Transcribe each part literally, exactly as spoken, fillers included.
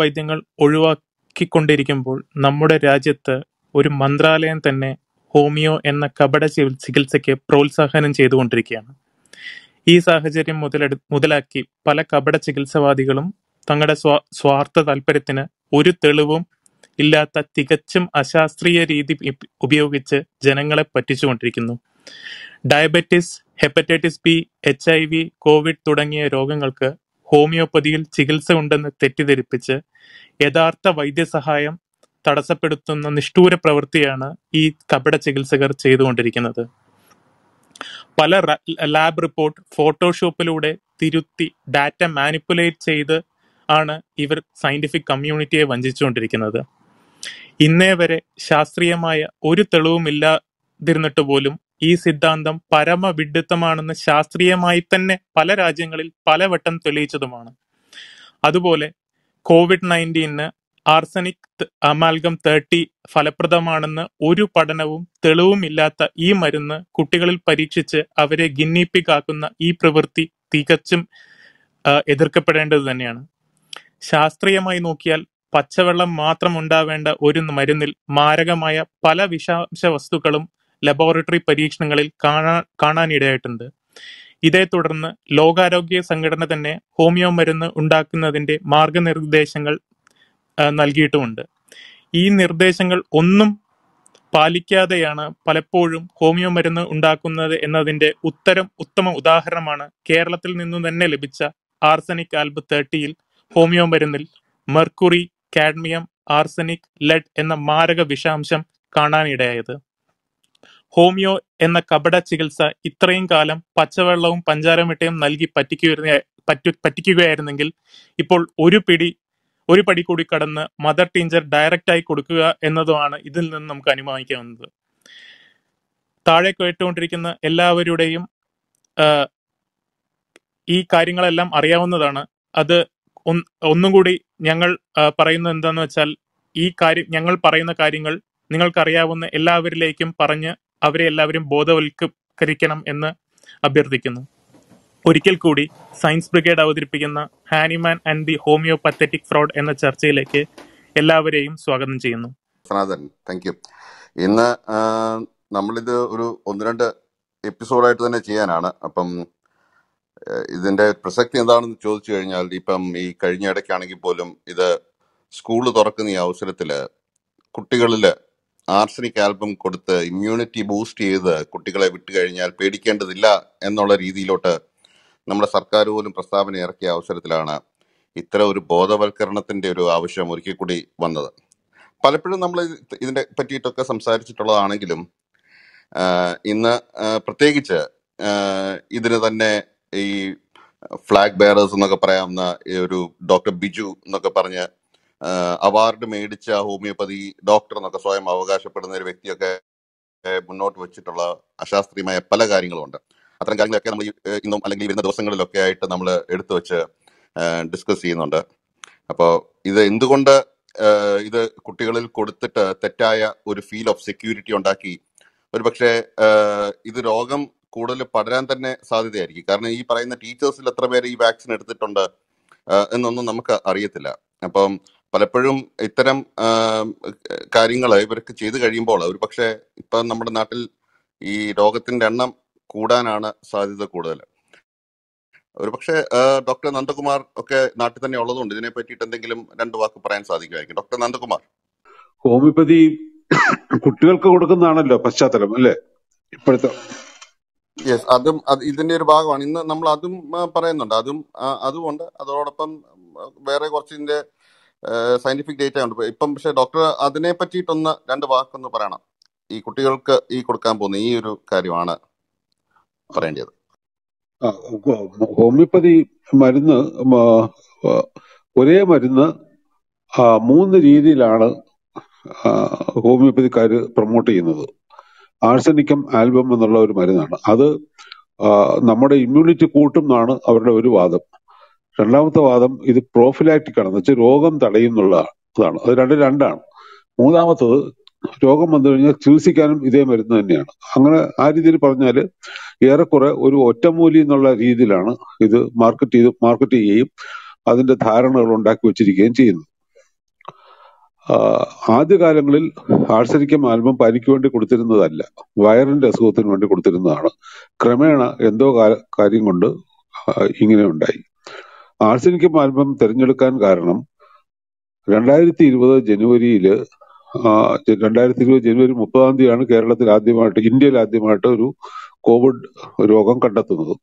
വൈദ്യങ്ങൾ ഒഴിവാക്കിക്കൊണ്ടിരിക്കുമ്പോൾ നമ്മുടെ രാജ്യത്ത് ഒരു മന്ത്രാലയം തന്നെ ഹോമിയോ എന്ന കപട ചികിത്സയ്ക്ക് പ്രോത്സാഹനം ചെയ്തുകൊണ്ടിരിക്കുകയാണ്. ഈ സാഹചര്യം മുതലെടു മുതലാക്കി പല കപട ചികിത്സവാദികളും തങ്ങളുടെ സ്വാ സ്വാർത്ഥ താല്പര്യത്തിന് ഒരു തെളിവും ഇല്ലാത്ത തികച്ചും അശാസ്ത്രീയ രീതി ഉപയോഗിച്ച് ജനങ്ങളെ പറ്റിച്ചുകൊണ്ടിരിക്കുന്നു. Diabetes, hepatitis B, H I V, covid തുടങ്ങിയ രോഗങ്ങൾക്ക് ഹോമിയോപ്പതിയിൽ ചികിത്സ ഉണ്ടെന്ന് തെറ്റിദ്ധരിപ്പിച്ച് യഥാർത്ഥ വൈദ്യസഹായം തടസ്സപ്പെടുത്തുന്ന നിഷ്ഠൂര പ്രവൃത്തിയാണ് ഈ കപട ചികിത്സകർ ചെയ്തുകൊണ്ടിരിക്കുന്നത്. പല ലാബ് റിപ്പോർട്ട് ഫോട്ടോഷോപ്പിലൂടെ തിരുത്തി ഡാറ്റ മാനിപ്പുലേറ്റ് ചെയ്ത് ആണ് ഇവർ സയന്റിഫിക് കമ്മ്യൂണിറ്റിയെ വഞ്ചിച്ചുകൊണ്ടിരിക്കുന്നത്. ഇന്നേ വരെ ശാസ്ത്രീയമായ ഒരു തെളിവുമില്ലാതിരുന്നിട്ട് പോലും ഈ സിദ്ധാന്തം പരമവിഡ്ഢിത്തമാണെന്ന് ശാസ്ത്രീയമായി തന്നെ പല രാജ്യങ്ങളിൽ പലവട്ടം തെളിയിച്ചതുമാണ്. അതുപോലെ കോവിഡ് നയൻറ്റീനിന് ആർസനിക് അമാൽഗം തേർട്ടി ഫലപ്രദമാണെന്ന് ഒരു പഠനവും തെളിവുമില്ലാത്ത ഈ മരുന്ന് കുട്ടികളിൽ പരീക്ഷിച്ച് അവരെ ഗിന്നിപ്പിക്കാക്കുന്ന ഈ പ്രവൃത്തി തികച്ചും എതിർക്കപ്പെടേണ്ടത് തന്നെയാണ്. ശാസ്ത്രീയമായി നോക്കിയാൽ പച്ചവെള്ളം മാത്രം ഉണ്ടാവേണ്ട ഒരു മരുന്നിൽ മാരകമായ പല വിഷാംശ വസ്തുക്കളും ലബോറട്ടറി പരീക്ഷണങ്ങളിൽ കാണാൻ കാണാനിടയായിട്ടുണ്ട്. ഇതേ തുടർന്ന് ലോകാരോഗ്യ സംഘടന തന്നെ ഹോമിയോ മരുന്ന് ഉണ്ടാക്കുന്നതിന്റെ മാർഗനിർദ്ദേശങ്ങൾ നൽകിയിട്ടുമുണ്ട്. ഈ നിർദ്ദേശങ്ങൾ ഒന്നും പാലിക്കാതെയാണ് പലപ്പോഴും ഹോമിയോ മരുന്ന് ഉണ്ടാക്കുന്നത് എന്നതിന്റെ ഉത്തരം ഉത്തമ ഉദാഹരണമാണ് കേരളത്തിൽ നിന്നു തന്നെ ലഭിച്ച ആർസനിക് ആൽബം തേർട്ടിയിൽ ഹോമിയോ മരുന്നിൽ മെർക്കുറി, കാഡ്മിയം, ആർസനിക്, ലെഡ് എന്ന മാരക വിഷാംശം കാണാനിടയായത്. ഹോമിയോ എന്ന കപട ചികിത്സ ഇത്രയും കാലം പച്ചവെള്ളവും പഞ്ചാരമിട്ടയും നൽകി പറ്റിക്കുക പറ്റിക്കുകയായിരുന്നെങ്കിൽ ഇപ്പോൾ ഒരു പിടി ഒരു പടി കൂടി കടന്ന് മദർ ടീഞ്ചർ ഡയറക്റ്റായി കൊടുക്കുക എന്നതുമാണ് ഇതിൽ നിന്ന് നമുക്ക് അനുമാനിക്കാവുന്നത്. താഴെ കേട്ടുകൊണ്ടിരിക്കുന്ന എല്ലാവരുടെയും ഈ കാര്യങ്ങളെല്ലാം അറിയാവുന്നതാണ്. അത് ഒന്നും കൂടി ഞങ്ങൾ പറയുന്നത് എന്താന്ന് വെച്ചാൽ, ഈ കാര്യം ഞങ്ങൾ പറയുന്ന കാര്യങ്ങൾ നിങ്ങൾക്കറിയാവുന്ന എല്ലാവരിലേക്കും പറഞ്ഞ് അവരെ എല്ലാവരും ബോധവൽക്കരിക്കണം എന്ന് അഭ്യർത്ഥിക്കുന്നു. ഒരിക്കൽ കൂടി സയൻസ് ബ്രിഗേഡ് അവതരിപ്പിക്കുന്ന Hahnemann and the homeopathetic fraud എന്ന ചർച്ചയിലേക്ക് എല്ലാവരെയും സ്വാഗതം ചെയ്യുന്നു. Thank you. ഇന്ന് നമ്മളിത് ഒരു ഒന്ന് രണ്ട് എപ്പിസോഡായിട്ട് തന്നെ ചെയ്യാനാണ്. അപ്പം ഇതിന്റെ പ്രസക്തി എന്താണെന്ന് ചോദിച്ചു കഴിഞ്ഞാൽ, ഇപ്പം ഈ കഴിഞ്ഞ ഇടയ്ക്കാണെങ്കിൽ പോലും ഇത് സ്കൂള് തുറക്കുന്ന ഈ അവസരത്തിൽ കുട്ടികളിൽ ആർസനിക് ആൽബം കൊടുത്ത് ഇമ്മ്യൂണിറ്റി ബൂസ്റ്റ് ചെയ്ത് കുട്ടികളെ വിട്ടുകഴിഞ്ഞാൽ പേടിക്കേണ്ടതില്ല എന്നുള്ള രീതിയിലോട്ട് നമ്മുടെ സർക്കാർ പോലും പ്രസ്താവന ഇറക്കിയ അവസരത്തിലാണ് ഇത്തരം ഒരു ബോധവൽക്കരണത്തിൻ്റെ ഒരു ആവശ്യം ഒരിക്കൽ കൂടി വന്നത്. പലപ്പോഴും നമ്മൾ ഇതിനെ പറ്റിയിട്ടൊക്കെ സംസാരിച്ചിട്ടുള്ളതാണെങ്കിലും ഇന്ന് പ്രത്യേകിച്ച് ഇതിന് തന്നെ ഈ ഫ്ലാഗ് ബെയറേഴ്സ് എന്നൊക്കെ പറയാവുന്ന ഒരു ഡോക്ടർ ബിജു എന്നൊക്കെ പറഞ്ഞ് അവാർഡ് മേടിച്ച ഹോമിയോപ്പതി ഡോക്ടർ എന്നൊക്കെ സ്വയം അവകാശപ്പെടുന്ന ഒരു വ്യക്തിയൊക്കെ മുന്നോട്ട് വെച്ചിട്ടുള്ള അശാസ്ത്രീയമായ പല കാര്യങ്ങളുമുണ്ട്. അത്തരം കാര്യങ്ങളൊക്കെ നമ്മൾ ഇന്നും അല്ലെങ്കിൽ വരുന്ന ദിവസങ്ങളിലൊക്കെ ആയിട്ട് നമ്മൾ എടുത്തു വെച്ച് ഡിസ്കസ് ചെയ്യുന്നുണ്ട്. അപ്പോൾ ഇത് എന്തുകൊണ്ട് ഇത് കുട്ടികളിൽ കൊടുത്തിട്ട് തെറ്റായ ഒരു ഫീൽ ഓഫ് സെക്യൂരിറ്റി ഉണ്ടാക്കി ഒരു പക്ഷേ ഇത് രോഗം കൂടുതൽ പടരാൻ തന്നെ സാധ്യതയായിരിക്കും. കാരണം ഈ പറയുന്ന ടീച്ചേഴ്സിൽ എത്ര പേര് ഈ വാക്സിൻ എടുത്തിട്ടുണ്ട് എന്നൊന്നും നമുക്ക് അറിയത്തില്ല. അപ്പം പലപ്പോഴും ഇത്തരം കാര്യങ്ങൾ ഇവർക്ക് ചെയ്തു കഴിയുമ്പോൾ ഒരു പക്ഷേ ഇപ്പം നമ്മുടെ നാട്ടിൽ ഈ രോഗത്തിൻ്റെ എണ്ണം കൂടാനാണ് സാധ്യത കൂടുതൽ. ഒരു പക്ഷേ ഡോക്ടർ നന്ദകുമാർ ഒക്കെ നാട്ടിൽ തന്നെ ഉള്ളതുകൊണ്ട് ഇതിനെ പറ്റിയിട്ട് എന്തെങ്കിലും രണ്ടു വാക്ക് പറയാൻ സാധിക്കുമായിരിക്കും. ഡോക്ടർ നന്ദകുമാർ, ഹോമിയോപ്പതി കുട്ടികൾക്ക് കൊടുക്കുന്നതാണല്ലോ പശ്ചാത്തലം അല്ലേ ഇപ്പോഴത്തെ? യെസ്, അതും ഇതിന്റെ ഒരു ഭാഗമാണ്. ഇന്ന് നമ്മൾ അതും പറയുന്നുണ്ട്, അതും അതുമുണ്ട്. അതോടൊപ്പം വേറെ കുറച്ചിന്റെ സയന്റിഫിക് ഡേറ്റ ഉണ്ട് ഇപ്പം. പക്ഷെ ഡോക്ടർ അതിനെ പറ്റിയിട്ടൊന്ന് രണ്ട് വാക്കൊന്ന് പറയണം. ഈ കുട്ടികൾക്ക് ഈ കൊടുക്കാൻ പോകുന്ന ഈ ഒരു കാര്യമാണ് പറയേണ്ടത്. ഹോമിയോപ്പതി മരുന്ന്, ഒരേ മരുന്ന് മൂന്ന് രീതിയിലാണ് ഹോമിയോപ്പതിക്കാർ പ്രൊമോട്ട് ചെയ്യുന്നത്. ആർസനിക്കം ആൽബം എന്നുള്ള ഒരു മരുന്നാണ്. അത് നമ്മുടെ ഇമ്മ്യൂണിറ്റി കൂട്ടും എന്നാണ് അവരുടെ ഒരു വാദം. രണ്ടാമത്തെ വാദം ഇത് പ്രോഫിലാക്റ്റിക് ആണെന്ന് വെച്ചാൽ രോഗം തടയും എന്നുള്ളതാണ്. അത് രണ്ട് രണ്ടാണ്. മൂന്നാമത്തത് രോഗം വന്നു കഴിഞ്ഞാൽ ചികിത്സിക്കാനും ഇതേ മരുന്ന് തന്നെയാണ്. അങ്ങനെ ആ രീതിയിൽ പറഞ്ഞാൽ ഏറെക്കുറെ ഒരു ഒറ്റമൂലി എന്നുള്ള രീതിയിലാണ് ഇത് മാർക്കറ്റ് ചെയ്ത് മാർക്കറ്റ് ചെയ്യുകയും അതിന്റെ ധാരണകൾ ഉണ്ടാക്കി വെച്ചിരിക്കുകയും ചെയ്യുന്നത്. ആദ്യ കാലങ്ങളിൽ ആർസെനിക്കം ആൽബം പനിക്ക് വേണ്ടി കൊടുത്തിരുന്നതല്ല, വയറിന്റെ അസുഖത്തിന് വേണ്ടി കൊടുത്തിരുന്നതാണ്. ക്രമേണ എന്തോ കാര്യം കൊണ്ട് ഇങ്ങനെ ഉണ്ടായി. ആർസെനിക്കം ആൽബം തിരഞ്ഞെടുക്കാൻ കാരണം രണ്ടായിരത്തി ഇരുപത് ജനുവരിയില് രണ്ടായിരത്തി ഇരുപത് ജനുവരി മുപ്പതാം തീയതിയാണ് കേരളത്തിൽ ആദ്യമായിട്ട് ഇന്ത്യയിൽ ആദ്യമായിട്ട് ഒരു കോവിഡ് രോഗം കണ്ടെത്തുന്നത്.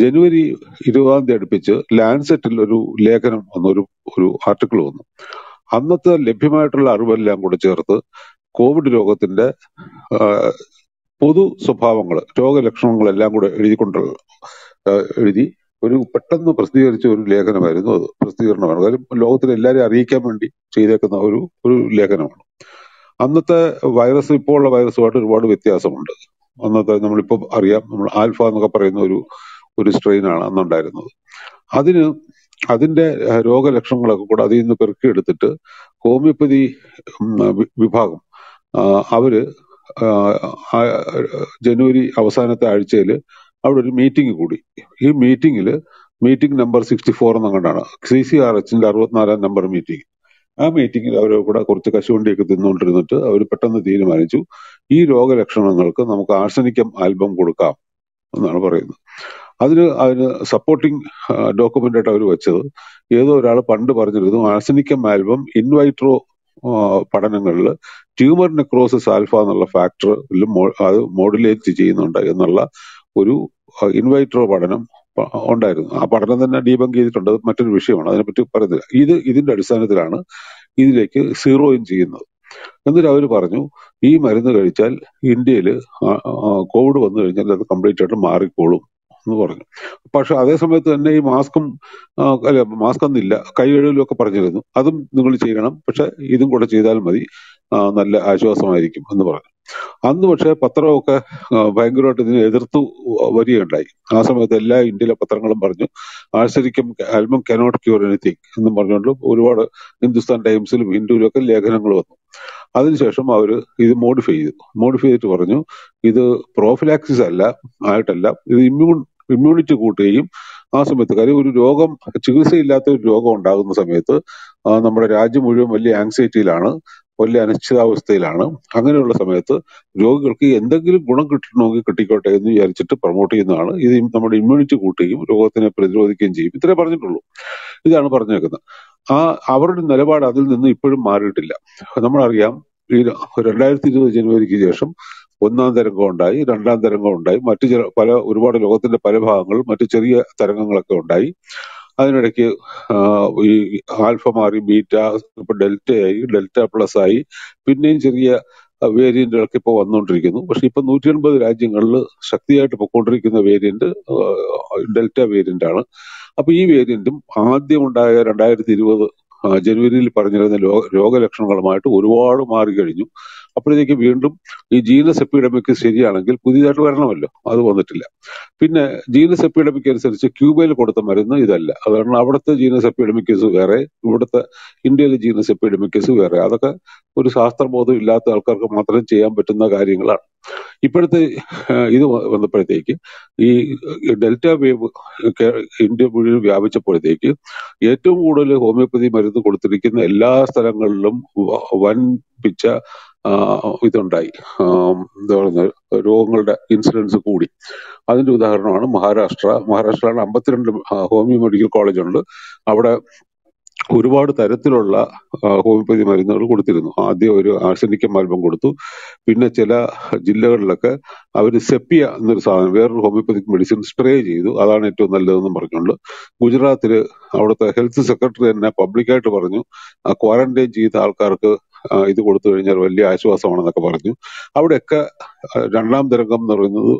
ജനുവരി ഇരുപതാം തീയതി അടുപ്പിച്ച് ലാൻസെറ്റിൽ ഒരു ലേഖനം വന്നു, ഒരു ഒരു ആർട്ടിക്കിൾ വന്നു. അന്നത്തെ ലഭ്യമായിട്ടുള്ള അറിവെല്ലാം കൂടെ ചേർത്ത് കോവിഡ് രോഗത്തിന്റെ പൊതു സ്വഭാവങ്ങൾ, രോഗലക്ഷണങ്ങളെല്ലാം കൂടെ എഴുതിക്കൊണ്ടുള്ള എഴുതി ഒരു പെട്ടെന്ന് പ്രസിദ്ധീകരിച്ച ഒരു ലേഖനമായിരുന്നു അത്. പ്രസിദ്ധീകരണമാണ്, കാര്യം ലോകത്തിലെ എല്ലാവരും അറിയിക്കാൻ വേണ്ടി ചെയ്തേക്കുന്ന ഒരു ഒരു ലേഖനമാണ്. അന്നത്തെ വൈറസ് ഇപ്പോൾ ഉള്ള വൈറസുമായിട്ട് ഒരുപാട് വ്യത്യാസമുണ്ട്. അന്നത്തെ നമ്മളിപ്പോൾ അറിയാം, നമ്മൾ ആൽഫ എന്നൊക്കെ പറയുന്ന ഒരു ഒരു സ്ട്രെയിനാണ് അന്നുണ്ടായിരുന്നത്. അതിന് അതിന്റെ രോഗലക്ഷണങ്ങളൊക്കെ കൂടെ അതിൽ നിന്ന് പെറുക്കിയെടുത്തിട്ട് ഹോമിയോപ്പതി വിഭാഗം അവര് ജനുവരി അവസാനത്തെ ആഴ്ചയിൽ അവിടെ ഒരു മീറ്റിംഗ് കൂടി. ഈ മീറ്റിംഗിൽ മീറ്റിംഗ് നമ്പർ സിക്സ്റ്റി ഫോർ എന്നങ്ങണ്ടാണ്, സി സി ആർ എച്ചിന്റെ അറുപത്തിനാലാം നമ്പർ മീറ്റിംഗ്. ആ മീറ്റിംഗിൽ അവരെ കൂടെ കുറച്ച് കശുവണ്ടിയൊക്കെ തിന്നുകൊണ്ടിരുന്നിട്ട് അവർ പെട്ടെന്ന് തീരുമാനിച്ചു, ഈ രോഗലക്ഷണങ്ങൾക്ക് നമുക്ക് ആർസെനിക്കം ആൽബം കൊടുക്കാം എന്നാണ് പറയുന്നത്. അതിന് അതിന് സപ്പോർട്ടിങ് ഡോക്യുമെന്റ് ആയിട്ട് അവർ വെച്ചത് ഏതോ ഒരാൾ പണ്ട് പറഞ്ഞിരുന്നു, ആർസെനിക്കം ആൽബം ഇൻവൈട്രോ പഠനങ്ങളിൽ ട്യൂമർ നെക്രോസിസ് ആൽഫ എന്നുള്ള ഫാക്ടറിൽ അത് മോഡുലേറ്റ് ചെയ്യുന്നുണ്ട് എന്നുള്ള ഒരു ഇൻവൈട്രോ പഠനം ഉണ്ടായിരുന്നു. ആ പഠനം തന്നെ ഡീബങ്ക് ചെയ്തിട്ടുണ്ട്, മറ്റൊരു വിഷയമാണ്, അതിനെപ്പറ്റി പറയുന്നില്ല. ഇത് ഇതിന്റെ അടിസ്ഥാനത്തിലാണ് ഇതിലേക്ക് സീറോ ഇൻ ചെയ്യുന്നത്. എന്നിട്ട് അവർ പറഞ്ഞു, ഈ മരുന്ന് കഴിച്ചാൽ ഇന്ത്യയിൽ കോവിഡ് വന്നു കഴിഞ്ഞാൽ അത് കംപ്ലീറ്റ് ആയിട്ട് മാറിക്കോളും എന്ന് പറഞ്ഞു. പക്ഷെ അതേ സമയത്ത് തന്നെ ഈ മാസ്കും അല്ല മാസ്ക് ഒന്നില്ല, കൈ കഴുകലും ഒക്കെ പറഞ്ഞിരുന്നു, അതും നിങ്ങൾ ചെയ്യണം, പക്ഷെ ഇതും കൂടെ ചെയ്താൽ മതി, നല്ല ആശ്വാസമായിരിക്കും എന്ന് പറഞ്ഞു. അന്ന് പക്ഷെ പത്രമൊക്കെ ഭയങ്കരമായിട്ട് ഇതിനെ എതിർത്തു വരികയുണ്ടായി. ആ സമയത്ത് എല്ലാ ഇന്ത്യയിലെ പത്രങ്ങളും പറഞ്ഞു, arsenicum album cannot cure anything എന്നും പറഞ്ഞുകൊണ്ട് ഒരുപാട് ഹിന്ദുസ്ഥാൻ ടൈംസിലും ഹിന്ദുവിലും ഒക്കെ ലേഖനങ്ങൾ വന്നു. അതിനുശേഷം അവർ ഇത് മോഡിഫൈ ചെയ്തു. മോഡിഫൈ ചെയ്തിട്ട് പറഞ്ഞു, ഇത് പ്രോഫിലാക്സിസ് അല്ല ആയിട്ടല്ല, ഇത് ഇമ്മ്യൂൺ ഇമ്മ്യൂണിറ്റി കൂട്ടുകയും ആ സമയത്ത്, കാര്യം ഒരു രോഗം ചികിത്സയില്ലാത്ത ഒരു രോഗം ഉണ്ടാകുന്ന സമയത്ത് നമ്മുടെ രാജ്യം മുഴുവൻ വലിയ ആങ്സൈറ്റിയിലാണ്, വലിയ അനിശ്ചിതാവസ്ഥയിലാണ്. അങ്ങനെയുള്ള സമയത്ത് രോഗികൾക്ക് എന്തെങ്കിലും ഗുണം കിട്ടണമെങ്കിൽ കിട്ടിക്കോട്ടെ എന്ന് വിചാരിച്ചിട്ട് പ്രൊമോട്ട് ചെയ്യുന്നതാണ് ഇത്. നമ്മുടെ ഇമ്മ്യൂണിറ്റി കൂട്ടുകയും രോഗത്തിനെ പ്രതിരോധിക്കുകയും ചെയ്യും. ഇത്രേ പറഞ്ഞിട്ടുള്ളൂ, ഇതാണ് പറഞ്ഞേക്കുന്നത്. ആ അവരുടെ നിലപാട് അതിൽ നിന്ന് ഇപ്പോഴും മാറിയിട്ടില്ല. നമ്മളറിയാം, ഈ രണ്ടായിരത്തി ഇരുപത് ജനുവരിക്ക് ശേഷം ഒന്നാം തരംഗം ഉണ്ടായി, രണ്ടാം തരംഗം ഉണ്ടായി, മറ്റു ചില പല ഒരുപാട് ലോകത്തിന്റെ പല ഭാഗങ്ങൾ മറ്റു ചെറിയ തരംഗങ്ങളൊക്കെ ഉണ്ടായി. അതിനിടയ്ക്ക് ഈ ആൽഫ മാറി ബീറ്റ, ഇപ്പൊ ഡെൽറ്റയായി, ഡെൽറ്റ പ്ലസ് ആയി, പിന്നെയും ചെറിയ വേരിയന്റുകളൊക്കെ ഇപ്പോൾ വന്നുകൊണ്ടിരിക്കുന്നു. പക്ഷെ ഇപ്പൊ നൂറ്റി എൺപത് രാജ്യങ്ങളിൽ ശക്തിയായിട്ട് പൊക്കോണ്ടിരിക്കുന്ന വേരിയന്റ് ഡെൽറ്റ വേരിയന്റ് ആണ്. അപ്പൊ ഈ വേരിയന്റും ആദ്യം ഉണ്ടായ രണ്ടായിരത്തി ഇരുപത് ജനുവരിയിൽ പറഞ്ഞിരുന്ന ലോക രോഗലക്ഷണങ്ങളുമായിട്ട് ഒരുപാട് മാറിക്കഴിഞ്ഞു. അപ്പോഴത്തേക്ക് വീണ്ടും ഈ ജീനസ് എപ്പിഡമിക് ശരിയാണെങ്കിൽ പുതിയതായിട്ട് വരണമല്ലോ, അത് വന്നിട്ടില്ല. പിന്നെ ജീനസ് എപ്പിഡമിക് അനുസരിച്ച് ക്യൂബയിൽ കൊടുത്ത മരുന്ന് ഇതല്ല, അതുകൊണ്ട് അവിടുത്തെ ജീനസ് എപ്പിഡമിക്സ് വേറെ, ഇവിടുത്തെ ഇന്ത്യയിലെ ജീനസ് എപ്പിഡമിക്സ് വേറെ. അതൊക്കെ ഒരു ശാസ്ത്രബോധം ഇല്ലാത്ത ആൾക്കാർക്ക് മാത്രം ചെയ്യാൻ പറ്റുന്ന കാര്യങ്ങളാണ്. ഇപ്പോഴത്തെ ഇത് വന്നപ്പോഴത്തേക്ക് ഈ ഡെൽറ്റ വേവ് ഇന്ത്യ മുഴുവൻ വ്യാപിച്ചപ്പോഴത്തേക്ക് ഏറ്റവും കൂടുതൽ ഹോമിയോപ്പതി മരുന്ന് കൊടുത്തിരിക്കുന്ന എല്ലാ സ്ഥലങ്ങളിലും വൻപിച്ച ഇതുണ്ടായി, എന്താ പറയുക, രോഗങ്ങളുടെ ഇൻസിഡൻസ് കൂടി. അതിന്റെ ഉദാഹരണമാണ് മഹാരാഷ്ട്ര. മഹാരാഷ്ട്രയിലാണ് അമ്പത്തിരണ്ട് ഹോമിയോ മെഡിക്കൽ കോളേജുണ്ട്. അവിടെ ഒരുപാട് തരത്തിലുള്ള ഹോമിയോപ്പതി മരുന്നുകൾ കൊടുത്തിരുന്നു. ആദ്യം ഒരു ആർസെനിക്കം ആൽബം കൊടുത്തു. പിന്നെ ചില ജില്ലകളിലൊക്കെ അവർ സെപ്പിയ എന്നൊരു സാധനം, വേറൊരു ഹോമിയോപ്പതിക് മെഡിസിൻ സ്പ്രേ ചെയ്തു, അതാണ് ഏറ്റവും നല്ലതെന്ന് പറഞ്ഞുകൊണ്ട്. ഗുജറാത്തില് അവിടുത്തെ ഹെൽത്ത് സെക്രട്ടറി തന്നെ പബ്ലിക്കായിട്ട് പറഞ്ഞു, ക്വാറന്റൈൻ ചെയ്ത ആൾക്കാർക്ക് ഇത് കൊടുത്തു കഴിഞ്ഞാൽ വലിയ ആശ്വാസമാണെന്നൊക്കെ പറഞ്ഞു. അവിടെയൊക്കെ രണ്ടാം തരംഗം എന്ന് പറയുന്നത്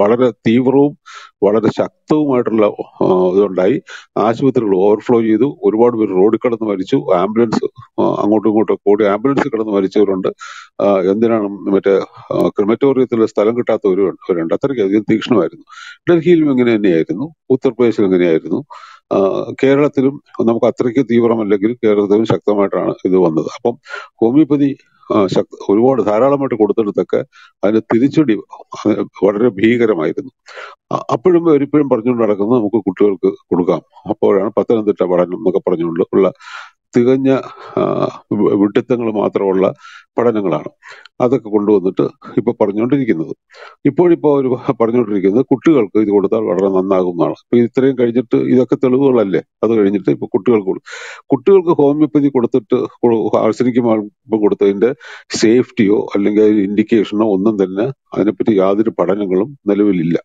വളരെ തീവ്രവും വളരെ ശക്തവുമായിട്ടുള്ള ഇതുണ്ടായി. ആശുപത്രികൾ ഓവർഫ്ലോ ചെയ്തു, ഒരുപാട് പേര് റോഡിൽ കിടന്ന് മരിച്ചു, ആംബുലൻസ് അങ്ങോട്ടും ഇങ്ങോട്ടും കൂടി ആംബുലൻസ് കിടന്ന് മരിച്ചവരുണ്ട്. എന്തിനാണ് മറ്റേ ക്രിമറ്റോറിയത്തിൽ സ്ഥലം കിട്ടാത്തവരുണ്ട്. അത്രയ്ക്ക് അധികം തീക്ഷ്ണമായിരുന്നു. ഡൽഹിയിലും ഇങ്ങനെ തന്നെയായിരുന്നു, ഉത്തർപ്രദേശിലും ഇങ്ങനെയായിരുന്നു. കേരളത്തിലും നമുക്ക് അത്രയ്ക്ക് തീവ്രമല്ലെങ്കിൽ കേരളത്തിലും ശക്തമായിട്ടാണ് ഇത് വന്നത്. അപ്പം ഹോമിയോപ്പതി ശക്ത ഒരുപാട് ധാരാളമായിട്ട് കൊടുത്തിടത്തൊക്കെ അതിന് തിരിച്ചടി വളരെ ഭീകരമായിരുന്നു. അപ്പോഴും ഒരിപ്പോഴും പറഞ്ഞുകൊണ്ട് നടക്കുന്നത് നമുക്ക് കുട്ടികൾക്ക് കൊടുക്കാം. അപ്പോഴാണ് പത്തനംതിട്ട പഠനം എന്നൊക്കെ പറഞ്ഞുകൊണ്ട് ഉള്ള തികഞ്ഞ വിട്ടുത്തങ്ങൾ മാത്രമുള്ള പഠനങ്ങളാണ് അതൊക്കെ കൊണ്ടുവന്നിട്ട് ഇപ്പൊ പറഞ്ഞുകൊണ്ടിരിക്കുന്നത്. ഇപ്പോഴിപ്പോ അവർ പറഞ്ഞുകൊണ്ടിരിക്കുന്നത് കുട്ടികൾക്ക് ഇത് കൊടുത്താൽ വളരെ നന്നാകും എന്നാണ്. അപ്പൊ ഇത്രയും കഴിഞ്ഞിട്ട് ഇതൊക്കെ തെളിവുകളല്ലേ, അത് കഴിഞ്ഞിട്ട് ഇപ്പൊ കുട്ടികൾക്ക് കുട്ടികൾക്ക് ഹോമിയോപ്പതി കൊടുത്തിട്ട് ആർസനിക്ക് കൊടുത്തതിന്റെ സേഫ്റ്റിയോ അല്ലെങ്കിൽ ഇൻഡിക്കേഷനോ ഒന്നും തന്നെ അതിനെപ്പറ്റി യാതൊരു പഠനങ്ങളും നിലവിലില്ല.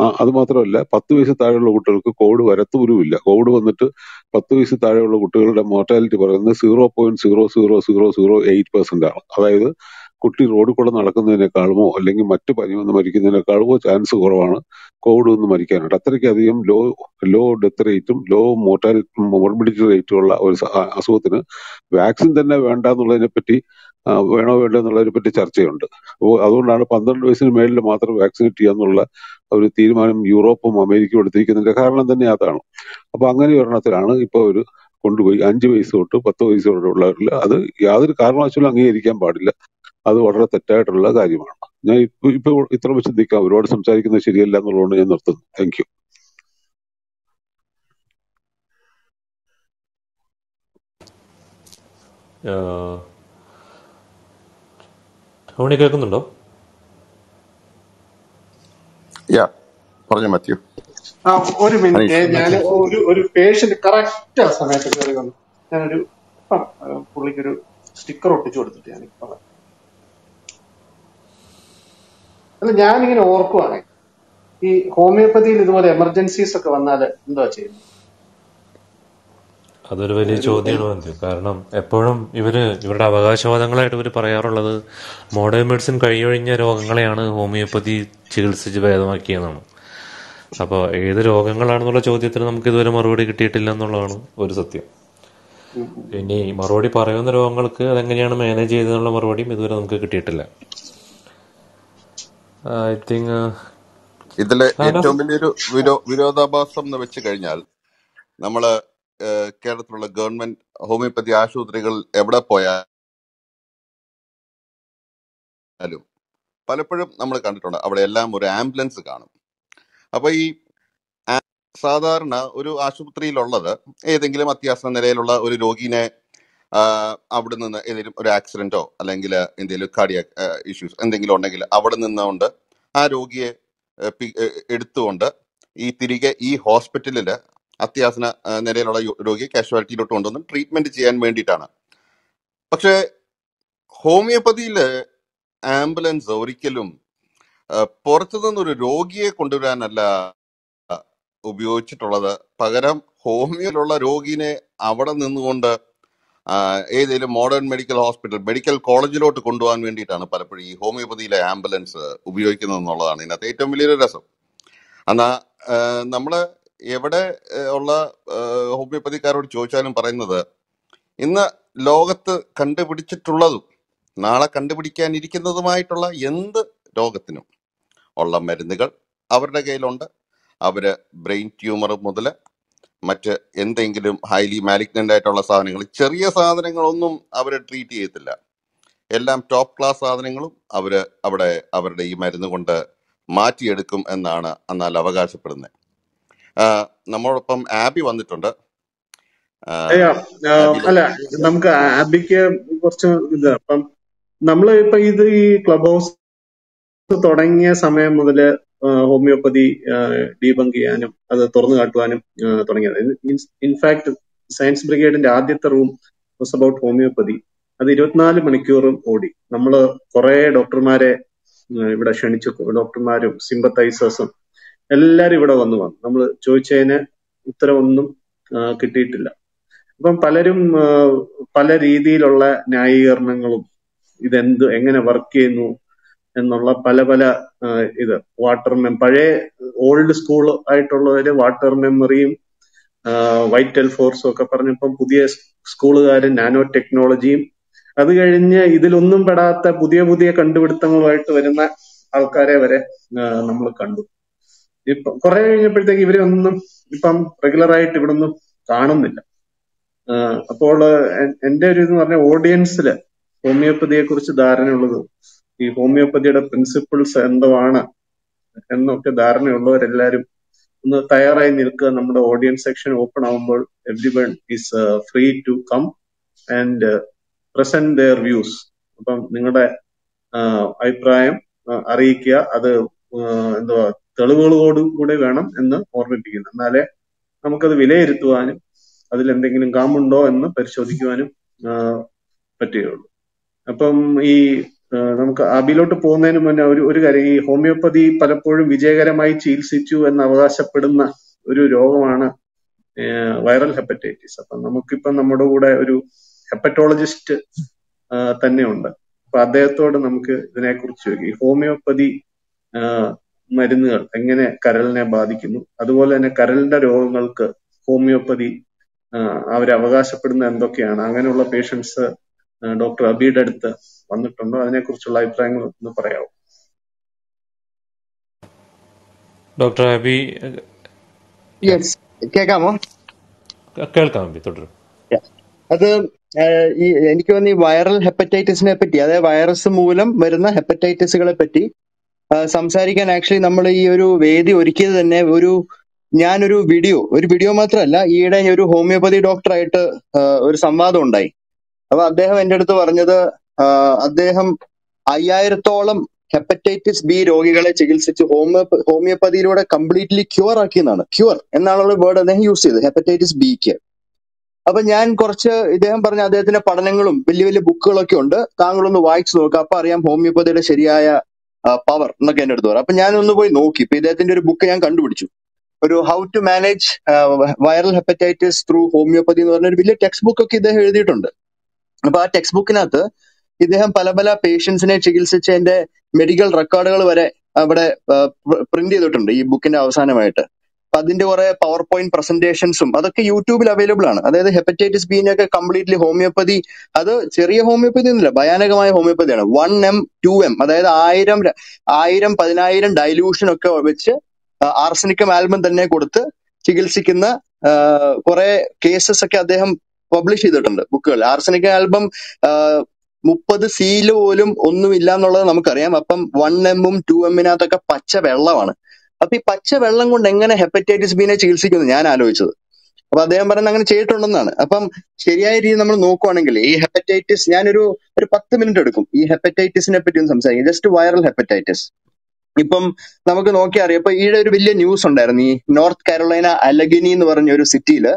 ആ അത് മാത്രമല്ല, പത്ത് വയസ്സ് താഴെയുള്ള കുട്ടികൾക്ക് കോവിഡ് വരത്തൂരുമില്ല. കോവിഡ് വന്നിട്ട് പത്ത് വയസ്സ് താഴെയുള്ള കുട്ടികളുടെ മോർട്ടാലിറ്റി പറയുന്നത് zero point zero zero zero zero eight percent ആണ്. അതായത് കുട്ടി റോഡിൽ കൂടെ നടക്കുന്നതിനേക്കാളുമോ അല്ലെങ്കിൽ മറ്റു പനി വന്ന് മരിക്കുന്നതിനേക്കാളുമോ ചാൻസ് കുറവാണ് കോവിഡ് വന്ന് മരിക്കാനായിട്ട്. അത്രയ്ക്കധികം ലോ ലോ ഡെത്ത് റേറ്റും ലോ മോർട്ടാലിറ്റി മോർബിഡിറ്റി റേറ്റും ഉള്ള ഒരു അസുഖത്തിന് വാക്സിൻ തന്നെ വേണ്ട എന്നുള്ളതിനെ പറ്റി വേണോ വേണ്ടോ എന്നുള്ളതിനെ പറ്റി ചർച്ചയുണ്ട്. അപ്പോൾ അതുകൊണ്ടാണ് പന്ത്രണ്ട് വയസ്സിന് മേളിൽ മാത്രം വാക്സിനേറ്റ് ചെയ്യാന്നുള്ള ഒരു തീരുമാനം യൂറോപ്പും അമേരിക്കയും എടുത്തിരിക്കുന്നതിന്റെ കാരണം തന്നെ അതാണ്. അപ്പൊ അങ്ങനെ ഒരെണ്ണത്തിലാണ് ഇപ്പൊ ഒരു കൊണ്ടുപോയി അഞ്ചു വയസ്സ് തൊട്ട് പത്ത് വയസ്സ് തൊട്ട് ഉള്ളവരിൽ അത് യാതൊരു കാരണവശാലും അംഗീകരിക്കാൻ പാടില്ല. അത് വളരെ തെറ്റായിട്ടുള്ള കാര്യമാണ്. ഞാൻ ഇപ്പൊ ഇപ്പൊ ഇത്ര വെച്ച് നിൽക്കാം, ഒരുപാട് സംസാരിക്കുന്നത് ശരിയല്ല എന്നുള്ളതുകൊണ്ട് ഞാൻ നിർത്തുന്നു. Thank you. കേൾക്കുന്നുണ്ടോ? പറഞ്ഞു മാത്യു. ആ ഒരു മിനിറ്റ്, ഞാൻ ഒരു ഒരു പേഷ്യന്റ് കറക്റ്റ് ആ സമയത്ത് കയറി വന്നു. ഞാനൊരു പുള്ളിക്കൊരു സ്റ്റിക്കർ ഒട്ടിച്ചു കൊടുത്തിട്ട് ഞാനിപ്പോ അല്ല, ഞാനിങ്ങനെ ഓർക്കുവാണെ ഈ ഹോമിയോപ്പതിയിൽ ഇതുപോലെ എമർജൻസീസ് ഒക്കെ വന്നാൽ എന്താ ചെയ്യുന്നത്? അതൊരു വലിയ ചോദ്യമാണ്. കാരണം എപ്പോഴും ഇവര് ഇവരുടെ അവകാശവാദങ്ങളായിട്ട് ഇവർ പറയാറുള്ളത് മോഡേൺ മെഡിസിൻ കഴിഞ്ഞുകഴിഞ്ഞ രോഗങ്ങളെയാണ് ഹോമിയോപ്പതി ചികിത്സിച്ച് ഭേദമാക്കിയെന്നാണ്. അപ്പോൾ ഏത് രോഗങ്ങളാണെന്നുള്ള ചോദ്യത്തിന് നമുക്ക് ഇതുവരെ മറുപടി കിട്ടിയിട്ടില്ല എന്നുള്ളതാണ് ഒരു സത്യം. ഇനി മറുപടി പറയുന്ന രോഗങ്ങൾക്ക് അതെങ്ങനെയാണ് മാനേജ് ചെയ്തെന്നുള്ള മറുപടിയും ഇതുവരെ നമുക്ക് കിട്ടിയിട്ടില്ല. ഐ തിങ്ക് ഇതിലെ ഏറ്റവും വലിയൊരു വിരോധാഭാസം എന്ന് വെച്ച് കഴിഞ്ഞാൽ നമ്മള് കേരളത്തിലുള്ള ഗവൺമെന്റ് ഹോമിയോപ്പതി ആശുപത്രികൾ എവിടെ പോയാലും പലപ്പോഴും നമ്മൾ കണ്ടിട്ടുണ്ട് അവിടെ എല്ലാം ഒരു ആംബുലൻസ് കാണും. അപ്പൊ ഈ സാധാരണ ഒരു ആശുപത്രിയിലുള്ളത് ഏതെങ്കിലും അത്യാസന്ന നിലയിലുള്ള ഒരു രോഗിനെ അവിടെ നിന്ന് ഏതെങ്കിലും ഒരു ആക്സിഡന്റോ അല്ലെങ്കിൽ എന്തെങ്കിലും കാർഡിയാക് ഇഷ്യൂസ് എന്തെങ്കിലും ഉണ്ടെങ്കിൽ അവിടെ നിന്നുകൊണ്ട് ആ രോഗിയെ എടുത്തുകൊണ്ട് ഈ തിരികെ ഈ ഹോസ്പിറ്റലിൽ അത്യാസന നിലയിലുള്ള രോഗിയെ കാഷ്വാലിറ്റിയിലോട്ട് കൊണ്ടുവന്ന് ട്രീറ്റ്മെന്റ് ചെയ്യാൻ വേണ്ടിയിട്ടാണ്. പക്ഷേ ഹോമിയോപ്പതിയിൽ ആംബുലൻസ് ഒരിക്കലും പുറത്തുനിന്നൊരു രോഗിയെ കൊണ്ടുവരാനല്ല ഉപയോഗിച്ചിട്ടുള്ളത്. പകരം ഹോമിയോയിലുള്ള രോഗിയെ അവിടെ നിന്നുകൊണ്ട് ഏതെങ്കിലും മോഡേൺ മെഡിക്കൽ ഹോസ്പിറ്റൽ മെഡിക്കൽ കോളേജിലോട്ട് കൊണ്ടുപോകാൻ വേണ്ടിയിട്ടാണ് പലപ്പോഴും ഈ ഹോമിയോപ്പതിയിലെ ആംബുലൻസ് ഉപയോഗിക്കുന്നത് എന്നുള്ളതാണ് ഇതിനകത്ത് ഏറ്റവും വലിയൊരു രസം. എന്നാൽ നമ്മൾ എവിടെ ഉള്ള ഹോമിയോപ്പതിക്കാരോട് ചോദിച്ചാലും പറയുന്നത് ഇന്ന് ലോകത്ത് കണ്ടുപിടിച്ചിട്ടുള്ളതും നാളെ കണ്ടുപിടിക്കാനിരിക്കുന്നതുമായിട്ടുള്ള എന്ത് രോഗത്തിനും ഉള്ള മരുന്നുകൾ അവരുടെ കയ്യിലുണ്ട്. അവർ ബ്രെയിൻ ട്യൂമർ മുതൽ മറ്റ് എന്തെങ്കിലും ഹൈലി മാലിഗ്നൻ്റ് ആയിട്ടുള്ള സാധനങ്ങൾ, ചെറിയ സാധനങ്ങളൊന്നും അവർ ട്രീറ്റ് ചെയ്യത്തില്ല. എല്ലാം ടോപ്പ് ക്ലാസ് സാധനങ്ങളും അവർ അവിടെ അവരുടെ ഈ മരുന്ന് കൊണ്ട് മാറ്റിയെടുക്കും എന്നാണ് എന്നാൽ അവകാശപ്പെടുന്നത്. നമ്മളോടൊപ്പം ആബി വന്നിട്ടുണ്ട്. അല്ല, നമുക്ക് ആബിക്ക് കുറച്ച് ഇത് അപ്പം നമ്മള് ഇപ്പൊ ഇത് ഈ ക്ലബ് ഹൗസ് തുടങ്ങിയ സമയം മുതല് ഹോമിയോപ്പതി ഡീബങ്ക് ചെയ്യാനും അത് തുറന്നു കാട്ടുവാനും തുടങ്ങിയത്. ഇൻഫാക്ട് സയൻസ് ബ്രിഗേഡിന്റെ ആദ്യത്തെ റൂം വാസ് അബൌട്ട് ഹോമിയോപ്പതി. അത് ഇരുപത്തിനാല് മണിക്കൂറും ഓടി. നമ്മള് കുറെ ഡോക്ടർമാരെ ഇവിടെ ക്ഷണിച്ചു, ഡോക്ടർമാരും സിമ്പത്തൈസേഴ്സും എല്ലാരും ഇവിടെ വന്നു വന്നു നമ്മൾ ചോദിച്ചതിന് ഉത്തരവൊന്നും കിട്ടിയിട്ടില്ല. അപ്പം പലരും പല രീതിയിലുള്ള ന്യായീകരണങ്ങളും ഇതെന്ത് എങ്ങനെ വർക്ക് ചെയ്യുന്നു എന്നുള്ള പല പല ഇത് വാട്ടർ മെം പഴയ ഓൾഡ് സ്കൂൾ ആയിട്ടുള്ളവര് വാട്ടർ മെമ്മറിയും വൈറ്റൽ ഫോഴ്സും ഒക്കെ പറഞ്ഞപ്പം പുതിയ സ്കൂളുകാരൻ നാനോ ടെക്നോളജിയും അത് കഴിഞ്ഞ് ഇതിലൊന്നും പെടാത്ത പുതിയ പുതിയ കണ്ടുപിടുത്തങ്ങളുമായിട്ട് വരുന്ന ആൾക്കാരെ വരെ നമ്മൾ കണ്ടു. ഇപ്പൊ കുറെ കഴിഞ്ഞപ്പോഴത്തേക്ക് ഇവരെ ഒന്നും ഇപ്പം റെഗുലറായിട്ട് ഇവിടെ ഒന്നും കാണുന്നില്ല. അപ്പോൾ എന്റെ ഒരു ഇതെന്ന് പറഞ്ഞ ഓഡിയൻസില് ഹോമിയോപ്പതിയെ കുറിച്ച് ധാരണയുള്ളതും ഈ ഹോമിയോപ്പതിയുടെ പ്രിൻസിപ്പിൾസ് എന്തോ ആണ് എന്നൊക്കെ ധാരണയുള്ളവരെല്ലാരും ഒന്ന് തയ്യാറായി നിൽക്കുക. നമ്മുടെ ഓഡിയൻസ് സെക്ഷൻ ഓപ്പൺ ആവുമ്പോൾ everyone is free to come and uh, present their views. അപ്പം നിങ്ങളുടെ അഭിപ്രായം അറിയിക്കുക. അത് എന്തുവാ തെളിവുകളോടും കൂടെ വേണം എന്ന് ഓർമ്മിപ്പിക്കുന്നു. എന്നാലേ നമുക്കത് വിലയിരുത്തുവാനും അതിലെന്തെങ്കിലും കാമുണ്ടോ എന്ന് പരിശോധിക്കുവാനും പറ്റുകയുള്ളൂ. അപ്പം ഈ നമുക്ക് അബിയിലോട്ട് പോകുന്നതിന് മുന്നേ ഒരു ഒരു കാര്യം, ഈ ഹോമിയോപ്പതി പലപ്പോഴും വിജയകരമായി ചികിത്സിച്ചു എന്ന് അവകാശപ്പെടുന്ന ഒരു രോഗമാണ് വൈറൽ ഹെപ്പറ്റൈറ്റിസ്. അപ്പം നമുക്കിപ്പം നമ്മുടെ കൂടെ ഒരു ഹെപ്പറ്റോളജിസ്റ്റ് തന്നെ ഉണ്ട്. അപ്പൊ അദ്ദേഹത്തോട് നമുക്ക് ഇതിനെക്കുറിച്ച് ഈ ഹോമിയോപ്പതി മരുന്നുകൾ എങ്ങനെ കരളിനെ ബാധിക്കുന്നു, അതുപോലെ തന്നെ കരളിന്റെ രോഗങ്ങൾക്ക് ഹോമിയോപ്പതി അവരവകാശപ്പെടുന്ന എന്തൊക്കെയാണ്, അങ്ങനെയുള്ള പേഷ്യൻസ് ഡോക്ടർ അബിയുടെ അടുത്ത് വന്നിട്ടുണ്ടോ, അതിനെക്കുറിച്ചുള്ള അഭിപ്രായങ്ങൾ ഒന്ന് പറയാമോ? ഡോക്ടർ അബി കേൾക്കാമോ? കേൾക്കാം, തുടരും. അത് ഈ എനിക്ക് തോന്നുന്നു ഈ വൈറൽ ഹെപ്പറ്റൈറ്റിസിനെ പറ്റി, അതായത് വൈറസ് മൂലം വരുന്ന ഹെപ്പറ്റൈറ്റിസുകളെ പറ്റി സംസാരിക്കാൻ ആക്ച്വലി നമ്മൾ ഈ ഒരു വേദി ഒരുക്കിയത് തന്നെ ഒരു ഞാനൊരു വീഡിയോ ഒരു വീഡിയോ മാത്രമല്ല, ഈയിടെ ഒരു ഹോമിയോപ്പതി ഡോക്ടറായിട്ട് ഒരു സംവാദം ഉണ്ടായി. അപ്പൊ അദ്ദേഹം എൻ്റെ അടുത്ത് പറഞ്ഞത് അദ്ദേഹം അയ്യായിരത്തോളം ഹെപ്പറ്റൈറ്റിസ് ബി രോഗികളെ ചികിത്സിച്ച് ഹോമിയോ ഹോമിയോപ്പതിയിലൂടെ കംപ്ലീറ്റ്ലി ക്യൂർ ആക്കിയെന്നാണ്. ക്യൂർ എന്നാണുള്ള വേർഡ് അദ്ദേഹം യൂസ് ചെയ്തത് ഹെപ്പറ്റൈറ്റിസ് ബിക്ക്. അപ്പൊ ഞാൻ കുറച്ച് ഇദ്ദേഹം പറഞ്ഞ അദ്ദേഹത്തിന്റെ പഠനങ്ങളും വലിയ വലിയ ബുക്കുകളൊക്കെ ഉണ്ട്, താങ്കളൊന്ന് വായിച്ചു നോക്കുക, അപ്പൊ അറിയാം ഹോമിയോപ്പതിയുടെ ശരിയായ പവർ എന്നൊക്കെ എൻ്റെ അടുത്ത് പറയാം. അപ്പൊ ഞാനൊന്ന് പോയി നോക്കി, ഇപ്പൊ ഇദ്ദേഹത്തിന്റെ ഒരു ബുക്ക് ഞാൻ കണ്ടുപിടിച്ചു, ഒരു how to manage viral hepatitis through homeopathy എന്ന് പറഞ്ഞ ഒരു വലിയ ടെക്സ്റ്റ് ബുക്ക് ഒക്കെ ഇദ്ദേഹം എഴുതിയിട്ടുണ്ട്. അപ്പൊ ആ ടെക്സ്റ്റ് ബുക്കിനകത്ത് ഇദ്ദേഹം പല പല പേഷ്യൻസിനെ ചികിത്സിച്ചതിന്റെ മെഡിക്കൽ റെക്കോർഡുകൾ വരെ അവിടെ പ്രിന്റ് ചെയ്തിട്ടുണ്ട് ഈ ബുക്കിന്റെ അവസാനമായിട്ട്. അപ്പൊ അതിന്റെ കുറെ പവർ പോയിന്റ് പ്രസന്റേഷൻസും അതൊക്കെ യൂട്യൂബിൽ അവൈലബിൾ ആണ്. അതായത് ഹെപ്പറ്റൈറ്റിസ് ബിനെ ഒക്കെ കംപ്ലീറ്റ്ലി ഹോമിയോപ്പതി, അത് ചെറിയ ഹോമിയോപ്പതി ഒന്നുമില്ല, ഭയാനകമായ ഹോമിയോപ്പതിയാണ്. വൺ എം ടു എം അതായത് ആയിരം ആയിരം പതിനായിരം ഡൈലൂഷൻ ഒക്കെ വെച്ച് ആർസനിക്കം ആൽബം തന്നെ കൊടുത്ത് ചികിത്സിക്കുന്ന കുറെ കേസസ് ഒക്കെ അദ്ദേഹം പബ്ലിഷ് ചെയ്തിട്ടുണ്ട് ബുക്കുകൾ. ആർസനിക്കം ആൽബം മുപ്പത് സിയിൽ പോലും ഒന്നുമില്ല എന്നുള്ളത് നമുക്കറിയാം. അപ്പം വൺ എമ്മും ടു എമ്മിനകത്തൊക്കെ പച്ച വെള്ളമാണ്. അപ്പൊ ഈ പച്ച വെള്ളം കൊണ്ട് എങ്ങനെ ഹെപ്പറ്റൈറ്റിസ് ബിനെ ചികിത്സിക്കുന്നു ഞാൻ ആലോചിച്ചത്. അപ്പൊ അദ്ദേഹം പറയുന്നത് അങ്ങനെ ചെയ്തിട്ടുണ്ടെന്നാണ്. അപ്പം ശരിയായ രീതി നമ്മൾ നോക്കുവാണെങ്കിൽ ഈ ഹെപ്പറ്റൈറ്റിസ് ഞാനൊരു ഒരു പത്ത് മിനിറ്റ് എടുക്കും ഈ ഹെപ്പറ്റൈറ്റിസിനെ പറ്റി ഒന്ന് സംസാരിക്കും, ജസ്റ്റ് വൈറൽ ഹെപ്പറ്റൈറ്റിസ്. ഇപ്പം നമുക്ക് നോക്കിയാൽ അറിയാം, ഇപ്പൊ ഈയിടെ ഒരു വലിയ ന്യൂസ് ഉണ്ടായിരുന്നു. ഈ നോർത്ത് കാരോളൈന അലഗനി എന്ന് പറഞ്ഞ ഒരു സിറ്റിയില്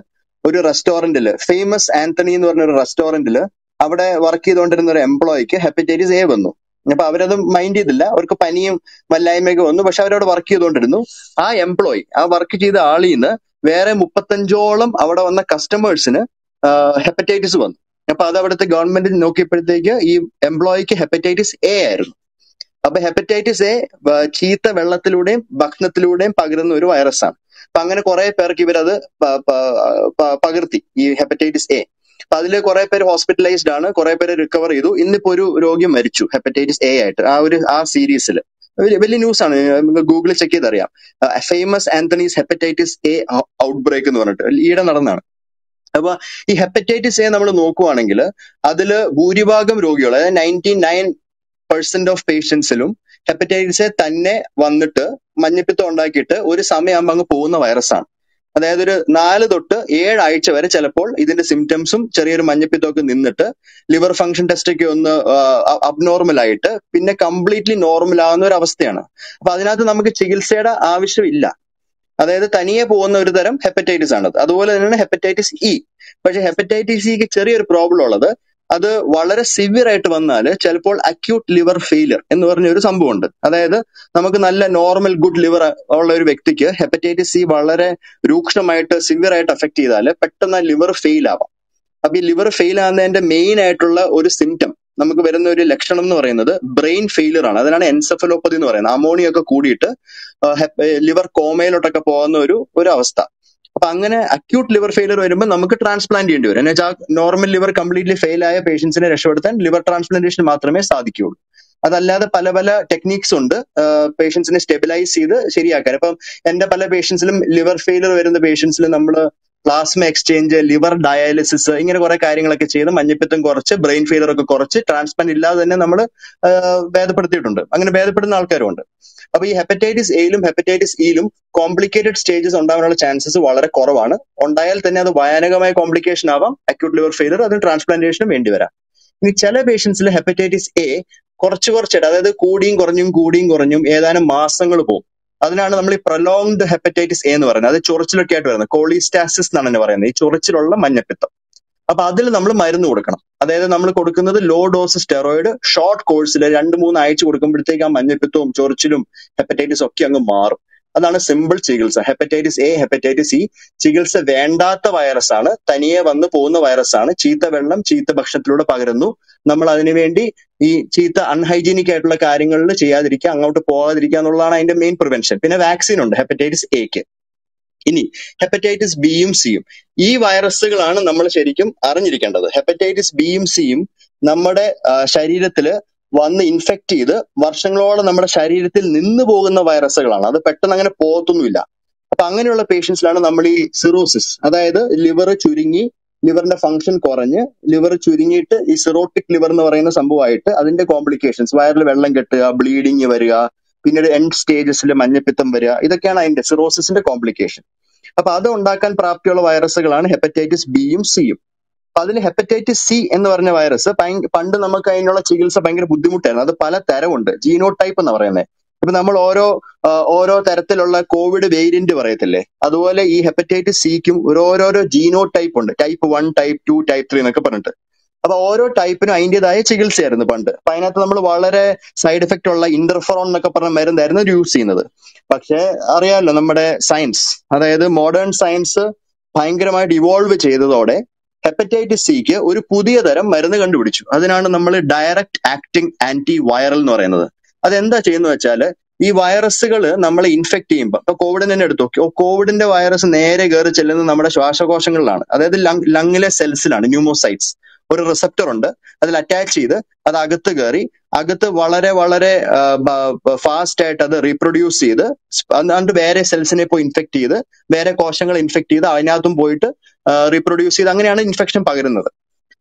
ഒരു റെസ്റ്റോറന്റില്, ഫേമസ് ആന്റണി എന്ന് പറഞ്ഞ ഒരു റെസ്റ്റോറന്റില് അവിടെ വർക്ക് ചെയ്തുകൊണ്ടിരുന്ന ഒരു എംപ്ലോയിക്ക് ഹെപ്പറ്റൈറ്റിസ് എ വന്നു. അപ്പൊ അവരത് മൈൻഡ് ചെയ്തില്ല, അവർക്ക് പനിയും വല്ലായ്മയൊക്കെ വന്നു, പക്ഷെ അവരവിടെ വർക്ക് ചെയ്തുകൊണ്ടിരുന്നു. ആ എംപ്ലോയി, ആ വർക്ക് ചെയ്ത ആളിൽ നിന്ന് വേറെ മുപ്പത്തഞ്ചോളം അവിടെ വന്ന കസ്റ്റമേഴ്സിന് ഹെപ്പറ്റൈറ്റിസ് വന്നു. അപ്പൊ അത് അവിടുത്തെ ഗവൺമെന്റ് നോക്കിയപ്പോഴത്തേക്ക് ഈ എംപ്ലോയിക്ക് ഹെപ്പറ്റൈറ്റിസ് എ ആയിരുന്നു. അപ്പൊ ഹെപ്പറ്റൈറ്റിസ് എ ചീത്ത വെള്ളത്തിലൂടെയും ഭക്ഷണത്തിലൂടെയും പകരുന്ന ഒരു വൈറസാണ്. അപ്പൊ അങ്ങനെ കുറെ പേർക്ക് ഇവരത് പകർത്തി ഈ ഹെപ്പറ്റൈറ്റിസ് എ. അപ്പൊ അതിൽ കുറെ പേര് ഹോസ്പിറ്റലൈസ്ഡ് ആണ്, കുറെ പേര് റിക്കവർ ചെയ്തു. ഇന്നിപ്പോ ഒരു രോഗി മരിച്ചു ഹെപ്പറ്റൈറ്റിസ് എ ആയിട്ട്. ആ ഒരു ആ സീരീസിൽ വലിയ ന്യൂസ് ആണ്, ഗൂഗിളിൽ ചെക്ക് ചെയ്തറിയാം. Famous Antony's hepatitis A outbreak എന്ന് പറഞ്ഞിട്ട് ഈയിടെ നടന്നാണ്. അപ്പൊ ഈ ഹെപ്പറ്റൈറ്റിസ് എ നമ്മൾ നോക്കുവാണെങ്കിൽ അതിൽ ഭൂരിഭാഗം രോഗികൾ, അതായത് നയൻറ്റി നയൻ പെർസെന്റ് ഓഫ് പേഷ്യൻസിലും ഹെപ്പറ്റൈറ്റിസ് എ തന്നെ വന്നിട്ട് മഞ്ഞപ്പിത്തം ഉണ്ടാക്കിയിട്ട് ഒരു സമയമാകുമ്പോൾ അങ്ങ് പോകുന്ന വൈറസാണ്. അതായത് ഒരു നാല് തൊട്ട് ഏഴാഴ്ച വരെ ചിലപ്പോൾ ഇതിന്റെ സിംറ്റംസും ചെറിയൊരു മഞ്ഞപ്പിത്തമൊക്കെ നിന്നിട്ട് ലിവർ ഫംഗ്ഷൻ ടെസ്റ്റ് ഒക്കെ ഒന്ന് അബ്നോർമൽ ആയിട്ട് പിന്നെ കംപ്ലീറ്റ്ലി നോർമൽ ആവുന്ന ഒരു അവസ്ഥയാണ്. അപ്പൊ അതിനകത്ത് നമുക്ക് ചികിത്സയുടെ ആവശ്യമില്ല. അതായത് തനിയെ പോകുന്ന ഒരു തരം ഹെപ്പറ്റൈറ്റിസ് ആണത്. അതുപോലെ തന്നെയാണ് ഹെപ്പറ്റൈറ്റിസ് ഇ. പക്ഷെ ഹെപ്പറ്റൈറ്റിസ് ഇക്ക് ചെറിയൊരു പ്രോബ്ലം ഉള്ളത്, അത് വളരെ സിവിയർ ആയിട്ട് വന്നാൽ ചിലപ്പോൾ അക്യൂട്ട് ലിവർ ഫെയിലിയർ എന്ന് പറഞ്ഞ ഒരു സംഭവമുണ്ട്. അതായത് നമുക്ക് നല്ല നോർമൽ ഗുഡ് ലിവർ ഉള്ള ഒരു വ്യക്തിക്ക് ഹെപ്പറ്റൈറ്റിസ് സി വളരെ രൂക്ഷമായിട്ട് സിവിയർ ആയിട്ട് അഫക്ട് ചെയ്താൽ പെട്ടെന്ന് ആ ലിവർ ഫെയിൽ ആവാം. അപ്പൊ ഈ ലിവർ ഫെയിൽ ആവുന്നതിന്റെ മെയിൻ ആയിട്ടുള്ള ഒരു സിംറ്റം നമുക്ക് വരുന്ന ഒരു ലക്ഷണം എന്ന് പറയുന്നത് ബ്രെയിൻ ഫെയിലിയർ ആണ്. അതിനാണ് എൻസെഫലോപ്പതി എന്ന് പറയുന്നത്. അമോണിയ ഒക്കെ കൂടിയിട്ട് ലിവർ കോമയിലോട്ടൊക്കെ പോകുന്ന ഒരു ഒരു അവസ്ഥ. അപ്പൊ അങ്ങനെ അക്യൂട്ട് ലിവർ ഫെയിലർ വരുമ്പോൾ നമുക്ക് ട്രാൻസ്പ്ലാന്റ് ചെയ്യേണ്ടി വരും. എന്ന് വെച്ചാൽ നോർമൽ ലിവർ കംപ്ലീറ്റ്ലി ഫെയിൽ ആയ പേഷ്യൻസിനെ രക്ഷപ്പെടുത്താൻ ലിവർ ട്രാൻസ്പ്ലാന്റേഷൻ മാത്രമേ സാധിക്കുകയുള്ളൂ. അതല്ലാതെ പല പല ടെക്നിക്സ് ഉണ്ട് പേഷ്യൻസിനെ സ്റ്റെബിലൈസ് ചെയ്ത് ശരിയാക്കാൻ. അപ്പം എന്റെ പല പേഷ്യൻസിലും ലിവർ ഫെയിലർ വരുന്ന പേഷ്യൻസിൽ നമ്മൾ plasma exchange, liver dialysis, ingane kore karyangalakku cheythu manjapitham korche brain failure okke korche transplant illade thanne nammal vedapeduthittunde angane vedapedunna aalkarum undu appo ee hepatitis A ilum hepatitis E ilum complicated stages undavanalla chances valare koravana undayal thanne adu vayanagamaaya complication avam acute liver failure adu transplantation vendi varam ini chela patients il hepatitis A korchu korchu adayathu koodiyum kornjum koodiyum kornjum edanam maasangal pov അതിനാണ് നമ്മൾ ഈ prolonged hepatitis A എന്ന് പറയുന്നത്. അത് ചൊറിച്ചിലൊക്കെ ആയിട്ട് വരുന്നത് കോളിസ്റ്റാസിസ് എന്നാണ് പറയുന്നത്, ഈ ചൊറിച്ചിലുള്ള മഞ്ഞപ്പിത്തം. അപ്പൊ അതിൽ നമ്മൾ മരുന്ന് കൊടുക്കണം. അതായത് നമ്മൾ കൊടുക്കുന്നത് ലോ ഡോസ് സ്റ്റെറോയിഡ് ഷോർട്ട് കോഴ്സിൽ രണ്ട് മൂന്ന് ആഴ്ച കൊടുക്കുമ്പോഴത്തേക്ക് ആ മഞ്ഞപ്പിത്തവും ചൊറിച്ചിലും ഹെപ്പറ്റൈറ്റിസും ഒക്കെ അങ്ങ് മാറും. അതാണ് സിമ്പിൾ ചികിത്സ. ഹെപ്പറ്റൈറ്റിസ് എ ഹെപ്പറ്റൈറ്റിസ് സി ചികിത്സ വേണ്ടാത്ത വൈറസാണ്, തനിയെ വന്നു പോകുന്ന വൈറസാണ്. ചീത്ത വെള്ളം ചീത്ത ഭക്ഷണത്തിലൂടെ പകരുന്നു. നമ്മൾ അതിനുവേണ്ടി ഈ ചീത്ത അൺഹൈജീനിക് ആയിട്ടുള്ള കാര്യങ്ങളിൽ ചെയ്യാതിരിക്കുക, അങ്ങോട്ട് പോകാതിരിക്കുക എന്നുള്ളതാണ് അതിന്റെ മെയിൻ പ്രിവെൻഷൻ. പിന്നെ വാക്സിൻ ഉണ്ട് ഹെപ്പറ്റൈറ്റിസ് എക്ക്. ഇനി ഹെപ്പറ്റൈറ്റിസ് ബിയും സിയും, ഈ വൈറസുകളാണ് നമ്മൾ ശരിക്കും അറിഞ്ഞിരിക്കേണ്ടത്. ഹെപ്പറ്റൈറ്റിസ് ബിയും സിയും നമ്മുടെ ശരീരത്തില് വന്ന് ഇൻഫെക്ട് ചെയ്ത് വർഷങ്ങളോളം നമ്മുടെ ശരീരത്തിൽ നിന്ന് പോകുന്ന വൈറസുകളാണ്. അത് പെട്ടെന്ന് അങ്ങനെ പോകത്തൊന്നുമില്ല. അപ്പൊ അങ്ങനെയുള്ള പേഷ്യൻസിലാണ് നമ്മൾ ഈ സിറോസിസ്, അതായത് ലിവർ ചുരുങ്ങി ലിവറിന്റെ ഫംഗ്ഷൻ കുറഞ്ഞ് ലിവർ ചുരുങ്ങിയിട്ട് ഈ സിറോട്ടിക് ലിവർ എന്ന് പറയുന്ന സംഭവമായിട്ട് അതിന്റെ കോംപ്ലിക്കേഷൻസ്, വയറിൽ വെള്ളം കെട്ടുക, ബ്ലീഡിങ് വരിക, പിന്നീട് എൻഡ് സ്റ്റേജസിൽ മഞ്ഞപ്പിത്തം വരിക, ഇതൊക്കെയാണ് അതിന്റെ സിറോസിസിന്റെ കോംപ്ലിക്കേഷൻ. അപ്പൊ അത് ഉണ്ടാക്കാൻ പ്രാപ്തിയുള്ള വൈറസുകളാണ് ഹെപ്പറ്റൈറ്റിസ് ബിയും സിയും. അപ്പൊ അതിൽ ഹെപ്പറ്റൈറ്റിസ് സി എന്ന് പറഞ്ഞ വൈറസ് പണ്ട് നമുക്ക് അതിനുള്ള ചികിത്സ ഭയങ്കര ബുദ്ധിമുട്ടായിരുന്നു. അത് പല തരമുണ്ട്, ജീനോ ടൈപ്പ് എന്ന് പറയുന്നത്. ഇപ്പൊ നമ്മൾ ഓരോ ഓരോ തരത്തിലുള്ള കോവിഡ് വേരിയന്റ് പറയത്തില്ലേ, അതുപോലെ ഈ ഹെപ്പറ്റൈറ്റിസ് സിക്കും ഓരോരോ ജീനോ ടൈപ്പ് ഉണ്ട്. Type one, type two, type three എന്നൊക്കെ പറഞ്ഞിട്ട്. അപ്പൊ ഓരോ ടൈപ്പിനും അതിൻ്റെതായ ചികിത്സയായിരുന്നു പണ്ട്. അപ്പൊ അതിനകത്ത് നമ്മൾ വളരെ സൈഡ് എഫക്റ്റ് ഉള്ള ഇന്റർഫെറോൺ എന്നൊക്കെ പറഞ്ഞ മരുന്നായിരുന്നു യൂസ് ചെയ്യുന്നത്. പക്ഷെ അറിയാമല്ലോ നമ്മുടെ സയൻസ്, അതായത് മോഡേൺ സയൻസ് ഭയങ്കരമായിട്ട് ഇവോൾവ് ചെയ്തതോടെ ഹെപ്പറ്റൈറ്റിസ് സിക്ക് ഒരു പുതിയ തരം മരുന്ന് കണ്ടുപിടിച്ചു. അതിനാണ് നമ്മൾ ഡയറക്റ്റ് ആക്ടിങ് ആന്റി വൈറൽ എന്ന് പറയുന്നത്. അതെന്താ ചെയ്യുന്ന വെച്ചാൽ ഈ വൈറസുകൾ നമ്മളെ ഇൻഫെക്ട് ചെയ്യുമ്പോൾ, ഇപ്പൊ കോവിഡ് തന്നെ എടുത്തു നോക്കി, കോവിഡിന്റെ വൈറസ് നേരെ കയറി ചെല്ലുന്നത് നമ്മുടെ ശ്വാസകോശങ്ങളിലാണ്, അതായത് ലങ് ലങ്ങിലെ സെൽസിലാണ്. ന്യൂമോസൈറ്റ്സ് ഒരു റിസപ്റ്റർ ഉണ്ട്, അതിൽ അറ്റാച്ച് ചെയ്ത് അത് അകത്ത് കയറി അകത്ത് വളരെ വളരെ ഫാസ്റ്റ് ആയിട്ട് അത് റീപ്രൊഡ്യൂസ് ചെയ്ത് അതിന്റെ വേറെ സെൽസിനെ പോയി ഇൻഫെക്ട് ചെയ്ത് വേറെ കോശങ്ങൾ ഇൻഫെക്ട് ചെയ്ത് അതിനകത്തും പോയിട്ട് റീപ്രൊഡ്യൂസ് ചെയ്ത് അങ്ങനെയാണ് ഇൻഫെക്ഷൻ പകരുന്നത്.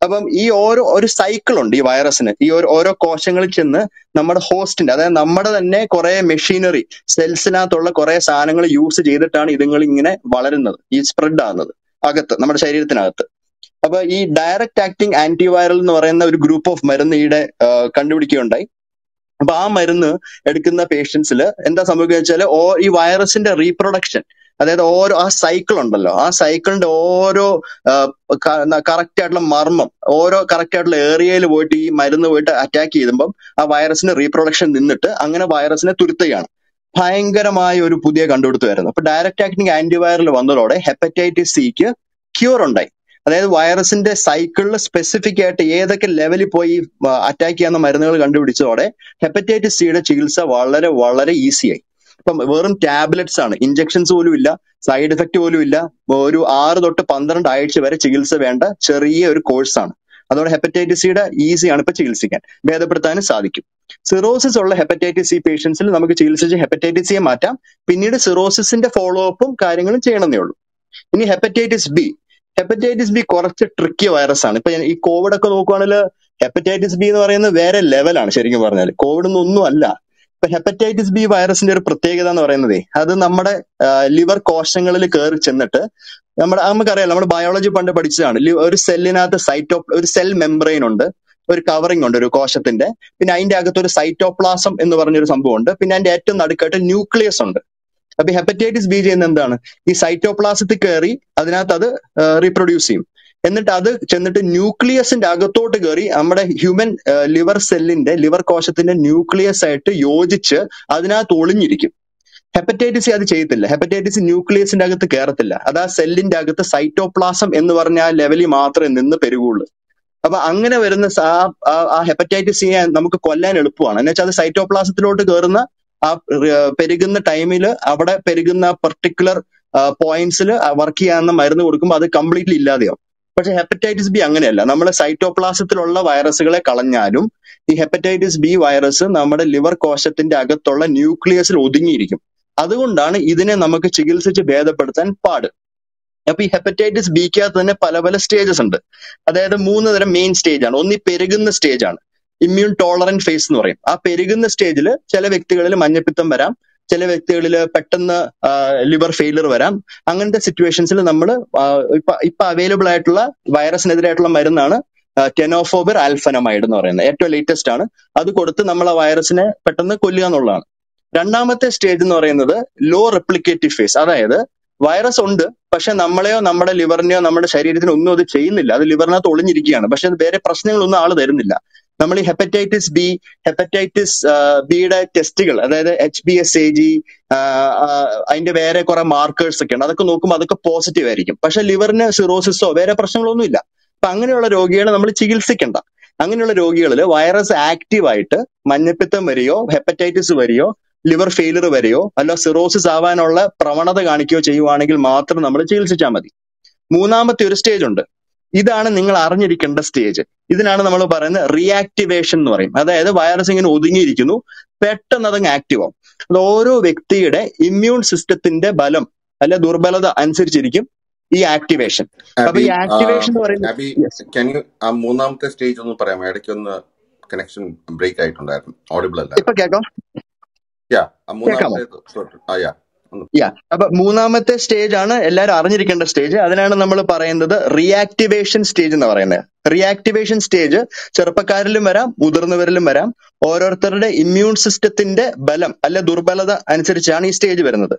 അപ്പം ഈ ഓരോ ഒരു സൈക്കിൾ ഉണ്ട് ഈ വൈറസിന്. ഈ ഓരോ കോശങ്ങളിൽ ചെന്ന് നമ്മുടെ ഹോസ്റ്റിന്റെ, അതായത് നമ്മുടെ തന്നെ കുറെ മെഷീനറി സെൽസിനകത്തുള്ള കുറെ സാധനങ്ങൾ യൂസ് ചെയ്തിട്ടാണ് ഇതുങ്ങൾ ഇങ്ങനെ വളരുന്നത്, ഈ സ്പ്രെഡ് ആകുന്നത് അകത്ത് നമ്മുടെ ശരീരത്തിനകത്ത്. അപ്പൊ ഈ ഡയറക്റ്റ് ആക്ടിങ് ആന്റിവൈറൽ എന്ന് പറയുന്ന ഒരു ഗ്രൂപ്പ് ഓഫ് മരുന്ന് ഈടെ കണ്ടുപിടിക്കുകയുണ്ടായി. അപ്പൊ ആ മരുന്ന് എടുക്കുന്ന പേഷ്യൻസിൽ എന്താ സംഭവിക്കുക വെച്ചാൽ ഓ ഈ വൈറസിന്റെ റീപ്രൊഡക്ഷൻ, അതായത് ഓരോ ആ സൈക്കിൾ ഉണ്ടല്ലോ, ആ സൈക്കിളിന്റെ ഓരോ കറക്റ്റ് ആയിട്ടുള്ള മർമ്മം, ഓരോ കറക്റ്റ് ആയിട്ടുള്ള ഏരിയയിൽ പോയിട്ട് ഈ മരുന്ന് പോയിട്ട് അറ്റാക്ക് ചെയ്തുമ്പം ആ വൈറസിന്റെ റീപ്രൊഡക്ഷൻ നിന്നിട്ട് അങ്ങനെ വൈറസിനെ തുരുത്തുകയാണ്. ഭയങ്കരമായ ഒരു പുതിയ കണ്ടുപിടുത്തമായിരുന്നു. അപ്പൊ ഡയറക്റ്റ് ആക്ടിങ് ആന്റിവൈറൽ വന്നതോടെ ഹെപ്പറ്റൈറ്റിസ് സിക്ക് ക്യൂർ ഉണ്ടായി. അതായത് വൈറസിന്റെ സൈക്കിളിൽ സ്പെസിഫിക് ആയിട്ട് ഏതൊക്കെ ലെവലിൽ പോയി അറ്റാക്ക് ചെയ്യുന്ന മരുന്നുകൾ കണ്ടുപിടിച്ചതോടെ ഹെപ്പറ്റൈറ്റിസ് സിയുടെ ചികിത്സ വളരെ വളരെ ഈസിയായി. ഇപ്പം വെറും ടാബ്ലറ്റ്സ് ആണ്, ഇഞ്ചക്ഷൻസ് പോലും ഇല്ല, സൈഡ് എഫക്റ്റ് പോലും ഇല്ല. ഒരു ആറ് തൊട്ട് പന്ത്രണ്ട് ആഴ്ച വരെ ചികിത്സ വേണ്ട ചെറിയ ഒരു കോഴ്സാണ്. അതുകൊണ്ട് ഹെപ്പറ്റൈറ്റിസ് സിയുടെ ഈസിയാണ് ഇപ്പൊ ചികിത്സിക്കാൻ, ഭേദപ്പെടുത്താനും സാധിക്കും. സിറോസിസ് ഉള്ള ഹെപ്പറ്റൈറ്റിസ് സി പേഷ്യൻസിൽ നമുക്ക് ചികിത്സിച്ച് ഹെപ്പറ്റൈറ്റിസ് സിയെ മാറ്റാം. പിന്നീട് സിറോസിസിന്റെ ഫോളോ അപ്പും കാര്യങ്ങളും ചെയ്യണമെന്നേ ഉള്ളൂ. ഇനി ഹെപ്പറ്റൈറ്റിസ് ബി. ഹെപ്പറ്റൈറ്റിസ് ബി കുറച്ച് ട്രിക്കി വൈറസ് ആണ്. ഇപ്പൊ ഈ കോവിഡ് ഒക്കെ നോക്കുവാണെങ്കിൽ ഹെപ്പറ്റൈറ്റിസ് ബി എന്ന് പറയുന്നത് വേറെ ലെവലാണ് ശരിക്കും പറഞ്ഞാൽ, കോവിഡ് ഒന്നും അല്ല. ഇപ്പൊ ഹെപ്പറ്റൈറ്റിസ് ബി വൈറസിന്റെ ഒരു പ്രത്യേകത എന്ന് പറയുന്നത് അത് നമ്മുടെ ലിവർ കോശങ്ങളിൽ കയറി ചെന്നിട്ട് നമ്മുടെ, നമുക്കറിയാലോ നമ്മുടെ ബയോളജി പണ്ട് പഠിച്ചതാണ്, ഒരു സെല്ലിനകത്ത് സൈറ്റോ ഒരു സെൽ മെംബ്രെയിൻ ഉണ്ട്, ഒരു കവറിംഗ് ഉണ്ട് ഒരു കോശത്തിന്റെ, പിന്നെ അതിന്റെ അകത്ത് ഒരു സൈറ്റോപ്ലാസം എന്ന് പറഞ്ഞൊരു സംഭവം ഉണ്ട്, പിന്നെ അതിന്റെ ഏറ്റവും നടുക്കായിട്ട് ന്യൂക്ലിയസ് ഉണ്ട്. അപ്പൊ ഹെപ്പറ്റൈറ്റിസ് ബി ചെയ്യുന്ന എന്താണ്, ഈ സൈറ്റോപ്ലാസത്തിൽ കയറി അതിനകത്ത് അത് റീപ്രൊഡ്യൂസ് ചെയ്യും. എന്നിട്ട് അത് ചെന്നിട്ട് ന്യൂക്ലിയസിന്റെ അകത്തോട്ട് കയറി നമ്മുടെ ഹ്യൂമൻ ലിവർ സെല്ലിന്റെ ലിവർ കോശത്തിന്റെ ന്യൂക്ലിയസ് ആയിട്ട് യോജിച്ച് അതിനകത്ത് ഒളിഞ്ഞിരിക്കും. ഹെപ്പറ്റൈറ്റിസ് സി അത് ചെയ്യത്തില്ല. ഹെപ്പറ്റൈറ്റിസ് ന്യൂക്ലിയസിന്റെ അകത്ത് കയറത്തില്ല. അത് ആ സെല്ലിന്റെ അകത്ത് സൈറ്റോപ്ലാസം എന്ന് പറഞ്ഞ ആ ലെവലിൽ മാത്രമേ നിന്ന് പെരുകുള്ളൂ. അപ്പൊ അങ്ങനെ വരുന്ന ആ ഹെപ്പറ്റൈറ്റിസ് സിയെ നമുക്ക് കൊല്ലാൻ എളുപ്പമാണ്. എന്നുവെച്ചാൽ അത് സൈറ്റോപ്ലാസത്തിലോട്ട് കയറുന്ന ആ പെരുകുന്ന ടൈമില് അവിടെ പെരുകുന്ന പെർട്ടിക്കുലർ പോയിന്റ്സിൽ വർക്ക് ചെയ്യാവുന്ന മരുന്ന് കൊടുക്കുമ്പോൾ അത് കംപ്ലീറ്റ്ലി ഇല്ലാതെയാവും. പക്ഷെ ഹെപ്പറ്റൈറ്റിസ് ബി അങ്ങനെയല്ല. നമ്മൾ സൈറ്റോപ്ലാസത്തിലുള്ള വൈറസുകളെ കളഞ്ഞാലും ഈ ഹെപ്പറ്റൈറ്റിസ് ബി വൈറസ് നമ്മുടെ ലിവർ കോശത്തിന്റെ അകത്തുള്ള ന്യൂക്ലിയസിൽ ഒതുങ്ങിയിരിക്കും. അതുകൊണ്ടാണ് ഇതിനെ നമുക്ക് ചികിത്സിച്ച് ഭേദപ്പെടുത്താൻ പാട്. അപ്പോൾ ഈ ഹെപ്പറ്റൈറ്റിസ് ബിക്ക് അകത്ത് തന്നെ പല പല സ്റ്റേജസ് ഉണ്ട്. അതായത് മൂന്ന് തരം മെയിൻ സ്റ്റേജ് ആണ്. ഒന്ന് ഈ പെരുകുന്ന സ്റ്റേജ് ആണ്, ഇമ്മ്യൂൺ ടോളറന്റ് ഫേസ് എന്ന് പറയും. ആ പെരുകുന്ന സ്റ്റേജിൽ ചില വ്യക്തികളിൽ മഞ്ഞപ്പിത്തം വരാം, ചില വ്യക്തികളിൽ പെട്ടെന്ന് ലിവർ ഫെയിലർ വരാം. അങ്ങനത്തെ സിറ്റുവേഷൻസിൽ നമ്മൾ ഇപ്പൊ ഇപ്പൊ അവൈലബിൾ ആയിട്ടുള്ള വൈറസിനെതിരായിട്ടുള്ള മരുന്നാണ് ടെനോഫോബിർ ആൽഫനമൈഡ് എന്ന് പറയുന്നത്. ഏറ്റവും ലേറ്റസ്റ്റ് ആണ് അത്. കൊടുത്ത് നമ്മൾ ആ വൈറസിനെ പെട്ടെന്ന് കൊല്ലുക എന്നുള്ളതാണ്. രണ്ടാമത്തെ സ്റ്റേജ് എന്ന് പറയുന്നത് ലോ റെപ്ലിക്കേറ്റീവ് ഫേസ്. അതായത് വൈറസ് ഉണ്ട്, പക്ഷെ നമ്മളെയോ നമ്മുടെ ലിവറിനെയോ നമ്മുടെ ശരീരത്തിനോ ഒന്നും അത് ചെയ്യുന്നില്ല. അത് ലിവറിനകത്ത് ഒളിഞ്ഞിരിക്കുകയാണ്, പക്ഷെ അത് വേറെ പ്രശ്നങ്ങളൊന്നും ആള് തരുന്നില്ല. നമ്മൾ ഈ ഹെപ്പറ്റൈറ്റിസ് ബി ഹെപ്പറ്റൈറ്റിസ് ബിയുടെ ടെസ്റ്റുകൾ, അതായത് H B S A G, അതിന്റെ വേറെ കുറെ മാർക്കേഴ്സ് ഒക്കെയാണ്. അതൊക്കെ നോക്കുമ്പോൾ അതൊക്കെ പോസിറ്റീവ് ആയിരിക്കും, പക്ഷെ ലിവറിന് സിറോസിസോ വേറെ പ്രശ്നങ്ങളൊന്നും ഇല്ല. അപ്പൊ അങ്ങനെയുള്ള രോഗികളെ നമ്മൾ ചികിത്സിക്കണ്ട. അങ്ങനെയുള്ള രോഗികളിൽ വൈറസ് ആക്റ്റീവായിട്ട് മഞ്ഞപ്പിത്തം വരികയോ ഹെപ്പറ്റൈറ്റിസ് വരികയോ ലിവർ ഫെയിലർ വരെയോ അല്ല സിറോസിസ് ആവാനുള്ള പ്രവണത കാണിക്കുകയോ ചെയ്യുവാണെങ്കിൽ മാത്രം നമ്മൾ ചികിത്സിച്ചാൽ മതി. മൂന്നാമത്തെ ഒരു സ്റ്റേജ് ഉണ്ട്, ഇതാണ് നിങ്ങൾ അറിഞ്ഞിരിക്കേണ്ട സ്റ്റേജ്. ഇതിനാണ് നമ്മൾ പറയുന്നത് റിയാക്ടിവേഷൻ എന്ന് പറയും. അതായത് വൈറസ് ഇങ്ങനെ ഒതുങ്ങിയിരിക്കുന്നു, പെട്ടെന്ന് അതങ്ങ് ആക്റ്റീവ് ആവും. അത് ഓരോ വ്യക്തിയുടെ ഇമ്മ്യൂൺ സിസ്റ്റത്തിന്റെ ബലം അല്ലെ ദുർബലത അനുസരിച്ചിരിക്കും ഈ ആക്ടിവേഷൻ. അപ്പൊ ഈ ആക്ടിവേഷൻ എന്ന് പറയുന്നത് മൂന്നാമത്തെ സ്റ്റേജ് ഒന്ന് പറയാമോ? ഇടയ്ക്ക് ഒന്ന് കണക്ഷൻ ബ്രേക്ക് ആയിട്ടുണ്ടായിരുന്നു, ഓഡിബിൾ അല്ല. ഇപ്പൊ കേൾക്കാം? യാ. അപ്പൊ മൂന്നാമത്തെ സ്റ്റേജ് ആണ് എല്ലാവരും അറിഞ്ഞിരിക്കേണ്ട സ്റ്റേജ്. അതിനാണ് നമ്മൾ പറയുന്നത് റിയാക്ടിവേഷൻ സ്റ്റേജ് എന്ന് പറയുന്നത്. റിയാക്ടിവേഷൻ സ്റ്റേജ് ചെറുപ്പക്കാരിലും വരാം, മുതിർന്നവരിലും വരാം. ഓരോരുത്തരുടെ ഇമ്മ്യൂൺ സിസ്റ്റത്തിന്റെ ബലം അല്ലെ ദുർബലത അനുസരിച്ചാണ് ഈ സ്റ്റേജ് വരുന്നത്.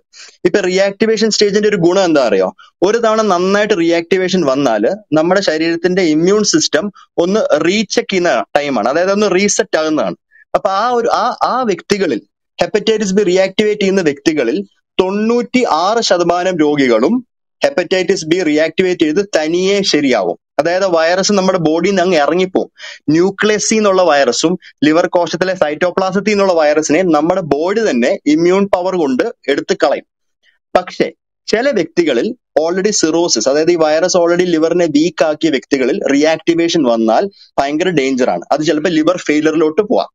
ഇപ്പൊ റിയാക്ടിവേഷൻ സ്റ്റേജിന്റെ ഒരു ഗുണം എന്താ അറിയോ? ഒരു തവണ നന്നായിട്ട് റിയാക്ടിവേഷൻ വന്നാൽ നമ്മുടെ ശരീരത്തിന്റെ ഇമ്മ്യൂൺ സിസ്റ്റം ഒന്ന് റീചെക്ക് ചെയ്യുന്ന ടൈമാണ്. അതായത് ഒന്ന് റീസെറ്റ് ആകുന്നതാണ്. അപ്പൊ ആ ഒരു ആ ആ വ്യക്തികളിൽ ഹെപ്പറ്റൈറ്റിസ് ബി റിയാക്ടിവേറ്റ് ചെയ്യുന്ന വ്യക്തികളിൽ തൊണ്ണൂറ്റി ആറ് ശതമാനം രോഗികളും ഹെപ്പറ്റൈറ്റിസ് ബി റിയാക്ടിവേറ്റ് ചെയ്ത് തനിയെ ശരിയാവും. അതായത് വൈറസ് നമ്മുടെ ബോഡിയിൽ നിന്ന് അങ്ങ് ഇറങ്ങിപ്പോവും. ന്യൂക്ലിയസിൽ നിന്നുള്ള വൈറസും ലിവർ കോശത്തിലെ സൈറ്റോപ്ലാസത്തിൽ നിന്നുള്ള വൈറസിനെ നമ്മുടെ ബോഡി തന്നെ ഇമ്മ്യൂൺ പവർ കൊണ്ട് എടുത്ത് കളയും. പക്ഷെ ചില വ്യക്തികളിൽ ഓൾറെഡി സിറോസിസ്, അതായത് ഈ വൈറസ് ഓൾറെഡി ലിവറിനെ വീക്ക് ആക്കിയ വ്യക്തികളിൽ റിയാക്ടിവേഷൻ വന്നാൽ ഭയങ്കര ഡേഞ്ചറാണ്. അത് ചിലപ്പോൾ ലിവർ ഫെയിലറിലോട്ട് പോവാം.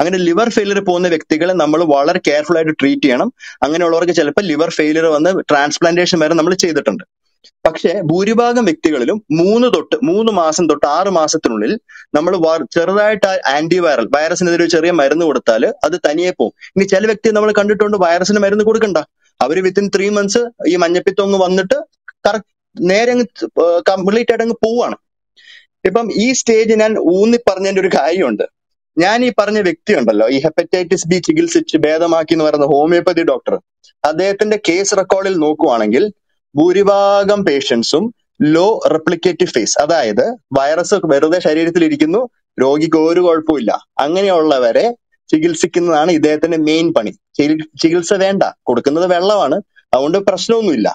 അങ്ങനെ ലിവർ ഫെയിലർ പോകുന്ന വ്യക്തികളെ നമ്മൾ വളരെ കെയർഫുൾ ആയിട്ട് ട്രീറ്റ് ചെയ്യണം. അങ്ങനെയുള്ളവർക്ക് ചിലപ്പോൾ ലിവർ ഫെയിലർ വന്ന് ട്രാൻസ്പ്ലാന്റേഷൻ വരെ നമ്മൾ ചെയ്തിട്ടുണ്ട്. പക്ഷേ ഭൂരിഭാഗം വ്യക്തികളിലും മൂന്ന് തൊട്ട് മൂന്ന് മാസം തൊട്ട് ആറ് മാസത്തിനുള്ളിൽ നമ്മൾ ചെറുതായിട്ട് ആന്റിവൈറൽ വൈറസിനെതിരെ ചെറിയ മരുന്ന് കൊടുത്താൽ അത് തനിയെ പോകും. ഇനി ചില വ്യക്തി നമ്മൾ കണ്ടിട്ടുണ്ട് വൈറസിന് മരുന്ന് കൊടുക്കണ്ട, അവർ വിത്തിൻ ത്രീ മന്ത്സ് ഈ മഞ്ഞപ്പിത്തം അങ്ങ് വന്നിട്ട് കറക്റ്റ് നേരെ കംപ്ലീറ്റ് ആയിട്ട് അങ്ങ് പോവാണ്. ഇപ്പം ഈ സ്റ്റേജ് ഞാൻ ഊന്നി പറഞ്ഞതിന്റെ ഒരു കാര്യമുണ്ട്. ഞാൻ ഈ പറഞ്ഞ വ്യക്തിയുണ്ടല്ലോ, ഈ ഹെപ്പറ്റൈറ്റിസ് ബി ചികിത്സിച്ച് ഭേദമാക്കി എന്ന് പറയുന്ന ഹോമിയോപ്പതി ഡോക്ടർ, അദ്ദേഹത്തിന്റെ കേസ് റെക്കോർഡിൽ നോക്കുവാണെങ്കിൽ ഭൂരിഭാഗം പേഷ്യൻസും ലോ റെപ്ലിക്കേറ്റീവ് ഫേസ്, അതായത് വൈറസ് വെറുതെ ശരീരത്തിലിരിക്കുന്നു, രോഗിക്ക് ഒരു കുഴപ്പമില്ല, അങ്ങനെയുള്ളവരെ ചികിത്സിക്കുന്നതാണ് ഇദ്ദേഹത്തിന്റെ മെയിൻ പണി. ചികിത്സ വേണ്ട, കൊടുക്കുന്നത് വെള്ളമാണ്, അതുകൊണ്ട് പ്രശ്നമൊന്നുമില്ല.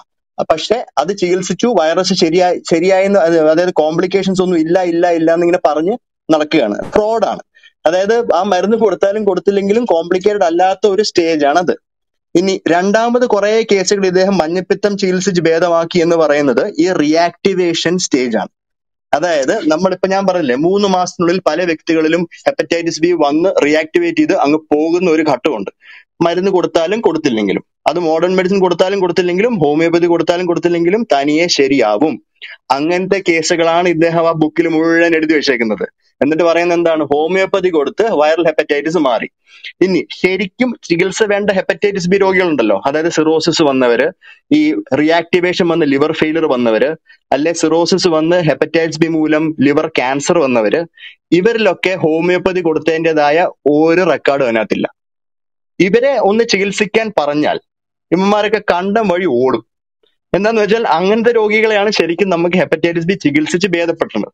പക്ഷെ അത് ചികിത്സിച്ചു വൈറസ് ശരിയായി ശരിയായെന്ന് അതായത് കോംപ്ലിക്കേഷൻസ് ഒന്നും ഇല്ല ഇല്ല ഇല്ല എന്നിങ്ങനെ പറഞ്ഞ് നടക്കുകയാണ്. ഫ്രോഡാണ്. അതായത് ആ മരുന്ന് കൊടുത്താലും കൊടുത്തില്ലെങ്കിലും കോംപ്ലിക്കേറ്റഡ് അല്ലാത്ത ഒരു സ്റ്റേജ് ആണത്. ഇനി രണ്ടാമത് കുറെ കേസുകൾ ഇദ്ദേഹം മഞ്ഞപ്പിത്തം ചികിത്സിച്ച് ഭേദമാക്കി എന്ന് പറയുന്നത് ഈ റിയാക്ടിവേഷൻ സ്റ്റേജ് ആണ്. അതായത് നമ്മളിപ്പോ ഞാൻ പറഞ്ഞില്ലേ, മൂന്ന് മാസത്തിനുള്ളിൽ പല വ്യക്തികളിലും ഹെപ്പറ്റൈറ്റിസ് ബി വന്ന് റിയാക്ടിവേറ്റ് ചെയ്ത് അങ്ങ് പോകുന്ന ഒരു ഘട്ടമുണ്ട്. മരുന്ന് കൊടുത്താലും കൊടുത്തില്ലെങ്കിലും, അത് മോഡേൺ മെഡിസിൻ കൊടുത്താലും കൊടുത്തില്ലെങ്കിലും ഹോമിയോപ്പതി കൊടുത്താലും കൊടുത്തില്ലെങ്കിലും തനിയെ ശരിയാവും. അങ്ങനത്തെ കേസുകളാണ് ഇദ്ദേഹം ആ ബുക്കിൽ മുഴുവൻ എഴുതി വെച്ചേക്കുന്നത്. എന്നിട്ട് പറയുന്നത് എന്താണ്? ഹോമിയോപ്പതി കൊടുത്ത് വൈറൽ ഹെപ്പറ്റൈറ്റിസ് മാറി. ഇനി ശരിക്കും ചികിത്സ വേണ്ട ഹെപ്പറ്റൈറ്റിസ് ബി രോഗികളുണ്ടല്ലോ, അതായത് സിറോസിസ് വന്നവര്, ഈ റിയാക്ടിവേഷൻ വന്ന് ലിവർ ഫെയിലർ വന്നവര്, അല്ലെ സിറോസിസ് വന്ന് ഹെപ്പറ്റൈറ്റിസ് ബി മൂലം ലിവർ ക്യാൻസർ വന്നവര്, ഇവരിലൊക്കെ ഹോമിയോപ്പതി കൊടുത്തതിൻ്റെതായ ഒരു റെക്കോർഡ് അതിനകത്തില്ല. ഇവരെ ഒന്ന് ചികിത്സിക്കാൻ പറഞ്ഞാൽ ഇമ്മമാരൊക്കെ കണ്ടം വഴി ഓടും. എന്താന്ന് വെച്ചാൽ അങ്ങനത്തെ രോഗികളെയാണ് ശരിക്കും നമുക്ക് ഹെപ്പറ്റൈറ്റിസ് ബി ചികിത്സിച്ച് ഭേദപ്പെട്ടുന്നത്.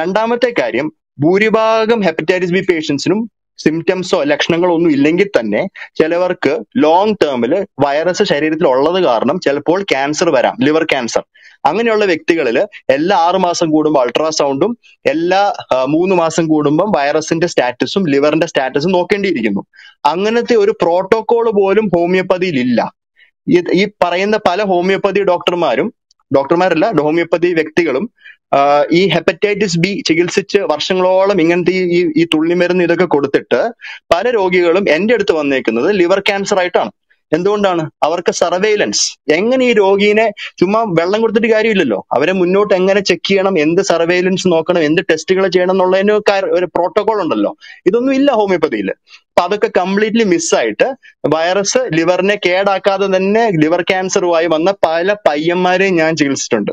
രണ്ടാമത്തെ കാര്യം, ഭൂരിഭാഗം ഹെപ്പറ്റൈറ്റിസ് ബി പേഷ്യൻസിനും സിംറ്റംസോ ലക്ഷണങ്ങളോ ഒന്നും ഇല്ലെങ്കിൽ തന്നെ ചിലവർക്ക് ലോങ് ടേമിൽ വൈറസ് ശരീരത്തിൽ ഉള്ളത് കാരണം ചിലപ്പോൾ ക്യാൻസർ വരാം, ലിവർ ക്യാൻസർ. അങ്ങനെയുള്ള വ്യക്തികളിൽ എല്ലാ ആറു മാസം കൂടുമ്പോൾ അൾട്രാസൗണ്ടും എല്ലാ മൂന്ന് മാസം കൂടുമ്പം വൈറസിന്റെ സ്റ്റാറ്റസും ലിവറിന്റെ സ്റ്റാറ്റസും നോക്കേണ്ടിയിരിക്കുന്നു. അങ്ങനത്തെ ഒരു പ്രോട്ടോകോൾ പോലും ഹോമിയോപ്പതിയിൽ ഇല്ല. ഈ പറയുന്ന പല ഹോമിയോപ്പതി ഡോക്ടർമാരും ഡോക്ടർമാരല്ല ഹോമിയോപ്പതി വ്യക്തികളും ഈ ഹെപ്പറ്റൈറ്റിസ് ബി ചികിത്സിച്ച് വർഷങ്ങളോളം ഇങ്ങനത്തെ ഈ ഈ തുള്ളിമരുന്ന് ഇതൊക്കെ കൊടുത്തിട്ട് പല രോഗികളും എൻ്റെ അടുത്ത് വന്നേക്കുന്നത് ലിവർ ക്യാൻസർ ആയിട്ടാണ്. എന്തുകൊണ്ടാണ് അവർക്ക് സർവെയിലൻസ് എങ്ങനെ ഈ രോഗിയെ ചുമ്മാ വെള്ളം കൊടുത്തിട്ട് കാര്യമില്ലല്ലോ അവരെ മുന്നോട്ട് എങ്ങനെ ചെക്ക് ചെയ്യണം എന്ത് സർവെയിലൻസ് നോക്കണം എന്ത് ടെസ്റ്റുകൾ ചെയ്യണം എന്നുള്ളതിന് ഒരു പ്രോട്ടോകോൾ ഉണ്ടല്ലോ ഇതൊന്നും ഇല്ല ഹോമിയോപ്പതിയിൽ അപ്പൊ അതൊക്കെ കംപ്ലീറ്റ്ലി മിസ്സായിട്ട് വൈറസ് ലിവറിനെ കേടാക്കാതെ തന്നെ ലിവർ ക്യാൻസറുമായി വന്ന പല പയ്യന്മാരെയും ഞാൻ ചികിത്സിച്ചിട്ടുണ്ട്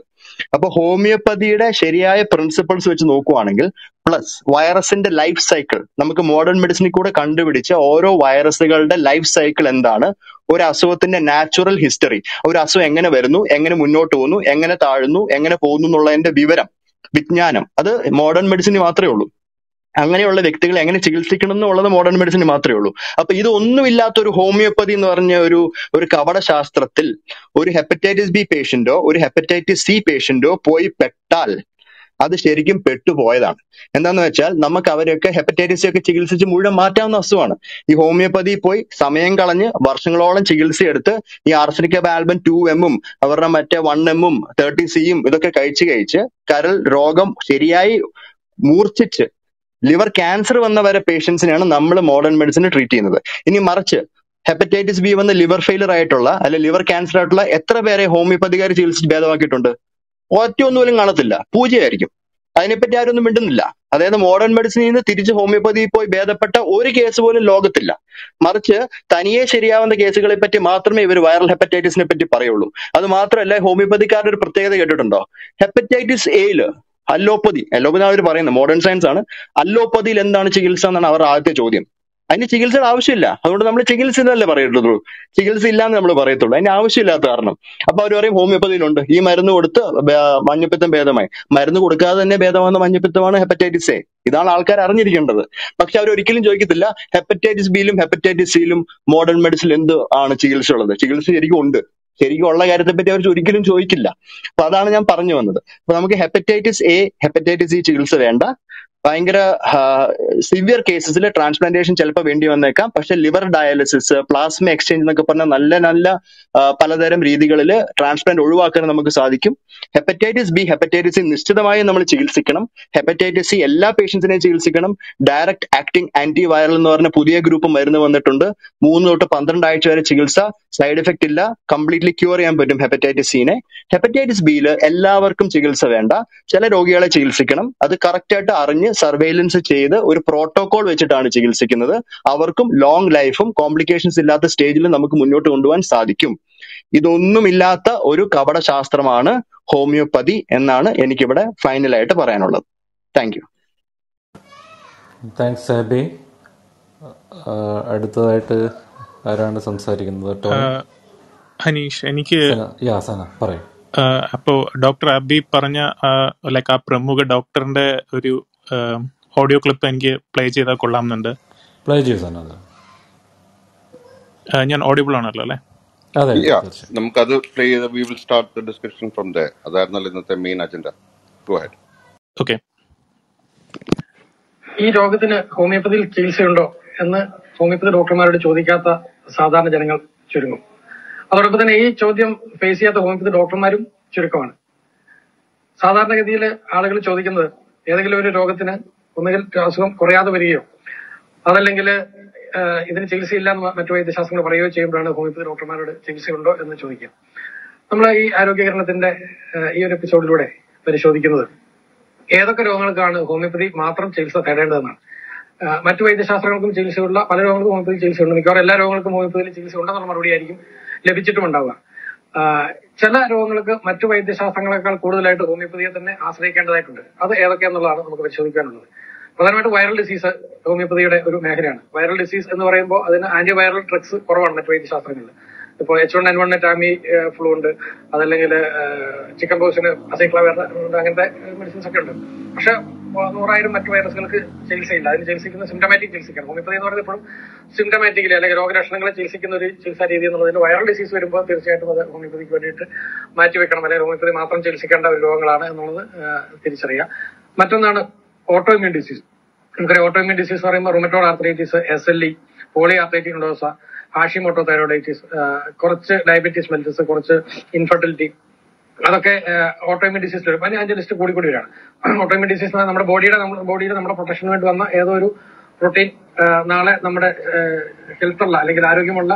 അപ്പൊ ഹോമിയോപ്പതിയുടെ ശരിയായ പ്രിൻസിപ്പിൾസ് വെച്ച് നോക്കുവാണെങ്കിൽ പ്ലസ് വൈറസിന്റെ ലൈഫ് സൈക്കിൾ നമുക്ക് മോഡേൺ മെഡിസിനിൽ കൂടെ കണ്ടുപിടിച്ച ഓരോ വൈറസുകളുടെ ലൈഫ് സൈക്കിൾ എന്താണ് ഒരു അസുഖത്തിന്റെ നാച്ചുറൽ ഹിസ്റ്ററി ഒരു അസുഖം എങ്ങനെ വരുന്നു എങ്ങനെ മുന്നോട്ട് പോകുന്നു എങ്ങനെ താഴുന്നു എങ്ങനെ പോകുന്നു എന്നുള്ളതിന്റെ വിവരം വിജ്ഞാനം അത് മോഡേൺ മെഡിസിന് മാത്രമേ ഉള്ളൂ അങ്ങനെയുള്ള വ്യക്തികളെ എങ്ങനെ ചികിത്സിക്കണം എന്നുള്ളത് മോഡേൺ മെഡിസിന് മാത്രമേ ഉള്ളൂ അപ്പൊ ഇതൊന്നുമില്ലാത്ത ഒരു ഹോമിയോപ്പതി എന്ന് പറഞ്ഞ ഒരു ഒരു കവടശാസ്ത്രത്തിൽ ഒരു ഹെപ്പറ്റൈറ്റിസ് ബി പേഷ്യന്റോ ഒരു ഹെപ്പറ്റൈറ്റിസ് സി പേഷ്യന്റോ പോയി പെട്ടാൽ അത് ശരിക്കും പെട്ടുപോയതാണ് എന്താന്ന് വെച്ചാൽ നമുക്ക് അവരെയൊക്കെ ഹെപ്പറ്റൈറ്റിസ് ഒക്കെ ചികിത്സിച്ച് മുഴുവൻ മാറ്റാവുന്ന അസുഖമാണ് ഈ ഹോമിയോപ്പതി പോയി സമയം കളഞ്ഞ് വർഷങ്ങളോളം ചികിത്സയെടുത്ത് ഈ ആർസനിക്ക ആൽബം ടു എമ്മും അവരുടെ മറ്റേ വൺ എമ്മും തേർട്ടി സിയും ഇതൊക്കെ കഴിച്ച് കഴിച്ച് കരൾ രോഗം ശരിയായി മൂർച്ഛിച്ച് ലിവർ ക്യാൻസർ വന്ന വരെ പേഷ്യൻസിനെയാണ് നമ്മൾ മോഡേൺ മെഡിസിന് ട്രീറ്റ് ചെയ്യുന്നത് ഇനി മറിച്ച് ഹെപ്പറ്റൈറ്റിസ് ബി വന്ന ലിവർ ഫെയിലർ ആയിട്ടുള്ള അല്ലെ ലിവർ ക്യാൻസർ ആയിട്ടുള്ള എത്ര പേരെ ഹോമിയോപ്പതിക്കാർ ചികിത്സിച്ച് ഭേദമാക്കിയിട്ടുണ്ട് ഒറ്റ ഒന്നുപോലും കാണത്തില്ല പൂജയായിരിക്കും അതിനെപ്പറ്റി ആരും ഒന്നും മിണ്ടുന്നില്ല അതായത് മോഡേൺ മെഡിസിനിൽ നിന്ന് തിരിച്ച് ഹോമിയോപ്പതിയിൽ പോയി ഭേദപ്പെട്ട ഒരു കേസ് പോലും ലോകത്തില്ല മറിച്ച് തനിയെ ശരിയാവുന്ന കേസുകളെ പറ്റി മാത്രമേ ഇവർ വൈറൽ ഹെപ്പറ്റൈറ്റിസിനെ പറ്റി പറയുള്ളൂ അത് മാത്രമല്ല ഹോമിയോപ്പതിക്കാരുടെ ഒരു പ്രത്യേകത കേട്ടിട്ടുണ്ടോ ഹെപ്പറ്റൈറ്റിസ് എയിൽ അലോപ്പതി അലോപ്പതി അവർ പറയുന്നത് മോഡേൺ സയൻസ് ആണ് അലോപ്പതിയിൽ എന്താണ് ചികിത്സ എന്നാണ് അവർ ആദ്യത്തെ ചോദ്യം അതിന് ചികിത്സയുടെ ആവശ്യമില്ല അതുകൊണ്ട് നമ്മൾ ചികിത്സ എന്നല്ലേ പറയത്തുള്ളൂ ചികിത്സ ഇല്ലാന്ന് നമ്മൾ പറയത്തുള്ളൂ അതിന് ആവശ്യമില്ലാത്ത കാരണം അപ്പൊ അവർ പറയും ഹോമിയോപ്പതിയിലുണ്ട് ഈ മരുന്ന് കൊടുത്ത് മഞ്ഞപ്പിത്തം ഭേദമായി മരുന്ന് കൊടുക്കാതെ തന്നെ ഭേദമാകുന്ന മഞ്ഞപ്പിത്തമാണ് ഹെപ്പറ്റൈറ്റിസ് എ ഇതാണ് ആൾക്കാർ അറിഞ്ഞിരിക്കേണ്ടത് പക്ഷെ അവർ ഒരിക്കലും ചോദിക്കത്തില്ല ഹെപ്പറ്റൈറ്റിസ് ബിയിലും ഹെപ്പറ്റൈറ്റിസ് സിയിലും മോഡേൺ മെഡിസിൻ എന്ത് ആണ് ചികിത്സ ഉള്ളത് ചികിത്സ ശരിക്കും ഉണ്ട് ശരിക്കും ഉള്ള കാര്യത്തെപ്പറ്റി അവർ ഒരിക്കലും ചോദിക്കില്ല അപ്പൊ അതാണ് ഞാൻ പറഞ്ഞു വന്നത് അപ്പൊ നമുക്ക് ഹെപ്പറ്റൈറ്റിസ് എ ഹെപ്പറ്റൈറ്റിസ് സി ചികിത്സ വേണ്ട ഭയങ്കര സിവിയർ കേസസിൽ ട്രാൻസ്പ്ലാന്റേഷൻ ചിലപ്പോൾ വേണ്ടി വന്നേക്കാം പക്ഷെ ലിവർ ഡയാലിസിസ് പ്ലാസ്മ എക്സ്ചേഞ്ച് എന്നൊക്കെ പറഞ്ഞ നല്ല നല്ല പലതരം രീതികളിൽ ട്രാൻസ്പ്ലാന്റ് ഒഴിവാക്കാൻ നമുക്ക് സാധിക്കും ഹെപ്പറ്റൈറ്റിസ് ബി ഹെപ്പറ്റൈറ്റിസ് സി നിശ്ചിതമായും നമ്മൾ ചികിത്സിക്കണം ഹെപ്പറ്റൈറ്റിസ് സി എല്ലാ പേഷ്യൻസിനെയും ചികിത്സിക്കണം ഡയറക്ട് ആക്ടിങ് ആന്റി വൈറൽ എന്ന് പറഞ്ഞ പുതിയ ഗ്രൂപ്പ് മരുന്ന് വന്നിട്ടുണ്ട് മൂന്ന് തൊട്ട് പന്ത്രണ്ട് ആഴ്ച വരെ ചികിത്സ സൈഡ് എഫക്ട് ഇല്ല കംപ്ലീറ്റ്ലി ക്യൂർ ചെയ്യാൻ പറ്റും ഹെപ്പറ്റൈറ്റിസ് സിനെ ഹെപ്പറ്റൈറ്റിസ് ബിയിൽ എല്ലാവർക്കും ചികിത്സ വേണ്ട ചില രോഗികളെ ചികിത്സിക്കണം അത് കറക്റ്റ് ആയിട്ട് അറിഞ്ഞ് സർവെയിലൻസ് ചെയ്ത് ഒരു പ്രോട്ടോകോൾ വെച്ചിട്ടാണ് ചികിത്സിക്കുന്നത് അവർക്കും ലോങ് ലൈഫും കോംപ്ലിക്കേഷൻസ് ഇല്ലാത്ത സ്റ്റേജിൽ നമുക്ക് മുന്നോട്ട് കൊണ്ടുപോകാൻ സാധിക്കും ഇതൊന്നുമില്ലാത്ത ഒരു കപടശാസ്ത്രമാണ് ഹോമിയോപ്പതി എന്നാണ് എനിക്കിവിടെ ഫൈനലായിട്ട് പറയാനുള്ളത് താങ്ക് യു താങ്ക്സ് ആബി അടുത്തതായിട്ട് ആരാണ് സംസാരിക്കുന്നത് ഹനീഷ് എനിക്ക് പറയും അപ്പോൾ ഡോക്ടർ അബി പറഞ്ഞ ലൈക്ക് ആ പ്രമുഖ ഡോക്ടറിന്റെ ഒരു ഓഡിയോ ക്ലിപ്പ് എനിക്ക് പ്ലേ ചെയ്താൽ കൊള്ളാമെന്നുണ്ട് പ്ലേ ചെയ്താൽ ഞാൻ ഓഡിയബിൾ ആണല്ലോ അല്ലേ അതെ നമുക്കത് പ്ലേ ചെയ്ത് we will start the discussion from there അതായിരുന്നല്ലോ ഇന്നത്തെ main agenda go ahead okay ഈ രോഗത്തിന് ഹോമിയോപ്പതിയിൽ ചികിത്സയുണ്ടോ എന്ന് ഹോമിയോപ്പതി ഡോക്ടർമാരോട് ചോദിക്കാത്ത സാധാരണ ജനങ്ങൾ ചുരുങ്ങും അതോടൊപ്പം തന്നെ ഈ ചോദ്യം ഫേസ് ചെയ്യാത്ത ഹോമിയോപ്പതി ഡോക്ടർമാരും ചുരുക്കമാണ് സാധാരണഗതിയിൽ ആളുകൾ ചോദിക്കുന്നത് ഏതെങ്കിലും ഒരു രോഗത്തിന് ഒന്നുകിൽ അസുഖം കുറയാതെ വരികയോ അതല്ലെങ്കിൽ ഇതിന് ചികിത്സയില്ല എന്ന് മറ്റു വൈദ്യശാസ്ത്രങ്ങൾ പറയുകയോ ചെയ്യുമ്പോഴാണ് ഹോമിയോപ്പതി ഡോക്ടർമാരോട് ചികിത്സയുണ്ടോ എന്ന് ചോദിക്കുക നമ്മൾ ഈ ആരോഗ്യകരണത്തിന്റെ ഈ ഒരു എപ്പിസോഡിലൂടെ പരിശോധിക്കുന്നത് ഏതൊക്കെ രോഗങ്ങൾക്കാണ് ഹോമിയോപ്പതി മാത്രം ചികിത്സ തേടേണ്ടതെന്നാണ് മറ്റു വൈദ്യശാസ്ത്രങ്ങൾക്കും ചികിത്സയുള്ള പല രോഗങ്ങൾക്കും ഹോമിയോപ്പതി ചികിത്സയുണ്ട് മിക്കവാറും എല്ലാ രോഗങ്ങൾക്കും ഹോമിയോപ്പതിയിൽ ചികിത്സ ഉണ്ടെന്നുള്ള മറുപടി ആയിരിക്കും ലഭിച്ചിട്ടുമുണ്ടാവുക ചില രോഗങ്ങൾക്ക് മറ്റു വൈദ്യശാസ്ത്രങ്ങളെക്കാൾ കൂടുതലായിട്ട് ഹോമിയോപ്പതിയെ തന്നെ ആശ്രയിക്കേണ്ടതായിട്ടുണ്ട് അത് ഏതൊക്കെയാന്നുള്ളതാണ് നമുക്ക് പരിശോധിക്കാനുള്ളത് പ്രധാനമായിട്ട് വൈറൽ ഡിസീസ് ഹോമിയോപ്പതിയുടെ ഒരു മേഖലയാണ് വൈറൽ ഡിസീസ് എന്ന് പറയുമ്പോൾ അതിന് ആന്റിവൈറൽ ഡ്രഗ്സ് കുറവാണ് മറ്റു വൈദ്യശാസ്ത്രങ്ങളിൽ ഇപ്പോൾ എച്ച് വൺ എൻ വണ്ണിന് ടാമി ഫ്ലൂ ഉണ്ട് അതല്ലെങ്കിൽ ചിക്കൻ പോക്സിന് അസൈക്ലോവർ അങ്ങനത്തെ മെഡിസിൻസ് ഒക്കെ ഉണ്ട് പക്ഷെ നൂറായിരം മറ്റു വൈറസുകൾക്ക് ചികിത്സയില്ല അതിന് ചികിത്സിക്കുന്ന സിംറ്റമാറ്റിക് ചികിത്സിക്കാണ് ഹോമിയോപ്പതി എന്ന് പറയുന്നത് ഇപ്പോഴും സിംറ്റമാറ്റിക്കലി അല്ലെങ്കിൽ രോഗലക്ഷണങ്ങളെ ചികിത്സിക്കുന്ന ഒരു ചികിത്സാ രീതി എന്നുള്ളതിന് വൈറൽ ഡിസീസ് വരുമ്പോൾ തീർച്ചയായിട്ടും അത് ഹോമിയോപ്പതിക്ക് വേണ്ടിയിട്ട് മാറ്റിവെക്കണം അല്ലെങ്കിൽ ഹോമിയോപ്പതി മാത്രം ചികിത്സിക്കേണ്ട ഒരു രോഗങ്ങളാണ് എന്നുള്ളത് തിരിച്ചറിയാം മറ്റൊന്നാണ് ഓട്ടോ ഇമ്മ്യൂൺ ഡിസീസ് നമുക്കറിയാം ഓട്ടോ ഇമ്മ്യൂൺ ഡിസീസ് പറയുമ്പോൾ rheumatoid arthritis S L E poly arteritis nodosa Hashimoto thyroiditis കുറച്ച് ഡയബറ്റീസ് മെലിറ്റസ് കുറച്ച് ഇൻഫെർട്ടിലിറ്റി അതൊക്കെ ഓട്ടോയിമ്യൂൺ ഡിസീസ് വരും അതിന് അതിന്റെ ലിസ്റ്റ് കൂടി കൂടി വരാണ് ഓട്ടോയിമ്യൂൺ ഡിസീസ് നമ്മുടെ ബോഡിയുടെ നമ്മുടെ ബോഡിയുടെ നമ്മുടെ പ്രൊട്ടക്ഷന് വേണ്ടി വന്ന ഏതോ ഒരു പ്രോട്ടീൻ നാളെ നമ്മുടെ ഹെൽത്തുള്ള അല്ലെങ്കിൽ ആരോഗ്യമുള്ള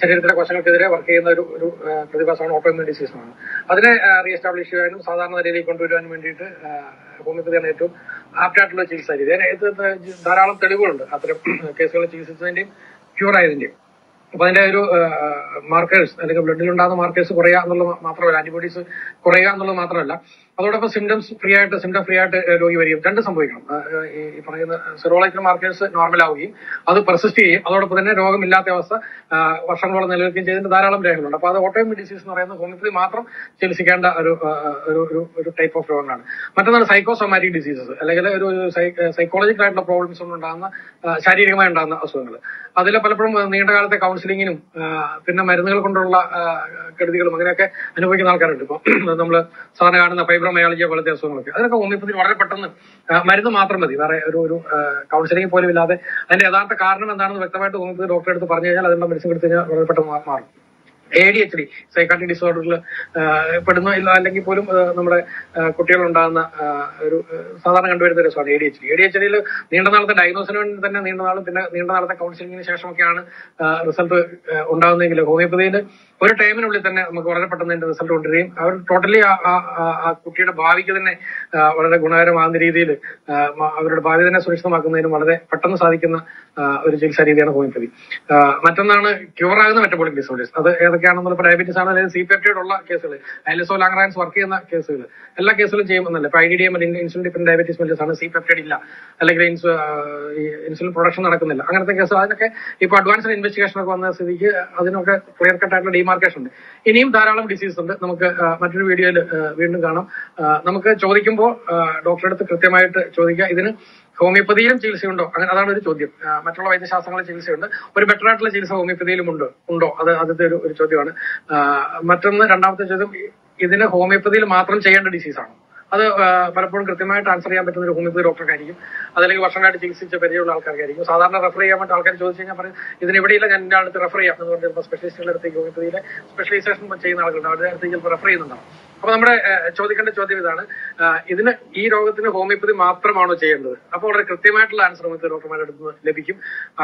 ശരീരത്തിലെ കോശങ്ങൾക്കെതിരെ വർക്ക് ചെയ്യുന്ന ഒരു ഒരു പ്രതിഭാസമാണ് ഓട്ടോഇമ്യൂൺ ഡിസീസ് ആണ്. അതിനെ റീഎസ്റ്റാബ്ലിഷ് ചെയ്യാനും സാധാരണ നിലയിലേക്ക് കൊണ്ടുവരാനും വേണ്ടിയിട്ട് ഹോമിയോപ്പതിയാണ് ഏറ്റവും ആപ്റ്റായിട്ടുള്ള ചികിത്സാ രീതി. ഇത് ധാരാളം തെളിവുകളുണ്ട് അത്തരം കേസുകൾ ചികിത്സിച്ചതിന്റെയും ക്യൂർ ആയതിന്റെയും. അപ്പൊ അതിന്റെ ഒരു മാർക്കേഴ്സ് അല്ലെങ്കിൽ ബ്ലഡിലുണ്ടാകുന്ന മാർക്കേഴ്സ് കുറയുക എന്നുള്ളത് മാത്രമല്ല, ആന്റിബോഡീസ് കുറയുക എന്നുള്ളത് മാത്രമല്ല, അതോടൊപ്പം സിംറ്റംസ് ഫ്രീ ആയിട്ട് സിംറ്റം ഫ്രീ ആയിട്ട് രോഗി വരികയും രണ്ട് സംഭവിക്കണം. ഈ പറയുന്ന സിറോളജിക്കൽ മാർക്കേഴ്സ് നോർമലാവുകയും അത് പെർസിസ്റ്റ് ചെയ്യുകയും അതോടൊപ്പം തന്നെ രോഗമില്ലാത്ത അവസ്ഥ വർഷങ്ങളോളം നിലനിൽക്കുകയും ചെയ്തതിന്റെ ധാരാളം രേഖകളുണ്ട്. അപ്പൊ അത് ഓട്ടോയിമ്യൂൺ ഡിസീസ് എന്ന് പറയുന്നത് ഹോമിയോപ്പതി മാത്രം ചികിത്സിക്കേണ്ട ഒരു ഒരു ടൈപ്പ് ഓഫ് രോഗങ്ങളാണ്. മറ്റൊന്നാണ് സൈക്കോസൊമാറ്റിക് ഡിസീസസ് അല്ലെങ്കിൽ ഒരു സൈക്കോളജിക്കൽ ആയിട്ടുള്ള പ്രോബ്ലംസ് കൊണ്ടുണ്ടാകുന്ന ശാരീരികമായി ഉണ്ടാകുന്ന അസുഖങ്ങൾ. അതിൽ പലപ്പോഴും നീണ്ടകാലത്തെ കൗൺസിലിങ്ങിനും പിന്നെ മരുന്നുകൾ കൊണ്ടുള്ള കെടുതികളും അങ്ങനെയൊക്കെ അനുഭവിക്കുന്ന ആൾക്കാരുണ്ട്. ഇപ്പൊ നമ്മൾ സാധാരണ കാണുന്ന ഫൈബ്രോമയാൾജിയ പോലത്തെ അസുഖങ്ങളൊക്കെ അതിനൊക്കെ ഹോമിയോപ്പതി വളരെ പെട്ടെന്ന് മരുന്ന് മാത്രം മതി, വേറെ ഒരു ഒരു കൗൺസിലിംഗ് പോലും ഇല്ലാതെ അതിന്റെ യഥാർത്ഥ കാരണം എന്താണെന്ന് വ്യക്തമായിട്ട് ഹോമിയോപ്പതി ഡോക്ടറെ അടുത്ത് പറഞ്ഞു കഴിഞ്ഞാൽ അതിനുള്ള മെഡിസിൻ എടുത്തു കഴിഞ്ഞാൽ വളരെ പെട്ടെന്ന് മാറും. A D H D psychiatric ഡിസോർഡറിൽ പെടുന്ന ഇല്ല അല്ലെങ്കിൽ പോലും നമ്മുടെ കുട്ടികളുണ്ടാകുന്ന ഒരു സാധാരണ കണ്ടുവരുന്ന രസമാണ് A D H D. A D H ഡിയിൽ നീണ്ട നാളത്തെ ഡയഗ്നോസിന് വേണ്ടി തന്നെ നീണ്ട നാളും പിന്നെ നീണ്ട നാളത്തെ കൗൺസിലിംഗിന് ശേഷമൊക്കെയാണ് റിസൾട്ട് ഉണ്ടാകുന്നതെങ്കിൽ ഹോമിയോപ്പതിയിൽ ഒരു ടൈമിനുള്ളിൽ തന്നെ നമുക്ക് വളരെ പെട്ടെന്ന് അതിന്റെ റിസൾട്ട് കൊണ്ടുവരികയും അവർ ടോട്ടലി ആ കുട്ടിയുടെ ഭാവിക്ക് തന്നെ വളരെ ഗുണകരമാകുന്ന രീതിയിൽ അവരുടെ ഭാവി തന്നെ സുരക്ഷിതമാക്കുന്നതിനും വളരെ പെട്ടെന്ന് സാധിക്കുന്ന ഒരു ചികിത്സാ രീതിയാണ് ഹോമിയോപ്പതി. മറ്റൊന്നാണ് ക്യൂറാകുന്ന മെറ്റബോളിക് ഡിസോർഡേഴ്സ്. അത് ാണെന്നുള്ള ഡയബറ്റീസ് ആണ് അല്ലെങ്കിൽ സി-പെപ്റ്റൈഡ് ഉള്ള കേസുകൾ, അലിസോ ലാംഗ്രാൻസ് വർക്ക് ചെയ്യുന്ന കേസുകൾ എല്ലാ കേസുകളും ചെയ്യുമെന്നല്ല. ഇപ്പൊ I D D M insulin dependent diabetes mellitus ആണ്, സി-പെപ്റ്റൈഡ് ഇല്ല അല്ലെങ്കിൽ ഇൻസുലിൻ പ്രൊഡക്ഷൻ നടക്കുന്നില്ല അങ്ങനത്തെ കേസ്. അതിനൊക്കെ ഇപ്പൊ അഡ്വാൻസ് ഇൻവെസ്റ്റിഗേഷൻ ഒക്കെ വന്ന സ്ഥിതിക്ക് അതിനൊക്കെ ക്ലിയർ കട്ട് ആയിട്ടുള്ള ഡിമാർക്കേഷൻ ഉണ്ട്. ഇനിയും ധാരാളം ഡിസീസ് ഉണ്ട്. നമുക്ക് മറ്റൊരു വീഡിയോയിൽ വീണ്ടും കാണാം. നമുക്ക് ചോദിക്കുമ്പോൾ ഡോക്ടറെ അടുത്ത് കൃത്യമായിട്ട് ചോദിക്കുക, ഇതിന് ഹോമിയോപ്പതിയിലും ചികിത്സയുണ്ടോ? അങ്ങനെ അതാണ് ഒരു ചോദ്യം. മറ്റുള്ള വൈദ്യശാസ്ത്രങ്ങളിൽ ചികിത്സയുണ്ട്, ഒരു ബെറ്റർ ആയിട്ടുള്ള ചികിത്സ ഹോമിയോപ്പതിയിലും ഉണ്ട് ഉണ്ടോ? അത് ആദ്യത്തെ ഒരു ഒരു ചോദ്യമാണ്. മറ്റൊന്ന് രണ്ടാമത്തെ ചോദ്യം, ഇതിന് ഹോമിയോപ്പതിയിൽ മാത്രം ചെയ്യേണ്ട ഡിസീസാണ്. അത് പലപ്പോഴും കൃത്യമായിട്ട് ആൻസർ ചെയ്യാൻ പറ്റുന്ന ഒരു ഹോമിയോപ്പതി ഡോക്ടർക്കായിരിക്കും, അതല്ലെങ്കിൽ വർഷങ്ങളായിട്ട് ചികിത്സിച്ച പരിചയമുള്ള ആൾക്കാർക്കായിരിക്കും. സാധാരണ റെഫർ ചെയ്യാൻ വേണ്ടി ആൾക്കാർ ചോദിച്ചു കഴിഞ്ഞാൽ പറയും ഇതിനെവിടെയില്ല, ഞാൻ എൻ്റെ അടുത്ത് റെഫർ ചെയ്യാം എന്ന് പറഞ്ഞാൽ സ്പെഷ്യലിസ്റ്റുകളുടെ അടുത്തേക്ക് ഹോമിയോപ്പതിയിലെ സ്പെഷ്യലൈസേഷൻ ചെയ്യുന്ന ആളുകളുണ്ട്, അവരുടെ അടുത്തേക്ക് ചിലപ്പോൾ റെഫർ ചെയ്യുന്നുണ്ടാവും. അപ്പൊ നമ്മുടെ ചോദിക്കേണ്ട ചോദ്യം ഇതാണ്, ഇതിന് ഈ രോഗത്തിന് ഹോമിയോപ്പതി മാത്രമാണോ ചെയ്യേണ്ടത്? അപ്പോൾ വളരെ കൃത്യമായിട്ടുള്ള ആൻസർ നമുക്ക് ഡോക്ടർമാരുടെ അടുത്ത് നിന്ന് ലഭിക്കും.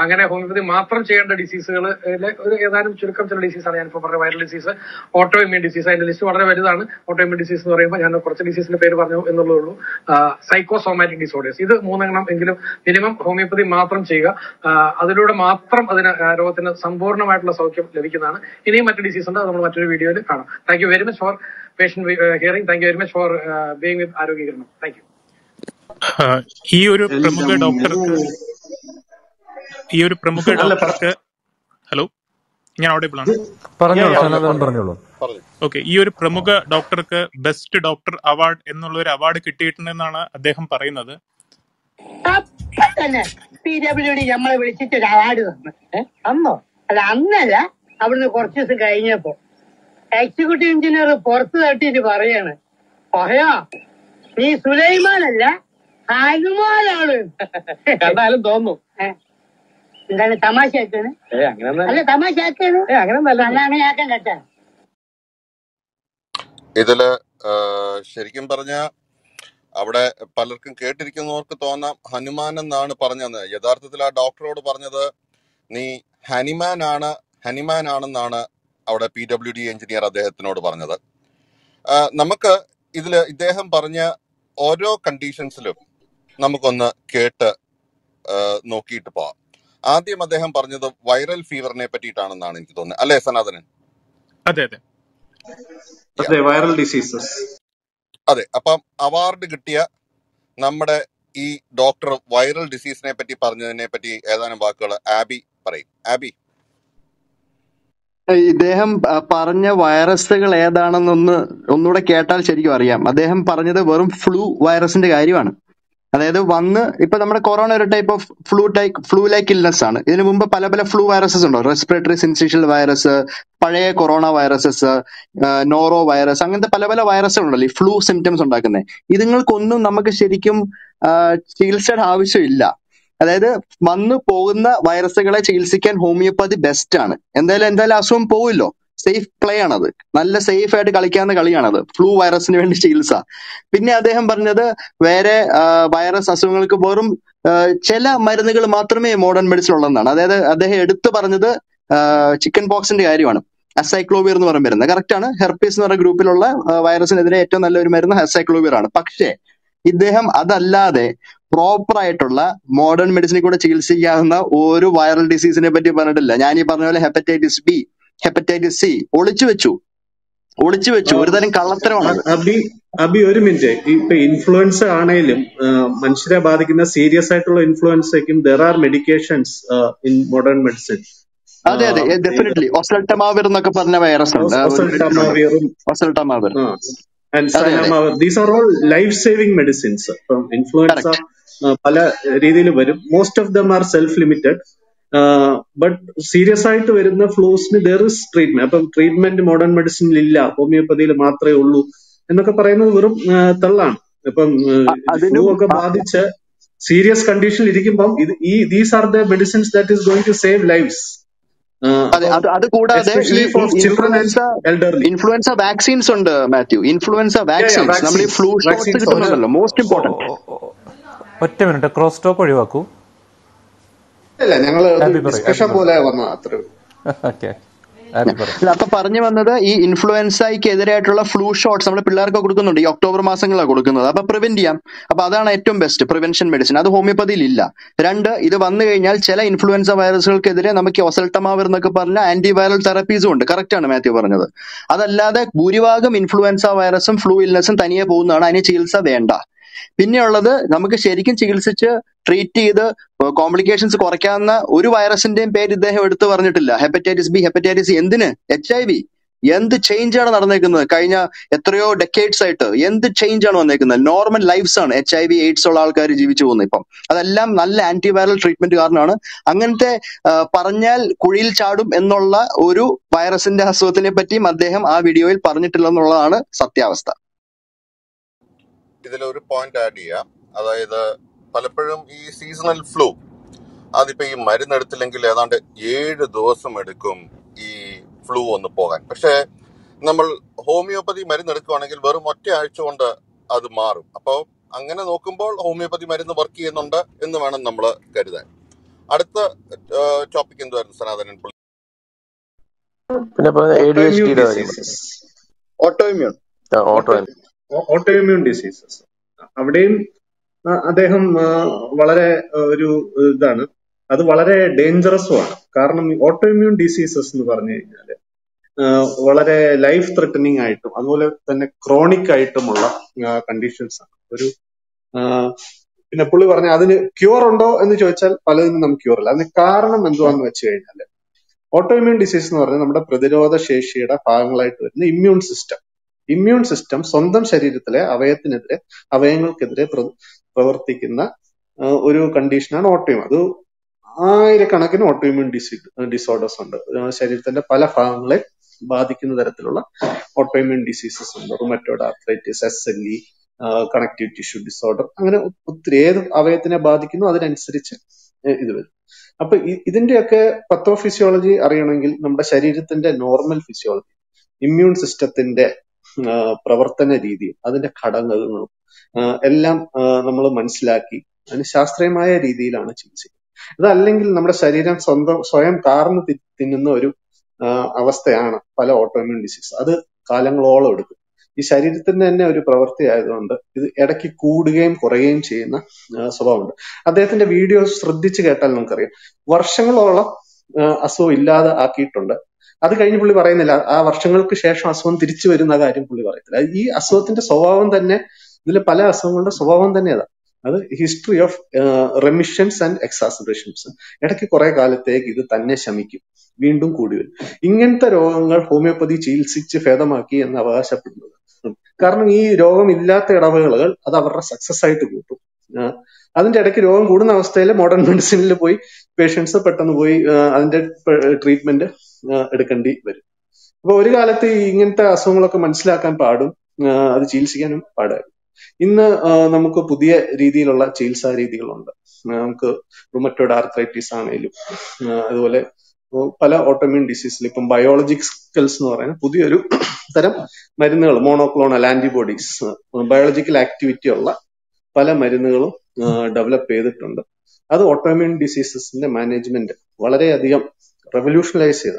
അങ്ങനെ ഹോമിയോപ്പതി മാത്രം ചെയ്യേണ്ട ഡിസീസുകളിലെ ഒരു ഏതാനും ചുരുക്കം ചില ഡിസീസാണ് ഞാനിപ്പോൾ പറഞ്ഞ viral disease, auto immune disease, അതിന്റെ ലിസ്റ്റ് വളരെ വലുതാണ്. ഓട്ടോ ഇമ്മ്യൂൺ ഡിസീസ് എന്ന് പറയുമ്പോൾ ഞാൻ കുറച്ച് ഡിസീസിന്റെ പേര് പറഞ്ഞു എന്നുള്ളൂ. സൈക്കോസോമാറ്റിക് ഡിസോർഡേഴ്സ് ഇത് മൂന്നെണ്ണം എങ്കിലും മിനിമം ഹോമിയോപ്പതി മാത്രം ചെയ്യുക. അതിലൂടെ മാത്രം അതിന് രോഗത്തിന് സമ്പൂർണ്ണമായിട്ടുള്ള സൗഖ്യം ലഭിക്കുന്നതാണ്. ഇനിയും മറ്റു ഡിസീസ് ഉണ്ട്, അത് നമ്മൾ മറ്റൊരു വീഡിയോയിൽ കാണാം. Thank you very much for patient hearing. Thank you very much for uh, being with Arogyagram. Thank you. ഈ ഒരു പ്രമുഖ ഡോക്ടർക്ക് ഈ ഒരു പ്രമുഖ ഡോക്ടർക്ക് ഹലോ, ഞാൻ ഓഡിബിൾ ആണ്, പറഞ്ഞോളൂ. ഓക്കെ, ഈ ഒരു പ്രമുഖ ഡോക്ടർക്ക് ബെസ്റ്റ് ഡോക്ടർ അവാർഡ് എന്നുള്ള ഒരു അവാർഡ് കിട്ടിയിട്ടുണ്ടെന്നാണ് അദ്ദേഹം പറയുന്നത്. നമ്മളെ വിളിച്ചിട്ട് അവാർഡ് അന്നോ അല്ല അന്നല്ല, അവിടുന്ന് കുറച്ച് ദിവസം കഴിഞ്ഞപ്പോ എക്സിക്യൂട്ടീവ് എഞ്ചിനീയർ പുറത്ത് തട്ടിട്ട് പറയാണ്, പറയാ നീ സുലൈമാനല്ല ഹനുമാനാണ്. കണ്ടാലും തോന്നും എന്താണ് തമാശ ആക്കാണ്, അല്ല തമാശ ആക്കാണ്, അങ്ങനെ ആക്കാൻ കേട്ടാ. ഇതില് ശരിക്കും പറഞ്ഞ അവിടെ പലർക്കും കേട്ടിരിക്കുന്നവർക്ക് തോന്നാം ഹനുമാൻ എന്നാണ് പറഞ്ഞത്. യഥാർത്ഥത്തിൽ ആ ഡോക്ടറോട് പറഞ്ഞത് നീ ഹനുമാൻ ആണ്, ഹനുമാൻ ആണെന്നാണ് അവിടെ പി ഡബ്ല്യു ഡി എഞ്ചിനീയർ അദ്ദേഹത്തിനോട് പറഞ്ഞത്. നമുക്ക് ഇതിൽ ഇദ്ദേഹം പറഞ്ഞ ഓരോ കണ്ടീഷൻസിലും നമുക്കൊന്ന് കേട്ട് നോക്കിയിട്ട് പോവാം. ആദ്യം അദ്ദേഹം പറഞ്ഞത് വൈറൽ ഫീവറിനെ പറ്റിയിട്ടാണെന്നാണ് എനിക്ക് തോന്നുന്നത്, അല്ലേ സനാതനൻ? അതെ അതെ അതെ വൈറൽ ഡിസീസസ്. അതെ, അപ്പം അവാർഡ് കിട്ടിയ നമ്മുടെ ഈ ഡോക്ടർ വൈറൽ ഡിസീസിനെ പറ്റി പറഞ്ഞതിനെ പറ്റി ഏതാനും വാക്കുകൾ ആബി പറയും. ആബി, ഇദ്ദേഹം പറഞ്ഞ വൈറസുകൾ ഏതാണെന്നൊന്ന് ഒന്നുകൂടെ കേട്ടാൽ ശരിക്കും അറിയാം. അദ്ദേഹം പറഞ്ഞത് വെറും ഫ്ലൂ വൈറസിന്റെ കാര്യമാണ്. അതായത് വന്ന് ഇപ്പൊ നമ്മുടെ കൊറോണ ഒരു type of flu type flu like illness ആണ്. ഇതിനു മുമ്പ് പല പല ഫ്ലൂ വൈറസസ് ഉണ്ടോ, റെസ്പിറേറ്ററി സിൻസിഷ്യൽ വൈറസ്, പഴയ കൊറോണ വൈറസസ്, നോറോ വൈറസ്, അങ്ങനത്തെ പല പല വൈറസുകൾ ഉണ്ടല്ലോ ഈ ഫ്ലൂ സിംറ്റംസ് ഉണ്ടാക്കുന്നത്. ഇതുങ്ങൾക്കൊന്നും നമുക്ക് ശരിക്കും ചികിത്സയുടെ ആവശ്യമില്ല. അതായത് വന്നു പോകുന്ന വൈറസുകളെ ചികിത്സിക്കാൻ ഹോമിയോപ്പതി ബെസ്റ്റ് ആണ്. എന്തായാലും എന്തായാലും അസുഖം പോവില്ലോ, സേഫ് പ്ലേ ആണത്, നല്ല സേഫ് ആയിട്ട് കളിക്കാവുന്ന കളിയാണത് ഫ്ലൂ വൈറസിന് വേണ്ടി ചികിത്സ. പിന്നെ അദ്ദേഹം പറഞ്ഞത് വേറെ വൈറസ് അസുഖങ്ങൾക്ക് വെറും ചില മരുന്നുകൾ മാത്രമേ മോഡേൺ മെഡിസിൻ ഉള്ളതെന്നാണ്. അതായത് അദ്ദേഹം എടുത്തു പറഞ്ഞത് chickenpox in the Iriana. Acyclovir in the Marana. Correctana, herpes in a group virus in the Eton acyclovir. Pakshe. Ideham Adalade, proprietola, modern medicine could chill see or viral disease in a petty panadilla, Nani Parnella, hepatitis B, hepatitis C, Olichivichu. Olichivichu, or than Kalatrona. Abi Uriminte, influenza analim, Manchira Badakina, serious influence, there are medications uh, in modern medicine. Uh, yeah, yeah, definitely. Oseltamavir and the Kaparna Oseltamavir. And uh, these are all life-saving medicines from influenza. Uh, most of them are self-limited. Uh, but serious side to the flows, there is treatment. Treatment in modern medicine lilla, homeopathy, matra, ulu. And the Kaparana Talan. Serious condition, these are the medicines that is going to save lives. Uh, especially uh, for children and elderly. Influenza vaccines on the Matthew. Influenza vaccines. Yeah, yeah, vaccines. Flu vaccines vaccines most important. What minute? A cross talk or you are cool? Okay. Influenza flu shots. October Prevent best prevention medicine. That's homeopathy lilla. Randa either one chela influenza virus antiviral therapies correct and Matthew Varnada. Adalada Burivagam influenza virus and flu illness and Tanya Buna and Chilsa Venda. Pinolada Namaka Sherikin Chilsicha treat either complications of Korkana, Uru virus in them paid the hepatitis B, hepatitis C, and then H I V. Yen the change on the Kaina, Etrio decade site, Yen the change on the normal lives on H I V, AIDS, or Alkari Givichunipum. Alam, Nalla antiviral treatment Garnana, Angante, Parnal, Kuril Chadum, Enola, Uru, virus in the Hasotinepati, Madeham, our video, Parnitilanolana, Satyavasta. Point idea. Palapram is seasonal flu. That's why we have to take seven doses e flu on the pogan. But we homeopathy medicine homeopathy medicine work in the topic in the autoimmune diseases. Autoimmune. Autoimmune. Autoimmune diseases. Adeham uh Valare uh Dana other Valare dangerous one. Karnam autoimmune diseases in Varne uh Valare life threatening item, other than a chronic item uh conditions. Uh in a polyvarna other cure ondo and the choichal palinum cure and the karnam and one chain. Autoimmune disease in order Pradero the She Sheda Farmlight with the immune system. Immune system Sondam Sheritale Avayatinedre Avangal Kedre Provertikina Uru condition and autoimmune. I reckon autoimmune disorders under Sheritana Pala Farmlet, Badikin the Ratula, autoimmune diseases under rheumatoid arthritis, S L E, uh, connective tissue disorder. I'm going to put three Avayatina Badikin other than Srich. Isn't a pathophysiology Arianangil number Sherithan normal physiology? Immune system in there. Pravartana Ridi, other than Kadangal, Elam Namala Manslaki, and Shastremaya Ridi Lana Chilsi. The Alingil number Shariran Sondo, Soyam Karn Tinuru, Avastayana, Pala autoimmune disease, other Kalangal all over. Is Sharitan and every Pravarti either under the Edaki Kood game, Korean China, surround. At the end of videos, Sruddichatalankaria, Varshangal Aso Illa the Akitunda. Other kind of Pulivarina, our Shangal Kishash was one Trichu in the Gadim Pulivarita. He assaulted the Sovavan the Ne, Vilapala assembled Sovavan the Neda. Other history of uh, remissions and exacerbations. Etaki Korakala take the Tane Shamiki, Windum Kudu. Ingenta Ronger, homeopathy, chill, six feathermaki, and Avasha Pudu. Karni Rogam Illa Teravagal, other success side to go to. Other than Tedaki Rogam, good enough style, modern medicine, patients of Patanway, and treatment. Edakandi very. But very galati ingenta asumlaka manslak and pardum, uh, the chilsian and pardon. In the uh, Namuko Pudia Ridilola, Chilsa Ridilonda, Namko, rheumatoid arthritis and elu, Adole, Pala autoimmune disease, lipum, biological snore, and Pudiru, Theram, marinal, monoclonal antibodies, biological activity of la, Pala marinal, develop pay the tunda. Other autoimmune diseases in the management, Valarea the revolutionize it.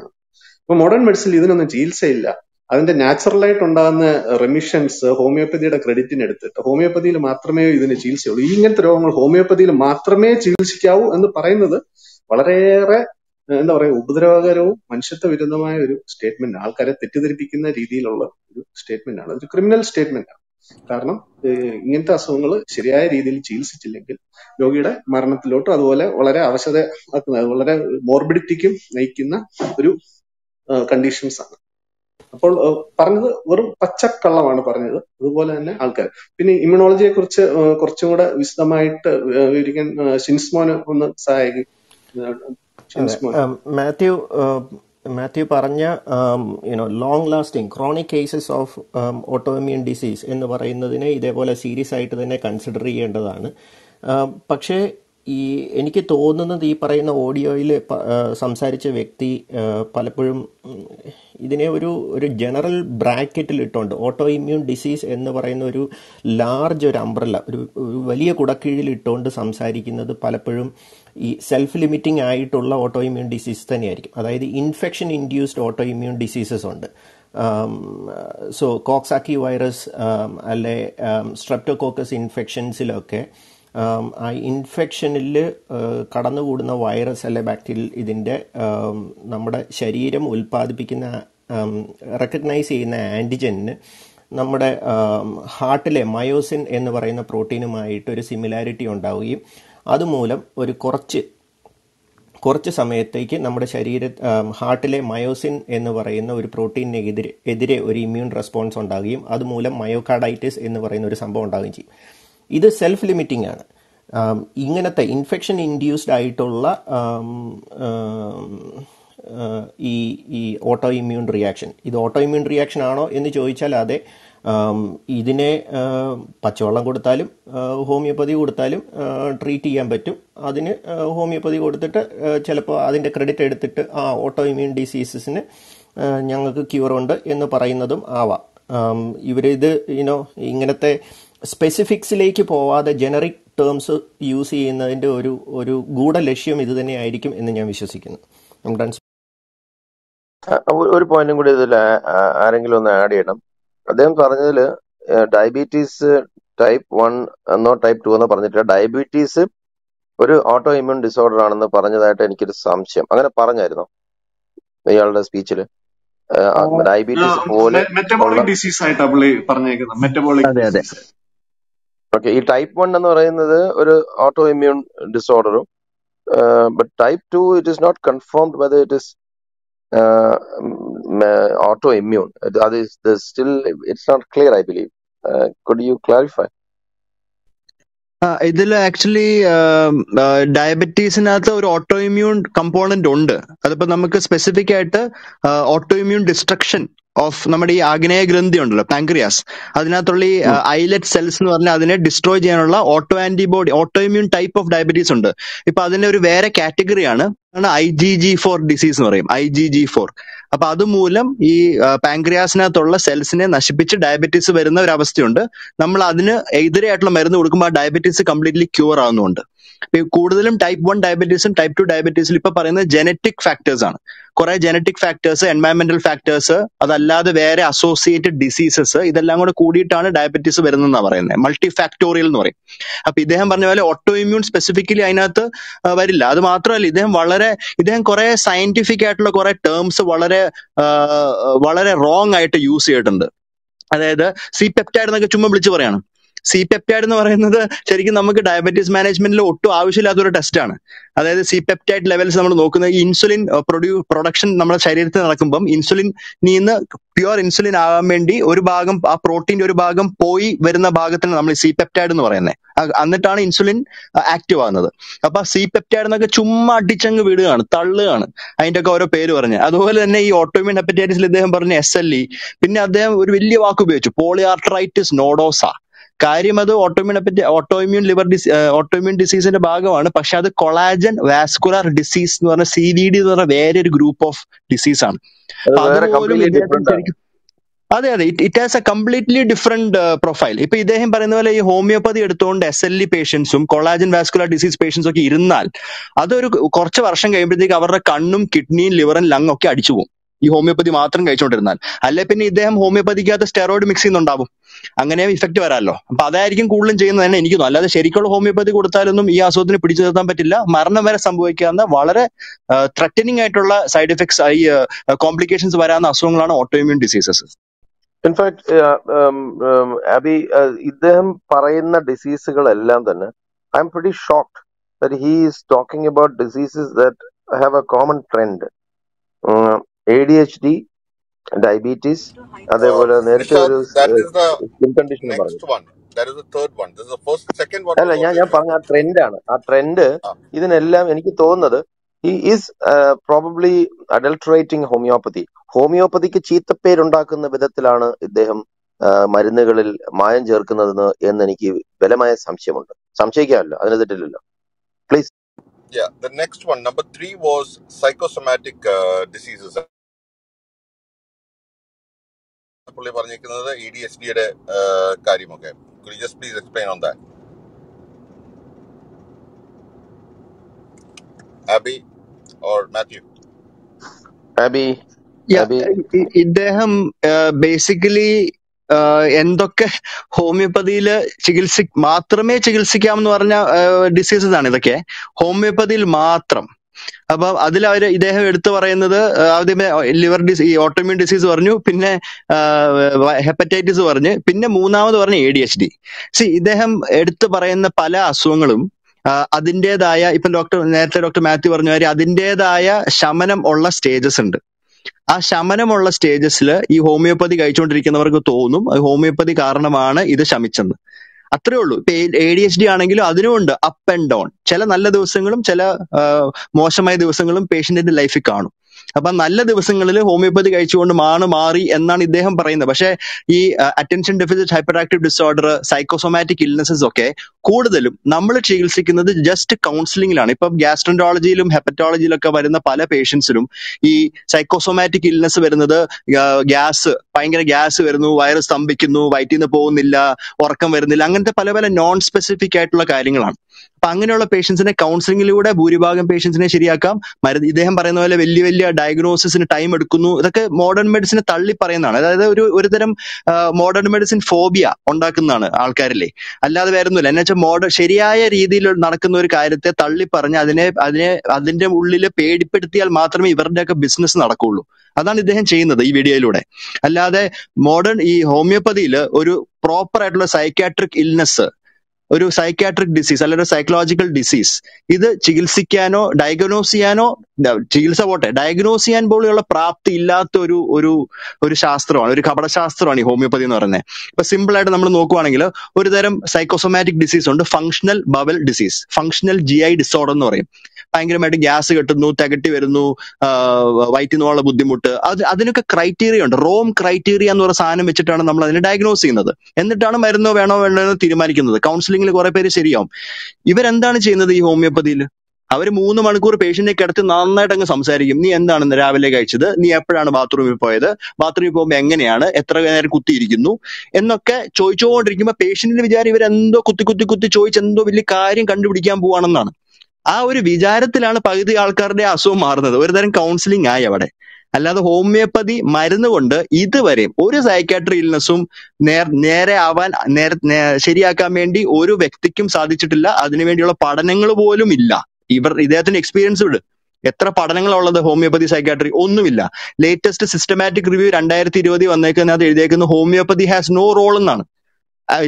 But modern medicine is not a and the natural light on the remissions, homeopathy at a credit in it. Homeopathy matrame is in a chill show. You get the homeopathy matrame, chill show, and the paranother, Valare and the Ubdragaro, Manchetta Vidamai statement, Alcarat, the Tikin, the Ridil statement, the criminal statement. Karno, Ingenta Songal, Shiria, Ridil, chill, Sicilian, Yogida, Marnat Loto, Valare, Avasa, Valare, morbid tikim, Naikina, conditions. Apol Parnada were Pachak Kalavana Parnada, the Bola and Alka. Pini immunology Korchoda, Wisdomite, Vidigan, Shinsmon on the Saig Shinsmon. Matthew, uh, Matthew Paranya, um, you know, long lasting chronic cases of um, autoimmune disease in the Varainadine, they will a serious side to the consider and the Pakshe. എനിക്ക് തോന്നുന്നത് ഈ പറയുന്ന ഓഡിയോയിൽ സംസാരിച്ച വ്യക്തി പലപ്പോഴും ഇതിനെ ഒരു ഒരു ജനറൽ ബ്രാക്കറ്റിൽ ഇട്ടുകൊണ്ട് ഓട്ടോ ഇമ്മ്യൂൺ ഡിസീസ് എന്ന് പറയുന്ന ഒരു ലാർജ് ഒരു അംബ്രല്ല ഒരു വലിയ കുടക്കീഴിൽ ഇട്ടുകൊണ്ട് സംസാരിക്കുന്നത് പലപ്പോഴും ഈ സെൽഫ് ലിമിറ്റിംഗ് ആയിട്ടുള്ള ഓട്ടോ ഇമ്മ്യൂൺ ഡിസീസ് തന്നെയായിരിക്കും. അതായത് infection induced auto immune diseases ഉണ്ട്. സോ കോക്സാക്കി വൈറസ് അല്ലെ സ്ട്രെപ്റ്റോകോക്കസ് ഇൻഫെക്ഷൻസിലൊക്കെ ആ ഇൻഫെക്ഷനിൽ കടന്നുകൂടുന്ന വൈറസ് അല്ലെ ബാക്ടീരിയൽ ഇതിൻ്റെ നമ്മുടെ ശരീരം ഉൽപ്പാദിപ്പിക്കുന്ന റെക്കഗ്നൈസ് ചെയ്യുന്ന ആൻറ്റിജന് നമ്മുടെ ഹാർട്ടിലെ മയോസിൻ എന്ന് പറയുന്ന പ്രോട്ടീനുമായിട്ടൊരു സിമിലാരിറ്റി ഉണ്ടാവുകയും അതുമൂലം ഒരു കുറച്ച് കുറച്ച് സമയത്തേക്ക് നമ്മുടെ ശരീര ഹാർട്ടിലെ മയോസിൻ എന്ന് പറയുന്ന ഒരു പ്രോട്ടീനെതിരെ എതിരെ ഒരു ഇമ്മ്യൂൺ റെസ്പോൺസ് ഉണ്ടാവുകയും അതുമൂലം മയോകാർഡൈറ്റിസ് എന്ന് പറയുന്ന ഒരു സംഭവം ഉണ്ടാവുകയും ചെയ്യും. ഇത് സെൽഫ് ലിമിറ്റിംഗ് ആണ്. ഇങ്ങനത്തെ ഇൻഫെക്ഷൻ ഇൻഡ്യൂസ്ഡ് ആയിട്ടുള്ള ഈ ഈ ഓട്ടോ ഇമ്മ്യൂൺ റിയാക്ഷൻ ഇത് ഓട്ടോ ഇമ്മ്യൂൺ റിയാക്ഷൻ ആണോ എന്ന് ചോദിച്ചാൽ അതെ. ഇതിനെ പച്ചവെള്ളം കൊടുത്താലും ഹോമിയോപ്പതി കൊടുത്താലും ട്രീറ്റ് ചെയ്യാൻ പറ്റും. അതിന് ഹോമിയോപ്പതി കൊടുത്തിട്ട് ചിലപ്പോൾ അതിൻ്റെ ക്രെഡിറ്റ് എടുത്തിട്ട് ആ ഓട്ടോ ഇമ്മ്യൂൺ ഡിസീസസിന് ഞങ്ങൾക്ക് ക്യൂറുണ്ട് എന്ന് പറയുന്നതും ആവാം. ഇവരിത് യുനോ ഇങ്ങനത്തെ സ്പെസിഫിക്സിലേക്ക് പോവാതെ ജനറിക് ടേംസ് യൂസ് ചെയ്യുന്നതിൻ്റെ ഒരു ഒരു ഗൂഢ ലക്ഷ്യം ഇത് തന്നെയായിരിക്കും എന്ന് ഞാൻ വിശ്വസിക്കുന്നു. ഒരു പോയിന്റും കൂടി ഇതിൽ ആരെങ്കിലും ഒന്ന് ആഡ് ചെയ്യണം. അദ്ദേഹം പറഞ്ഞതിൽ ഡയബറ്റീസ് ടൈപ്പ് വൺ എന്നോ ടൈപ്പ് ടു എന്നോ പറഞ്ഞിട്ട് ഡയബറ്റീസ് ഒരു ഓട്ടോ ഇമ്മ്യൂൺ ഡിസോർഡർ ആണെന്ന് പറഞ്ഞതായിട്ട് എനിക്കൊരു സംശയം. അങ്ങനെ പറഞ്ഞായിരുന്നു ഇയാളുടെ സ്പീച്ചിൽ ഡയബറ്റീസ് പോലെ അതെ അതെ ഓക്കെ. ഈ ടൈപ്പ് വൺ എന്ന് പറയുന്നത് ഒരു ഓട്ടോ ഇമ്മ്യൂൺ ഡിസോർഡറും but type two it is not confirmed whether it is auto immune. അത് still it's not clear I believe. Could you clarify? ഇതിൽ ആക്ച്വലി ഡയബറ്റീസിനകത്ത് ഒരു ഓട്ടോ ഇമ്മ്യൂൺ കമ്പോണന്റ് ഉണ്ട്. അതിപ്പോ നമുക്ക് സ്പെസിഫിക് ആയിട്ട് ഓട്ടോ ഇമ്മ്യൂൺ ഡിസ്ട്രക്ഷൻ ഓഫ് നമ്മുടെ ഈ ആഗ്നേയ ഗ്രന്ഥി ഉണ്ടല്ലോ പാൻക്രിയാസ്, അതിനകത്തുള്ള ഈ ഐലറ്റ് സെൽസ് എന്ന് പറഞ്ഞാൽ അതിനെ ഡിസ്ട്രോയ് ചെയ്യാനുള്ള auto antibody auto immune type of diabetes ഉണ്ട്. ഇപ്പൊ അതിന്റെ ഒരു വേറെ കാറ്റഗറിയാണ് I G G four disease എന്ന് പറയും. I G G four. അപ്പൊ അതുമൂലം ഈ പാൻക്രിയാസിനകത്തുള്ള സെൽസിനെ നശിപ്പിച്ച് ഡയബറ്റീസ് വരുന്ന ഒരു അവസ്ഥയുണ്ട്. നമ്മൾ അതിന് എതിരെയായിട്ടുള്ള മരുന്ന് കൊടുക്കുമ്പോൾ ആ ഡയബറ്റീസ് കംപ്ലീറ്റ്ലി ക്യൂർ ആവുന്നുണ്ട്. കൂടുതലും ടൈപ്പ് വൺ ഡയബറ്റീസും ടൈപ്പ് ടു ഡയബറ്റീസിൽ ഇപ്പൊ പറയുന്നത് ജനറ്റിക് ഫാക്ടേഴ്സ് ആണ്. കുറെ ജനറ്റിക് ഫാക്ടേഴ്സ്, എൻവയൺമെന്റൽ ഫാക്ടേഴ്സ്, അതല്ലാതെ വേറെ അസോസിയേറ്റഡ് ഡിസീസസ്, ഇതെല്ലാം കൂടെ കൂടിയിട്ടാണ് ഡയബറ്റീസ് വരുന്നതെന്നാണ് പറയുന്നത്. മൾട്ടി ഫാക്ടോറിയൽ എന്ന് പറയും. അപ്പൊ ഇദ്ദേഹം പറഞ്ഞ പോലെ ഓട്ടോ ഇമ്മ്യൂൺ സ്പെസിഫിക്കലി അതിനകത്ത് വരില്ല. അത് മാത്രമല്ല ഇദ്ദേഹം വളരെ ഇദ്ദേഹം കുറെ സയന്റിഫിക് ആയിട്ടുള്ള കുറെ ടേംസ് വളരെ വളരെ റോങ് ആയിട്ട് യൂസ് ചെയ്തിട്ടുണ്ട്. അതായത് സി പെപ്റ്റൈഡ് എന്നൊക്കെ ചുമ്മാ വിളിച്ച് പറയാണ്. സി പെപ്റ്റൈഡ് എന്ന് പറയുന്നത് ശരിക്കും നമുക്ക് ഡയബറ്റീസ് മാനേജ്മെന്റിൽ ഒട്ടും ആവശ്യമില്ലാത്തൊരു ടെസ്റ്റാണ്. അതായത് സി പെപ്റ്റൈഡ് ലെവൽസ് നമ്മൾ നോക്കുന്നത് ഇൻസുലിൻ പ്രൊഡ്യൂ പ്രൊഡക്ഷൻ നമ്മുടെ ശരീരത്തിൽ നടക്കുമ്പം ഇൻസുലിൻ നിന്ന് പ്യുവർ ഇൻസുലിൻ ആകാൻ വേണ്ടി ഒരു ഭാഗം ആ പ്രോട്ടീൻ്റെ ഒരു ഭാഗം പോയി വരുന്ന ഭാഗത്തിന് നമ്മൾ സി പെപ്റ്റൈഡ് എന്ന് പറയുന്നത്. എന്നിട്ടാണ് ഇൻസുലിൻ ആക്റ്റീവ് ആകുന്നത്. അപ്പൊ സി പെപ്റ്റൈഡ് എന്നൊക്കെ ചുമ്മാ അടിച്ചങ്ങ് വിടുകയാണ്, തള്ളുകയാണ്, അതിൻ്റെ ഒക്കെ ഓരോ പേര് പറഞ്ഞ്. അതുപോലെ തന്നെ ഈ ഓട്ടോമ്യൂൺ ഹെപ്പറ്റൈറ്റിസിൽ ഇദ്ദേഹം പറഞ്ഞ എസ് എൽ ഇ, പിന്നെ അദ്ദേഹം ഒരു വലിയ വാക്ക് ഉപയോഗിച്ചു പോളിയാർട്രൈറ്റിസ് നോഡോസ. കാര്യം അത് ഓട്ടോമ്യൂൺ ഓട്ടോമ്യൂൺ ലിവർ ഡിസീ ഓട്ടോമ്യൂൺ ഡിസീസിന്റെ ഭാഗമാണ്. പക്ഷെ അത് കൊളാജൻ വാസ്കുലർ ഡിസീസ് എന്ന് പറഞ്ഞ സി വി ഡി എന്ന് പറഞ്ഞ വേറെ ഒരു ഗ്രൂപ്പ് ഓഫ് ഡിസീസാണ്. It, it has a completely different uh, profile. Now, this is the homeopathy S L E patients, collagen vascular disease patients. That's why kidney, liver, and lung. This homeopathy is a steroid mix. Effective. In fact, uh, um, um, Abby, uh, I'm pretty shocked that he is talking about diseases that have a common trend. Uh, A D H D, diabetes, uh, there were that is the next one. That is the third one. This is the first, second one. Trend. He is uh, probably adulterating homeopathy. Homeopathy ke cheetha pe rondaakuna vidathilana idham marinnagalil mayan jerkunadana ennu enikku velamaya samshayam undu. Samshayikalla adine thettilla. Please. Yeah, the next one, number three was psychosomatic uh, diseases. Pulle parneyikkunathu A D H D ede karyam okke. Could you just please explain on that? Abby or Matthew? Abby. Yeah, Idham uh, basically uh endoke homeopathy chigilsik matrame chigilsikam uh diseases another homeopathy matram. Above Adila Ideh liver disease autoimmune disease or new pinna uh hepatitis or ne pinna muna or A D H D. See ideham edthabarana pala asungalum. Uh, Adinde Daya Ipan Doctor Doctor Matthew or Nari Adinde Daya Shamanam Olla stages under. ആ ശമനമുള്ള സ്റ്റേജസിൽ ഈ homeopathy കഴിച്ചുകൊണ്ടിരിക്കുന്നവർക്ക് തോന്നും homeopathy കാരണമാണ് ഇത് ശമിച്ചെന്ന്. അത്രേ ഉള്ളൂ. A D H D ആണെങ്കിലും അതിനുണ്ട് up and down. ചില നല്ല ദിവസങ്ങളും ചില മോശമായ ദിവസങ്ങളും പേഷ്യന്റിന്റെ ലൈഫിൽ കാണും. അപ്പം നല്ല ദിവസങ്ങളിൽ ഹോമിയോപ്പതി കഴിച്ചുകൊണ്ട് മാണു മാറി എന്നാണ് ഇദ്ദേഹം പറയുന്നത്. പക്ഷേ ഈ attention deficit hyperactive disorder psychosomatic illnesses ഒക്കെ കൂടുതലും നമ്മൾ ചികിത്സിക്കുന്നത് ജസ്റ്റ് കൗൺസിലിംഗിലാണ്. ഇപ്പം ഗ്യാസ്ട്രോൻട്രോളജിയിലും ഹെപ്പറ്റോളജിയിലും ഒക്കെ വരുന്ന പല പേഷ്യൻസിലും ഈ സൈക്കോസോമാറ്റിക് ഇൽനെസ് വരുന്നത് ഗ്യാസ് ഭയങ്കര ഗ്യാസ് വരുന്നു, വയറ് സ്തംഭിക്കുന്നു, വയറ്റിൽ നിന്ന് പോകുന്നില്ല, ഉറക്കം വരുന്നില്ല, അങ്ങനത്തെ പല പല നോൺ സ്പെസിഫിക് ആയിട്ടുള്ള കാര്യങ്ങളാണ്. Panganula patients in a counseling luda, Buribagam patients in a Shiriakam, Marideham Paranola, Velivelia, diagnosis in a time at Kunu, the modern medicine Tali Parana, uh, modern medicine phobia, Ondakanana, Alcarli. Allah Vernu, Lenacha, modern Sheria, Idil, Narakanur Kairate, Tali Parana, Adine, Adindem Ulila, paid Petial Matrami, Verdaka business Narakulu. Adan the Henchina, the E V D Lude. Allah the modern e homeopathila, or proper psychiatric illness. Or psychiatric disease, or psychological disease. Either Chigilsikano, Diagnosiano, Chigilsa, Diagnosian Boliola Prapti Latoru, Uru, Uri Shastra, or Kabada Shastra, and homeopathinorane. But simple at number no quangula, or there psychosomatic disease under functional bowel disease, functional G I disorder nor pancreatic acid, no tagative, no white in all a buddhimuta. Adenuka criteria, Rome criteria, or a sign of Michitan and a diagnosis another. And the Tanamarno Vano and Thirimarican, counseling. Even and then chain the homeopathy. Our moon Mankur patient carton night and some sarigni and then the Ravelega each other, Niapra and bathroom poether, bathroom Mangana, Etra Kutirigino, and okay, Choicho and Rigima patient with Jarivendo Kutikuti Choich and the Vilicari and Kanduikam Buanan. Our Vijaratilana Pagati Alcarde Aso Martha, where they're in counseling Ayavade. Allah the homeopathy, Miranda wonder, either way, or a psychiatry illnessum, near Nere Avan, Nere Sheriaka Mendi, Oru Vecticum Sadichitilla, Adinimendula Padanangal Volumilla. Either that's an experience would Etra Padanangal of the homeopathy psychiatry, Unumilla. Latest systematic review and diarthiri on the Kanada, homeopathy has no role in none.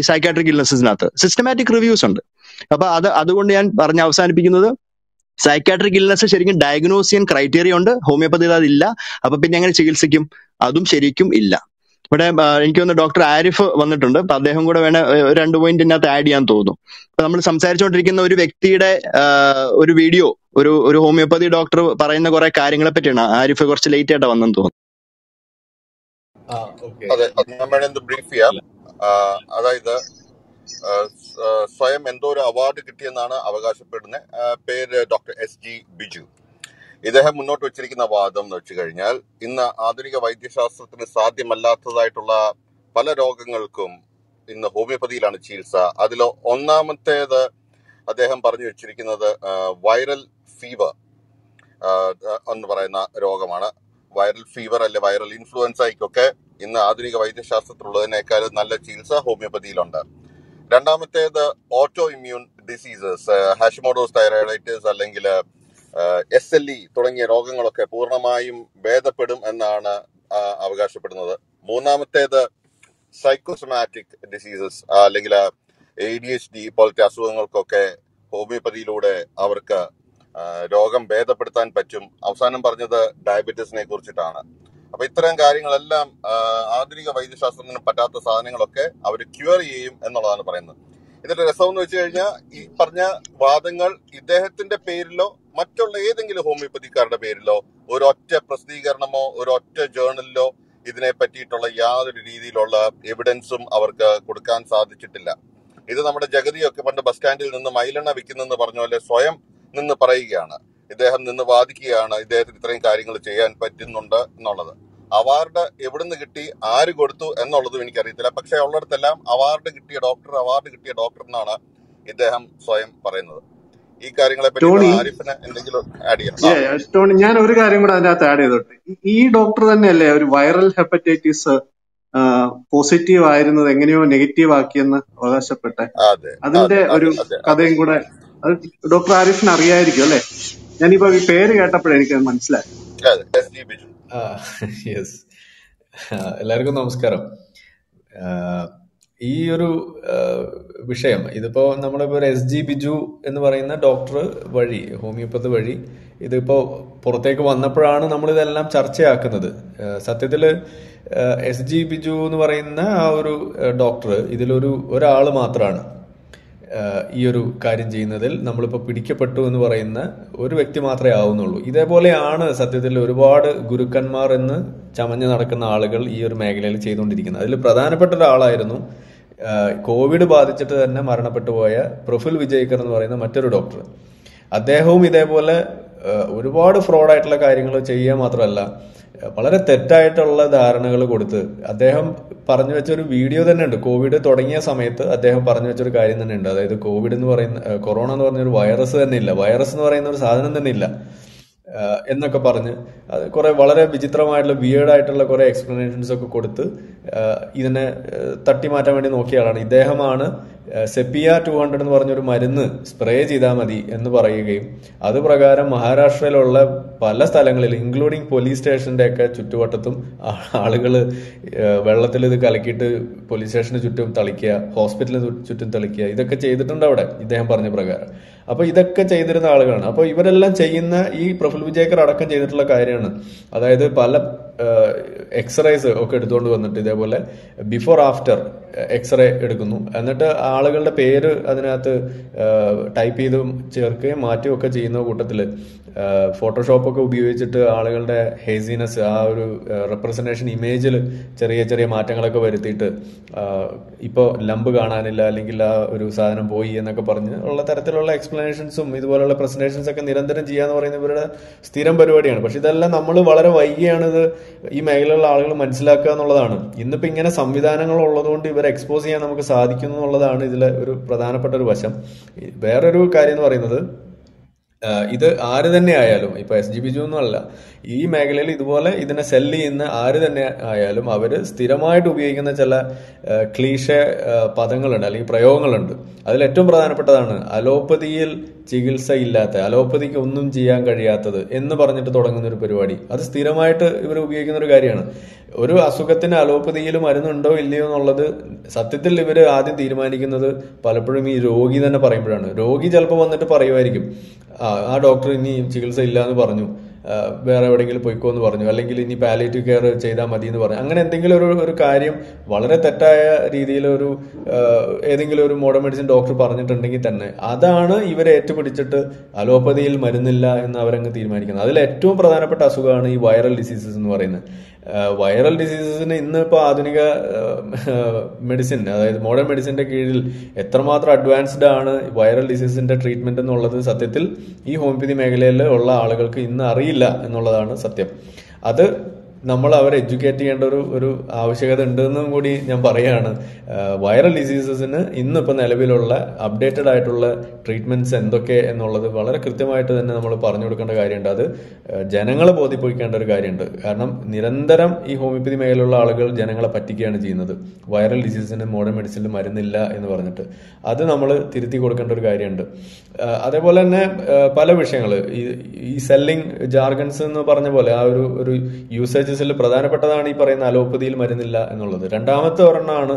Psychiatric illnesses, not systematic reviews under. About other one and Parnausan beginner. Psychiatric illness is a diagnosis and criteria under homeopathy. Illa, Apapinanga Chigil Sikim, Adum Sherikum Illa. But I'm uh, Doctor Arif one the Tunda, Padehunga and a random wind in the Adian Todo. Some search on Rikin or Vectida or video or homeopathy doctor Paranagora carrying a petina. Arif was later on the Tone. Ah, okay. I'm in the brief here. Uh, Soyam Endora Award Kitiana Avagasha Pedne, Doctor S G Biju. ഇദ്ദേഹം മുന്നോട്ട് വെച്ചിരിക്കുന്ന വാദം എന്ന് വെച്ച് കഴിഞ്ഞാൽ ഇന്ന് ആധുനിക വൈദ്യശാസ്ത്രത്തിന് സാധ്യമല്ലാത്തതായിട്ടുള്ള പല രോഗങ്ങൾക്കും ഇന്ന് ഹോമിയോപ്പതിയിലാണ് ചികിത്സ. അതിൽ ഒന്നാമത്തേത് അദ്ദേഹം പറഞ്ഞു വെച്ചിരിക്കുന്നത് വൈറൽ ഫീവർ എന്ന് പറയുന്ന രോഗമാണ്. വൈറൽ ഫീവർ അല്ലെ വൈറൽ ഇൻഫ്ലുവൻസയ്ക്കൊക്കെ ഇന്ന് ആധുനിക വൈദ്യശാസ്ത്രത്തിലുള്ളതിനേക്കാൾ നല്ല ചികിത്സ ഹോമിയോപ്പതിയിലുണ്ട്. രണ്ടാമത്തേത് auto immune diseases, Hashimoto's thyroiditis അല്ലെങ്കിൽ എസ് എൽ ഇ തുടങ്ങിയ രോഗങ്ങളൊക്കെ പൂർണ്ണമായും ഭേദപ്പെടും എന്നാണ് അവകാശപ്പെടുന്നത്. മൂന്നാമത്തേത് സൈക്കോസൊമാറ്റിക് ഡിസീസസ് അല്ലെങ്കിൽ എ ഡി എച്ച് ഡി പോലത്തെ അസുഖങ്ങൾക്കൊക്കെ ഹോമിയോപ്പതിയിലൂടെ അവർക്ക് രോഗം ഭേദപ്പെടുത്താൻ പറ്റും. അവസാനം പറഞ്ഞത് ഡയബറ്റീസിനെ കുറിച്ചിട്ടാണ്. അപ്പൊ ഇത്തരം കാര്യങ്ങളെല്ലാം ആധുനിക വൈദ്യശാസ്ത്രത്തിന് പറ്റാത്ത സാധനങ്ങളൊക്കെ അവർ ക്യൂർ ചെയ്യും എന്നുള്ളതാണ് പറയുന്നത്. ഇതിന്റെ രസം എന്ന് വെച്ച് കഴിഞ്ഞാൽ ഈ പറഞ്ഞ വാദങ്ങൾ ഇദ്ദേഹത്തിന്റെ പേരിലോ മറ്റുള്ള ഏതെങ്കിലും ഹോമിയോപ്പതിക്കാരുടെ പേരിലോ ഒരൊറ്റ പ്രസിദ്ധീകരണമോ ഒരൊറ്റ ജേർണലിലോ ഇതിനെ പറ്റിയിട്ടുള്ള യാതൊരു രീതിയിലുള്ള എവിഡൻസും അവർക്ക് കൊടുക്കാൻ സാധിച്ചിട്ടില്ല. ഇത് നമ്മുടെ ജഗതിയൊക്കെ പണ്ട് ബസ് സ്റ്റാൻഡിൽ നിന്ന് മൈലെണ്ണ വിൽക്കുന്നെന്ന് പറഞ്ഞ പോലെ സ്വയം നിന്ന് പറയുകയാണ്. ഇദ്ദേഹം നിന്ന് വാദിക്കുകയാണ് ഇദ്ദേഹത്തിന് ഇത്രയും കാര്യങ്ങൾ ചെയ്യാൻ പറ്റുന്നുണ്ട് എന്നുള്ളത്. അവാർഡ് എവിടുന്ന് കിട്ടി, ആര് കൊടുത്തു എന്നുള്ളതും എനിക്കറിയത്തില്ല. പക്ഷെ ഉള്ളിടത്തെല്ലാം അവാർഡ് കിട്ടിയ ഡോക്ടർ അവാർഡ് കിട്ടിയ ഡോക്ടർ എന്നാണ് ഇദ്ദേഹം സ്വയം പറയുന്നത്. ഈ കാര്യങ്ങളെ പറ്റി ആരിഫിന് എന്തെങ്കിലും ആഡ് ചെയ്യണം? ടോണി, ഞാൻ ഒരു കാര്യം കൂടെ അതിനകത്ത് ആഡ് ചെയ്തോട്ടെ. ഈ ഡോക്ടർ തന്നെയല്ലേ ഒരു വൈറൽ ഹെപ്പറ്റൈറ്റിസ് പോസിറ്റീവ് ആയിരുന്നത് എങ്ങനെയോ നെഗറ്റീവ് ആക്കിയെന്ന് അവകാശപ്പെട്ടെ? അതിന്റെ ഒരു കഥയും കൂടെ അത് ഡോക്ടർ ആരിഫിന് അറിയായിരിക്കും അല്ലെ? ഞാനിപ്പോ ഈ പേര് കേട്ടപ്പോഴേ എനിക്കത് മനസ്സിലായി. യെസ്, എല്ലാവർക്കും നമസ്കാരം. ഈ ഒരു വിഷയം ഇതിപ്പോൾ നമ്മളിപ്പോൾ ഒരു എസ് ജി ബിജു എന്ന് പറയുന്ന ഡോക്ടർ വഴി, ഹോമിയോപ്പതി വഴി ഇതിപ്പോൾ പുറത്തേക്ക് വന്നപ്പോഴാണ് നമ്മളിതെല്ലാം ചർച്ചയാക്കുന്നത്. സത്യത്തിൽ എസ് ജി ബിജു എന്ന് പറയുന്ന ആ ഒരു ഡോക്ടർ ഇതിലൊരു ഒരാൾ മാത്രമാണ് ഈ ഒരു കാര്യം ചെയ്യുന്നതിൽ. നമ്മളിപ്പോൾ പിടിക്കപ്പെട്ടു എന്ന് പറയുന്ന ഒരു വ്യക്തി മാത്രമേ ആവുന്നുള്ളൂ. ഇതേപോലെയാണ് സത്യത്തിൽ ഒരുപാട് ഗുരുക്കന്മാർ എന്ന് ചമഞ്ഞ് നടക്കുന്ന ആളുകൾ ഈ ഒരു മേഖലയിൽ ചെയ്തുകൊണ്ടിരിക്കുന്നത്. അതിൽ പ്രധാനപ്പെട്ട ഒരാളായിരുന്നു കോവിഡ് ബാധിച്ചിട്ട് തന്നെ മരണപ്പെട്ടു പോയ പ്രഫുൽ വിജയ്ക്കർ എന്ന് പറയുന്ന മറ്റൊരു ഡോക്ടർ. അദ്ദേഹവും ഇതേപോലെ ഒരുപാട് ഫ്രോഡായിട്ടുള്ള കാര്യങ്ങൾ ചെയ്യുക മാത്രമല്ല, വളരെ തെറ്റായിട്ടുള്ള ധാരണകൾ കൊടുത്ത് അദ്ദേഹം പറഞ്ഞു വെച്ചൊരു വീഡിയോ തന്നെ ഉണ്ട്. കോവിഡ് തുടങ്ങിയ സമയത്ത് അദ്ദേഹം പറഞ്ഞു വെച്ചൊരു കാര്യം തന്നെ ഉണ്ട്. അതായത് കോവിഡ് എന്ന് പറയുന്ന, കൊറോണ എന്ന് പറഞ്ഞൊരു വൈറസ് തന്നെ ഇല്ല, വൈറസ് എന്ന് പറയുന്ന ഒരു സാധനം തന്നെ ഇല്ല എന്നൊക്കെ പറഞ്ഞ് അത് കുറെ വളരെ വിചിത്രമായിട്ടുള്ള വിയേർഡായിട്ടുള്ള കുറെ എക്സ്പ്ലനേഷൻസ് ഒക്കെ കൊടുത്ത് ഇതിനെ തട്ടിമാറ്റാൻ വേണ്ടി നോക്കിയ ആളാണ്. ഇദ്ദേഹമാണ് സെപ്പിയ ടു ഹൺഡ്രഡ് എന്ന് പറഞ്ഞൊരു മരുന്ന് സ്പ്രേ ചെയ്താൽ മതി എന്ന് പറയുകയും അതുപ്രകാരം മഹാരാഷ്ട്രയിലുള്ള പല സ്ഥലങ്ങളിൽ ഇൻക്ലൂഡിങ് പോലീസ് സ്റ്റേഷൻ്റെ ഒക്കെ ചുറ്റുവട്ടത്തും ആളുകൾ വെള്ളത്തിൽ ഇത് കലക്കിയിട്ട് പോലീസ് സ്റ്റേഷന് ചുറ്റും തളിക്കുക, ഹോസ്പിറ്റലിന് ചുറ്റും തളിക്കുക, ഇതൊക്കെ ചെയ്തിട്ടുണ്ട് അവിടെ ഇദ്ദേഹം പറഞ്ഞ പ്രകാരം. അപ്പോൾ ഇതൊക്കെ ചെയ്തിരുന്ന ആളുകളാണ്. അപ്പോൾ ഇവരെല്ലാം ചെയ്യുന്ന ഈ പ്രഫുൽ വിജയ്ക്കർ അടക്കം ചെയ്തിട്ടുള്ള കാര്യമാണ്. അതായത് പല എക്സ്റേസ് ഒക്കെ എടുത്തുകൊണ്ട് വന്നിട്ട് ഇതേപോലെ ബിഫോർ ആഫ്റ്റർ എക്സ്റേ എടുക്കുന്നു, എന്നിട്ട് ആളുകളുടെ പേര് അതിനകത്ത് ടൈപ്പ് ചെയ്ത് ചേർക്കുകയും മാറ്റുകയും ഒക്കെ ചെയ്യുന്ന കൂട്ടത്തിൽ ഫോട്ടോഷോപ്പൊക്കെ ഉപയോഗിച്ചിട്ട് ആളുകളുടെ ഹേസിനെസ്, ആ ഒരു റെപ്രസെൻറ്റേഷൻ ഇമേജിൽ ചെറിയ ചെറിയ മാറ്റങ്ങളൊക്കെ വരുത്തിയിട്ട് ഇപ്പോൾ ലംബ് കാണാനില്ല അല്ലെങ്കിൽ ആ ഒരു സാധനം പോയി എന്നൊക്കെ പറഞ്ഞ് ഉള്ള തരത്തിലുള്ള എക്സ്പ്ലനേഷൻസും ഇതുപോലുള്ള പ്രസൻറ്റേഷൻസൊക്കെ നിരന്തരം ചെയ്യാന്ന് പറയുന്ന ഇവരുടെ സ്ഥിരം പരിപാടിയാണ്. പക്ഷെ ഇതെല്ലാം നമ്മൾ വളരെ വൈകിയാണിത് ഈ മേഖലയിലുള്ള ആളുകൾ മനസ്സിലാക്കുക എന്നുള്ളതാണ്. ഇന്നിപ്പോൾ ഇങ്ങനെ സംവിധാനങ്ങൾ ഉള്ളതുകൊണ്ട് ഇവരെ എക്സ്പോസ് ചെയ്യാൻ നമുക്ക് സാധിക്കുന്നു എന്നുള്ളതാണ് ഇതിലെ ഒരു പ്രധാനപ്പെട്ട ഒരു വശം. വേറൊരു കാര്യം എന്ന് പറയുന്നത്, ഇത് ആര് തന്നെ ആയാലും, ഇപ്പൊ എസ് ജി ബിജു എന്നല്ല, ഈ മേഖലയിൽ ഇതുപോലെ ഇതിനെ സെല്ല് ചെയ്യുന്ന ആര് തന്നെ ആയാലും അവർ സ്ഥിരമായിട്ട് ഉപയോഗിക്കുന്ന ചില ക്ലീഷ പദങ്ങളുണ്ട് അല്ലെങ്കിൽ പ്രയോഗങ്ങളുണ്ട്. അതിൽ ഏറ്റവും പ്രധാനപ്പെട്ടതാണ് അലോപ്പതിയിൽ ചികിത്സ ഇല്ലാത്ത, അലോപ്പതിക്ക് ഒന്നും ചെയ്യാൻ കഴിയാത്തത് എന്ന് പറഞ്ഞിട്ട് തുടങ്ങുന്ന ഒരു പരിപാടി. അത് സ്ഥിരമായിട്ട് ഇവർ ഉപയോഗിക്കുന്ന ഒരു കാര്യമാണ്. ഒരു അസുഖത്തിന് അലോപ്പതിയിൽ മരുന്നുണ്ടോ ഇല്ലയോ എന്നുള്ളത് സത്യത്തിൽ ഇവർ ആദ്യം തീരുമാനിക്കുന്നത് പലപ്പോഴും ഈ രോഗി തന്നെ പറയുമ്പോഴാണ്. രോഗി ചിലപ്പോൾ വന്നിട്ട് പറയുമായിരിക്കും ആ ഡോക്ടർ ഇനി ചികിത്സ ഇല്ല എന്ന് പറഞ്ഞു, വേറെ എവിടെയെങ്കിലും പോയിക്കോ എന്ന് പറഞ്ഞു, അല്ലെങ്കിൽ ഇനി പാലിയേറ്റീവ് കെയർ ചെയ്താൽ മതി എന്ന് പറഞ്ഞു. അങ്ങനെ എന്തെങ്കിലും ഒരു ഒരു കാര്യം വളരെ തെറ്റായ രീതിയിലൊരു ഏതെങ്കിലും ഒരു മോഡേൺ മെഡിസിൻ ഡോക്ടർ പറഞ്ഞിട്ടുണ്ടെങ്കിൽ തന്നെ അതാണ് ഇവരെ ഏറ്റുപിടിച്ചിട്ട് അലോപ്പതിയിൽ മരുന്നില്ല എന്ന് അവരങ്ങ് തീരുമാനിക്കുന്നത്. അതിൽ ഏറ്റവും പ്രധാനപ്പെട്ട അസുഖമാണ് ഈ വൈറൽ ഡിസീസസ് എന്ന് പറയുന്നത്. വൈറൽ ഡിസീസസിന് ഇന്നിപ്പോൾ ആധുനിക മെഡിസിൻ, അതായത് മോഡേൺ മെഡിസിൻ്റെ കീഴിൽ എത്രമാത്രം അഡ്വാൻസ്ഡ് ആണ് വൈറൽ ഡിസീസിൻ്റെ ട്രീറ്റ്മെൻറ്റ് എന്നുള്ളത് സത്യത്തിൽ ഈ ഹോമിയോപ്പതി മേഖലയിൽ ഉള്ള ആളുകൾക്ക് ഇന്ന് അറിയില്ല എന്നുള്ളതാണ് സത്യം. അത് നമ്മൾ അവരെ എഡ്യൂക്കേറ്റ് ചെയ്യേണ്ട ഒരു ഒരു ആവശ്യകത ഉണ്ടെന്നും കൂടി ഞാൻ പറയുകയാണ്. വൈറൽ ഡിസീസസിന് ഇന്നിപ്പോൾ നിലവിലുള്ള അപ്ഡേറ്റഡ് ആയിട്ടുള്ള ട്രീറ്റ്മെൻറ്റ്സ് എന്തൊക്കെ എന്നുള്ളത് വളരെ കൃത്യമായിട്ട് തന്നെ നമ്മൾ പറഞ്ഞു കൊടുക്കേണ്ട കാര്യമുണ്ട്. അത് ജനങ്ങളെ ബോധ്യപ്പിക്കേണ്ട ഒരു കാര്യമുണ്ട്. കാരണം നിരന്തരം ഈ ഹോമിയോപ്പതി മേഖലയിലുള്ള ആളുകൾ ജനങ്ങളെ പറ്റിക്കുകയാണ് ചെയ്യുന്നത്. വൈറൽ ഡിസീസിന് മോഡേൺ മെഡിസിനിൽ മരുന്നില്ല എന്ന് പറഞ്ഞിട്ട് അത് നമ്മൾ തിരുത്തി കൊടുക്കേണ്ട ഒരു കാര്യമുണ്ട്. അതേപോലെ തന്നെ പല വിഷയങ്ങൾ ഈ സെല്ലിങ് ജാർഗൻസ് എന്ന് പറഞ്ഞ പോലെ ആ ഒരു ഒരു യൂസേജ് പ്രധാനപ്പെട്ടതാണ് ഈ പറയുന്ന അലോപ്പതിയിൽ മരുന്നില്ല എന്നുള്ളത്. രണ്ടാമത്തെ ഒരെണ്ണമാണ്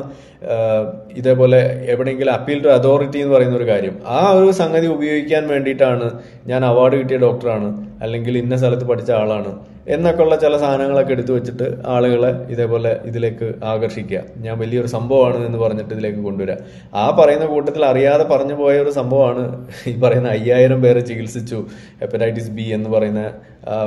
ഇതേപോലെ എവിടെയെങ്കിലും അപ്പീൽ ടു അതോറിറ്റി എന്ന് പറയുന്ന ഒരു കാര്യം. ആ ഒരു സംഗതി ഉപയോഗിക്കാൻ വേണ്ടിയിട്ടാണ് ഞാൻ അവാർഡ് കിട്ടിയ ഡോക്ടറാണ് അല്ലെങ്കിൽ ഇന്ന സ്ഥലത്ത് പഠിച്ച ആളാണ് എന്നൊക്കെ ഉള്ള ചില സാധനങ്ങളൊക്കെ എടുത്തു വെച്ചിട്ട് ആളുകളെ ഇതേപോലെ ഇതിലേക്ക് ആകർഷിക്കുക. ഞാൻ വലിയൊരു സംഭവമാണ് എന്ന് പറഞ്ഞിട്ട് ഇതിലേക്ക് കൊണ്ടുവരിക. ആ പറയുന്ന കൂട്ടത്തിൽ അറിയാതെ പറഞ്ഞു പോയ ഒരു സംഭവമാണ് ഈ പറയുന്ന അയ്യായിരം പേരെ ചികിത്സിച്ചു ഹെപ്പറ്റൈറ്റിസ് ബി എന്ന് പറയുന്ന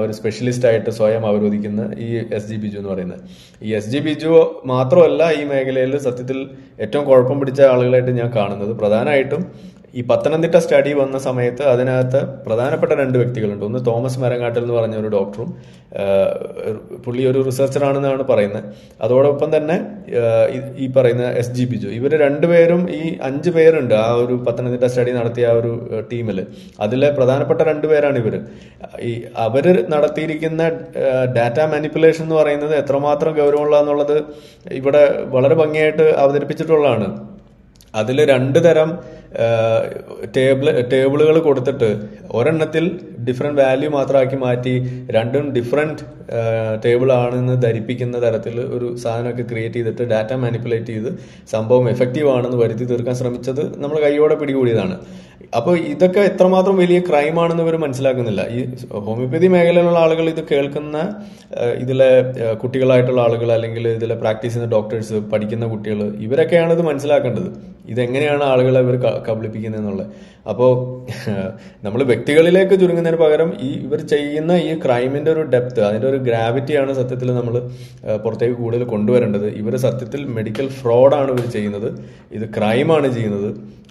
ഒരു സ്പെഷ്യലിസ്റ്റായിട്ട് സ്വയം അവരോധിക്കുന്ന ഈ എസ് ജി ബിജു എന്ന് പറയുന്നത്. ഈ എസ് ജി ബിജു മാത്രമല്ല ഈ മേഖലയിൽ സത്യത്തിൽ ഏറ്റവും കുഴപ്പം പിടിച്ച ആളുകളായിട്ട് ഞാൻ കാണുന്നത്. പ്രധാനമായിട്ടും ഈ പത്തനംതിട്ട സ്റ്റഡി വന്ന സമയത്ത് അതിനകത്ത് പ്രധാനപ്പെട്ട രണ്ട് വ്യക്തികളുണ്ട്. ഒന്ന് തോമസ് മരങ്ങാട്ടിൽ എന്ന് പറഞ്ഞ ഒരു ഡോക്ടറും, പുള്ളി ഒരു റിസർച്ചറാണെന്നാണ് പറയുന്നത്. അതോടൊപ്പം തന്നെ ഈ പറയുന്ന എസ് ജി ബിജു, ഇവർ രണ്ടുപേരും ഈ അഞ്ച് പേരുണ്ട് ആ ഒരു പത്തനംതിട്ട സ്റ്റഡി നടത്തിയ ആ ഒരു ടീമിൽ. അതിലെ പ്രധാനപ്പെട്ട രണ്ട് പേരാണ് ഇവർ. ഈ അവർ നടത്തിയിരിക്കുന്ന ഡാറ്റ മാനിപ്പുലേഷൻ എന്ന് പറയുന്നത് എത്രമാത്രം ഗൗരവമുള്ള എന്നുള്ളത് ഇവിടെ വളരെ ഭംഗിയായിട്ട് അവതരിപ്പിച്ചിട്ടുള്ളതാണ്. അതിൽ രണ്ട് തരം ടേബിൾ ടേബിളുകൾ കൊടുത്തിട്ട് ഒരെണ്ണത്തിൽ ഡിഫറെൻറ്റ് വാല്യൂ മാത്രമാക്കി മാറ്റി രണ്ടും ഡിഫറെൻറ്റ് ടേബിളാണെന്ന് ധരിപ്പിക്കുന്ന തരത്തിൽ ഒരു സാധനമൊക്കെ ക്രിയേറ്റ് ചെയ്തിട്ട് ഡാറ്റ മാനിപ്പുലേറ്റ് ചെയ്ത് സംഭവം എഫക്റ്റീവ് ആണെന്ന് വരുത്തി തീർക്കാൻ ശ്രമിച്ചത് നമ്മൾ കയ്യോടെ പിടികൂടിയതാണ്. അപ്പോൾ ഇതൊക്കെ എത്രമാത്രം വലിയ ക്രൈമാണെന്ന് ഇവർ മനസ്സിലാക്കുന്നില്ല. ഈ ഹോമിയോപ്പതി മേഖലയിലുള്ള ആളുകൾ ഇത് കേൾക്കുന്ന ഇതിലെ കുട്ടികളായിട്ടുള്ള ആളുകൾ അല്ലെങ്കിൽ ഇതിലെ പ്രാക്ടീസ് ചെയ്യുന്ന ഡോക്ടേഴ്സ്, പഠിക്കുന്ന കുട്ടികൾ, ഇവരൊക്കെയാണ് ഇത് മനസ്സിലാക്കേണ്ടത്. ഇതെങ്ങനെയാണ് ആളുകളെ ഇവർ കബളിപ്പിക്കുന്നത് എന്നുള്ളത്. അപ്പോൾ നമ്മൾ വ്യക്തികളിലേക്ക് ചുരുങ്ങുന്നതിന് പകരം ഈ ഇവർ ചെയ്യുന്ന ഈ ക്രൈമിൻ്റെ ഒരു ഡെപ്ത്, അതിൻ്റെ ഒരു ഗ്രാവിറ്റിയാണ് സത്യത്തിൽ നമ്മൾ പുറത്തേക്ക് കൂടുതൽ കൊണ്ടുവരേണ്ടത്. ഇവർ സത്യത്തിൽ മെഡിക്കൽ ഫ്രോഡാണ് ഇവർ ചെയ്യുന്നത്. ഇത് ക്രൈമാണ് ചെയ്യുന്നത്.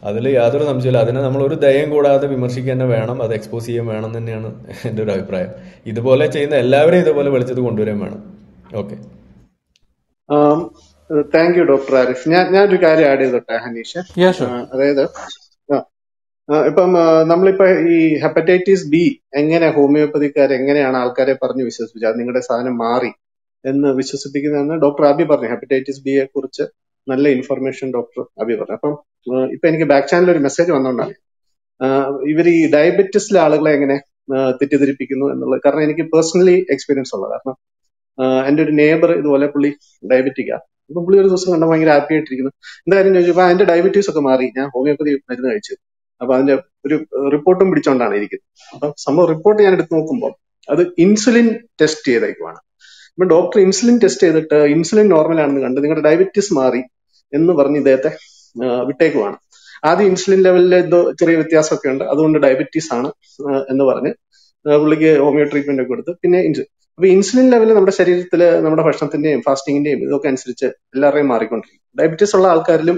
അതിൽ യാതൊരു സംശയമില്ല. അതിനെ നമ്മൾ ഒരു ദയം കൂടാതെ വിമർശിക്കുക തന്നെ വേണം. അത് എക്സ്പോസ് ചെയ്യാൻ വേണം തന്നെയാണ് എൻ്റെ ഒരു അഭിപ്രായം. ഇതുപോലെ ചെയ്യുന്ന എല്ലാവരെയും ഇതുപോലെ വെളിച്ചത്ത് കൊണ്ടുവരാൻ വേണം. Okay, thank you doctor Arif. ഞാൻ ഞാനൊരു കാര്യം ആഡ് ചെയ്തോട്ടെ ഹനീഷ്. അതായത് ഇപ്പം നമ്മളിപ്പോ ഈ ഹെപ്പറ്റൈറ്റിസ് ബി എങ്ങനെ ഹോമിയോപ്പതിക്കാർ എങ്ങനെയാണ് ആൾക്കാരെ പറഞ്ഞു വിശ്വസിപ്പിച്ചത്, അത് നിങ്ങളുടെ സാധനം മാറി എന്ന് വിശ്വസിപ്പിക്കുന്നതെന്ന് ഡോക്ടർ അബി പറഞ്ഞു. ഹെപ്പറ്റൈറ്റിസ് ബിയെ കുറിച്ച് നല്ല ഇൻഫർമേഷൻ ഡോക്ടർ അബി പറഞ്ഞു. അപ്പം ഇപ്പൊ എനിക്ക് ബാക്ക് ചാനലിൽ ഒരു മെസ്സേജ് വന്നോണ്ടാണ് ഇവർ ഈ ഡയബറ്റിസിലെ ആളുകളെ എങ്ങനെ തെറ്റിദ്ധരിപ്പിക്കുന്നു എന്നുള്ളത്. കാരണം എനിക്ക് പേഴ്സണലി എക്സ്പീരിയൻസ് ഉള്ളത്. കാരണം എന്റെ ഒരു നെയ്ബർ ഇതുപോലെ പുള്ളി ഡയബറ്റിക്കാണ്. അപ്പൊ പുള്ളി ഒരു ദിവസം കണ്ടോ ഭയങ്കര ഹാപ്പി ആയിട്ടിരിക്കുന്നു. എന്തായാലും ചോദിച്ചപ്പോ എന്റെ ഡയബറ്റീസ് ഒക്കെ മാറി, ഞാൻ ഹോമിയോപ്പതി മരുന്ന് കഴിച്ചത്. അപ്പൊ അതിന്റെ ഒരു റിപ്പോർട്ടും പിടിച്ചോണ്ടാണ് ഇരിക്കുന്നത്. അപ്പം സംഭവം റിപ്പോർട്ട് ഞാൻ എടുത്ത് നോക്കുമ്പോൾ അത് ഇൻസുലിൻ ടെസ്റ്റ് ചെയ്തേക്കുവാണ്. അപ്പൊ ഡോക്ടർ ഇൻസുലിൻ ടെസ്റ്റ് ചെയ്തിട്ട് ഇൻസുലിൻ നോർമൽ ആണെന്ന് കണ്ട് നിങ്ങളുടെ ഡയബറ്റീസ് മാറി എന്ന് പറഞ്ഞ് ഇദ്ദേഹത്തെ വിട്ടേക്കുവാണ്. ആദ്യം ഇൻസുലിൻ ലെവലിൽ എന്തോ ചെറിയ വ്യത്യാസമൊക്കെ ഉണ്ട്, അതുകൊണ്ട് ഡയബറ്റീസ് ആണ് എന്ന് പറഞ്ഞ് പുള്ളിക്ക് ഹോമിയോ ട്രീറ്റ്മെന്റ് ഒക്കെ കൊടുത്ത് പിന്നെ ഇൻസുലിൻ. അപ്പൊ ഇൻസുലിൻ ലെവല് നമ്മുടെ ശരീരത്തിൽ നമ്മുടെ ഭക്ഷണത്തിന്റെയും ഫാസ്റ്റിങ്ങിന്റെയും ഇതൊക്കെ അനുസരിച്ച് എല്ലാവരെയും മാറിക്കൊണ്ടിരിക്കും. ഡയബറ്റീസ് ഉള്ള ആൾക്കാരിലും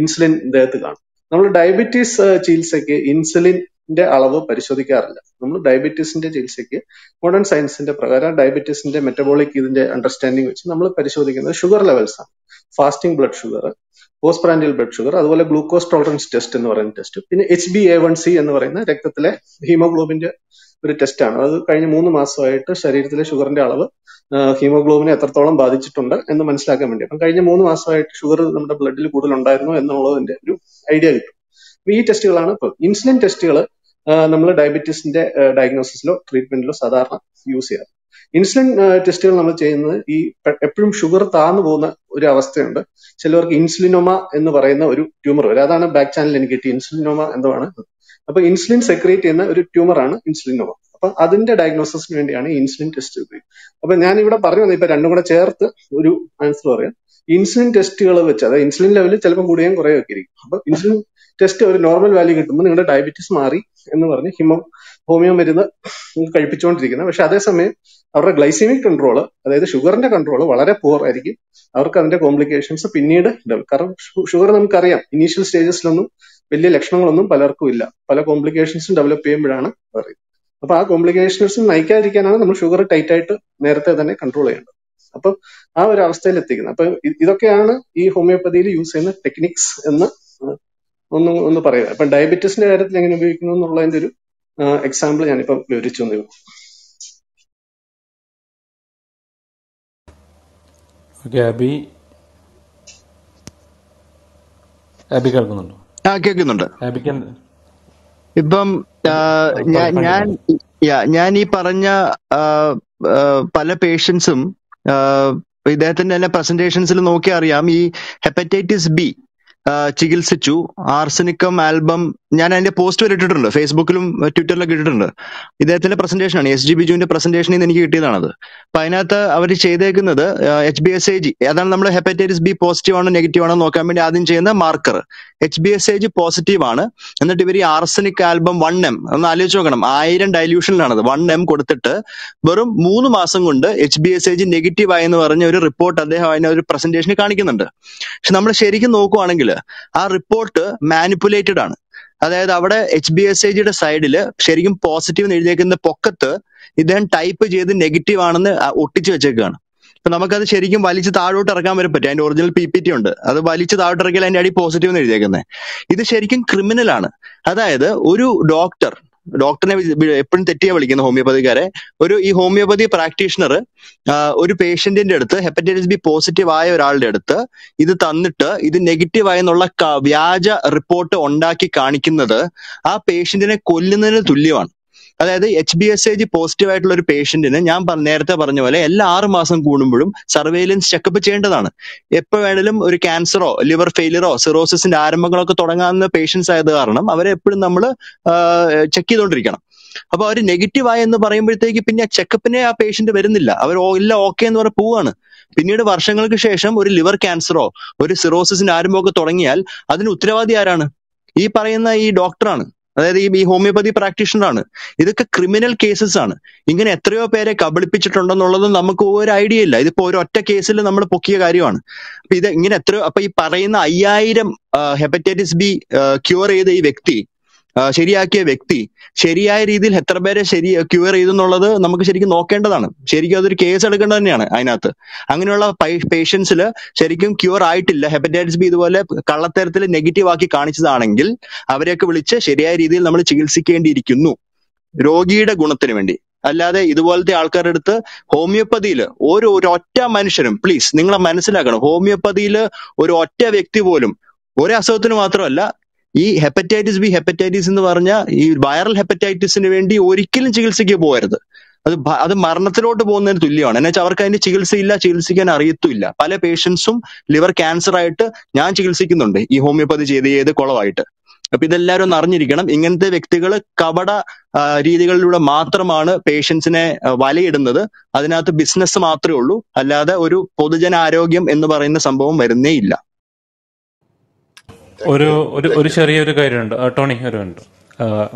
ഇൻസുലിൻ ഇദ്ദേഹത്ത് കാണും. നമ്മൾ ഡയബറ്റീസ് ചികിത്സയ്ക്ക് ഇൻസുലിന്റെ അളവ് പരിശോധിക്കാറില്ല. നമ്മൾ ഡയബറ്റീസിന്റെ ചികിത്സയ്ക്ക് മോഡേൺ സയൻസിന്റെ പ്രകാരം ഡയബറ്റീസിന്റെ മെറ്റബോളിക് ഇതിന്റെ അണ്ടർസ്റ്റാൻഡിങ് വെച്ച് നമ്മൾ പരിശോധിക്കുന്നത് ഷുഗർ ലെവൽസ് ആണ്. Fasting blood sugar, postprandial blood sugar, അതുപോലെ ഗ്ലൂക്കോസ് ടോളറൻസ് ടെസ്റ്റ് എന്ന് പറയുന്ന ടെസ്റ്റ്, പിന്നെ H B A one C എന്ന് പറയുന്ന രക്തത്തിലെ ഹീമോഗ്ലോബിന്റെ ഒരു ടെസ്റ്റാണ്. അത് കഴിഞ്ഞ മൂന്ന് മാസമായിട്ട് ശരീരത്തിലെ ഷുഗറിന്റെ അളവ് ഹീമോഗ്ലോബിനെ എത്രത്തോളം ബാധിച്ചിട്ടുണ്ട് എന്ന് മനസ്സിലാക്കാൻ വേണ്ടി. അപ്പം കഴിഞ്ഞ മൂന്ന് മാസമായിട്ട് ഷുഗർ നമ്മുടെ ബ്ലഡിൽ കൂടുതൽ ഉണ്ടായിരുന്നു എന്നുള്ളതിന്റെ ഒരു ഐഡിയ കിട്ടും. അപ്പൊ ഈ ടെസ്റ്റുകളാണ് ഇപ്പം ഇൻസുലിൻ ടെസ്റ്റുകൾ നമ്മൾ ഡയബറ്റീസിന്റെ ഡയഗ്നോസിസിലോ ട്രീറ്റ്മെന്റിലോ സാധാരണ യൂസ് ചെയ്യാറ്. ഇൻസുലിൻ ടെസ്റ്റുകൾ നമ്മൾ ചെയ്യുന്നത് ഈ എപ്പോഴും ഷുഗർ താഴ്ന്നു പോകുന്ന ഒരു അവസ്ഥയുണ്ട്. ചിലവർക്ക് ഇൻസുലിനോമ എന്ന് പറയുന്ന ഒരു ട്യൂമർ വരും. അതാണ് ബാക്ക് ചാനലിൽ എനിക്ക് കിട്ടി, ഇൻസുലിനോമ എന്താണ്. അപ്പൊ ഇൻസുലിൻ സെക്രിയേറ്റ് ചെയ്യുന്ന ഒരു ട്യൂമറാണ് ഇൻസുലിനോമ. അപ്പം അതിന്റെ ഡയഗ്നോസിസിന് വേണ്ടിയാണ് ഇൻസുലിൻ ടെസ്റ്റ് ഉപയോഗിക്കുന്നത്. അപ്പൊ ഞാൻ ഇവിടെ പറഞ്ഞു തന്നെ ഇപ്പൊ രണ്ടും കൂടെ ചേർത്ത് ഒരു ആൻസർ പറയാം. ഇൻസുലിൻ ടെസ്റ്റുകൾ വെച്ച്, അതായത് ഇൻസുലിൻ ലെവൽ ചിലപ്പോൾ കൂടുകയും കുറയൊക്കെ ഇരിക്കും. അപ്പൊ ഇൻസുലിൻ ടെസ്റ്റ് ഒരു നോർമൽ വാല്യൂ കിട്ടുമ്പോൾ നിങ്ങളുടെ ഡയബറ്റീസ് മാറി എന്ന് പറഞ്ഞ് ഹിമോ ഹോമിയോ മരുന്ന് കഴിപ്പിച്ചുകൊണ്ടിരിക്കുന്നത്. പക്ഷെ അതേസമയം അവരുടെ ഗ്ലൈസീമിക് കൺട്രോള്, അതായത് ഷുഗറിന്റെ കൺട്രോള് വളരെ പൂവർ ആയിരിക്കും. അവർക്ക് അതിന്റെ കോംപ്ലിക്കേഷൻസ് പിന്നീട് ഉണ്ടാവും. കാരണം ഷുഗർ നമുക്കറിയാം ഇനീഷ്യൽ സ്റ്റേജസിലൊന്നും വലിയ ലക്ഷണങ്ങളൊന്നും പലർക്കും ഇല്ല. പല കോംപ്ലിക്കേഷൻസും ഡെവലപ്പ് ചെയ്യുമ്പോഴാണ് പറയുന്നത്. അപ്പൊ ആ കോംപ്ലിക്കേഷൻസ് നയിക്കാതിരിക്കാനാണ് നമ്മൾ ഷുഗർ ടൈറ്റ് ആയിട്ട് നേരത്തെ തന്നെ കൺട്രോൾ ചെയ്യേണ്ടത്. അപ്പം ആ ഒരു അവസ്ഥയിൽ എത്തിക്കുന്നത്. അപ്പൊ ഇതൊക്കെയാണ് ഈ ഹോമിയോപ്പതിയിൽ യൂസ് ചെയ്യുന്ന ടെക്നിക്സ് എന്ന് ഒന്ന് ഒന്ന് പറയുക. അപ്പൊ ഡയബറ്റീസിന്റെ കാര്യത്തിൽ എങ്ങനെ ഉപയോഗിക്കുന്നു എന്നുള്ളതിന്റെ ഒരു എക്സാമ്പിൾ ഞാനിപ്പം വിവരിച്ചു തന്നു. ഓക്കെ, അബി അബി കേൾക്കുന്നുണ്ടോ? ആ, കേൾക്കുന്നുണ്ട്. ഇപ്പം ഞാൻ ഞാൻ ഈ പറഞ്ഞ പല പേഷ്യൻസും ഇദ്ദേഹത്തിന്റെ തന്നെ പ്രസന്റേഷൻസിൽ നോക്കി അറിയാം, ഈ ഹെപ്പറ്റൈറ്റിസ് ബി ചികിത്സിച്ചു. ആർസെനിക്കം ആൽബം, ഞാൻ അതിന്റെ പോസ്റ്റ് വരെ ഇട്ടിട്ടുണ്ട്, ഫേസ്ബുക്കിലും ട്വിറ്ററിലൊക്കെ ഇട്ടിട്ടുണ്ട്. ഇദ്ദേഹത്തിന്റെ പ്രസന്റേഷനാണ്, എസ് ജി ബിജുവിന്റെ പ്രസന്റേഷനിൽ നിന്ന് എനിക്ക് കിട്ടിയതാണത്. അപ്പൊ അതിനകത്ത് അവർ ചെയ്തേക്കുന്നത് H B S A G, അതാണ് നമ്മൾ ഹെപ്പറ്റൈറ്റിസ് ബി പോസിറ്റീവ് ആണോ നെഗറ്റീവ് ആണോ നോക്കാൻ വേണ്ടി ആദ്യം ചെയ്യുന്ന marker. H B S A G positive ആണ്, എന്നിട്ട് ഇവർ ഈ ആർസെനിക് ആൽബം വൺ എം ഒന്ന് ആലോചിച്ച് നോക്കണം, ആയിരം ഡൈല്യൂഷനിലാണത്, വൺ എം കൊടുത്തിട്ട് വെറും മൂന്ന് മാസം കൊണ്ട് H B S A G negative ആയി എന്ന് പറഞ്ഞ ഒരു റിപ്പോർട്ട് അദ്ദേഹം അതിനെ ഒരു പ്രസന്റേഷനിൽ കാണിക്കുന്നുണ്ട്. പക്ഷെ നമ്മൾ ശരിക്കും നോക്കുവാണെങ്കിൽ ആ റിപ്പോർട്ട് മാനിപ്പുലേറ്റഡ് ആണ്. അതായത് അവിടെ എച്ച് ബി എസ് എ ജിയുടെ സൈഡില് ശരിക്കും പോസിറ്റീവ് എന്ന് എഴുതിയേക്കുന്ന പൊക്കത്ത് ഇദ്ദേഹം ടൈപ്പ് ചെയ്ത് നെഗറ്റീവ് ആണെന്ന് ഒട്ടിച്ചു വെച്ചേക്കാണ്. അപ്പൊ നമുക്കത് ശരിക്കും വലിച്ച് താഴോട്ട് ഇറക്കാൻ വരെ പറ്റും. അതിന്റെ ഒറിജിനൽ പി പി ടി ഉണ്ട്, അത് വലിച്ച് താഴോട്ട് ഇറക്കിയാൽ അതിന്റെ അടി പോസിറ്റീവ് എന്ന് എഴുതിയേക്കുന്നത്. ഇത് ശരിക്കും ക്രിമിനൽ ആണ്. അതായത് ഒരു ഡോക്ടർ, ഡോക്ടറിനെ എപ്പോഴും തെറ്റിയാ വിളിക്കുന്ന ഹോമിയോപ്പതിക്കാരെ, ഒരു ഈ ഹോമിയോപ്പതി പ്രാക്ടീഷണർ ഒരു പേഷ്യന്റിന്റെ അടുത്ത്, ഹെപ്പറ്റൈറ്റിസ് ബി പോസിറ്റീവ് ആയ ഒരാളുടെ അടുത്ത് ഇത് തന്നിട്ട് ഇത് നെഗറ്റീവ് ആയെന്നുള്ള വ്യാജ റിപ്പോർട്ട് ഉണ്ടാക്കി കാണിക്കുന്നത് ആ പേഷ്യന്റിനെ കൊല്ലുന്നതിന് തുല്യമാണ്. അതായത് H B S A G positive ആയിട്ടുള്ള ഒരു പേഷ്യന്റിന് ഞാൻ നേരത്തെ പറഞ്ഞ പോലെ എല്ലാ ആറ് മാസം കൂടുമ്പോഴും സർവൈലൻസ് ചെക്കപ്പ് ചെയ്യേണ്ടതാണ്. എപ്പോൾ വേണേലും ഒരു ക്യാൻസറോ ലിവർ ഫെയിലിയറോ സിറോസിന്റെ ആരംഭങ്ങളൊക്കെ തുടങ്ങാവുന്ന പേഷ്യൻസ് ആയത് കാരണം അവരെ എപ്പോഴും നമ്മൾ ചെക്ക് ചെയ്തുകൊണ്ടിരിക്കണം. അപ്പൊ അവർ നെഗറ്റീവായി എന്ന് പറയുമ്പോഴത്തേക്ക് പിന്നെ ആ ചെക്കപ്പിനെ ആ പേഷ്യന്റ് വരുന്നില്ല, അവർ എല്ലാം ഓക്കെ എന്ന് പറഞ്ഞ് പോവാണ്. പിന്നീട് വർഷങ്ങൾക്ക് ശേഷം ഒരു ലിവർ ക്യാൻസറോ ഒരു സിറോസിന്റെ ആരംഭമൊക്കെ തുടങ്ങിയാൽ അതിന് ഉത്തരവാദി ആരാണ്? ഈ പറയുന്ന ഈ ഡോക്ടറാണ്, അതായത് ഈ ഹോമിയോപ്പതി പ്രാക്ടീഷണറാണ്. ഇതൊക്കെ ക്രിമിനൽ കേസസ് ആണ്. ഇങ്ങനെ എത്രയോ പേരെ കബളിപ്പിച്ചിട്ടുണ്ടെന്നുള്ളത് നമുക്ക് ഒരു ഐഡിയ ഇല്ല. ഇതിപ്പോ ഒരൊറ്റ കേസിൽ നമ്മൾ പൊക്കിയ കാര്യമാണ്. അപ്പൊ ഇത് ഇങ്ങനെ എത്രയോ, അപ്പൊ ഈ പറയുന്ന അയ്യായിരം ഹെപ്പറ്റൈറ്റിസ് ബി ക്യൂർ ചെയ്ത ഈ വ്യക്തി, ശരിയാക്കിയ വ്യക്തി ശരിയായ രീതിയിൽ എത്ര പേരെ ശരി ക്യൂർ ചെയ്തെന്നുള്ളത് നമുക്ക് ശരിക്കും നോക്കേണ്ടതാണ്. ശരിക്കും അതൊരു കേസ് എടുക്കേണ്ടത് തന്നെയാണ്. അതിനകത്ത് അങ്ങനെയുള്ള പേഷ്യൻസിൽ ശരിക്കും ക്യൂർ ആയിട്ടില്ല, ഹെപ്പറ്റൈറ്റിസ് ബി ഇതുപോലെ കള്ളത്തരത്തിൽ നെഗറ്റീവ് ആക്കി കാണിച്ചതാണെങ്കിൽ അവരെയൊക്കെ വിളിച്ച് ശരിയായ രീതിയിൽ നമ്മൾ ചികിത്സിക്കേണ്ടിയിരിക്കുന്നു, രോഗിയുടെ ഗുണത്തിന് വേണ്ടി. അല്ലാതെ ഇതുപോലത്തെ ആൾക്കാരുടെ അടുത്ത് ഹോമിയോപ്പതിയിൽ ഓരോ ഒരൊറ്റ മനുഷ്യനും, പ്ലീസ് നിങ്ങളെ മനസ്സിലാക്കണം, ഹോമിയോപ്പതിയിൽ ഒരു ഒറ്റ വ്യക്തി പോലും ഒരു അസുഖത്തിന് മാത്രമല്ല, ഈ ഹെപ്പറ്റൈറ്റിസ് ബി ഹെപ്പറ്റൈറ്റിസ് എന്ന് പറഞ്ഞ ഈ വൈറൽ ഹെപ്പറ്റൈറ്റിസിന് വേണ്ടി ഒരിക്കലും ചികിത്സയ്ക്ക് പോകരുത്. അത് അത് മരണത്തിലോട്ട് പോകുന്നതിന് തുല്യമാണ്. എന്നുവെച്ചാൽ അവർക്ക് അതിന്റെ ചികിത്സയില്ല, ചികിത്സിക്കാൻ അറിയത്തുമില്ല. പല പേഷ്യൻസും ലിവർ ക്യാൻസർ ആയിട്ട് ഞാൻ ചികിത്സിക്കുന്നുണ്ട് ഈ ഹോമിയോപ്പതി ചെയ്ത് ചെയ്ത് കുളമായിട്ട്. അപ്പൊ ഇതെല്ലാവരും ഒന്ന് അറിഞ്ഞിരിക്കണം. ഇങ്ങനത്തെ വ്യക്തികൾ കപട രീതികളിലൂടെ മാത്രമാണ് പേഷ്യൻസിനെ വലയിടുന്നത്. അതിനകത്ത് ബിസിനസ് മാത്രമേ ഉള്ളൂ, അല്ലാതെ ഒരു പൊതുജനാരോഗ്യം എന്ന് പറയുന്ന സംഭവം വരുന്നേ ഇല്ല. ഒരു ഒരു ചെറിയൊരു കാര്യമുണ്ട് ടോണി, ഒരു ഉണ്ട്.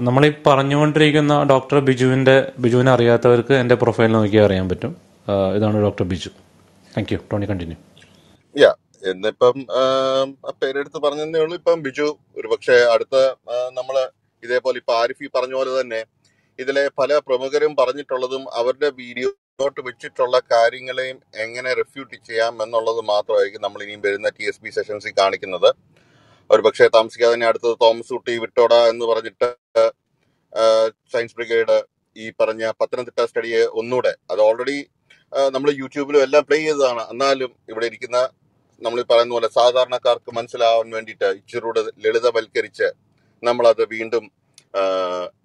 നമ്മളീ പറഞ്ഞുകൊണ്ടിരിക്കുന്ന ഡോക്ടർ ബിജുവിന്റെ, ബിജുവിനെ അറിയാത്തവർക്ക് എന്റെ പ്രൊഫൈൽ നോക്കിയാൽ അറിയാൻ പറ്റും. ഇതാണ് doctor Biju. Thank you Tony, continue. Yeah, എന്നിപ്പം പേരെടുത്ത് പറഞ്ഞതേ ഉള്ളൂ. ഇപ്പം ബിജു ഒരു പക്ഷെ അടുത്ത നമ്മള് ഇതേപോലെ ഇപ്പൊ ആരിഫി പറഞ്ഞ പോലെ തന്നെ ഇതിലെ പല പ്രമുഖരും പറഞ്ഞിട്ടുള്ളതും അവരുടെ വീഡിയോട്ട് വെച്ചിട്ടുള്ള കാര്യങ്ങളെയും എങ്ങനെ റിഫ്യൂട്ട് ചെയ്യാം എന്നുള്ളത് മാത്രമായിരിക്കും നമ്മൾ ഇനിയും വരുന്ന ടി എസ് ബി സെഷൻസിൽ കാണിക്കുന്നത്. ഒരു പക്ഷേ താമസിക്കാതെ തന്നെ അടുത്തത് തോമസ് കുട്ടി വിട്ടോട എന്ന് പറഞ്ഞിട്ട് സയൻസ് ബ്രിഗേഡ് ഈ പറഞ്ഞ പത്തനംതിട്ട സ്റ്റഡിയെ ഒന്നുകൂടെ, അത് ഓൾറെഡി നമ്മൾ യൂട്യൂബിലും എല്ലാം പ്ലേ ചെയ്തതാണ്. എന്നാലും ഇവിടെ ഇരിക്കുന്ന നമ്മൾ പറയുന്ന പോലെ സാധാരണക്കാർക്ക് മനസ്സിലാവാൻ വേണ്ടിയിട്ട് ഇച്ചിരൂടെ ലളിതവൽക്കരിച്ച് നമ്മളത് വീണ്ടും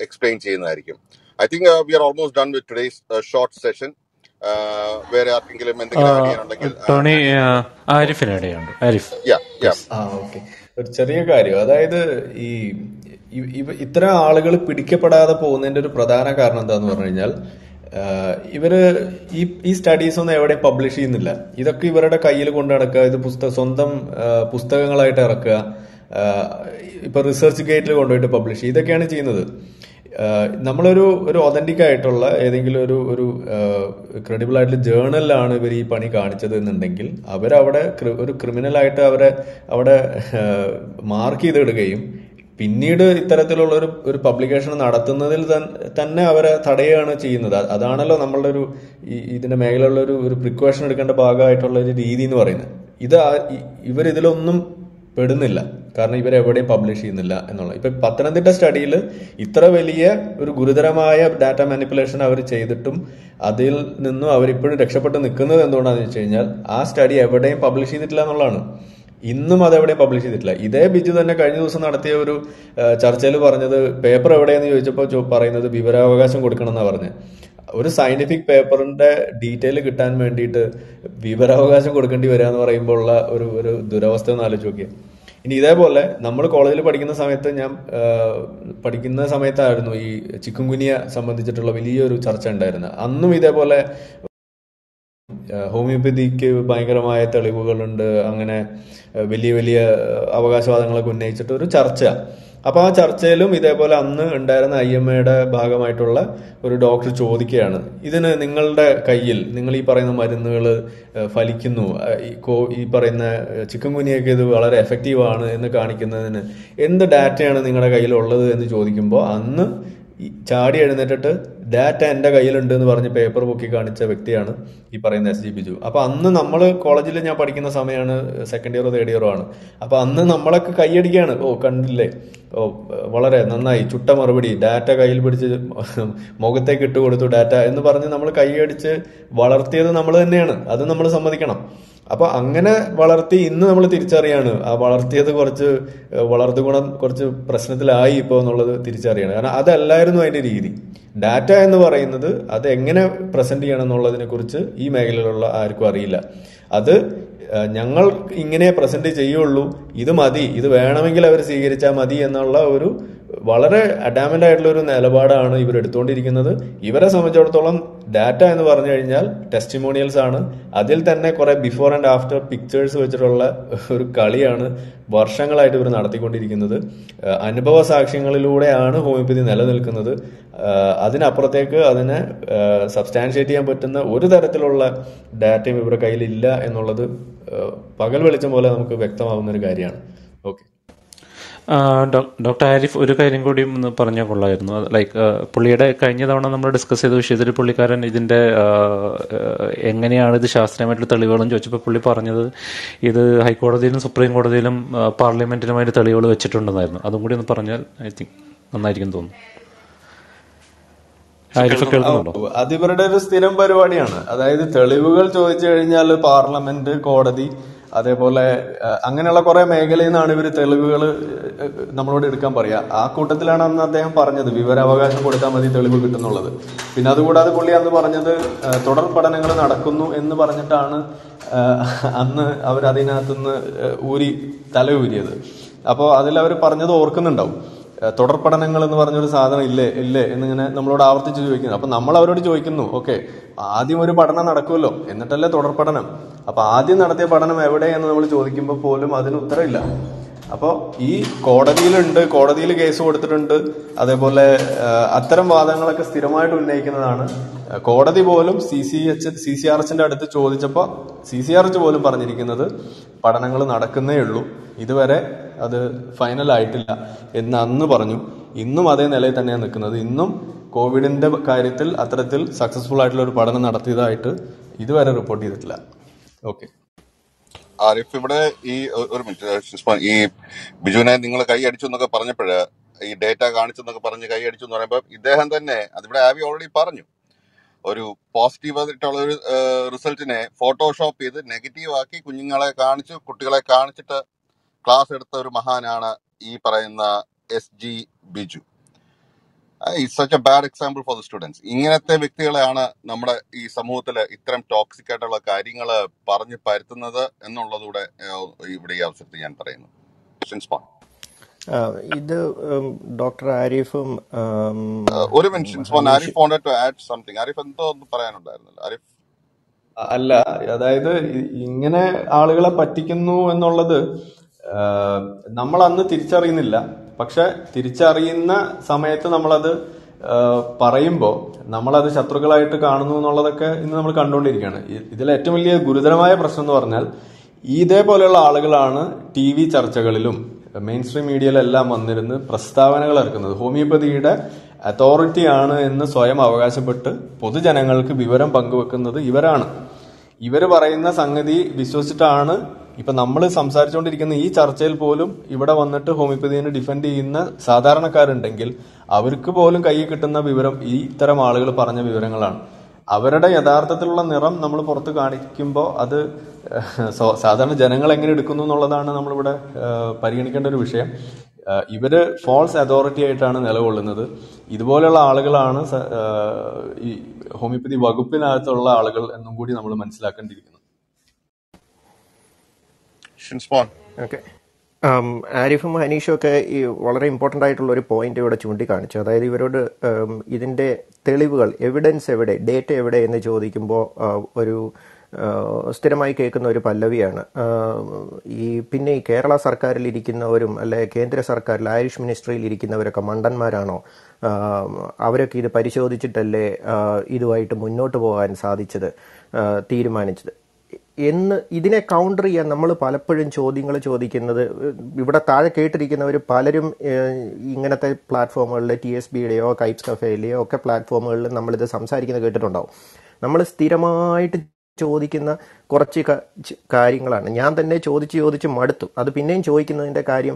എക്സ്പ്ലെയിൻ ചെയ്യുന്നതായിരിക്കും. I think we are almost done with today's short session. വേറെ ആർക്കെങ്കിലും എന്തെങ്കിലും ഒരു ചെറിയ കാര്യം, അതായത് ഈ ഇത്തരം ആളുകൾ പിടിക്കപ്പെടാതെ പോകുന്നതിന്റെ ഒരു പ്രധാന കാരണം എന്താന്ന് പറഞ്ഞു കഴിഞ്ഞാൽ ഇവര് ഈ ഈ സ്റ്റഡീസ് ഒന്നും എവിടെയും പബ്ലിഷ് ചെയ്യുന്നില്ല. ഇതൊക്കെ ഇവരുടെ കയ്യിൽ കൊണ്ട് നടക്കുക, ഇത് പുസ്തക സ്വന്തം പുസ്തകങ്ങളായിട്ട് ഇറക്കുക, ഇപ്പൊ റിസർച്ച് ഗേറ്റിൽ കൊണ്ടുപോയിട്ട് പബ്ലിഷ് ചെയ്യുക, ഇതൊക്കെയാണ് ചെയ്യുന്നത്. നമ്മളൊരു ഒരു ഒതന്റിക് ആയിട്ടുള്ള ഏതെങ്കിലും ഒരു ഒരു ക്രെഡിബിൾ ആയിട്ടുള്ള ജേർണലിലാണ് ഇവർ ഈ പണി കാണിച്ചത് എന്നുണ്ടെങ്കിൽ അവരവിടെ ഒരു ക്രിമിനലായിട്ട് അവരെ അവിടെ മാർക്ക് ചെയ്തിടുകയും പിന്നീട് ഇത്തരത്തിലുള്ള ഒരു ഒരു പബ്ലിക്കേഷൻ നടത്തുന്നതിൽ തന്നെ അവരെ തടയുകയാണ് ചെയ്യുന്നത്. അതാണല്ലോ നമ്മളുടെ ഒരു ഇതിന്റെ മേഖലയിലുള്ള ഒരു ഒരു പ്രിക്കോഷൻ എടുക്കേണ്ട ഭാഗമായിട്ടുള്ള ഒരു രീതി എന്ന് പറയുന്നത്. ഇത് ഇവരിതിലൊന്നും പെടുന്നില്ല, കാരണം ഇവരെവിടെയും പബ്ലിഷ് ചെയ്യുന്നില്ല എന്നുള്ളത്. ഇപ്പൊ പത്തനംതിട്ട സ്റ്റഡിയിൽ ഇത്ര വലിയ ഒരു ഗുരുതരമായ ഡാറ്റ മാനിപ്പുലേഷൻ അവർ ചെയ്തിട്ടും അതിൽ നിന്നും അവരിപ്പോഴും രക്ഷപ്പെട്ട് നിൽക്കുന്നത് എന്തുകൊണ്ടാണെന്ന് വെച്ച് കഴിഞ്ഞാൽ ആ സ്റ്റഡി എവിടെയും പബ്ലിഷ് ചെയ്തിട്ടില്ല എന്നുള്ളതാണ്. ഇന്നും അതെവിടെയും പബ്ലിഷ് ചെയ്തിട്ടില്ല. ഇതേ ബിജു തന്നെ കഴിഞ്ഞ ദിവസം നടത്തിയ ഒരു ചർച്ചയിൽ പറഞ്ഞത് പേപ്പർ എവിടെയെന്ന് ചോദിച്ചപ്പോൾ പറയുന്നത് വിവരാവകാശം കൊടുക്കണം എന്നാണ് പറഞ്ഞത്. ഒരു സയന്റിഫിക് പേപ്പറിന്റെ ഡീറ്റെയിൽ കിട്ടാൻ വേണ്ടിയിട്ട് വിവരാവകാശം കൊടുക്കേണ്ടി വരിക എന്ന് പറയുമ്പോൾ ഉള്ള ഒരു ഒരു ദുരവസ്ഥ ഒന്ന് ആലോചിച്ച് നോക്കിയാൽ. ഇനി ഇതേപോലെ നമ്മൾ കോളേജിൽ പഠിക്കുന്ന സമയത്ത് ഞാൻ പഠിക്കുന്ന സമയത്തായിരുന്നു ഈ ചിക്കുൻഗുനിയ സംബന്ധിച്ചിട്ടുള്ള വലിയൊരു ചർച്ച ഉണ്ടായിരുന്നത്. അന്നും ഇതേപോലെ ഹോമിയോപ്പതിക്ക് ഭയങ്കരമായ തെളിവുകളുണ്ട്, അങ്ങനെ വലിയ വലിയ അവകാശവാദങ്ങളൊക്കെ ഉന്നയിച്ചിട്ട് ഒരു ചർച്ച. അപ്പോൾ ആ ചർച്ചയിലും ഇതേപോലെ അന്ന് ഉണ്ടായിരുന്ന ഐ എം എയുടെ ഭാഗമായിട്ടുള്ള ഒരു ഡോക്ടർ ചോദിക്കുകയാണ്, ഇതിന് നിങ്ങളുടെ കയ്യിൽ നിങ്ങൾ ഈ പറയുന്ന മരുന്നുകൾ ഫലിക്കുന്നു, ഈ പറയുന്ന ചിക്കൻകുനിയൊക്കെ ഇത് വളരെ എഫക്റ്റീവാണ് എന്ന് കാണിക്കുന്നതിന് എന്ത് ഡാറ്റയാണ് നിങ്ങളുടെ കയ്യിലുള്ളത് എന്ന് ചോദിക്കുമ്പോൾ അന്ന് ചാടി എഴുന്നേറ്റിട്ട് ഡാറ്റ എൻ്റെ കയ്യിലുണ്ട് എന്ന് പറഞ്ഞ് പേപ്പർ പൊക്കി കാണിച്ച വ്യക്തിയാണ് ഈ പറയുന്ന എസ് ജി ബിജു. അപ്പോൾ അന്ന് നമ്മൾ കോളേജിൽ ഞാൻ പഠിക്കുന്ന സമയമാണ്, സെക്കൻഡ് ഇയറോ തേർഡ് ഇയറോ ആണ്. അപ്പോൾ അന്ന് നമ്മളൊക്കെ കൈയടിക്കുകയാണ്, ഓ കണ്ടില്ലേ, ഓ വളരെ നന്നായി, ചുട്ട മറുപടി, ഡാറ്റ കയ്യിൽ പിടിച്ച് മുഖത്തേക്ക് ഇട്ട് കൊടുത്തു ഡാറ്റ എന്ന് പറഞ്ഞ് നമ്മൾ കൈയടിച്ച് വളർത്തിയത് നമ്മൾ തന്നെയാണ്, അത് നമ്മൾ സമ്മതിക്കണം. അപ്പൊ അങ്ങനെ വളർത്തി ഇന്ന് നമ്മൾ തിരിച്ചറിയാണ് ആ വളർത്തിയത് കുറച്ച് വളർത്തു ഗുണം കുറച്ച് പ്രശ്നത്തിലായി ഇപ്പോൾ എന്നുള്ളത് തിരിച്ചറിയാണ്. കാരണം അതല്ലായിരുന്നു അതിന്റെ രീതി. ഡാറ്റ എന്ന് പറയുന്നത് അത് എങ്ങനെ പ്രസന്റ് ചെയ്യണം എന്നുള്ളതിനെ കുറിച്ച് ഈ മേഖലയിലുള്ള ആർക്കും അറിയില്ല. അത് ഞങ്ങൾ ഇങ്ങനെ പ്രസന്റ് ചെയ്യുള്ളൂ, ഇത് മതി, ഇത് വേണമെങ്കിൽ അവർ സ്വീകരിച്ചാൽ മതി എന്നുള്ള ഒരു വളരെ അഡാമൻ്റ് ആയിട്ടുള്ള ഒരു നിലപാടാണ് ഇവർ എടുത്തുകൊണ്ടിരിക്കുന്നത്. ഇവരെ സംബന്ധിച്ചിടത്തോളം ഡാറ്റ എന്ന് പറഞ്ഞു കഴിഞ്ഞാൽ ടെസ്റ്റിമോണിയൽസ് ആണ്. അതിൽ തന്നെ കുറെ ബിഫോർ ആൻഡ് ആഫ്റ്റർ പിക്ചേഴ്സ് വെച്ചിട്ടുള്ള ഒരു കളിയാണ് വർഷങ്ങളായിട്ട് ഇവർ നടത്തിക്കൊണ്ടിരിക്കുന്നത്. അനുഭവ സാക്ഷ്യങ്ങളിലൂടെയാണ് ഹോമിയോപ്പതി നിലനിൽക്കുന്നത്. അതിനപ്പുറത്തേക്ക് അതിനെ സബ്സ്റ്റാൻഷിയേറ്റ് ചെയ്യാൻ പറ്റുന്ന ഒരു തരത്തിലുള്ള ഡാറ്റയും ഇവരുടെ കയ്യിലില്ല എന്നുള്ളത് പകൽ വെളിച്ചം പോലെ നമുക്ക് വ്യക്തമാവുന്ന ഒരു കാര്യമാണ്. ഓക്കെ, ഡോക്ടർ ആരിഫ് ഒരു കാര്യം കൂടി ഒന്ന് പറഞ്ഞാൽ കൊള്ളായിരുന്നു. ലൈക്ക് പുള്ളിയുടെ കഴിഞ്ഞ തവണ നമ്മൾ ഡിസ്കസ് ചെയ്ത വിഷയത്തിൽ പുള്ളിക്കാരൻ ഇതിൻ്റെ എങ്ങനെയാണ് ഇത് ശാസ്ത്രീയമായിട്ടുള്ള തെളിവുകളും ചോദിച്ചപ്പോൾ പുള്ളി പറഞ്ഞത് ഇത് ഹൈക്കോടതിയിലും സുപ്രീം കോടതിയിലും പാർലമെന്റിലുമായിട്ട് തെളിവുകൾ വെച്ചിട്ടുണ്ടെന്നായിരുന്നു. അതും കൂടി ഒന്ന് പറഞ്ഞാൽ ഐ തിങ്ക് നന്നായിരിക്കും തോന്നുന്നു. അതിവരുടെ ഒരു സ്ഥിരം പരിപാടിയാണ്. അതായത് തെളിവുകൾ ചോദിച്ചു കഴിഞ്ഞാൽ പാർലമെന്റ്, കോടതി, അതേപോലെ അങ്ങനെയുള്ള കുറെ മേഖലയിൽ നിന്നാണ് ഇവർ തെളിവുകൾ നമ്മളോട് എടുക്കാൻ പറയുക. ആ കൂട്ടത്തിലാണ് അന്ന് അദ്ദേഹം പറഞ്ഞത് വിവരാവകാശം കൊടുത്താൽ മതി തെളിവ് കിട്ടുന്നുള്ളത്. പിന്നെ അതുകൂടാതെ പുള്ളി അന്ന് പറഞ്ഞത് തുടർ പഠനങ്ങൾ നടക്കുന്നു എന്ന് പറഞ്ഞിട്ടാണ് അന്ന് അവർ അതിനകത്തുനിന്ന് ഊരി തല ഊരിയത്. അപ്പോൾ അതിലവർ പറഞ്ഞത് ഓർക്കുന്നുണ്ടാവും, തുടർ പഠനങ്ങൾ എന്ന് പറഞ്ഞൊരു സാധനം ഇല്ലേ ഇല്ലേ എന്നിങ്ങനെ നമ്മളോട് ആവർത്തിച്ച് ചോദിക്കുന്നു. അപ്പം നമ്മൾ അവരോട് ചോദിക്കുന്നു, ഓക്കെ ആദ്യം ഒരു പഠനം നടക്കുമല്ലോ, എന്നിട്ടല്ലേ തുടർ പഠനം. അപ്പം ആദ്യം നടത്തിയ പഠനം എവിടെയെന്ന് നമ്മൾ ചോദിക്കുമ്പോൾ പോലും അതിന് ഉത്തരവില്ല. അപ്പോൾ ഈ കോടതിയിലുണ്ട്, കോടതിയിൽ കേസ് കൊടുത്തിട്ടുണ്ട്. അതേപോലെ അത്തരം വാദങ്ങളൊക്കെ സ്ഥിരമായിട്ട് ഉന്നയിക്കുന്നതാണ്. കോടതി പോലും C C H C C R എച്ചിൻ്റെ അടുത്ത് ചോദിച്ചപ്പോൾ സി സി ആർ എച്ച് പോലും പറഞ്ഞിരിക്കുന്നത് പഠനങ്ങൾ നടക്കുന്നേ ഉള്ളൂ, ഇതുവരെ അത് ഫൈനൽ ആയിട്ടില്ല എന്ന് അന്ന് പറഞ്ഞു. ഇന്നും അതേ നിലയിൽ തന്നെയാണ് നിൽക്കുന്നത്. ഇന്നും കോവിഡിന്റെ കാര്യത്തിൽ അത്തരത്തിൽ സക്സസ്ഫുൾ ആയിട്ടുള്ള ഒരു പഠനം നടത്തിയതായിട്ട് ഇതുവരെ റിപ്പോർട്ട് ചെയ്തിട്ടില്ല. ഓക്കെ ആരിഫ്, ഇവിടെ ഈ ഒരു മിനിറ്റ്, ഈ ബിജുവിനെ നിങ്ങൾ കൈ അടിച്ചു എന്നൊക്കെ പറഞ്ഞപ്പോഴ്, ഈ ഡേറ്റ കാണിച്ചെന്നൊക്കെ പറഞ്ഞ് കൈ അടിച്ചു എന്ന് പറയുമ്പോൾ ഇദ്ദേഹം തന്നെ അതിവിടെ ആവി ഓൾറെഡി പറഞ്ഞു, ഒരു പോസിറ്റീവ് ആയിട്ടുള്ള ഒരു റിസൾട്ടിനെ ഫോട്ടോഷോപ്പ് ചെയ്ത് നെഗറ്റീവ് ആക്കി കുഞ്ഞുങ്ങളെ കാണിച്ചു കുട്ടികളെ കാണിച്ചിട്ട് ക്ലാസ് എടുത്ത ഒരു മഹാനാണ് ഈ പറയുന്ന S G Biju. It's such a bad example for the students. ഇങ്ങനത്തെ വ്യക്തികളെയാണ് നമ്മുടെ ഈ സമൂഹത്തിൽ ഇത്തരം ടോക്സിക് ആയിട്ടുള്ള കാര്യങ്ങൾ പറഞ്ഞ് പരത്തുന്നത് എന്നുള്ളതൂടെ ഇവിടെ ഈ അവസരത്തിൽ ഞാൻ പറയുന്നു. This um, Doctor Arif. Um, uh, one mention. One Arif wanted to add something. Arif, what Arif? Allah, that is, you know, people particularly and all that. Nammal annu tirichariyinnilla. Paksha tirichariyenna samayathe nammaladu parayimbo. Nammaladu shatrukalayitte kaanunu nalladakke innu nammal kandukondirikana. Idile ettavum veliya gurudaramaya prashnam ennu parnal Ide poleyulla aalukalanu T V charchakalilum. Mainstream media എല്ലാം വന്നിരുന്ന പ്രസ്താവനകൾ ഇറക്കുന്നത് ഹോമിയോപ്പതിയുടെ അതോറിറ്റിയാണ് എന്ന് സ്വയം അവകാശപ്പെട്ട് പൊതുജനങ്ങൾക്ക് വിവരം പങ്കുവെക്കുന്നത് ഇവരാണ്. ഇവർ പറയുന്ന സംഗതി വിശ്വസിച്ചിട്ടാണ് ഇപ്പോ നമ്മൾ സംസാരിച്ചുകൊണ്ടിരിക്കുന്ന ഈ ചർച്ചയിൽ പോലും ഇവിടെ വന്നിട്ട് ഹോമിയോപ്പതിയെ ഡിഫൻഡ് ചെയ്യുന്ന സാധാരണക്കാരുണ്ടെങ്കിൽ അവർക്ക് പോലും കയ്യിൽ കിട്ടുന്ന വിവരം ഈ ഇത്തരം ആളുകൾ പറഞ്ഞ വിവരങ്ങളാണ്. അവരുടെ യഥാർത്ഥത്തിലുള്ള നിറം നമ്മൾ പുറത്തു കാണിക്കുമ്പോൾ അത് സാധാരണ ജനങ്ങൾ എങ്ങനെ എടുക്കുന്നു എന്നുള്ളതാണ് നമ്മളിവിടെ പരിഗണിക്കേണ്ട ഒരു വിഷയം. ഇവര് ഫോൾസ് അതോറിറ്റി ആയിട്ടാണ് നിലകൊള്ളുന്നത്. ഇതുപോലെയുള്ള ആളുകളാണ് ഈ ഹോമിയോപ്പതി വകുപ്പിനകത്തുള്ള ആളുകൾ എന്നും കൂടി നമ്മൾ മനസ്സിലാക്കേണ്ടിയിരിക്കുന്നു. ആരിഫും ഹനീഷും ഒക്കെ ഈ വളരെ ഇമ്പോർട്ടൻ്റ് ആയിട്ടുള്ള ഒരു പോയിന്റ് ഇവിടെ ചൂണ്ടിക്കാണിച്ചു. അതായത് ഇവരോട് ഇതിൻ്റെ തെളിവുകൾ, എവിഡൻസ് എവിടെ, ഡേറ്റ എവിടെ എന്ന് ചോദിക്കുമ്പോൾ ഒരു സ്ഥിരമായി കേൾക്കുന്ന ഒരു പല്ലവിയാണ്. ഈ പിന്നെ ഈ കേരള സർക്കാരിലിരിക്കുന്നവരും അല്ലെ കേന്ദ്ര സർക്കാരിൽ ആയുഷ് മിനിസ്ട്രിയിലിരിക്കുന്നവരൊക്കെ മണ്ടന്മാരാണോ, അവരൊക്കെ ഇത് പരിശോധിച്ചിട്ടല്ലേ ഇതുമായിട്ട് മുന്നോട്ട് പോകാൻ സാധിച്ചത്, തീരുമാനിച്ചത് എന്ന് ഇതിനെ കൗണ്ടർ ചെയ്യാൻ നമ്മൾ പലപ്പോഴും ചോദ്യങ്ങൾ ചോദിക്കുന്നത് ഇവിടെ താഴെ കേട്ടിരിക്കുന്നവർ പലരും ഇങ്ങനത്തെ പ്ലാറ്റ്ഫോമുകളിൽ ടി എസ് ബിയുടെയോ കൈപ്സ് കഫേയിലെയോ ഒക്കെ പ്ലാറ്റ്ഫോമുകളിൽ നമ്മളിത് സംസാരിക്കുന്നത് കേട്ടിട്ടുണ്ടാവും. നമ്മൾ സ്ഥിരമായിട്ട് ചോദിക്കുന്ന കുറച്ച് കാര്യങ്ങളാണ്. ഞാൻ തന്നെ ചോദിച്ച് ചോദിച്ച് മടുത്തു. അത് പിന്നെയും ചോദിക്കുന്നതിൻ്റെ കാര്യം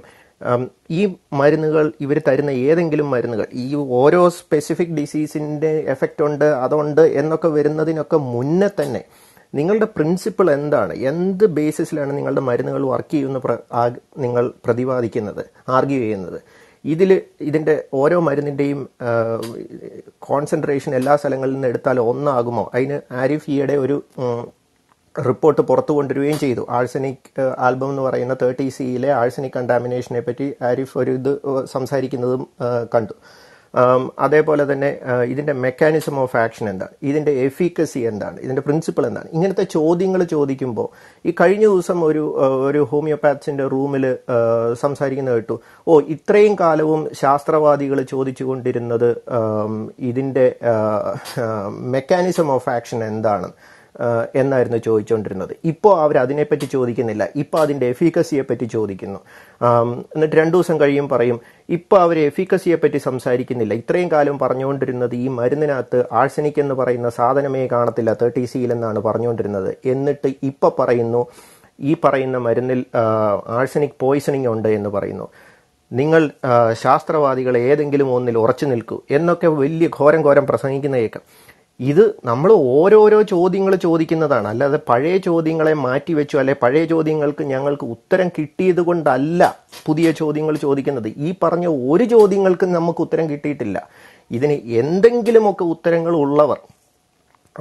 ഈ മരുന്നുകൾ, ഇവർ തരുന്ന ഏതെങ്കിലും മരുന്നുകൾ ഈ ഓരോ സ്പെസിഫിക് ഡിസീസിൻ്റെ എഫക്റ്റ് ഉണ്ട്, അതുണ്ട് എന്നൊക്കെ വരുന്നതിനൊക്കെ മുന്നേ തന്നെ നിങ്ങളുടെ പ്രിൻസിപ്പിൾ എന്താണ്, എന്ത് ബേസിസിലാണ് നിങ്ങളുടെ മരുന്നുകൾ വർക്ക് ചെയ്യുന്ന നിങ്ങൾ പ്രതിപാദിക്കുന്നത്, ആർഗ്യൂ ചെയ്യുന്നത്? ഇതിൽ ഇതിൻ്റെ ഓരോ മരുന്നിൻ്റെയും കോൺസെൻട്രേഷൻ എല്ലാ സ്ഥലങ്ങളിൽ നിന്ന് എടുത്താൽ ഒന്നാകുമോ? അതിന് ആരിഫ് ഈയിടെ ഒരു റിപ്പോർട്ട് പുറത്തു കൊണ്ടുവരികയും ചെയ്തു. ആഴ്സനിക് ആൽബം എന്ന് പറയുന്ന തേർട്ടി സിയിലെ ആഴ്സനിക് കണ്ടാമിനേഷനെ പറ്റി ആരിഫ് ഒരു ഇത് സംസാരിക്കുന്നതും കണ്ടു. അതേപോലെ തന്നെ ഇതിൻ്റെ മെക്കാനിസം ഓഫ് ആക്ഷൻ എന്താണ്, ഇതിൻ്റെ എഫിക്കസി എന്താണ്, ഇതിൻ്റെ പ്രിൻസിപ്പിൾ എന്താണ്, ഇങ്ങനത്തെ ചോദ്യങ്ങൾ ചോദിക്കുമ്പോൾ ഈ കഴിഞ്ഞ ദിവസം ഒരു ഒരു ഹോമിയോപാത്സിൻ്റെ റൂമിൽ സംസാരിക്കുന്നത് കേട്ടു, ഓ ഇത്രയും കാലവും ശാസ്ത്രവാദികൾ ചോദിച്ചു കൊണ്ടിരുന്നത് ഇതിൻ്റെ മെക്കാനിസം ഓഫ് ആക്ഷൻ എന്താണ് എന്നായിരുന്നു ചോദിച്ചുകൊണ്ടിരുന്നത്, ഇപ്പോൾ അവർ അതിനെപ്പറ്റി ചോദിക്കുന്നില്ല, ഇപ്പോൾ അതിൻ്റെ എഫിക്കസിയെ പറ്റി ചോദിക്കുന്നു. എന്നിട്ട് രണ്ടു ദിവസം കഴിയും പറയും ഇപ്പോൾ അവർ എഫിക്കസിയെ പറ്റി സംസാരിക്കുന്നില്ല, ഇത്രയും കാലം പറഞ്ഞുകൊണ്ടിരുന്നത് ഈ മരുന്നിനകത്ത് ആഴ്സനിക് എന്ന് പറയുന്ന സാധനമേ കാണത്തില്ല തേർട്ടി സിയിൽ എന്നാണ് പറഞ്ഞുകൊണ്ടിരുന്നത്, എന്നിട്ട് ഇപ്പോൾ പറയുന്നു ഈ പറയുന്ന മരുന്നിൽ ആഴ്സനിക് പോയിസണിങ് ഉണ്ട് എന്ന് പറയുന്നു. നിങ്ങൾ ശാസ്ത്രവാദികൾ ഏതെങ്കിലും ഒന്നിൽ ഉറച്ചു നിൽക്കൂ എന്നൊക്കെ വലിയ ഘോരം ഘോരം പ്രസംഗിക്കുന്നതൊക്കെ ഇത് നമ്മൾ ഓരോരോ ചോദ്യങ്ങൾ ചോദിക്കുന്നതാണ്. അല്ലാതെ പഴയ ചോദ്യങ്ങളെ മാറ്റിവെച്ചു അല്ലെ പഴയ ചോദ്യങ്ങൾക്ക് ഞങ്ങൾക്ക് ഉത്തരം കിട്ടിയത് കൊണ്ടല്ല പുതിയ ചോദ്യങ്ങൾ ചോദിക്കുന്നത്. ഈ പറഞ്ഞ ഒരു ചോദ്യങ്ങൾക്കും നമുക്ക് ഉത്തരം കിട്ടിയിട്ടില്ല. ഇതിന് എന്തെങ്കിലുമൊക്കെ ഉത്തരങ്ങൾ ഉള്ളവർ,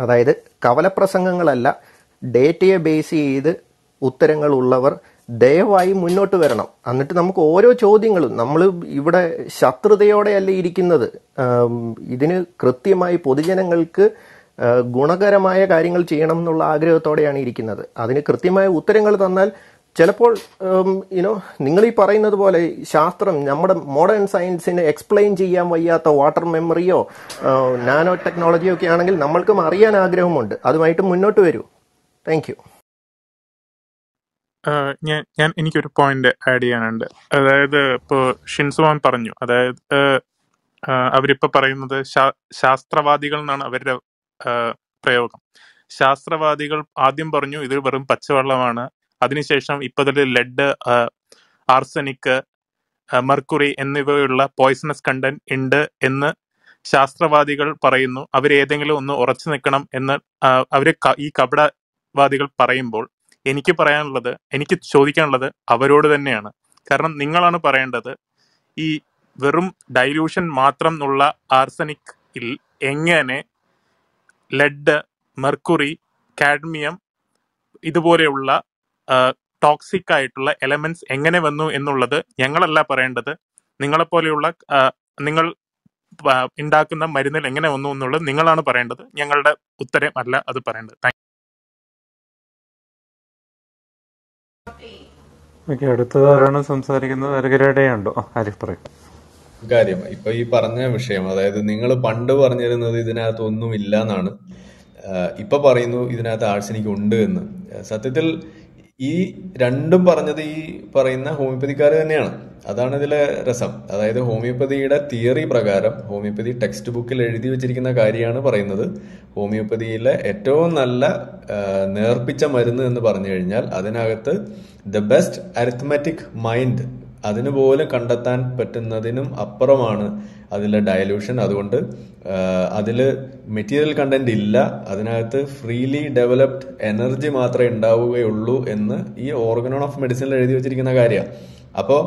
അതായത് കവലപ്രസംഗങ്ങളല്ല, ഡേറ്റയെ ബേസ് ചെയ്ത് ഉത്തരങ്ങൾ ഉള്ളവർ ദയവായി മുന്നോട്ട് വരണം. എന്നിട്ട് നമുക്ക് ഓരോ ചോദ്യങ്ങളും നമ്മൾ ഇവിടെ ശത്രുതയോടെയല്ലേ ഇരിക്കുന്നത്, ഇതിന് കൃത്യമായി പൊതുജനങ്ങൾക്ക് ഗുണകരമായ കാര്യങ്ങൾ ചെയ്യണം എന്നുള്ള ആഗ്രഹത്തോടെയാണ് ഇരിക്കുന്നത്. അതിന് കൃത്യമായ ഉത്തരങ്ങൾ തന്നാൽ ചിലപ്പോൾ യുനോ നിങ്ങളീ പറയുന്നത് പോലെ ശാസ്ത്രം, നമ്മുടെ മോഡേൺ സയൻസിന് എക്സ്പ്ലെയിൻ ചെയ്യാൻ വയ്യാത്ത വാട്ടർ മെമ്മറിയോ നാനോ ടെക്നോളജിയോ ഒക്കെ ആണെങ്കിൽ നമ്മൾക്കും അറിയാൻ ആഗ്രഹമുണ്ട്. അതുമായിട്ട് മുന്നോട്ട് വരൂ. Thank you. ഞാൻ ഞാൻ എനിക്കൊരു പോയിന്റ് ആഡ് ചെയ്യാനുണ്ട്. അതായത് ഇപ്പോൾ ഷിൻസുവാൻ പറഞ്ഞു, അതായത് അവരിപ്പോൾ പറയുന്നത് ശാസ്ത്രവാദികൾ എന്നാണ് അവരുടെ പ്രയോഗം. ശാസ്ത്രവാദികൾ ആദ്യം പറഞ്ഞു ഇത് വെറും പച്ചവെള്ളമാണ്, അതിനുശേഷം ഇപ്പോഴത്തെ ലെഡ്, ആർസനിക്, മെർക്കുറി എന്നിവയുള്ള പോയിസണസ് കണ്ടന്റ് ഉണ്ട് എന്ന് ശാസ്ത്രവാദികൾ പറയുന്നു. അവരേതെങ്കിലും ഒന്ന് ഉറച്ചു നിൽക്കണം എന്ന് അവര് ഈ കപടവാദികൾ പറയുമ്പോൾ എനിക്ക് പറയാനുള്ളത്, എനിക്ക് ചോദിക്കാനുള്ളത് അവരോട് തന്നെയാണ്. കാരണം നിങ്ങളാണ് പറയേണ്ടത് ഈ വെറും ഡൈല്യൂഷൻ മാത്രം ഉള്ള ആർസനിക്കിൽ എങ്ങനെ ലെഡ്, മെർക്കുറി, കാഡ്മിയം ഇതുപോലെയുള്ള ടോക്സിക് ആയിട്ടുള്ള എലമെന്റ്സ് എങ്ങനെ വന്നു എന്നുള്ളത് ഞങ്ങളല്ല പറയേണ്ടത്. നിങ്ങളെപ്പോലെയുള്ള നിങ്ങൾ ഉണ്ടാക്കുന്ന മരുന്നിൽ എങ്ങനെ വന്നു എന്നുള്ളത് നിങ്ങളാണ് പറയേണ്ടത്. ഞങ്ങളുടെ ഉത്തരം അല്ല അത് പറയേണ്ടത്. ഓക്കെ, അടുത്തത് ആരാണ് സംസാരിക്കുന്നത്? അരകരയുണ്ടോ? ആരിഫ് പറയും കാര്യം. ഇപ്പൊ ഈ പറഞ്ഞ വിഷയം, അതായത് നിങ്ങൾ പണ്ട് പറഞ്ഞിരുന്നത് ഇതിനകത്ത് ഒന്നുമില്ല എന്നാണ്, ഇപ്പൊ പറയുന്നു ഇതിനകത്ത് ആർസെനിക് ഉണ്ട് എന്ന്. സത്യത്തിൽ ഈ രണ്ടും പറഞ്ഞത് ഈ പറയുന്ന ഹോമിയോപ്പതിക്കാർ തന്നെയാണ്. അതാണ് ഇതിലെ രസം. അതായത് ഹോമിയോപ്പതിയുടെ തിയറി പ്രകാരം ഹോമിയോപ്പതി ടെക്സ്റ്റ് ബുക്കിൽ എഴുതി വെച്ചിരിക്കുന്ന കാര്യമാണ് പറയുന്നത്. ഹോമിയോപ്പതിയിലെ ഏറ്റവും നല്ല നേർപ്പിച്ച മരുന്ന് എന്ന് പറഞ്ഞു കഴിഞ്ഞാൽ അതിനകത്ത് ദ ബെസ്റ്റ് അരിത്മെറ്റിക് മൈൻഡ് അതിനുപോലും കണ്ടെത്താൻ പറ്റുന്നതിനും അപ്പുറമാണ് അതിലെ ഡയലൂഷൻ. അതുകൊണ്ട് അതിൽ മെറ്റീരിയൽ കണ്ടന്റ് ഇല്ല, അതിനകത്ത് ഫ്രീലി ഡെവലപ്ഡ് എനർജി മാത്രമേ ഉണ്ടാവുകയുള്ളൂ എന്ന് ഈ ഓർഗനോൺ ഓഫ് മെഡിസിനിൽ എഴുതി വെച്ചിരിക്കുന്ന കാര്യമാണ്. അപ്പോൾ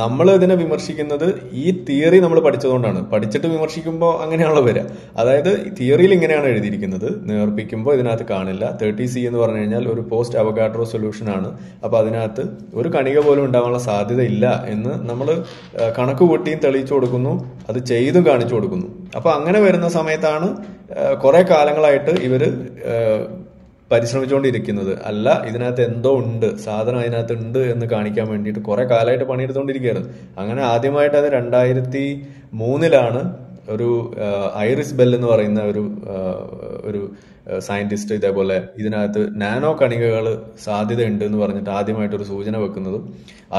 നമ്മൾ ഇതിനെ വിമർശിക്കുന്നത് ഈ തിയറി നമ്മൾ പഠിച്ചതുകൊണ്ടാണ്. പഠിച്ചിട്ട് വിമർശിക്കുമ്പോൾ അങ്ങനെയാണല്ലോ വരിക. അതായത് തിയറിയിൽ ഇങ്ങനെയാണ് എഴുതിയിരിക്കുന്നത്, നേർപ്പിക്കുമ്പോൾ ഇതിനകത്ത് കാണില്ല. തേർട്ടി സി എന്ന് പറഞ്ഞു കഴിഞ്ഞാൽ ഒരു പോസ്റ്റ് അവഗാഡ്രോ സൊല്യൂഷനാണ്. അപ്പോൾ അതിനകത്ത് ഒരു കണിക പോലും ഉണ്ടാവാനുള്ള സാധ്യത ഇല്ല എന്ന് നമ്മൾ കണക്ക് കൂട്ടിയും തെളിയിച്ചു കൊടുക്കുന്നു, അത് ചെയ്തും കാണിച്ചു കൊടുക്കുന്നു. അപ്പോൾ അങ്ങനെ വരുന്ന സമയത്താണ് കുറേ കാലങ്ങളായിട്ട് ഇവർ പരിശ്രമിച്ചുകൊണ്ടിരിക്കുന്നത്, അല്ല ഇതിനകത്ത് എന്തോ ഉണ്ട്, സാധനം അതിനകത്ത് ഉണ്ട് എന്ന് കാണിക്കാൻ വേണ്ടിയിട്ട് കുറെ കാലമായിട്ട് പണിയെടുത്തുകൊണ്ടിരിക്കുകയായിരുന്നു. അങ്ങനെ ആദ്യമായിട്ട് അത് രണ്ടായിരത്തി മൂന്നിലാണ് ഒരു ഐറിസ് ബെൽ എന്ന് പറയുന്ന ഒരു ഒരു സയന്റിസ്റ്റ് ഇതേപോലെ ഇതിനകത്ത് നാനോ കണികകൾ സാധ്യതയുണ്ട് എന്ന് പറഞ്ഞിട്ട് ആദ്യമായിട്ടൊരു സൂചന വെക്കുന്നതും.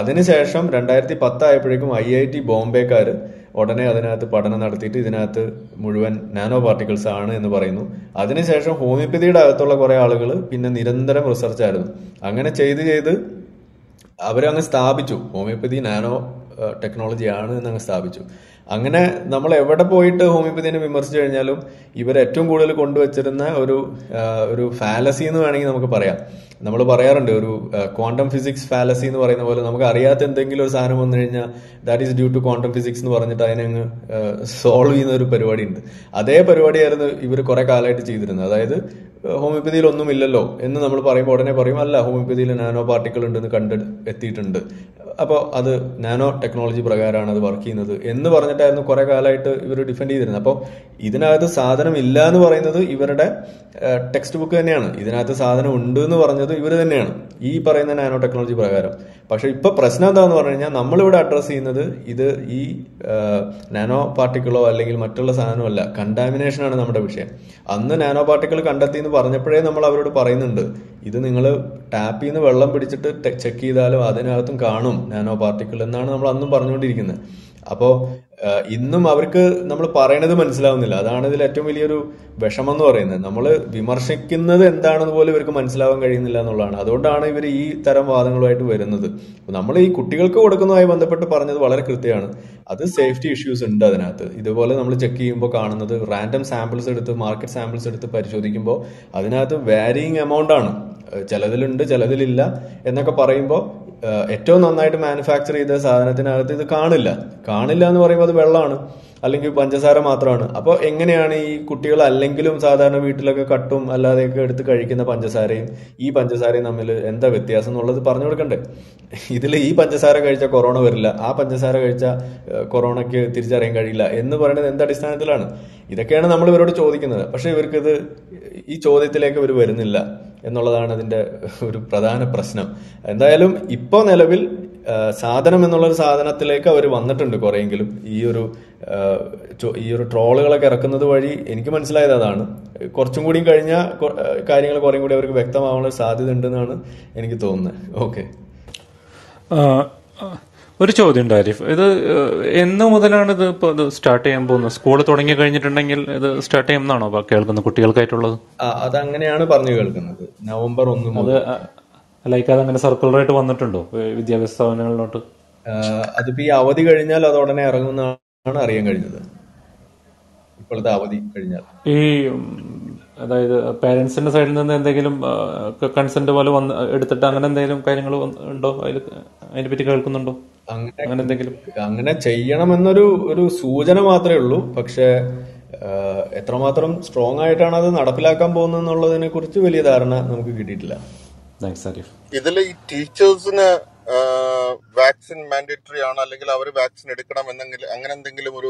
അതിനുശേഷം രണ്ടായിരത്തി പത്തായപ്പോഴേക്കും ഐ ഐ ടി ബോംബെക്കാർ ഉടനെ അതിനകത്ത് പഠനം നടത്തിയിട്ട് ഇതിനകത്ത് മുഴുവൻ നാനോ പാർട്ടിക്കിൾസ് ആണ് എന്ന് പറയുന്നു. അതിനുശേഷം ഹോമിയോപ്പതിയുടെ അകത്തുള്ള കുറേ ആളുകൾ പിന്നെ നിരന്തരം റിസർച്ചായിരുന്നു. അങ്ങനെ ചെയ്ത് ചെയ്ത് അവരങ്ങ് സ്ഥാപിച്ചു ഹോമിയോപ്പതി നാനോ ടെക്നോളജി ആണ് എന്നങ്ങ് സ്ഥാപിച്ചു. അങ്ങനെ നമ്മൾ എവിടെ പോയിട്ട് ഹോമിയോപ്പതിനെ വിമർശിച്ചു കഴിഞ്ഞാലും ഇവർ ഏറ്റവും കൂടുതൽ കൊണ്ടുവച്ചിരുന്ന ഒരു ഒരു ഫാലസി എന്ന് വേണമെങ്കിൽ നമുക്ക് പറയാം. നമ്മൾ പറയാറുണ്ട് ഒരു ക്വാണ്ടം ഫിസിക്സ് ഫാലസി എന്ന് പറയുന്ന പോലെ, നമുക്ക് അറിയാത്ത എന്തെങ്കിലും ഒരു സാധനം വന്നു കഴിഞ്ഞാൽ that is due to quantum physics എന്ന് പറഞ്ഞിട്ട് അതിനെ അങ്ങ് സോൾവ് ചെയ്യുന്ന ഒരു പരിപാടി ഉണ്ട്. അതേ പരിപാടിയായിരുന്നു ഇവർ കുറെ കാലമായിട്ട് ചെയ്തിരുന്നത്. അതായത് ഹോമിയോപ്പതിയിൽ ഒന്നുമില്ലല്ലോ എന്ന് നമ്മൾ പറയുമ്പോൾ ഉടനെ പറയും അല്ല ഹോമിയോപ്പതിയിൽ നാനോ പാർട്ടിക്കിൾ ഉണ്ടെന്ന് കണ്ട് എത്തിയിട്ടുണ്ട്, അപ്പോൾ അത് നാനോ ടെക്നോളജി പ്രകാരമാണ് അത് വർക്ക് ചെയ്യുന്നത് എന്ന് പറഞ്ഞിട്ടായിരുന്നു കുറെ കാലമായിട്ട് ഇവർ ഡിഫെൻഡ് ചെയ്തിരുന്നത്. അപ്പോൾ ഇതിനകത്ത് സാധനം ഇല്ല എന്ന് പറയുന്നത് ഇവരുടെ ടെക്സ്റ്റ് ബുക്ക് തന്നെയാണ്, ഇതിനകത്ത് സാധനം ഉണ്ട് എന്ന് പറഞ്ഞത് ഇവർ തന്നെയാണ് ഈ പറയുന്ന നാനോ ടെക്നോളജി പ്രകാരം. പക്ഷെ ഇപ്പൊ പ്രശ്നം എന്താന്ന് പറഞ്ഞു കഴിഞ്ഞാൽ നമ്മളിവിടെ അഡ്രസ്സ് ചെയ്യുന്നത് ഇത് ഈ നാനോ പാർട്ടിക്കിളോ അല്ലെങ്കിൽ മറ്റുള്ള സാധനമല്ല, കണ്ടാമിനേഷനാണ് നമ്മുടെ വിഷയം. അന്ന് നാനോ പാർട്ടിക്കിൾ കണ്ടെത്തി എന്ന് പറഞ്ഞപ്പോഴേ നമ്മൾ അവരോട് പറയുന്നുണ്ട് ഇത് നിങ്ങൾ ടാപ്പിൽ നിന്ന് വെള്ളം പിടിച്ചിട്ട് ചെക്ക് ചെയ്താലും അതിനകത്തും കാണും നാനോ പാർട്ടിക്കിൾ എന്നാണ് നമ്മൾ അന്നും പറഞ്ഞുകൊണ്ടിരിക്കുന്നത്. അപ്പോൾ ഇന്നും അവർക്ക് നമ്മൾ പറയണത് മനസ്സിലാവുന്നില്ല. അതാണ് ഇതിൽ ഏറ്റവും വലിയൊരു വിഷമം എന്ന് പറയുന്നത്. നമ്മൾ വിമർശിക്കുന്നത് എന്താണെന്ന് പോലും ഇവർക്ക് മനസ്സിലാവാൻ കഴിയുന്നില്ല എന്നുള്ളതാണ്. അതുകൊണ്ടാണ് ഇവർ ഈ തരം വാദങ്ങളുമായിട്ട് വരുന്നത്. നമ്മൾ ഈ കുട്ടികൾക്ക് കൊടുക്കുന്നതുമായി ബന്ധപ്പെട്ട് പറഞ്ഞത് വളരെ കൃത്യമാണ്. അത് സേഫ്റ്റി ഇഷ്യൂസ് ഉണ്ട് അതിനകത്ത്. ഇതുപോലെ നമ്മൾ ചെക്ക് ചെയ്യുമ്പോൾ കാണുന്നത് റാൻഡം സാമ്പിൾസ് എടുത്ത് മാർക്കറ്റ് സാമ്പിൾസ് എടുത്ത് പരിശോധിക്കുമ്പോൾ അതിനകത്ത് വാരിയിങ് എമൗണ്ട് ആണ്, ചിലതിലുണ്ട് ചിലതിലില്ല എന്നൊക്കെ പറയുമ്പോൾ ഏറ്റവും നന്നായിട്ട് മാനുഫാക്ചർ ചെയ്ത സാധനത്തിനകത്ത് ഇത് കാണില്ല. കാണില്ല എന്ന് പറയുമ്പോൾ അത് വെള്ളമാണ് അല്ലെങ്കിൽ പഞ്ചസാര മാത്രമാണ്. അപ്പോൾ എങ്ങനെയാണ് ഈ കുട്ടികൾ അല്ലെങ്കിലും സാധാരണ വീട്ടിലൊക്കെ കട്ടും അല്ലാതെയൊക്കെ എടുത്ത് കഴിക്കുന്ന പഞ്ചസാരയും ഈ പഞ്ചസാരയും തമ്മിൽ എന്താ വ്യത്യാസം എന്നുള്ളത് പറഞ്ഞു കൊടുക്കണ്ടേ? ഇതിൽ ഈ പഞ്ചസാര കഴിച്ചാൽ കൊറോണ വരില്ല, ആ പഞ്ചസാര കഴിച്ചാൽ കൊറോണയ്ക്ക് തിരിച്ചറിയാൻ കഴിയില്ല എന്ന് പറയുന്നത് എന്തടിസ്ഥാനത്തിലാണ്? ഇതൊക്കെയാണ് നമ്മൾ ഇവരോട് ചോദിക്കുന്നത്. പക്ഷേ ഇവർക്കിത് ഈ ചോദ്യത്തിലേക്ക് ഇവർ വരുന്നില്ല എന്നുള്ളതാണ് അതിൻ്റെ ഒരു പ്രധാന പ്രശ്നം. എന്തായാലും ഇപ്പോൾ നിലവിൽ സാധനം എന്നുള്ളൊരു സാധനത്തിലേക്ക് അവർ വന്നിട്ടുണ്ട് കുറേയെങ്കിലും. ഈ ഒരു ഈ ഒരു ട്രോളുകളൊക്കെ ഇറക്കുന്നത് വഴി എനിക്ക് മനസ്സിലായത് അതാണ്. കുറച്ചും കൂടിയും കഴിഞ്ഞാൽ കാര്യങ്ങൾ കുറേയും കൂടി അവർക്ക് വ്യക്തമാവാനുള്ള സാധ്യത ഉണ്ടെന്നാണ് എനിക്ക് തോന്നുന്നത്. ഓക്കെ, ഒരു ചോദ്യം ഉണ്ട് ആരിഫ്. ഇത് എന്ന് മുതലാണ് ഇത് ഇപ്പോൾ ഇത് സ്റ്റാർട്ട് ചെയ്യാൻ പോകുന്നത്? സ്കൂൾ തുടങ്ങി കഴിഞ്ഞിട്ടുണ്ടെങ്കിൽ ഇത് സ്റ്റാർട്ട് ചെയ്യുമെന്നാണോ കേൾക്കുന്നത് കുട്ടികൾക്കായിട്ടുള്ളത്? അതങ്ങനെയാണ് പറഞ്ഞു കേൾക്കുന്നത്. നവംബർ ഒന്ന് മുതൽ ലൈക്ക് അതങ്ങനെ സർക്കുലറായിട്ട് വന്നിട്ടുണ്ടോ വിദ്യാഭ്യാസ സ്ഥാപനങ്ങളിലോട്ട്? അതിപ്പോ ഈ അവധി കഴിഞ്ഞാൽ അത് ഉടനെ ഇറങ്ങുന്നതാണ് അറിയാൻ കഴിഞ്ഞത്. ഇപ്പോഴത്തെ അവധി കഴിഞ്ഞാൽ ഈ അതായത് പേരൻസിന്റെ സൈഡിൽ നിന്ന് എന്തെങ്കിലും കൺസെന്റ് പോലെ വന്ന് എടുത്തിട്ട് അങ്ങനെ എന്തെങ്കിലും കാര്യങ്ങൾ ഉണ്ടോ? അതിൽ അതിനെ പറ്റി കേൾക്കുന്നുണ്ടോ? അങ്ങനെ എന്തെങ്കിലും അങ്ങനെ ചെയ്യണമെന്നൊരു ഒരു സൂചന മാത്രമേ ഉള്ളൂ. പക്ഷെ എത്രമാത്രം സ്ട്രോങ് ആയിട്ടാണ് അത് നടപ്പിലാക്കാൻ പോകുന്നത് എന്നുള്ളതിനെ കുറിച്ച് വലിയ ധാരണ നമുക്ക് കിട്ടിയിട്ടില്ല. Thanks, Arif. Idhile teachers na vaccine mandatory ana, lengal avaru vaccine edukana enengil angane endengilum oru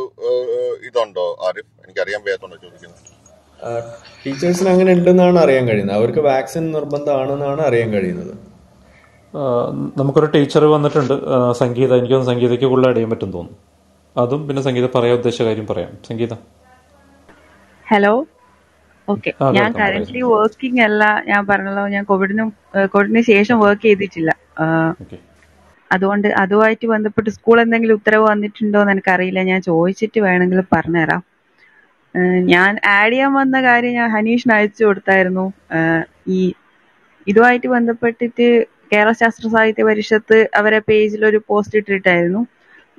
idundo Arif, enikku ariyan veyathonnu chodikkunnu. Teachers na angane undennaanu ariyan kazhiyunnathu, avarku vaccine nirbandhamaanennaanu ariyan kazhiyunnathu. നമുക്കൊരു teacher വന്നിട്ടുണ്ട് സംഗീത, എനിക്കൊന്ന് സംഗീതയ്ക്ക് കൂടുതൽ അടിയാൻ പറ്റും തോന്നുന്നു. അതും പിന്നെ സംഗീത പറയാൻ ഉദ്ദേശിച്ച കാര്യം പറയാം. സംഗീത ഹലോ. ഓക്കെ, ഞാൻ കറന്റ്ലി വർക്കിംഗ് അല്ല. ഞാൻ പറഞ്ഞല്ലോ, ഞാൻ കോവിഡിനും കോവിഡിന് ശേഷം വർക്ക് ചെയ്തിട്ടില്ല. അതുകൊണ്ട് അതുമായിട്ട് ബന്ധപ്പെട്ട് സ്കൂൾ എന്തെങ്കിലും ഉത്തരവ് വന്നിട്ടുണ്ടോ എന്ന് എനിക്കറിയില്ല. ഞാൻ ചോദിച്ചിട്ട് വേണമെങ്കിൽ പറഞ്ഞുതരാം. ഞാൻ ആഡ് ചെയ്യാൻ വന്ന കാര്യം ഞാൻ ഹനീഷിന് അയച്ചു കൊടുത്തായിരുന്നു. ഈ ഇതുമായിട്ട് ബന്ധപ്പെട്ടിട്ട് കേരള ശാസ്ത്ര സാഹിത്യ പരിഷത്ത് അവരെ പേജിൽ ഒരു പോസ്റ്റ് ഇട്ടിട്ടായിരുന്നു.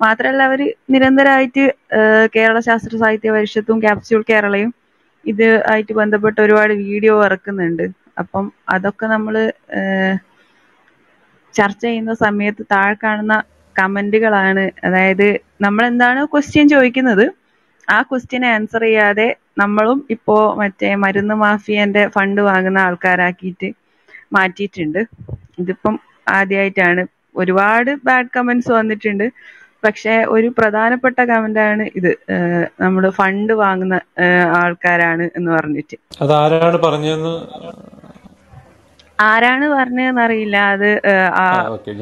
മാത്രമല്ല, അവർ നിരന്തരമായിട്ട് കേരള ശാസ്ത്ര സാഹിത്യ പരിഷത്തും ക്യാപ്സ്യൂൾ കേരളയും ഇത് ആയിട്ട് ബന്ധപ്പെട്ട് ഒരുപാട് വീഡിയോ ഇറക്കുന്നുണ്ട്. അപ്പം അതൊക്കെ നമ്മൾ ചർച്ച ചെയ്യുന്ന സമയത്ത് താഴെ കാണുന്ന കമന്റുകളാണ്. അതായത് നമ്മളെന്താണ് ക്വസ്റ്റ്യൻ ചോദിക്കുന്നത്, ആ ക്വസ്റ്റ്യൻ ആൻസർ ചെയ്യാതെ നമ്മളും ഇപ്പോൾ മറ്റേ മരുന്ന് മാഫിയന്റെ ഫണ്ട് വാങ്ങുന്ന ആൾക്കാരാക്കിയിട്ട് മാറ്റിയിട്ടുണ്ട്. ഇതിപ്പം ആദ്യമായിട്ടാണ്. ഒരുപാട് ബാഡ് കമന്റ്സ് വന്നിട്ടുണ്ട്. പക്ഷെ ഒരു പ്രധാനപ്പെട്ട കമന്റാണ് ഇത്, നമ്മൾ ഫണ്ട് വാങ്ങുന്ന ആൾക്കാരാണ് എന്ന് പറഞ്ഞിട്ട്. ആരാണ് പറഞ്ഞതെന്നറിയില്ല. അത് ആ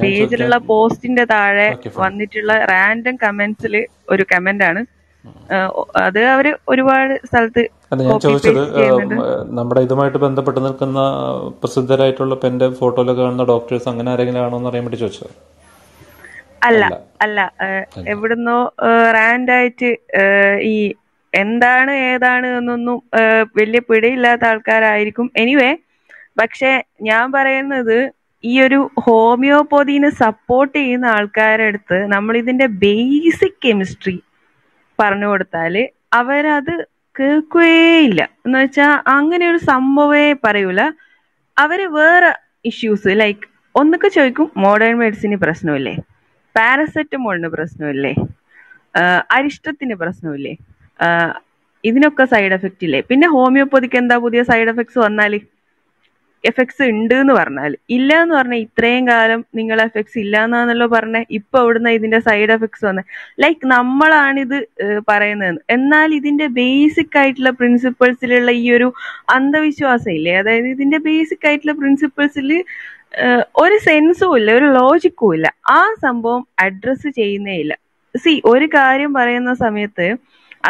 പേജിലുള്ള പോസ്റ്റിന്റെ താഴെ വന്നിട്ടുള്ള റാൻഡം കമന്റ്സിൽ ഒരു കമന്റാണ് അത്. അവര് ഒരുപാട് സ്ഥലത്ത് അതെ. ഞാൻ ചോദിച്ചത് നമ്മുടെ ഇതുമായിട്ട് ബന്ധപ്പെട്ട് നിൽക്കുന്ന പ്രസിദ്ധരായിട്ടുള്ള എന്റെ ഫോട്ടോയിലൊക്കെ കാണുന്ന ഡോക്ടേഴ്സ് അങ്ങനെ ആരെങ്കിലും ആണോ എന്ന് അറിയാൻ വേണ്ടി ചോദിച്ചത്. അല്ല അല്ല, എവിടുന്നോ റാൻഡായിട്ട് ഈ എന്താണ് ഏതാണ് എന്നൊന്നും വലിയ പിടിയില്ലാത്ത ആൾക്കാരായിരിക്കും. എനിവേ, പക്ഷെ ഞാൻ പറയുന്നത് ഈ ഒരു ഹോമിയോപ്പതിനെ സപ്പോർട്ട് ചെയ്യുന്ന ആൾക്കാരടുത്ത് നമ്മൾ ഇതിന്റെ ബേസിക് കെമിസ്ട്രി പറഞ്ഞു കൊടുത്താല് അവരത് കേൾക്കുകയില്ല. എന്ന് വെച്ചാൽ അങ്ങനെ ഒരു സംഭവമേ പറയൂല. അവര് വേറെ ഇഷ്യൂസ് ലൈക്ക് ഒന്നൊക്കെ ചോദിക്കും. മോഡേൺ മെഡിസിന് പ്രശ്നമില്ലേ, പാരസെറ്റമോളിന് പ്രശ്നമില്ലേ, അരിഷ്ടത്തിന് പ്രശ്നമില്ലേ, ഇതിനൊക്കെ സൈഡ് എഫക്റ്റ് ഇല്ലേ, പിന്നെ ഹോമിയോപ്പതിക്ക് എന്താ പുതിയ സൈഡ് എഫക്ട്സ് വന്നാല്, എഫക്ട്സ് ഉണ്ട് എന്ന് പറഞ്ഞാൽ ഇല്ല എന്ന് പറഞ്ഞാൽ ഇത്രയും കാലം നിങ്ങൾ എഫക്ട്സ് ഇല്ല എന്നാണല്ലോ പറഞ്ഞ, ഇപ്പൊ അവിടുന്ന് ഇതിന്റെ സൈഡ് എഫക്ട്സ് വന്നെ ലൈക്ക് നമ്മളാണിത് പറയുന്നതെന്ന്. എന്നാൽ ഇതിന്റെ ബേസിക് ആയിട്ടുള്ള പ്രിൻസിപ്പിൾസിലുള്ള ഈ ഒരു അന്ധവിശ്വാസം ഇല്ലേ, അതായത് ഇതിന്റെ ബേസിക് ആയിട്ടുള്ള പ്രിൻസിപ്പിൾസിൽ ഒരു സെൻസും ഇല്ല, ഒരു ലോജിക്കും ഇല്ല. ആ സംഭവം അഡ്രസ്സ് ചെയ്യുന്നേ ഇല്ല. സി, ഒരു കാര്യം പറയുന്ന സമയത്ത്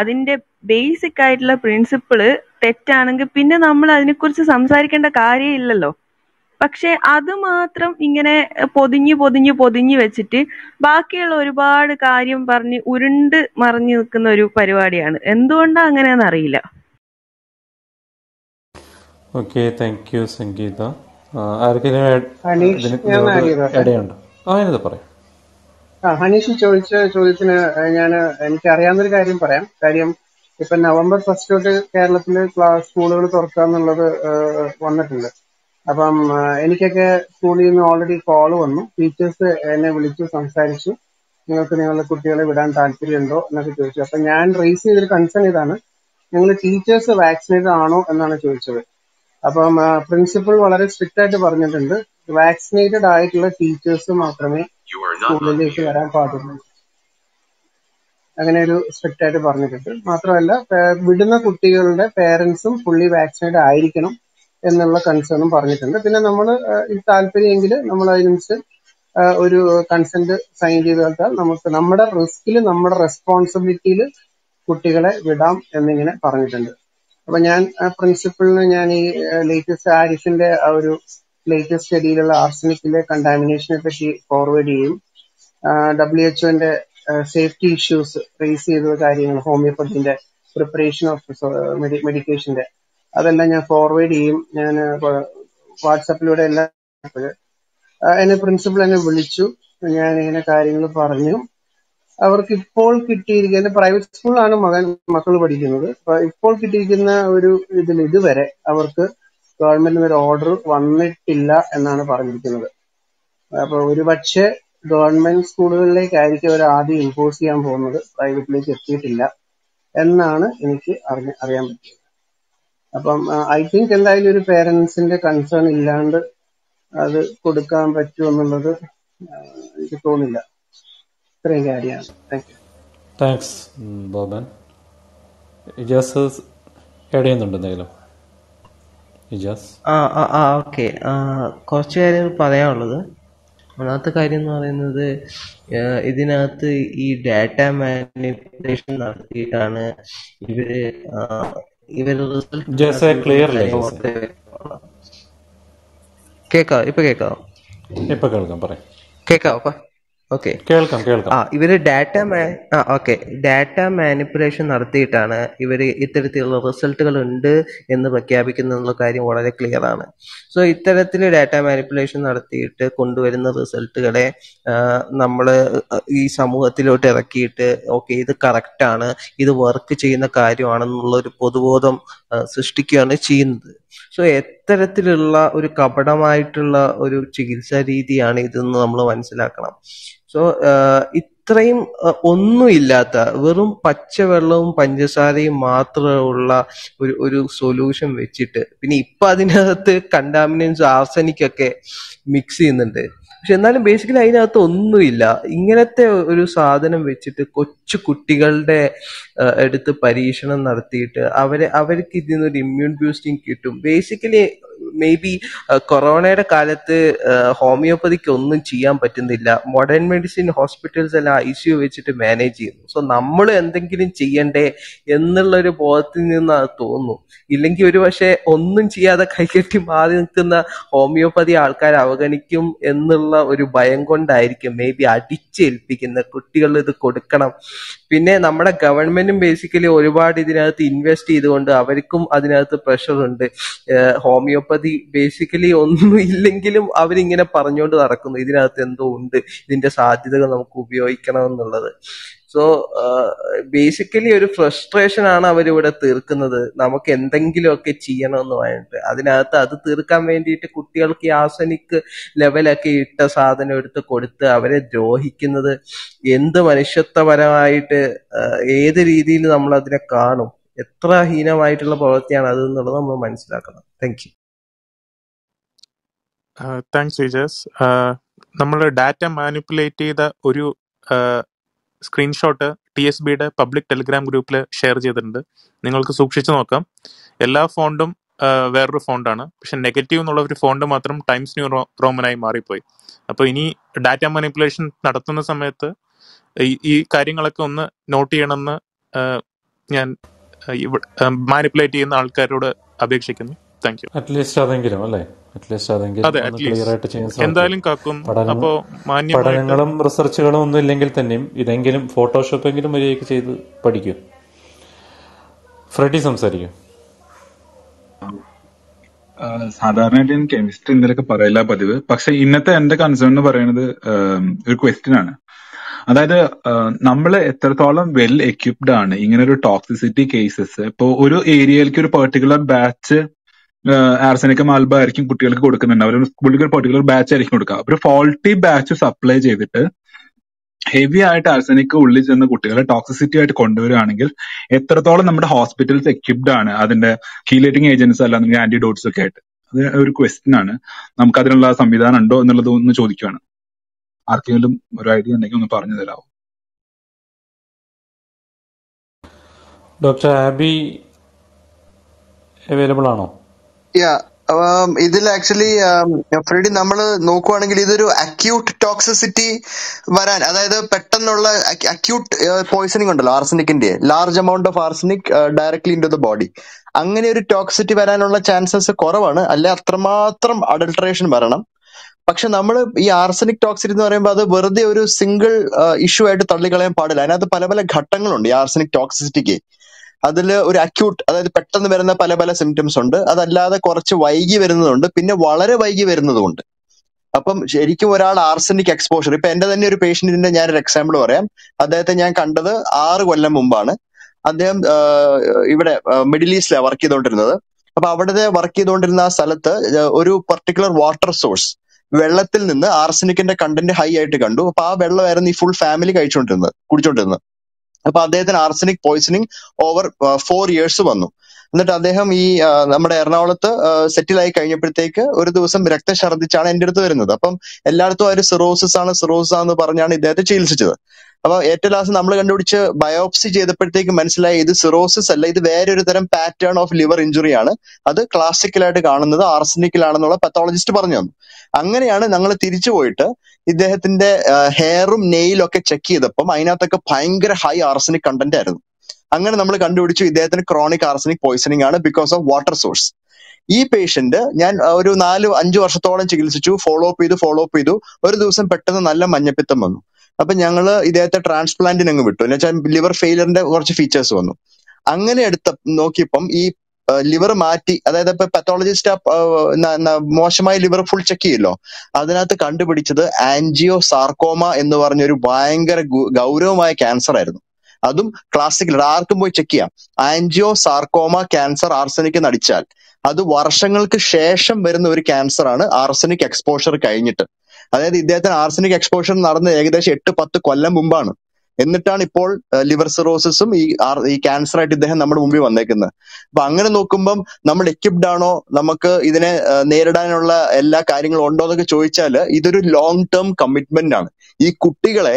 അതിന്റെ ബേസിക് ആയിട്ടുള്ള പ്രിൻസിപ്പിള് തെറ്റാണെങ്കിൽ പിന്നെ നമ്മൾ അതിനെക്കുറിച്ച് സംസാരിക്കേണ്ട കാര്യം ഇല്ലല്ലോ. പക്ഷെ അത് മാത്രം ഇങ്ങനെ പൊതിഞ്ഞ് പൊതിഞ്ഞ് പൊതിഞ്ഞ് വെച്ചിട്ട് ബാക്കിയുള്ള ഒരുപാട് കാര്യം പറഞ്ഞ് ഉരുണ്ട് മറിഞ്ഞു നിൽക്കുന്ന ഒരു പരിപാടിയാണ്. എന്തുകൊണ്ടാ അങ്ങനെയെന്ന് അറിയില്ല. Okay, thank you Sangeetha. Haneesh ചോദിച്ച ചോദ്യത്തിന് ഞാൻ എനിക്ക് അറിയാവുന്നൊരു കാര്യം പറയാം. കാര്യം ഇപ്പൊ നവംബർ ഫസ്റ്റ് തൊട്ട് കേരളത്തില് ക്ലാസ് സ്കൂളുകൾ തുറക്കുക എന്നുള്ളത് വന്നിട്ടുണ്ട്. അപ്പം എനിക്കൊക്കെ സ്കൂളിൽ നിന്ന് ഓൾറെഡി കോള് വന്നു. ടീച്ചേഴ്സ് എന്നെ വിളിച്ചു സംസാരിച്ചു, നിങ്ങൾക്ക് നിങ്ങളുടെ കുട്ടികളെ വിടാൻ താല്പര്യമുണ്ടോ എന്നൊക്കെ ചോദിച്ചു. അപ്പൊ ഞാൻ റേസ് ചെയ്തൊരു കൺസേൺ ഇതാണ്, നിങ്ങൾ ടീച്ചേഴ്സ് വാക്സിനേറ്റഡ് ആണോ എന്നാണ് ചോദിച്ചത്. അപ്പം പ്രിൻസിപ്പൽ വളരെ സ്ട്രിക്റ്റ് ആയിട്ട് പറഞ്ഞിട്ടുണ്ട്, വാക്സിനേറ്റഡ് ആയിട്ടുള്ള ടീച്ചേഴ്സ് മാത്രമേ സ്കൂളിലേക്ക് വരാൻ പാടുള്ളൂ. അങ്ങനെ ഒരു സ്ട്രിക്റ്റ് ആയിട്ട് പറഞ്ഞിട്ടുണ്ട്. മാത്രമല്ല, വിടുന്ന കുട്ടികളുടെ പേരൻസും ഫുള്ളി വാക്സിനേറ്റ് ആയിരിക്കണം എന്നുള്ള കൺസേണും പറഞ്ഞിട്ടുണ്ട്. പിന്നെ നമ്മൾ താല്പര്യമെങ്കിൽ നമ്മൾ അതിനനുസരിച്ച് ഒരു കൺസെന്റ് സൈൻ ചെയ്ത് കൊടുത്താൽ നമുക്ക് നമ്മുടെ റിസ്കിൽ നമ്മുടെ റെസ്പോൺസിബിലിറ്റിയിൽ കുട്ടികളെ വിടാം എന്നിങ്ങനെ പറഞ്ഞിട്ടുണ്ട്. അപ്പൊ ഞാൻ പ്രിൻസിപ്പളിന് ഞാൻ ഈ ലേറ്റസ്റ്റ് ആരിഫിന്റെ ആ ഒരു ലേറ്റസ്റ്റ് സ്റ്റഡിയിലുള്ള ആർസനിക്കിലെ കണ്ടാമിനേഷനെ പറ്റി ഫോർവേഡ് ചെയ്യും. ഡബ്ല്യു എച്ച്ഒന്റെ സേഫ്റ്റി ഇഷ്യൂസ് റേസ് ചെയ്ത കാര്യങ്ങൾ, ഹോമിയോപ്പതിന്റെ പ്രിപ്പറേഷൻ ഓഫ് മെഡിക്കേഷന്റെ അതെല്ലാം ഞാൻ ഫോർവേഡ് ചെയ്യും. ഞാൻ വാട്സാപ്പിലൂടെ എല്ലാം എന്നെ പ്രിൻസിപ്പൾ എന്നെ വിളിച്ചു, ഞാൻ ഇങ്ങനെ കാര്യങ്ങൾ പറഞ്ഞു. അവർക്ക് ഇപ്പോൾ കിട്ടിയിരിക്കുന്ന, പ്രൈവറ്റ് സ്കൂളാണ് മകൻ മക്കൾ പഠിക്കുന്നത്, ഇപ്പോൾ കിട്ടിയിരിക്കുന്ന ഒരു ഇതിൽ ഇതുവരെ അവർക്ക് ഗവൺമെന്റിൽ നിന്ന് ഒരു ഓർഡർ വന്നിട്ടില്ല എന്നാണ് പറഞ്ഞിരിക്കുന്നത്. അപ്പൊ ഒരുപക്ഷെ ഗവൺമെന്റ് സ്കൂളുകളിലേക്കായിരിക്കും അവർ ആദ്യം ഇമ്പോസ് ചെയ്യാൻ പോകുന്നത്, പ്രൈവറ്റിലേക്ക് എത്തിയിട്ടില്ല എന്നാണ് എനിക്ക് അറിഞ്ഞ അറിയാൻ പറ്റിയത്. അപ്പം ഐ തിങ്ക് എന്തായാലും ഒരു പേരൻസിന്റെ കൺസേൺ ഇല്ലാണ്ട് അത് കൊടുക്കാൻ പറ്റുമെന്നുള്ളത് എനിക്ക് തോന്നില്ല. ഇത്രയും കാര്യമാണ്. Thank you. Thanks Boban. Ijaz add ചെയ്യുന്നുണ്ട് എന്തെങ്കിലും? ഇജാസ് ആ ആ ആ ഓക്കെ, കുറച്ച് കാര്യങ്ങൾ പറയാനുള്ളത്. ഒന്നാമത്തെ കാര്യം എന്ന് പറയുന്നത് ഇതിനകത്ത് ഈ ഡാറ്റ മാനിപ്പുലേഷൻ നടത്തിയിട്ടാണ് ഇവര് ഇവര് റിസൾട്ട് കേൾക്കാം. ഇപ്പൊ കേൾക്കാം ഇപ്പൊ കേൾക്കാം പറയാം കേൾക്കാം ഓക്കെ കേൾക്കാം കേൾക്കാം ആ ഇവര് ഡാറ്റ ആ ഓക്കെ ഡാറ്റ മാനിപ്പുലേഷൻ നടത്തിയിട്ടാണ് ഇവർ ഇത്തരത്തിലുള്ള റിസൾട്ടുകൾ ഉണ്ട് എന്ന് പ്രഖ്യാപിക്കുന്നുള്ള കാര്യം വളരെ ക്ലിയർ ആണ്. സോ ഇത്തരത്തിൽ ഡാറ്റ മാനിപ്പുലേഷൻ നടത്തിയിട്ട് കൊണ്ടുവരുന്ന റിസൾട്ടുകളെ നമ്മൾ ഈ സമൂഹത്തിലോട്ട് ഇറക്കിയിട്ട് ഓക്കെ ഇത് കറക്റ്റാണ്, ഇത് വർക്ക് ചെയ്യുന്ന കാര്യമാണെന്നുള്ളൊരു പൊതുബോധം സൃഷ്ടിക്കുകയാണ് ചെയ്യുന്നത്. സോ എത്തരത്തിലുള്ള ഒരു കപടമായിട്ടുള്ള ഒരു ചികിത്സാ രീതിയാണ് ഇതെന്ന് നമ്മൾ മനസ്സിലാക്കണം. സോ ഇത്രയും ഒന്നുമില്ലാത്ത വെറും പച്ചവെള്ളവും പഞ്ചസാരയും മാത്രമുള്ള ഒരു ഒരു സൊല്യൂഷൻ വെച്ചിട്ട് പിന്നെ ഇപ്പൊ അതിനകത്ത് കണ്ടാമിനൻസ് ആർസനിക്കൊക്കെ മിക്സ് ചെയ്യുന്നുണ്ട്. പക്ഷെ എന്നാലും ബേസിക്കലി അതിനകത്ത് ഒന്നുമില്ല. ഇങ്ങനത്തെ ഒരു സാധനം വെച്ചിട്ട് കൊച്ചു കുട്ടികളുടെ അടുത്ത് പരീക്ഷണം നടത്തിയിട്ട് അവരെ അവർക്ക് ഇതിനൊരു ഇമ്മ്യൂൺ ബൂസ്റ്റിംഗ് കിട്ടും. ബേസിക്കലി മേ ബി കൊറോണയുടെ കാലത്ത് ഹോമിയോപ്പതിക്ക് ഒന്നും ചെയ്യാൻ പറ്റുന്നില്ല. മോഡേൺ മെഡിസിൻ ഹോസ്പിറ്റൽസ് എല്ലാം ഐ സി യു വെച്ചിട്ട് മാനേജ് ചെയ്യുന്നു. സോ നമ്മൾ എന്തെങ്കിലും ചെയ്യണ്ടേ എന്നുള്ളൊരു ബോധത്തിൽ നിന്ന് അത് തോന്നുന്നു. ഇല്ലെങ്കിൽ ഒരു പക്ഷെ ഒന്നും ചെയ്യാതെ കൈകെട്ടി മാറി നിൽക്കുന്ന ഹോമിയോപ്പതി ആൾക്കാർ അവഗണിക്കും എന്നുള്ള ഒരു ഭയം കൊണ്ടായിരിക്കും മേ ബി അടിച്ചേൽപ്പിക്കുന്ന കുട്ടികൾ ഇത് കൊടുക്കണം. പിന്നെ നമ്മുടെ ഗവൺമെന്റും ബേസിക്കലി ഒരുപാട് ഇതിനകത്ത് ഇൻവെസ്റ്റ് ചെയ്തുകൊണ്ട് അവർക്കും അതിനകത്ത് പ്രഷറുണ്ട്. ഹോമിയോപ്പതി ബേസിക്കലി ഒന്നും ഇല്ലെങ്കിലും അവരിങ്ങനെ പറഞ്ഞുകൊണ്ട് നടക്കുന്നു ഇതിനകത്ത് എന്തോ ഉണ്ട്, ഇതിന്റെ സാധ്യതകൾ നമുക്ക് ഉപയോഗിക്കണം എന്നുള്ളത്. സോ ബേസിക്കലി ഒരു ഫ്രസ്ട്രേഷൻ ആണ് അവരിവിടെ തീർക്കുന്നത്, നമുക്ക് എന്തെങ്കിലുമൊക്കെ ചെയ്യണമെന്ന് പറഞ്ഞിട്ട്. അതിനകത്ത് അത് തീർക്കാൻ വേണ്ടിയിട്ട് കുട്ടികൾക്ക് ഈ ആർസനിക് ലെവലൊക്കെ ഇട്ട സാധനം എടുത്ത് കൊടുത്ത് അവരെ ദ്രോഹിക്കുന്നത് എന്ത് മനുഷ്യത്വപരമായിട്ട് ഏത് രീതിയിൽ നമ്മൾ അതിനെ കാണും? എത്ര ഹീനമായിട്ടുള്ള പ്രവൃത്തിയാണ് അത് എന്നുള്ളത് നമ്മൾ മനസ്സിലാക്കണം. Thank you. താങ്ക്സ് വിജയസ്. നമ്മൾ ഡാറ്റ മാനിപ്പുലേറ്റ് ചെയ്ത ഒരു സ്ക്രീൻഷോട്ട് ടി എസ് ബിയുടെ പബ്ലിക് ടെലിഗ്രാം ഗ്രൂപ്പിൽ ഷെയർ ചെയ്തിട്ടുണ്ട്. നിങ്ങൾക്ക് സൂക്ഷിച്ചു നോക്കാം. എല്ലാ ഫോണ്ടും വേറൊരു ഫോണ്ടാണ്, പക്ഷെ നെഗറ്റീവ് എന്നുള്ള ഒരു ഫോണ്ട് മാത്രം ടൈംസ് ന്യൂ റോമനായി മാറിപ്പോയി. അപ്പോൾ ഇനി ഡാറ്റ മാനിപ്പുലേഷൻ നടത്തുന്ന സമയത്ത് ഈ കാര്യങ്ങളൊക്കെ ഒന്ന് നോട്ട് ചെയ്യണമെന്ന് ഞാൻ മാനിപ്പുലേറ്റ് ചെയ്യുന്ന ആൾക്കാരോട് അപേക്ഷിക്കുന്നു. Thank you. അറ്റ്ലീസ്റ്റ് അതെങ്കിലും അല്ലേ പഠനങ്ങളും റിസർച്ചുകളും ഒന്നും ഇല്ലെങ്കിൽ തന്നെയും ഇതെങ്കിലും ഫോട്ടോഷോപ്പെങ്കിലും മര്യാദയ്ക്ക് ചെയ്ത് പഠിക്കും. ഫ്രെഡി സംസാരിക്കും. സാധാരണയായിട്ട് ഞാൻ കെമിസ്ട്രി എന്തെങ്കിലുമൊക്കെ പറയില്ല പതിവ്, പക്ഷെ ഇന്നത്തെ എന്റെ കൺസേൺ എന്ന് പറയുന്നത് ഒരു ക്വസ്റ്റ്യൻ ആണ്. അതായത് നമ്മൾ എത്രത്തോളം വെൽ എക്യുപ്ഡ് ആണ് ഇങ്ങനൊരു ടോക്സിസിറ്റി കേസസ്? ഇപ്പോൾ ഒരു ഏരിയയിലേക്ക് ഒരു പെർട്ടിക്കുലർ ബാച്ച് ആർസനിക്കം ആൽബ ആയിരിക്കും കുട്ടികൾക്ക് കൊടുക്കുന്നുണ്ട്. അവർ സ്കൂളിലേക്ക് ഒരു പെർട്ടിക്കുലർ ബാച്ച് ആയിരിക്കും കൊടുക്കുക. ഒരു ഫോൾട്ടി ബാച്ച് സപ്ലൈ ചെയ്തിട്ട് ഹെവി ആയിട്ട് ആർസനിക്ക് ഉള്ളിൽ ചെന്ന് കുട്ടികളെ ടോക്സിസിറ്റി ആയിട്ട് കൊണ്ടുവരികയാണെങ്കിൽ എത്രത്തോളം നമ്മുടെ ഹോസ്പിറ്റൽസ് എക്യുപ്ഡ് ആണ് അതിന്റെ ഹീലേറ്റിംഗ് ഏജൻസ് അല്ലാന്നുണ്ടെങ്കിൽ ആന്റിഡോട്ട്സ് ഒക്കെ ആയിട്ട്? അത് ഒരു ക്വസ്റ്റ്യൻ ആണ്. നമുക്ക് അതിനുള്ള സംവിധാനം ഉണ്ടോ എന്നുള്ളത് ഒന്ന് ചോദിക്കുകയാണ്. ആർക്കെങ്കിലും ഒരു ഐഡിയ ഉണ്ടെങ്കിൽ ഒന്ന് പറഞ്ഞു തരാമോ? ഡോക്ടർ ആബി അവൈലബിൾ ആണോ? ഇതിൽ ആക്ച്വലി ഫ്രെഡി നമ്മൾ നോക്കുവാണെങ്കിൽ ഇതൊരു അക്യൂട്ട് ടോക്സിസിറ്റി വരാൻ, അതായത് പെട്ടെന്നുള്ള അക്യൂട്ട് പോയിസണിങ് ഉണ്ടല്ലോ ആർസനിക്കിന്റെ, large amount of arsenic directly in to the body, അങ്ങനെ ഒരു ടോക്സിസിറ്റി വരാനുള്ള ചാൻസസ് കുറവാണ്. അല്ലെ അത്രമാത്രം അഡൾട്രേഷൻ വരണം. പക്ഷെ നമ്മൾ ഈ ആർസനിക് ടോക്സിറ്റി എന്ന് പറയുമ്പോൾ അത് വെറുതെ ഒരു സിംഗിൾ ഇഷ്യൂ ആയിട്ട് തള്ളിക്കളയാൻ പാടില്ല. അതിനകത്ത് പല പല ഘട്ടങ്ങളുണ്ട് ഈ ആർസനിക് ടോക്സിസിറ്റിക്ക്. അതിൽ ഒരു അക്യൂട്ട്, അതായത് പെട്ടെന്ന് വരുന്ന പല പല സിംറ്റംസ് ഉണ്ട്. അതല്ലാതെ കുറച്ച് വൈകി വരുന്നതുണ്ട്, പിന്നെ വളരെ വൈകി വരുന്നതുണ്ട്. അപ്പം ശരിക്കും ഒരാൾ ആർസനിക് എക്സ്പോഷർ, ഇപ്പൊ എന്റെ തന്നെ ഒരു പേഷ്യന്റിന്റെ ഞാനൊരു എക്സാമ്പിൾ പറയാം. അദ്ദേഹത്തെ ഞാൻ കണ്ടത് ആറ് കൊല്ലം മുമ്പാണ്. അദ്ദേഹം ഇവിടെ മിഡിൽ ഈസ്റ്റിലാണ് വർക്ക് ചെയ്തുകൊണ്ടിരുന്നത്. അപ്പൊ അവിടുത്തെ വർക്ക് ചെയ്തുകൊണ്ടിരുന്ന ആ സ്ഥലത്ത് ഒരു പർട്ടിക്കുലർ വാട്ടർ സോഴ്സ് വെള്ളത്തിൽ നിന്ന് ആർസനിക്കിന്റെ കണ്ടന്റ് ഹൈ ആയിട്ട് കണ്ടു. അപ്പൊ ആ വെള്ളമായിരുന്നു ഈ ഫുൾ ഫാമിലി കഴിച്ചുകൊണ്ടിരുന്നത് കുടിച്ചോണ്ടിരുന്നത്. അപ്പൊ അദ്ദേഹത്തിന് arsenic poisoning over four years വന്നു. എന്നിട്ട് അദ്ദേഹം ഈ നമ്മുടെ എറണാകുളത്ത് സെറ്റിലായി കഴിഞ്ഞപ്പോഴത്തേക്ക് ഒരു ദിവസം രക്തഛർദ്ദിച്ചാണ് എൻ്റെ അടുത്ത് വരുന്നത്. അപ്പം എല്ലായിടത്തും ആ ഒരു സിറോസിസ് ആണ് സിറോസിസ് ആണെന്ന് പറഞ്ഞാണ് ഇദ്ദേഹത്തെ ചികിത്സിച്ചത്. അപ്പൊ ഏറ്റവും ലാസ്റ്റ് നമ്മൾ കണ്ടുപിടിച്ച് ബയോപ്സി ചെയ്തപ്പോഴത്തേക്ക് മനസ്സിലായി ഇത് സിറോസിസ് അല്ല, ഇത് വേറെ ഒരു തരം പാറ്റേൺ ഓഫ് ലിവർ ഇഞ്ചുറി ആണ്, അത് ക്ലാസിക്കലായിട്ട് കാണുന്നത് ആർസനിക്കിലാണെന്നുള്ള പത്തോളജിസ്റ്റ് പറഞ്ഞു തന്നു. അങ്ങനെയാണ് ഞങ്ങൾ തിരിച്ചു പോയിട്ട് ഇദ്ദേഹത്തിന്റെ ഹെയറും നെയിലും ഒക്കെ ചെക്ക് ചെയ്തപ്പം അതിനകത്തൊക്കെ ഭയങ്കര ഹൈ ആർസനിക് കണ്ടന്റ് ആയിരുന്നു. അങ്ങനെ നമ്മൾ കണ്ടുപിടിച്ചു ഇദ്ദേഹത്തിന് ക്രോണിക് ആർസനിക് പോയിസണിങ് ആണ് ബിക്കോസ് ഓഫ് വാട്ടർ സോഴ്സ്. ഈ പേഷ്യന്റ് ഞാൻ ഒരു നാല് അഞ്ചു വർഷത്തോളം ചികിത്സിച്ചു, ഫോളോ അപ്പ് ചെയ്തു ഫോളോ അപ്പ് ചെയ്തു ഒരു ദിവസം പെട്ടെന്ന് നല്ല മഞ്ഞപ്പിത്തം വന്നു. അപ്പൊ ഞങ്ങള് ഇദ്ദേഹത്തെ ട്രാൻസ്പ്ലാന്റിന് അങ്ങ് വിട്ടു, എന്ന് വെച്ചാൽ ലിവർ ഫെയിലറിന്റെ കുറച്ച് ഫീച്ചേഴ്സ് വന്നു. അങ്ങനെ എടുത്ത നോക്കിയപ്പം ഈ ലിവർ മാറ്റി, അതായത് ഇപ്പൊ പത്തോളജിസ്റ്റ് മോശമായ ലിവർ ഫുൾ ചെക്ക് ചെയ്യല്ലോ, അതിനകത്ത് കണ്ടുപിടിച്ചത് ആൻജിയോ സാർക്കോമ എന്ന് പറഞ്ഞൊരു ഭയങ്കര ഗൗരവമായ ക്യാൻസർ ആയിരുന്നു. അതും ക്ലാസിക്കൽ, ആർക്കും പോയി ചെക്ക് ചെയ്യാം. ആൻജിയോ സാർക്കോമ ക്യാൻസർ ആർസനിക് നടിച്ചാൽ അത് വർഷങ്ങൾക്ക് ശേഷം വരുന്ന ഒരു ക്യാൻസർ ആണ് ആർസനിക് എക്സ്പോഷർ കഴിഞ്ഞിട്ട്. അതായത് ഇദ്ദേഹത്തിന് ആർസനിക് എക്സ്പോഷർ നടന്ന് ഏകദേശം എട്ട് പത്ത് കൊല്ലം മുമ്പാണ്, എന്നിട്ടാണ് ഇപ്പോൾ ലിവർ സിറോസിസും ഈ ഈ ക്യാൻസറായിട്ട് ഇദ്ദേഹം നമ്മുടെ മുമ്പിൽ വന്നേക്കുന്നത്. അപ്പൊ അങ്ങനെ നോക്കുമ്പം നമ്മൾ എക്യുപ്ഡ് ആണോ, നമുക്ക് ഇതിനെ നേരിടാനുള്ള എല്ലാ കാര്യങ്ങളും ഉണ്ടോ എന്നൊക്കെ ചോദിച്ചാൽ ഇതൊരു ലോങ് ടേം കമ്മിറ്റ്മെന്റ് ആണ്. ഈ കുട്ടികളെ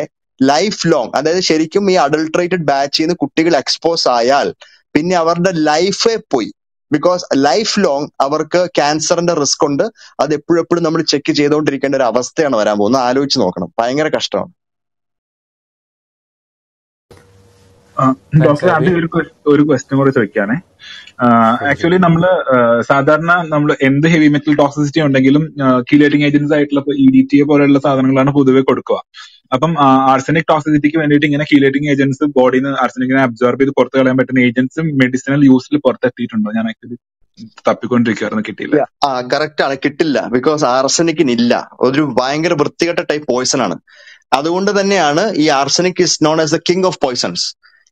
ലൈഫ് ലോങ്, അതായത് ശരിക്കും ഈ അഡൾട്രേറ്റഡ് ബാച്ചിൽ നിന്ന് കുട്ടികൾ എക്സ്പോസ് ആയാൽ പിന്നെ അവരുടെ ലൈഫേ പോയി. ബിക്കോസ് ലൈഫ് ലോങ് അവർക്ക് ക്യാൻസറിന്റെ റിസ്ക് ഉണ്ട്. അത് എപ്പോഴെപ്പോഴും നമ്മൾ ചെക്ക് ചെയ്തുകൊണ്ടിരിക്കേണ്ട ഒരു അവസ്ഥയാണ് വരാൻ പോകുന്നത്. ആലോചിച്ച് നോക്കണം, ഭയങ്കര കഷ്ടമാണ്. ഡോക്ടർ ആദ്യം ഒരു ക്വസ്റ്റ്യൻ കൂടെ ചോദിക്കാനേ. ആക്ച്വലി നമ്മള് സാധാരണ നമ്മൾ എന്ത് ഹെവി മെറ്റൽ ടോക്സിസിറ്റി ഉണ്ടെങ്കിലും ക്യൂലേറ്റിംഗ് ഏജൻസ് ആയിട്ടുള്ള ഇ ഡി ടി എ പോലെയുള്ള സാധനങ്ങളാണ് പൊതുവെ കൊടുക്കുക. അപ്പം ആർസനിക് ടോക്സിസിറ്റിക്ക് വേണ്ടിയിട്ട് ഇങ്ങനെ ക്യൂലേറ്റിംഗ് ഏജൻസ്, ബോഡിയിൽ നിന്ന് ആർസനിക്കിനെ അബ്സോർബ് ചെയ്ത് പുറത്ത് കളയാൻ പറ്റുന്ന ഏജൻസും മെഡിസിനൽ യൂസിൽ പുറത്തെത്തിയിട്ടുണ്ടോ? ഞാൻ ആക്ച്വലി തപ്പിക്കൊണ്ടിരിക്കുകയായിരുന്നു, കിട്ടിയില്ല. ആ കറക്റ്റ് ആണ്, കിട്ടില്ല. ബിക്കോസ് ആർസനിക്കിനില്ല, ഒരു ഭയങ്കര വൃത്തികെട്ട ടൈപ്പ് പോയിസൺ ആണ്. അതുകൊണ്ട് തന്നെയാണ് ഈ arsenic is known as the king of poisons.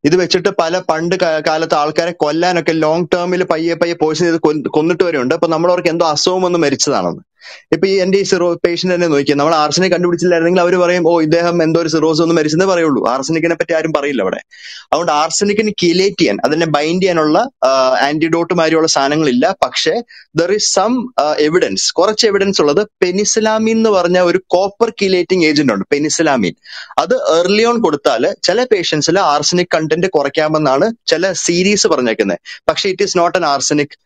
ഇത് വെച്ചിട്ട് പല പണ്ട് കാലത്ത് ആൾക്കാരെ കൊല്ലാനൊക്കെ ലോങ് ടേമിൽ പയ്യെ പയ്യെ പോയിസൺ ചെയ്ത് കൊന്നിട്ട് വരെയുണ്ട്. അപ്പൊ നമ്മളവർക്ക് എന്തോ അസുഖം ഒന്ന് മരിച്ചതാണെന്ന്. ഇപ്പൊ ഈ എന്റെ ഈ സിറോ പേഷ്യന്റ് തന്നെ നോക്കിയാൽ നമ്മൾ ആർസനിക് കണ്ടുപിടിച്ചില്ലായിരുന്നെങ്കിൽ അവർ പറയും ഓ ഇദ്ദേഹം എന്തോ ഒരു സിറോസ് ഒന്ന് മരിച്ചെന്ന് പറയുള്ളൂ. ആർസനിക്കിനെ പറ്റി ആരും പറയില്ല അവിടെ. അതുകൊണ്ട് ആർസനിക്കിന് കിലേറ്റ് ചെയ്യാൻ, അതിനെ ബൈൻഡ് ചെയ്യാനുള്ള ആന്റിഡോട്ട് മാതിരിയുള്ള സാധനങ്ങളില്ല. പക്ഷേ ദർ ഈസ് സം എവിഡൻസ്, കുറച്ച് എവിഡൻസ് ഉള്ളത് പെനിസിലാമീൻ എന്ന് പറഞ്ഞ ഒരു കോപ്പർ കിലേറ്റിംഗ് ഏജന്റ് ഉണ്ട്, പെനിസിലാമീൻ. അത് ഏർലി ഓൺ കൊടുത്താൽ ചില പേഷ്യൻസിൽ ആർസനിക് കണ്ടന്റ് കുറയ്ക്കാമെന്നാണ് ചില സീരീസ് പറഞ്ഞേക്കുന്നത്. പക്ഷെ it is not an arsenic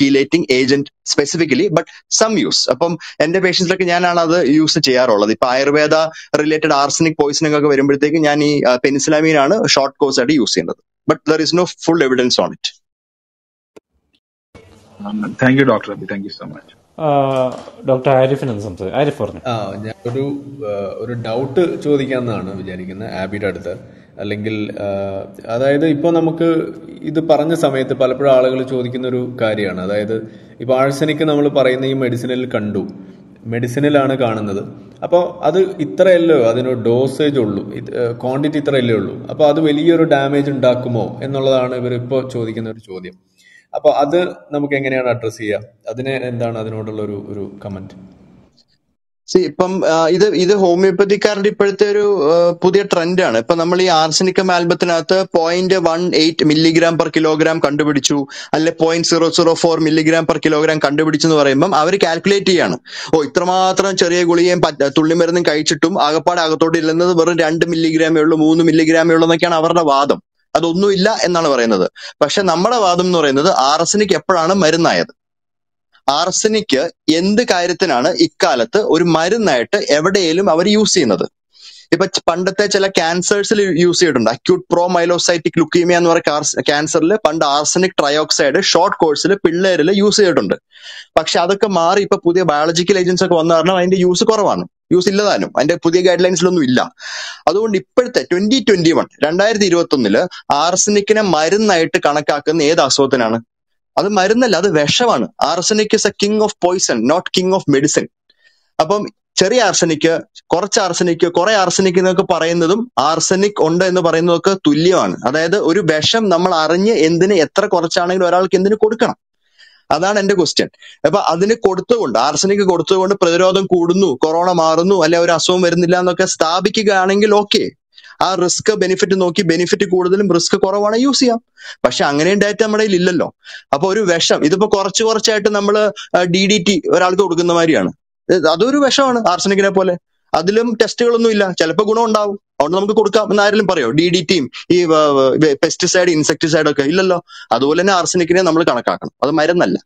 chelating agent specifically, but some use. അപ്പം എന്റെ പേഷ്യൻസിലൊക്കെ ഞാനാണ് അത് യൂസ് ചെയ്യാറുള്ളത്. ഇപ്പൊ ആയുർവേദ റിലേറ്റഡ് ആർസനിക് പോയിസണിംഗ് ഒക്കെ വരുമ്പോഴത്തേക്ക് ഞാൻ ഈ പെനിസിലാമീൻ ആണ് ഷോർട്ട് കോഴ്സ് ആയിട്ട് യൂസ് ചെയ്യുന്നത്. But there is no full evidence on it. Thank you doctor Abi, thank you so much. Doctor ആരിഫിനാണ് സംസാരിച്ചത്. ആരിഫ് പറഞ്ഞു. ആ ഞാൻ ഒരു ഒരു ഡൗട്ട് ചോദിക്കാമെന്നാണ് വിചാരിക്കുന്നത് ആബിയുടെ അടുത്ത്. അല്ലെങ്കിൽ അതായത് ഇപ്പോൾ നമുക്ക് ഇത് പറഞ്ഞ സമയത്ത് പലപ്പോഴും ആളുകൾ ചോദിക്കുന്നൊരു കാര്യമാണ്, അതായത് ഇപ്പോൾ ആഴ്സനിക്ക് നമ്മൾ പറയുന്ന ഈ മെഡിസിനിൽ കണ്ടു, മെഡിസിനിലാണ് കാണുന്നത്. അപ്പോൾ അത് ഇത്രയല്ലോ അതിനൊരു ഡോസേജ് ഉള്ളൂ, ക്വാണ്ടിറ്റി ഇത്രയല്ലേ ഉള്ളൂ, അപ്പോൾ അത് വലിയൊരു ഡാമേജ് ഉണ്ടാക്കുമോ എന്നുള്ളതാണ് ഇവരിപ്പോൾ ചോദിക്കുന്ന ഒരു ചോദ്യം. അപ്പോൾ അത് നമുക്ക് എങ്ങനെയാണ് അഡ്രസ് ചെയ്യുക? അതിന് എന്താണ് അതിനോടുള്ള ഒരു ഒരു കമന്റ്? ഇപ്പം ഇത് ഇത് ഹോമിയോപ്പതിക്കാരുടെ ഇപ്പോഴത്തെ ഒരു പുതിയ ട്രെൻഡാണ്. ഇപ്പൊ നമ്മൾ ഈ ആർസനിക്കം ആൽബത്തിനകത്ത് point one eight milligram per kilogram കണ്ടുപിടിച്ചു, അല്ലെ point zero zero four milligram per kilogram കണ്ടുപിടിച്ചു എന്ന് പറയുമ്പോൾ അവർ കാൽക്കുലേറ്റ് ചെയ്യാണ്. ഓ ഇത്രമാത്രം ചെറിയ ഗുളികയും തുള്ളിമരുന്നും കഴിച്ചിട്ടും ആകപ്പാട് അകത്തോട്ട് ഇല്ലെന്നത് വെറും രണ്ട് മില്ലിഗ്രാമേ ഉള്ളൂ, മൂന്ന് മില്ലിഗ്രാമേ ഉള്ളൂ എന്നൊക്കെയാണ് അവരുടെ വാദം. അതൊന്നുമില്ല എന്നാണ് പറയുന്നത്. പക്ഷെ നമ്മുടെ വാദം എന്ന് പറയുന്നത് ആർസനിക് എപ്പോഴാണ് മരുന്നായത്? ആർസനിക്ക് എന്ത് കാര്യത്തിനാണ് ഇക്കാലത്ത് ഒരു മരുന്നായിട്ട് എവിടെയെങ്കിലും അവർ യൂസ് ചെയ്യുന്നത്? ഇപ്പൊ പണ്ടത്തെ ചില ക്യാൻസേഴ്സിൽ യൂസ് ചെയ്തിട്ടുണ്ട്. അക്യൂട്ട് പ്രോ മൈലോസൈറ്റിക് ലുക്കീമിയ എന്ന് പറയുന്ന ക്യാൻസറിൽ പണ്ട് ആർസനിക് ട്രയോക്സൈഡ് ഷോർട്ട് കോഴ്സിൽ പിള്ളേരിൽ യൂസ് ചെയ്തിട്ടുണ്ട്. പക്ഷെ അതൊക്കെ മാറി ഇപ്പൊ പുതിയ ബയോളജിക്കൽ ഏജൻസ് ഒക്കെ വന്നു കാരണം അതിന്റെ യൂസ് കുറവാണ്, യൂസ് ഇല്ലതാനും, അതിന്റെ പുതിയ ഗൈഡ് ലൈൻസിലൊന്നും ഇല്ല. അതുകൊണ്ട് ഇപ്പോഴത്തെ ട്വന്റി ട്വന്റി വൺ രണ്ടായിരത്തി ഇരുപത്തി ഒന്നില് ആർസനിക്കിനെ മരുന്നായിട്ട് കണക്കാക്കുന്ന ഏത് അസുഖത്തിനാണ്? അത് മരുന്നല്ല, അത് വിഷമാണ്. Arsenic is a king of poison, not king of medicine. അപ്പം ചെറിയ ആർസനിക്ക്, കുറച്ച് ആർസനിക്ക്, കുറെ ആർസനിക്ക് എന്നൊക്കെ പറയുന്നതും ആർസനിക് ഉണ്ട് എന്ന് പറയുന്നതൊക്കെ തുല്യമാണ്. അതായത് ഒരു വിഷം നമ്മൾ അറിഞ്ഞ് എന്തിന് എത്ര കുറച്ചാണെങ്കിലും ഒരാൾക്ക് എന്തിന് കൊടുക്കണം, അതാണ് എന്റെ ക്വസ്റ്റ്യൻ. അപ്പൊ അതിന് കൊടുത്തുകൊണ്ട്, ആർസനിക്ക് കൊടുത്തുകൊണ്ട് പ്രതിരോധം കൂടുന്നു, കൊറോണ മാറുന്നു, അല്ലെ ഒരു അസുഖം വരുന്നില്ല എന്നൊക്കെ സ്ഥാപിക്കുകയാണെങ്കിൽ ഓക്കെ. ആ റിസ്ക് ബെനിഫിറ്റ് നോക്കി ബെനിഫിറ്റ് കൂടുതലും റിസ്ക് കുറവാണ് യൂസ് ചെയ്യാം. പക്ഷെ അങ്ങനെയും ഡാറ്റ നമ്മുടെ ഇല്ലല്ലോ. അപ്പൊ ഒരു വിഷം ഇതിപ്പോ കുറച്ച് കുറച്ചായിട്ട് നമ്മൾ ഡി ഡി ടി ഒരാൾക്ക് കൊടുക്കുന്ന മാതിരിയാണ്. അതൊരു വിഷമാണ് ആർസനിക്കിനെ പോലെ. അതിലും ടെസ്റ്റുകളൊന്നും ഇല്ല, ചിലപ്പോൾ ഗുണം ഉണ്ടാവും, അതുകൊണ്ട് നമുക്ക് കൊടുക്കാം എന്നാരും പറയോ? ഡി ഡി ടിയും ഈ പെസ്റ്റിസൈഡ് ഇൻസെക്ടിസൈഡ് ഒക്കെ ഇല്ലല്ലോ. അതുപോലെ തന്നെ ആർസനിക്കിനെ നമ്മൾ കണക്കാക്കണം, അത് മരുന്നല്ല.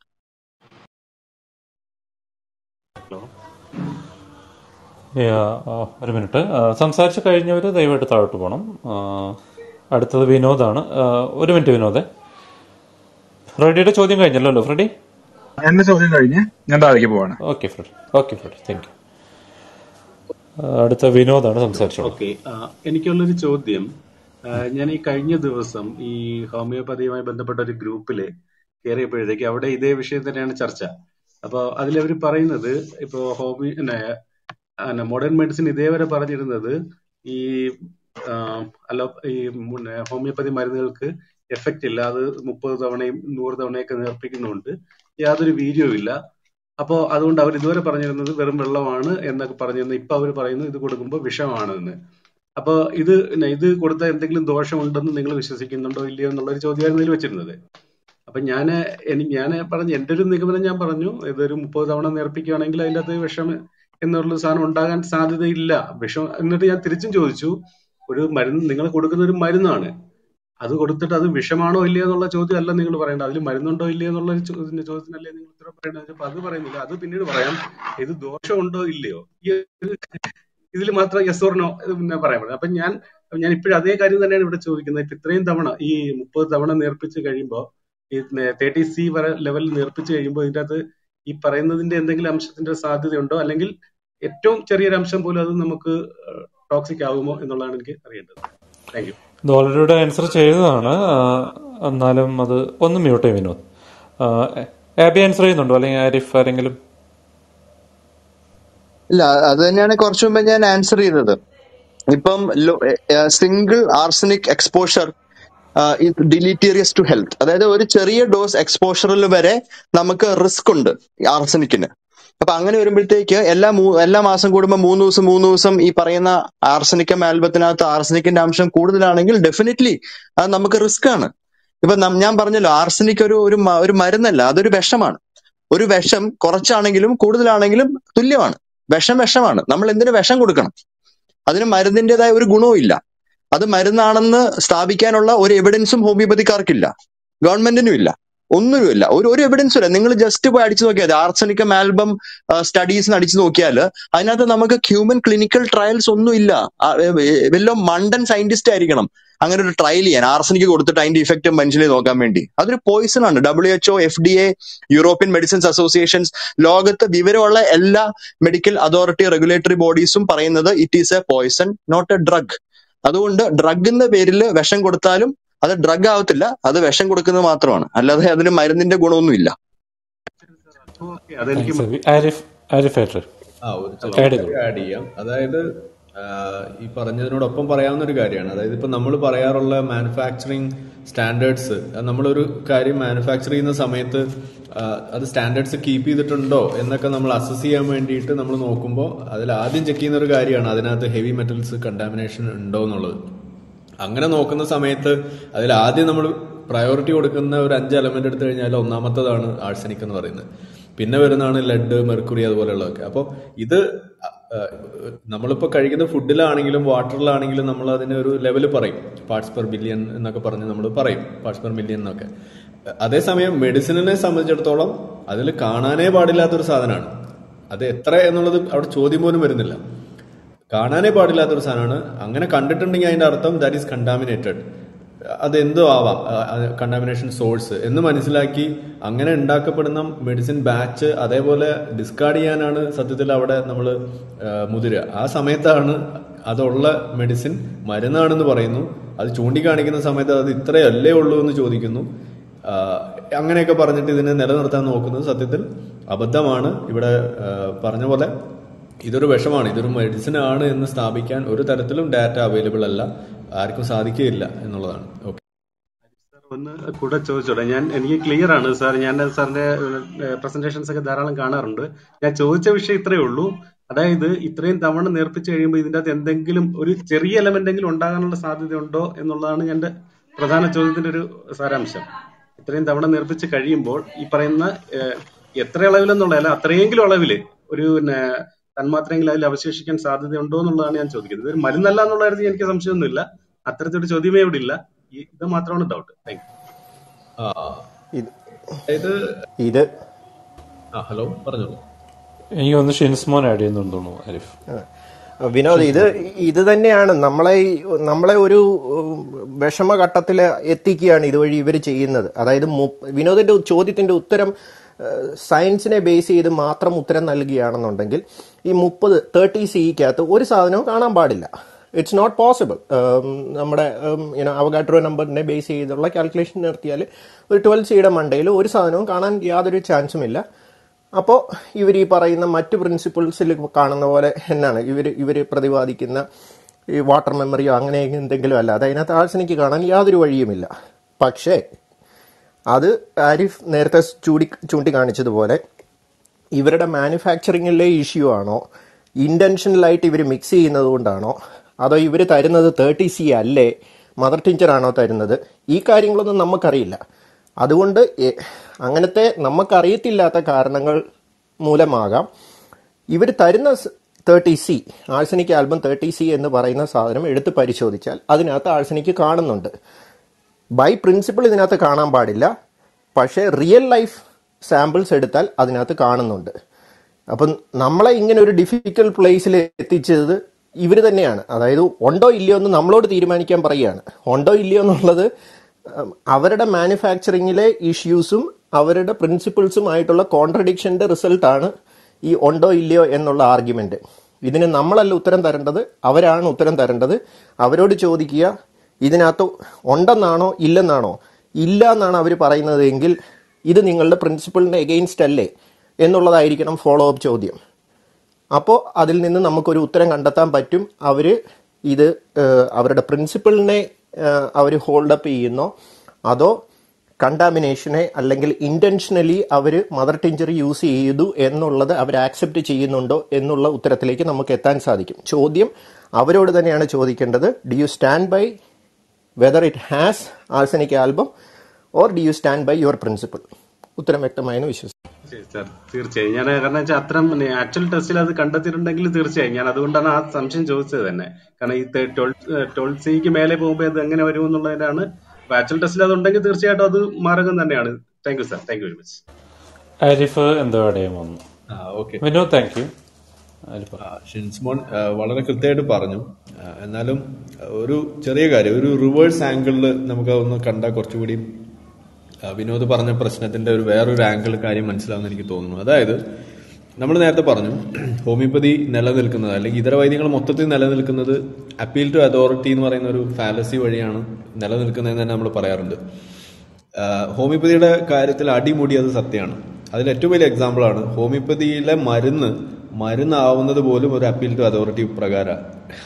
ഒരു മിനിറ്റ്, സംസാരിച്ചു കഴിഞ്ഞവർ ദയവായിട്ട് താഴോട്ട് പോകണം. അടുത്തത് വിനോദാണ്. ഒരു മിനിറ്റ് വിനോദേ, ഫ്രെഡിയുടെ ചോദ്യം കഴിഞ്ഞല്ലോ. ഫ്രെഡി, എന്റെ ചോദ്യം കഴിഞ്ഞ് ഞാൻ താഴേക്ക് പോവാണ്. Okay Freddy, okay Freddy, thank you. അടുത്ത വിനോദാണ് സംസാരിച്ചത്. ഓക്കെ, എനിക്കുള്ളൊരു ചോദ്യം, ഞാൻ ഈ കഴിഞ്ഞ ദിവസം ഈ ഹോമിയോപ്പതിയുമായി ബന്ധപ്പെട്ട ഒരു ഗ്രൂപ്പിൽ കയറിയപ്പോഴത്തേക്ക് അവിടെ ഇതേ വിഷയം തന്നെയാണ് ചർച്ച. അപ്പോൾ അതിലവർ പറയുന്നത്, ഇപ്പോൾ ഹോമിയോ മോഡേൺ മെഡിസിൻ ഇതേവരെ പറഞ്ഞിരുന്നത് ഈ അലോ ഈ ഹോമിയോപ്പതി മരുന്നുകൾക്ക് എഫക്റ്റ് ഇല്ല, അത് മുപ്പത് തവണയും നൂറ് തവണയൊക്കെ നേർപ്പിക്കുന്നുണ്ട്, യാതൊരു വീര്യവും ഇല്ല. അപ്പോൾ അതുകൊണ്ട് അവർ ഇതുവരെ പറഞ്ഞിരുന്നത് വെറും വെള്ളമാണ് എന്നൊക്കെ പറഞ്ഞിരുന്നു. ഇപ്പൊ അവർ പറയുന്നു ഇത് കൊടുക്കുമ്പോൾ വിഷമാണെന്ന്. അപ്പൊ ഇത് ഇത് കൊടുത്താൽ എന്തെങ്കിലും ദോഷമുണ്ടെന്ന് നിങ്ങൾ വിശ്വസിക്കുന്നുണ്ടോ ഇല്ലയോ എന്നുള്ളൊരു ചോദ്യമായിരുന്നു ഇതിൽ വെച്ചിരുന്നത്. അപ്പൊ ഞാൻ എനിക്ക് ഞാൻ പറഞ്ഞു എൻ്റെ ഒരു നിഗമനം ഞാൻ പറഞ്ഞു, ഇതൊരു മുപ്പത് തവണ നേർപ്പിക്കുകയാണെങ്കിൽ അതിൻ്റെ വിഷം എന്നുള്ള സാധനം ഉണ്ടാകാൻ സാധ്യതയില്ല, വിഷം. എന്നിട്ട് ഞാൻ തിരിച്ചും ചോദിച്ചു, ഒരു മരുന്ന് നിങ്ങൾ കൊടുക്കുന്ന ഒരു മരുന്നാണ്, അത് കൊടുത്തിട്ട് അത് വിഷമാണോ ഇല്ലയോ എന്നുള്ള ചോദ്യം അല്ല നിങ്ങൾ പറയേണ്ടത്, അതിൽ മരുന്നുണ്ടോ ഇല്ലയോ എന്നുള്ള ചോദ്യത്തിനല്ലേ നിങ്ങൾ ഉത്തരം പറയേണ്ടത്. അപ്പൊ അത് പറയുന്നില്ല, അത് പിന്നീട് പറയാം. ഇത് ദോഷമുണ്ടോ ഇല്ലയോ ഇതിൽ മാത്രം യെസ് ഓർ നോ പിന്നെ പറയാൻ പറ്റും. അപ്പൊ ഞാൻ ഞാൻ ഇപ്പോഴും അതേ കാര്യം തന്നെയാണ് ഇവിടെ ചോദിക്കുന്നത്. ഇപ്പൊ ഇത്രയും തവണ ഈ മുപ്പത് തവണ നേർപ്പിച്ച് കഴിയുമ്പോൾ ഈ തേർട്ടി സി വരെ ലെവലിൽ നേർപ്പിച്ച് കഴിയുമ്പോൾ ഇതിൻ്റെ അകത്ത് ഈ പറയുന്നതിന്റെ എന്തെങ്കിലും അംശത്തിന്റെ സാധ്യതയുണ്ടോ, അല്ലെങ്കിൽ ഏറ്റവും ചെറിയൊരു അംശം പോലും അത് നമുക്ക് ടോക്സിക് ആകുമോ എന്നുള്ളതാണ് എനിക്ക് അറിയേണ്ടത്. Thank you. ഇത് ഓൾറെഡി ആൻസർ ചെയ്തതാണ്, എന്നാലും അത് ഒന്ന് മ്യൂട്ട് ചെയ്യും വിനോദ്. ആബി ആൻസർ ചെയ്യുന്നുണ്ടോ, അല്ലെങ്കിൽ ആരിഫ് ആരെങ്കിലും? ഇല്ല, അത് തന്നെയാണ് കുറച്ചു മുമ്പ് ഞാൻ ആൻസർ ചെയ്തത്. ഇപ്പം സിംഗിൾ ആർസനിക് എക്സ്പോഷർ ഇത് ഡിലീറ്റീരിയസ് ടു ഹെൽത്ത്. അതായത് ഒരു ചെറിയ ഡോസ് എക്സ്പോഷറിൽ വരെ നമുക്ക് റിസ്ക് ഉണ്ട് ആർസനിക്കിന്. അപ്പൊ അങ്ങനെ വരുമ്പോഴത്തേക്ക് എല്ലാ എല്ലാ മാസം കൂടുമ്പോൾ മൂന്ന് ദിവസം മൂന്ന് ദിവസം ഈ പറയുന്ന ആർസനിക്കം ആൽബത്തിനകത്ത് ആർസനിക്കിന്റെ അംശം കൂടുതലാണെങ്കിൽ ഡെഫിനറ്റ്ലി അത് നമുക്ക് റിസ്ക് ആണ്. ഇപ്പൊ ഞാൻ പറഞ്ഞല്ലോ, ആർസനിക് ഒരു ഒരു മരുന്നല്ല, അതൊരു വിഷമാണ്. ഒരു വിഷം കുറച്ചാണെങ്കിലും കൂടുതലാണെങ്കിലും തുല്യമാണ്. വിഷം വിഷമാണ്. നമ്മൾ എന്തിനു വിഷം കൊടുക്കണം? അതിന് മരുന്നിൻ്റെതായ ഒരു ഗുണവും ഇല്ല. അത് മരുന്നാണെന്ന് സ്ഥാപിക്കാനുള്ള ഒരു എവിഡൻസും ഹോമിയോപ്പതിക്കാർക്കില്ല, ഗവൺമെന്റിനും ഇല്ല, ഒന്നുമില്ല, ഒരു ഒരു എവിഡൻസും ഇല്ല. നിങ്ങൾ ജസ്റ്റ് പോയി അടിച്ചു നോക്കിയാൽ, ആർസനിക്കം ആൽബം സ്റ്റഡീസിന് അടിച്ചു നോക്കിയാൽ അതിനകത്ത് നമുക്ക് ഹ്യൂമൻ ക്ലിനിക്കൽ ട്രയൽസ് ഒന്നും ഇല്ല. വല്ല മണ്ടൻ സയന്റിസ്റ്റ് ആയിരിക്കണം അങ്ങനെ ഒരു ട്രയൽ ചെയ്യാൻ, ആർസനിക്ക് കൊടുത്തിട്ട് അതിന്റെ ഇഫക്റ്റ് മനുഷ്യനെ നോക്കാൻ വേണ്ടി. അതൊരു പോയിസൺ ആണ്. W H O, F D A, European medicines associations, ലോകത്ത് വിവരമുള്ള എല്ലാ മെഡിക്കൽ അതോറിറ്റി റെഗുലേറ്ററി ബോഡീസും പറയുന്നത് it is a poison, not a drug. അതുകൊണ്ട് ഡ്രഗ് എന്ന പേരിൽ വിഷം കൊടുത്താലും അത് ഡ്രഗ് ആവത്തില്ല, അത് വിഷം കൊടുക്കുന്നത് മാത്രമാണ്, അല്ലാതെ അതിന് മരുന്നിന്റെ ഗുണമൊന്നും ഇല്ല. ആഡ് ചെയ്യാം. അതായത് ഈ പറഞ്ഞതിനോടൊപ്പം പറയാവുന്ന ഒരു കാര്യമാണ്, അതായത് ഇപ്പൊ നമ്മൾ പറയാറുള്ള മാനുഫാക്ചറിങ് സ്റ്റാൻഡേർഡ്സ്, നമ്മളൊരു കാര്യം മാനുഫാക്ചർ ചെയ്യുന്ന സമയത്ത് അത് സ്റ്റാൻഡേർഡ്സ് കീപ്പ് ചെയ്തിട്ടുണ്ടോ എന്നൊക്കെ നമ്മൾ അസസ് ചെയ്യാൻ വേണ്ടിയിട്ട് നമ്മൾ നോക്കുമ്പോൾ അതിൽ ആദ്യം ചെക്ക് ചെയ്യുന്ന ഒരു കാര്യമാണ് അതിനകത്ത് ഹെവി മെറ്റൽസ് കണ്ടാമിനേഷൻ ഉണ്ടോ എന്നുള്ളത്. അങ്ങനെ നോക്കുന്ന സമയത്ത് അതിൽ ആദ്യം നമ്മൾ പ്രയോറിറ്റി കൊടുക്കുന്ന ഒരു അഞ്ച് എലമെന്റ് എടുത്തു കഴിഞ്ഞാൽ ഒന്നാമത്തതാണ് ആർസനിക് എന്ന് പറയുന്നത്, പിന്നെ വരുന്നതാണ് ലെഡ്, മെർക്കുറി, അതുപോലെയുള്ളതൊക്കെ. അപ്പോൾ ഇത് നമ്മളിപ്പോൾ കഴിക്കുന്ന ഫുഡിലാണെങ്കിലും വാട്ടറിലാണെങ്കിലും നമ്മൾ അതിന് ഒരു ലെവൽ പറയും, പാർട്സ് പെർ ബില്യൺ എന്നൊക്കെ പറഞ്ഞ് നമ്മൾ പറയും, പാർട്സ് പെർ മില്യൺ എന്നൊക്കെ. അതേസമയം മെഡിസിനെ സംബന്ധിച്ചിടത്തോളം അതിൽ കാണാനേ പാടില്ലാത്തൊരു സാധനമാണ് അത്. എത്ര എന്നുള്ളത് അവിടെ ചോദ്യം പോലും വരുന്നില്ല, കാണാനേ പാടില്ലാത്തൊരു സാധനമാണ്. അങ്ങനെ കണ്ടിട്ടുണ്ടെങ്കിൽ അതിൻ്റെ അർത്ഥം ദാറ്റ് ഈസ് കണ്ടാമിനേറ്റഡ്, അതെന്തോ ആവാം കണ്ടാമിനേഷൻ സോഴ്സ് എന്ന് മനസ്സിലാക്കി അങ്ങനെ ഉണ്ടാക്കപ്പെടുന്ന മെഡിസിൻ ബാച്ച് അതേപോലെ ഡിസ്കാർഡ് ചെയ്യാനാണ് സത്യത്തിൽ അവിടെ നമ്മൾ മുതിരുക. ആ സമയത്താണ് അതുള്ള മെഡിസിൻ മരുന്നാണെന്ന് പറയുന്നു, അത് ചൂണ്ടിക്കാണിക്കുന്ന സമയത്ത് അത് ഇത്രയല്ലേ ഉള്ളൂ എന്ന് ചോദിക്കുന്നു. അങ്ങനെയൊക്കെ പറഞ്ഞിട്ട് ഇതിനെ നിലനിർത്താൻ നോക്കുന്നത് സത്യത്തിൽ അബദ്ധമാണ്. ഇവിടെ പറഞ്ഞ പോലെ ഇതൊരു വിഷമാണ്, ഇതൊരു മെഡിസിനാണ് എന്ന് സ്ഥാപിക്കാൻ ഒരു തരത്തിലും ഡാറ്റ അവൈലബിൾ അല്ല, ആർക്കും സാധിക്കുകയില്ല എന്നുള്ളതാണ്. ഓക്കെ സാർ, ഒന്ന് കൂടെ ചോദിച്ചോട്ടെ? ഞാൻ എനിക്ക് ക്ലിയർ ആണ് സാർ, ഞാൻ സാറിന്റെ പ്രസന്റേഷൻസ് ഒക്കെ ധാരാളം കാണാറുണ്ട്. ഞാൻ ചോദിച്ച വിഷയം ഇത്രയേ ഉള്ളൂ, അതായത് ഇത്രയും തവണ നേർപ്പിച്ചു കഴിയുമ്പോൾ ഇതിൻ്റെ അകത്ത് എന്തെങ്കിലും ഒരു ചെറിയ എലമെന്റെങ്കിലും ഉണ്ടാകാനുള്ള സാധ്യതയുണ്ടോ എന്നുള്ളതാണ് എൻ്റെ പ്രധാന ചോദ്യത്തിന്റെ ഒരു സാരാംശം. ഇത്രയും തവണ നേർപ്പിച്ച് കഴിയുമ്പോൾ ഈ പറയുന്ന എത്ര അളവിലെന്നുള്ളതല്ല അത്രയെങ്കിലും അളവിൽ ഒരു തന്മാത്രയെങ്കിലും അതിൽ അവശേഷിക്കാൻ സാധ്യതയുണ്ടോ എന്നുള്ളതാണ് ഞാൻ ചോദിക്കുന്നത്. ഇതൊരു മരുന്നല്ല എന്നുള്ള കാര്യത്തിൽ എനിക്ക് സംശയമൊന്നുമില്ല. അത്തരത്തിലൊരു ചോദ്യമേ ഇവിടെ ഇല്ല. ഇത് മാത്രമാണ് ഡൗട്ട്. Thank you. ഇത് ഇത് ആ ഹലോ പറഞ്ഞോളൂ. എനിക്ക് ഒന്ന് ഷിൻസ്മോൻ ആഡ് ചെയ്യുന്നുണ്ട് തോന്നുന്നു ആരിഫ്. വിനോദ്, ഇത് ഇത് തന്നെയാണ് നമ്മളെ നമ്മളെ ഒരു വിഷമഘട്ടത്തിൽ എത്തിക്കുകയാണ് ഇതുവഴി ഇവർ ചെയ്യുന്നത്. അതായത് വിനോദിന്റെ ചോദ്യത്തിന്റെ ഉത്തരം സയൻസിനെ ബേസ് ചെയ്ത് മാത്രം ഉത്തരം നൽകുകയാണെന്നുണ്ടെങ്കിൽ ഈ മുപ്പത് തേർട്ടി സിക്കകത്ത് ഒരു സാധനവും കാണാൻ പാടില്ല. It's not possible. നമ്മുടെ അവഗാട്രോ നമ്പറിനെ ബേസ് ചെയ്തുള്ള കാൽക്കുലേഷൻ നടത്തിയാൽ ഒരു ട്വൽവ് സിയുടെ മണ്ടയിൽ ഒരു സാധനവും കാണാൻ യാതൊരു ചാൻസും ഇല്ല. അപ്പോൾ ഇവർ ഈ പറയുന്ന മറ്റ് പ്രിൻസിപ്പിൾസിൽ കാണുന്ന പോലെ എന്നാണ് ഇവർ ഇവർ പ്രതിപാദിക്കുന്ന ഈ വാട്ടർ മെമ്മറിയോ അങ്ങനെ എന്തെങ്കിലും അല്ല. അത് അതിനകത്ത് ആൾസിനിക്ക് കാണാൻ യാതൊരു വഴിയുമില്ല. പക്ഷേ അത് ആരിഫ് നേരത്തെ ചൂടി ചൂണ്ടിക്കാണിച്ചതുപോലെ ഇവരുടെ മാനുഫാക്ചറിങ്ങിലെ ഇഷ്യൂ ആണോ, ഇൻറ്റൻഷനലായിട്ട് ഇവർ മിക്സ് ചെയ്യുന്നത് കൊണ്ടാണോ, അതോ ഇവർ തരുന്നത് തേർട്ടി സി അല്ലേ മദർ ടിഞ്ചറാണോ തരുന്നത്, ഈ കാര്യങ്ങളൊന്നും നമുക്കറിയില്ല. അതുകൊണ്ട് അങ്ങനത്തെ നമുക്കറിയത്തില്ലാത്ത കാരണങ്ങൾ മൂലമാകാം ഇവർ തരുന്ന thirty C arsenic album thirty C എന്ന് പറയുന്ന സാധനം എടുത്ത് പരിശോധിച്ചാൽ അതിനകത്ത് ആഴ്സനിക്ക് കാണുന്നുണ്ട്. ബൈ പ്രിൻസിപ്പിൾ ഇതിനകത്ത് കാണാൻ പാടില്ല, പക്ഷേ റിയൽ ലൈഫ് സാമ്പിൾസ് എടുത്താൽ അതിനകത്ത് കാണുന്നുണ്ട്. അപ്പം നമ്മളെ ഇങ്ങനെ ഒരു ഡിഫിക്കൽട്ട് പ്ലേസിൽ എത്തിച്ചത് ഇവർ തന്നെയാണ്. അതായത് ഉണ്ടോ ഇല്ലയോ എന്ന് നമ്മളോട് തീരുമാനിക്കാൻ പറയുകയാണ്. ഉണ്ടോ ഇല്ലയോ എന്നുള്ളത് അവരുടെ മാനുഫാക്ചറിങ്ങിലെ ഇഷ്യൂസും അവരുടെ പ്രിൻസിപ്പിൾസും ആയിട്ടുള്ള കോൺട്രഡിക്ഷൻ്റെ റിസൾട്ടാണ് ഈ ഉണ്ടോ ഇല്ലയോ എന്നുള്ള ആർഗ്യുമെൻ്റ്. ഇതിന് നമ്മളല്ല ഉത്തരം തരേണ്ടത്, അവരാണ് ഉത്തരം തരേണ്ടത്. അവരോട് ചോദിക്കുക ഇതിനകത്ത് ഉണ്ടെന്നാണോ ഇല്ലെന്നാണോ. ഇല്ല എന്നാണ് അവർ പറയുന്നത് എങ്കിൽ ഇത് നിങ്ങളുടെ പ്രിൻസിപ്പിളിൻ്റെ എഗെയിൻസ്റ്റ് അല്ലേ എന്നുള്ളതായിരിക്കണം ഫോളോ അപ്പ് ചോദ്യം. അപ്പോൾ അതിൽ നിന്ന് നമുക്കൊരു ഉത്തരം കണ്ടെത്താൻ പറ്റും. അവർ ഇത് അവരുടെ പ്രിൻസിപ്പിളിനെ അവർ ഹോൾഡപ്പ് ചെയ്യുന്നോ അതോ കണ്ടാമിനേഷനെ അല്ലെങ്കിൽ ഇൻറ്റൻഷനലി അവർ മദർ ടിഞ്ചർ യൂസ് ചെയ്തു എന്നുള്ളത് അവർ ആക്സെപ്റ്റ് ചെയ്യുന്നുണ്ടോ എന്നുള്ള ഉത്തരത്തിലേക്ക് നമുക്ക് എത്താൻ സാധിക്കും. ചോദ്യം അവരോട് തന്നെയാണ് ചോദിക്കേണ്ടത്. Do you stand by whether it has arsenic album or do you stand by your principle? ഉത്തരം വ്യക്തമായെന്ന് വിശ്വസിക്കുന്നു. തീർച്ചയായും ഞാൻ കാരണം വെച്ചാൽ അത്തരം ആക്ച്വൽ ടെസ്റ്റിൽ അത് കണ്ടെത്തിയിട്ടുണ്ടെങ്കിൽ തീർച്ചയായും ഞാൻ അതുകൊണ്ടാണ് ആ സംശയം ചോദിച്ചത് തന്നെ. കാരണം ഈ ട്വൽവ് സിക്ക് മേലെ പോകുമ്പോൾ അത് എങ്ങനെ വരും എന്നുള്ളതിനാണ്. ആക്ച്വൽ ടെസ്റ്റിൽ അത് ഉണ്ടെങ്കിൽ തീർച്ചയായിട്ടും അത് മാർഗം തന്നെയാണ്. Thank you sir. Thank you very much. Arif എന്തോ വന്നു. Thank you. ഷിൻസ്മോൻ വളരെ കൃത്യമായിട്ട് പറഞ്ഞു. എന്നാലും ഒരു ചെറിയ കാര്യം, ഒരു റിവേഴ്സ് ആംഗിളിൽ നമുക്ക് ഒന്ന് കണ്ടാൽ കുറച്ചുകൂടി വിനോദ് പറഞ്ഞ പ്രശ്നത്തിൻ്റെ ഒരു വേറൊരു ആംഗിൾ കാര്യം മനസ്സിലാവുമെന്ന് എനിക്ക് തോന്നുന്നു. അതായത് നമ്മൾ നേരത്തെ പറഞ്ഞു ഹോമിയോപ്പതി നിലനിൽക്കുന്നത് അല്ലെങ്കിൽ ഇതര വൈദ്യങ്ങൾ മൊത്തത്തിൽ നിലനിൽക്കുന്നത് അപ്പീൽ ടു അതോറിറ്റി എന്ന് പറയുന്ന ഒരു ഫാലസി വഴിയാണ് നിലനിൽക്കുന്നതെന്ന് തന്നെ നമ്മൾ പറയാറുണ്ട്. ഹോമിയോപ്പതിയുടെ കാര്യത്തിൽ അടിമുടി അത് സത്യമാണ്. അതിലേറ്റവും വലിയ എക്സാമ്പിളാണ് ഹോമിയോപ്പതിയിലെ മരുന്ന് മരുന്നാവുന്നത് പോലും ഒരു അപ്പീൽ ടു അതോറിറ്റി പ്രകാരമാണ്.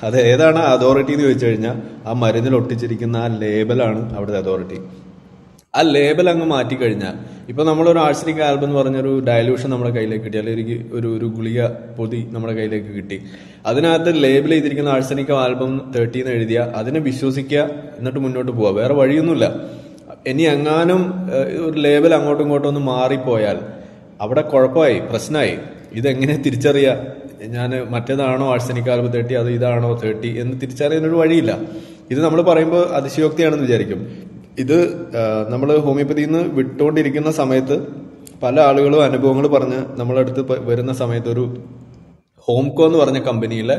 അത് ഏതാണ് അതോറിറ്റി എന്ന് ചോദിച്ചു കഴിഞ്ഞാൽ ആ മരുന്നിൽ ഒട്ടിച്ചിരിക്കുന്ന ആ ലേബലാണ് അവിടുത്തെ അതോറിറ്റി. ആ ലേബൽ അങ്ങ് മാറ്റിക്കഴിഞ്ഞാൽ ഇപ്പം നമ്മളൊരു ആർസനിക് ആൽബം എന്ന് പറഞ്ഞൊരു ഡയലൂഷൻ നമ്മുടെ കയ്യിലേക്ക് കിട്ടി, അല്ലെങ്കിൽ ഒരു ഒരു ഗുളിക പൊതി നമ്മുടെ കയ്യിലേക്ക് കിട്ടി, അതിനകത്ത് ലേബിൾ ചെയ്തിരിക്കുന്ന ആർസനിക് ആൽബം തേർട്ടി എന്ന് എഴുതിയാൽ അതിനെ വിശ്വസിക്കുക, എന്നിട്ട് മുന്നോട്ട് പോവുക. വേറെ വഴിയൊന്നുമില്ല. ഇനി എങ്ങാനും ഒരു ലേബൽ അങ്ങോട്ടും ഇങ്ങോട്ടും ഒന്ന് മാറിപ്പോയാൽ അവിടെ കുഴപ്പമായി, പ്രശ്നമായി. ഇതെങ്ങനെ തിരിച്ചറിയുക? ഞാൻ മറ്റേതാണോ ആർസനിക് ആൽബം തേർട്ടി, അത് ഇതാണോ തേർട്ടി എന്ന് തിരിച്ചറിയാനൊരു വഴിയില്ല. ഇത് നമ്മൾ പറയുമ്പോൾ അതിശയോക്തിയാണെന്ന് വിചാരിക്കും. ഇത് നമ്മൾ ഹോമിയോപ്പതിയിൽ നിന്ന് വിട്ടുകൊണ്ടിരിക്കുന്ന സമയത്ത് പല ആളുകളും അനുഭവങ്ങൾ പറഞ്ഞ് നമ്മളടുത്ത് വരുന്ന സമയത്ത് ഒരു ഹോംകോ എന്ന് പറഞ്ഞ കമ്പനിയിലെ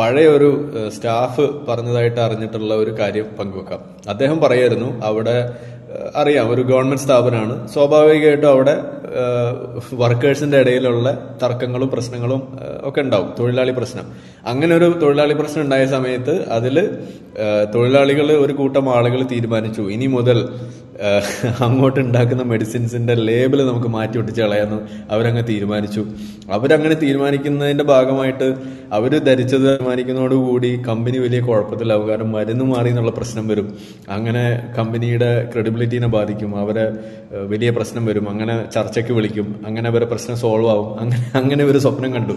പഴയ ഒരു സ്റ്റാഫ് പറഞ്ഞതായിട്ട് അറിഞ്ഞിട്ടുള്ള ഒരു കാര്യം പങ്കുവെക്കാം. അദ്ദേഹം പറയായിരുന്നു അവിടെ അറിയാം ഒരു ഗവൺമെൻറ് സ്ഥാപനമാണ്, സ്വാഭാവികമായിട്ടും അവിടെ വർക്കേഴ്സിൻ്റെ ഇടയിലുള്ള തർക്കങ്ങളും പ്രശ്നങ്ങളും ഒക്കെ ഉണ്ടാവും, തൊഴിലാളി പ്രശ്നം. അങ്ങനെ ഒരു തൊഴിലാളി പ്രശ്നം ഉണ്ടായ സമയത്ത് അതിൽ തൊഴിലാളികൾ ഒരു കൂട്ടം ആളുകൾ തീരുമാനിച്ചു ഇനി മുതൽ അങ്ങോട്ട് ഉണ്ടാക്കുന്ന മെഡിസിൻസിൻ്റെ ലേബിൾ നമുക്ക് മാറ്റി ഒട്ടിച്ച് കളയാമെന്ന് അവരങ്ങനെ തീരുമാനിച്ചു. അവരങ്ങനെ തീരുമാനിക്കുന്നതിൻ്റെ ഭാഗമായിട്ട് അവർ ധരിച്ചത് തീരുമാനിക്കുന്നതോടുകൂടി കമ്പനി വലിയ കുഴപ്പത്തിലാവും. കാരണം മരുന്ന് മാറി എന്നുള്ള പ്രശ്നം വരും, അങ്ങനെ കമ്പനിയുടെ ക്രെഡിബിലിറ്റീനെ ബാധിക്കും, അവരെ വലിയ പ്രശ്നം വരും, അങ്ങനെ ചർച്ചയ്ക്ക് വിളിക്കും, അങ്ങനെ അവരെ പ്രശ്നം സോൾവ് ആവും. അങ്ങനെ അങ്ങനെ ഒരു സ്വപ്നം കണ്ടു.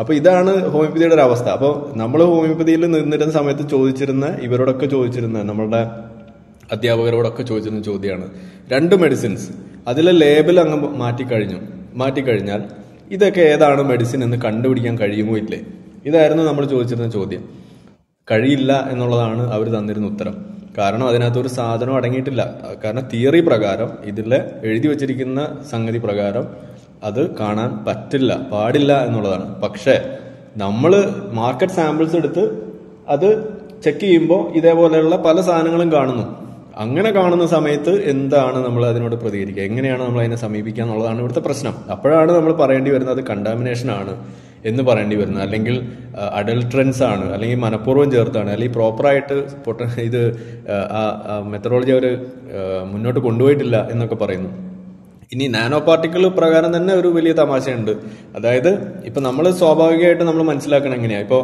അപ്പോൾ ഇതാണ് ഹോമിയോപ്പതിയുടെ ഒരു അവസ്ഥ. അപ്പോൾ നമ്മൾ ഹോമിയോപ്പതിയിൽ നിന്നിരുന്ന സമയത്ത് ചോദിച്ചിരുന്ന ഇവരോടൊക്കെ ചോദിച്ചിരുന്ന നമ്മളുടെ അധ്യാപകരോടൊക്കെ ചോദിച്ചിരുന്ന ചോദ്യമാണ്, രണ്ട് മെഡിസിൻസ് അതിലെ ലേബൽ അങ്ങ് മാറ്റിക്കഴിഞ്ഞു മാറ്റിക്കഴിഞ്ഞാൽ ഇതൊക്കെ ഏതാണ് മെഡിസിൻ എന്ന് കണ്ടുപിടിക്കാൻ കഴിയുമോ ഇല്ലേ? ഇതായിരുന്നു നമ്മൾ ചോദിച്ചിരുന്ന ചോദ്യം. കഴിയില്ല എന്നുള്ളതാണ് അവർ തന്നിരുന്ന ഉത്തരം. കാരണം അതിനകത്തൊരു സാധനം അടങ്ങിയിട്ടില്ല. കാരണം തിയറി പ്രകാരം ഇതിലെ എഴുതി വച്ചിരിക്കുന്ന സംഗതി പ്രകാരം അത് കാണാൻ പറ്റില്ല, പാടില്ല എന്നുള്ളതാണ്. പക്ഷേ നമ്മൾ മാർക്കറ്റ് സാമ്പിൾസ് എടുത്ത് അത് ചെക്ക് ചെയ്യുമ്പോൾ ഇതേപോലെയുള്ള പല സാധനങ്ങളും കാണുന്നു. അങ്ങനെ കാണുന്ന സമയത്ത് എന്താണ് നമ്മൾ അതിനോട് പ്രതികരിക്കുക, എങ്ങനെയാണ് നമ്മൾ അതിനെ സമീപിക്കുക എന്നുള്ളതാണ് ഇവിടുത്തെ പ്രശ്നം. അപ്പോഴാണ് നമ്മൾ പറയേണ്ടി വരുന്നത് അത് കണ്ടാമിനേഷനാണ് എന്ന് പറയേണ്ടി വരുന്നത്, അല്ലെങ്കിൽ അഡൾട്രൻസ് ആണ്, അല്ലെങ്കിൽ മനഃപൂർവ്വം ചേർത്താണ്, അല്ലെങ്കിൽ പ്രോപ്പറായിട്ട് പൊട്ട ഇത് മെത്തഡോളജി അവർ മുന്നോട്ട് കൊണ്ടുപോയിട്ടില്ല എന്നൊക്കെ പറയുന്നു. ഇനി നാനോ പാർട്ടിക്കിൾ പ്രകാരം തന്നെ ഒരു വലിയ തമാശയുണ്ട്. അതായത് ഇപ്പം നമ്മൾ സ്വാഭാവികമായിട്ട് നമ്മൾ മനസ്സിലാക്കണം എങ്ങനെയാണ്, ഇപ്പോൾ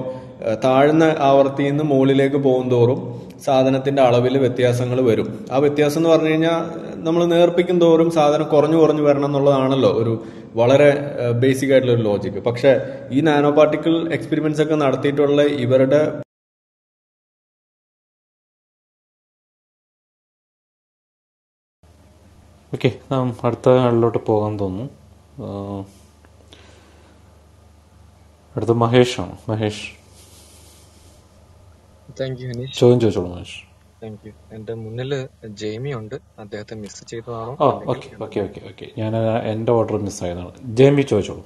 താഴ്ന്ന ആവർത്തിയിൽ നിന്ന് മുകളിലേക്ക് പോകുന്തോറും സാധനത്തിൻ്റെ അളവിൽ വ്യത്യാസങ്ങൾ വരും. ആ വ്യത്യാസം എന്ന് പറഞ്ഞു കഴിഞ്ഞാൽ നമ്മൾ നേർപ്പിക്കും തോറും സാധനം കുറഞ്ഞു കുറഞ്ഞു വരണം എന്നുള്ളതാണല്ലോ ഒരു വളരെ ബേസിക് ആയിട്ടുള്ളൊരു ലോജിക്ക്. പക്ഷേ ഈ നാനോ പാർട്ടിക്കിൾ എക്സ്പെരിമെൻറ്റ്സ് ഒക്കെ നടത്തിയിട്ടുള്ള ഇവരുടെ ഓക്കെ അടുത്ത ആളിലോട്ട് പോകാൻ തോന്നുന്നു. അടുത്ത മഹേഷാണ്. മഹേഷ് ചോദ്യം ചോദിച്ചോളൂ മഹേഷ്. Thank you. എന്റെ മുന്നിൽ ജെയ്മി ഉണ്ട്. അദ്ദേഹത്തെ മിസ് ചെയ്തതാണോ? ഞാൻ എന്റെ ഓർഡർ മിസ് ആയതാണ്. ജെയ്മി ചോദിച്ചോളൂ.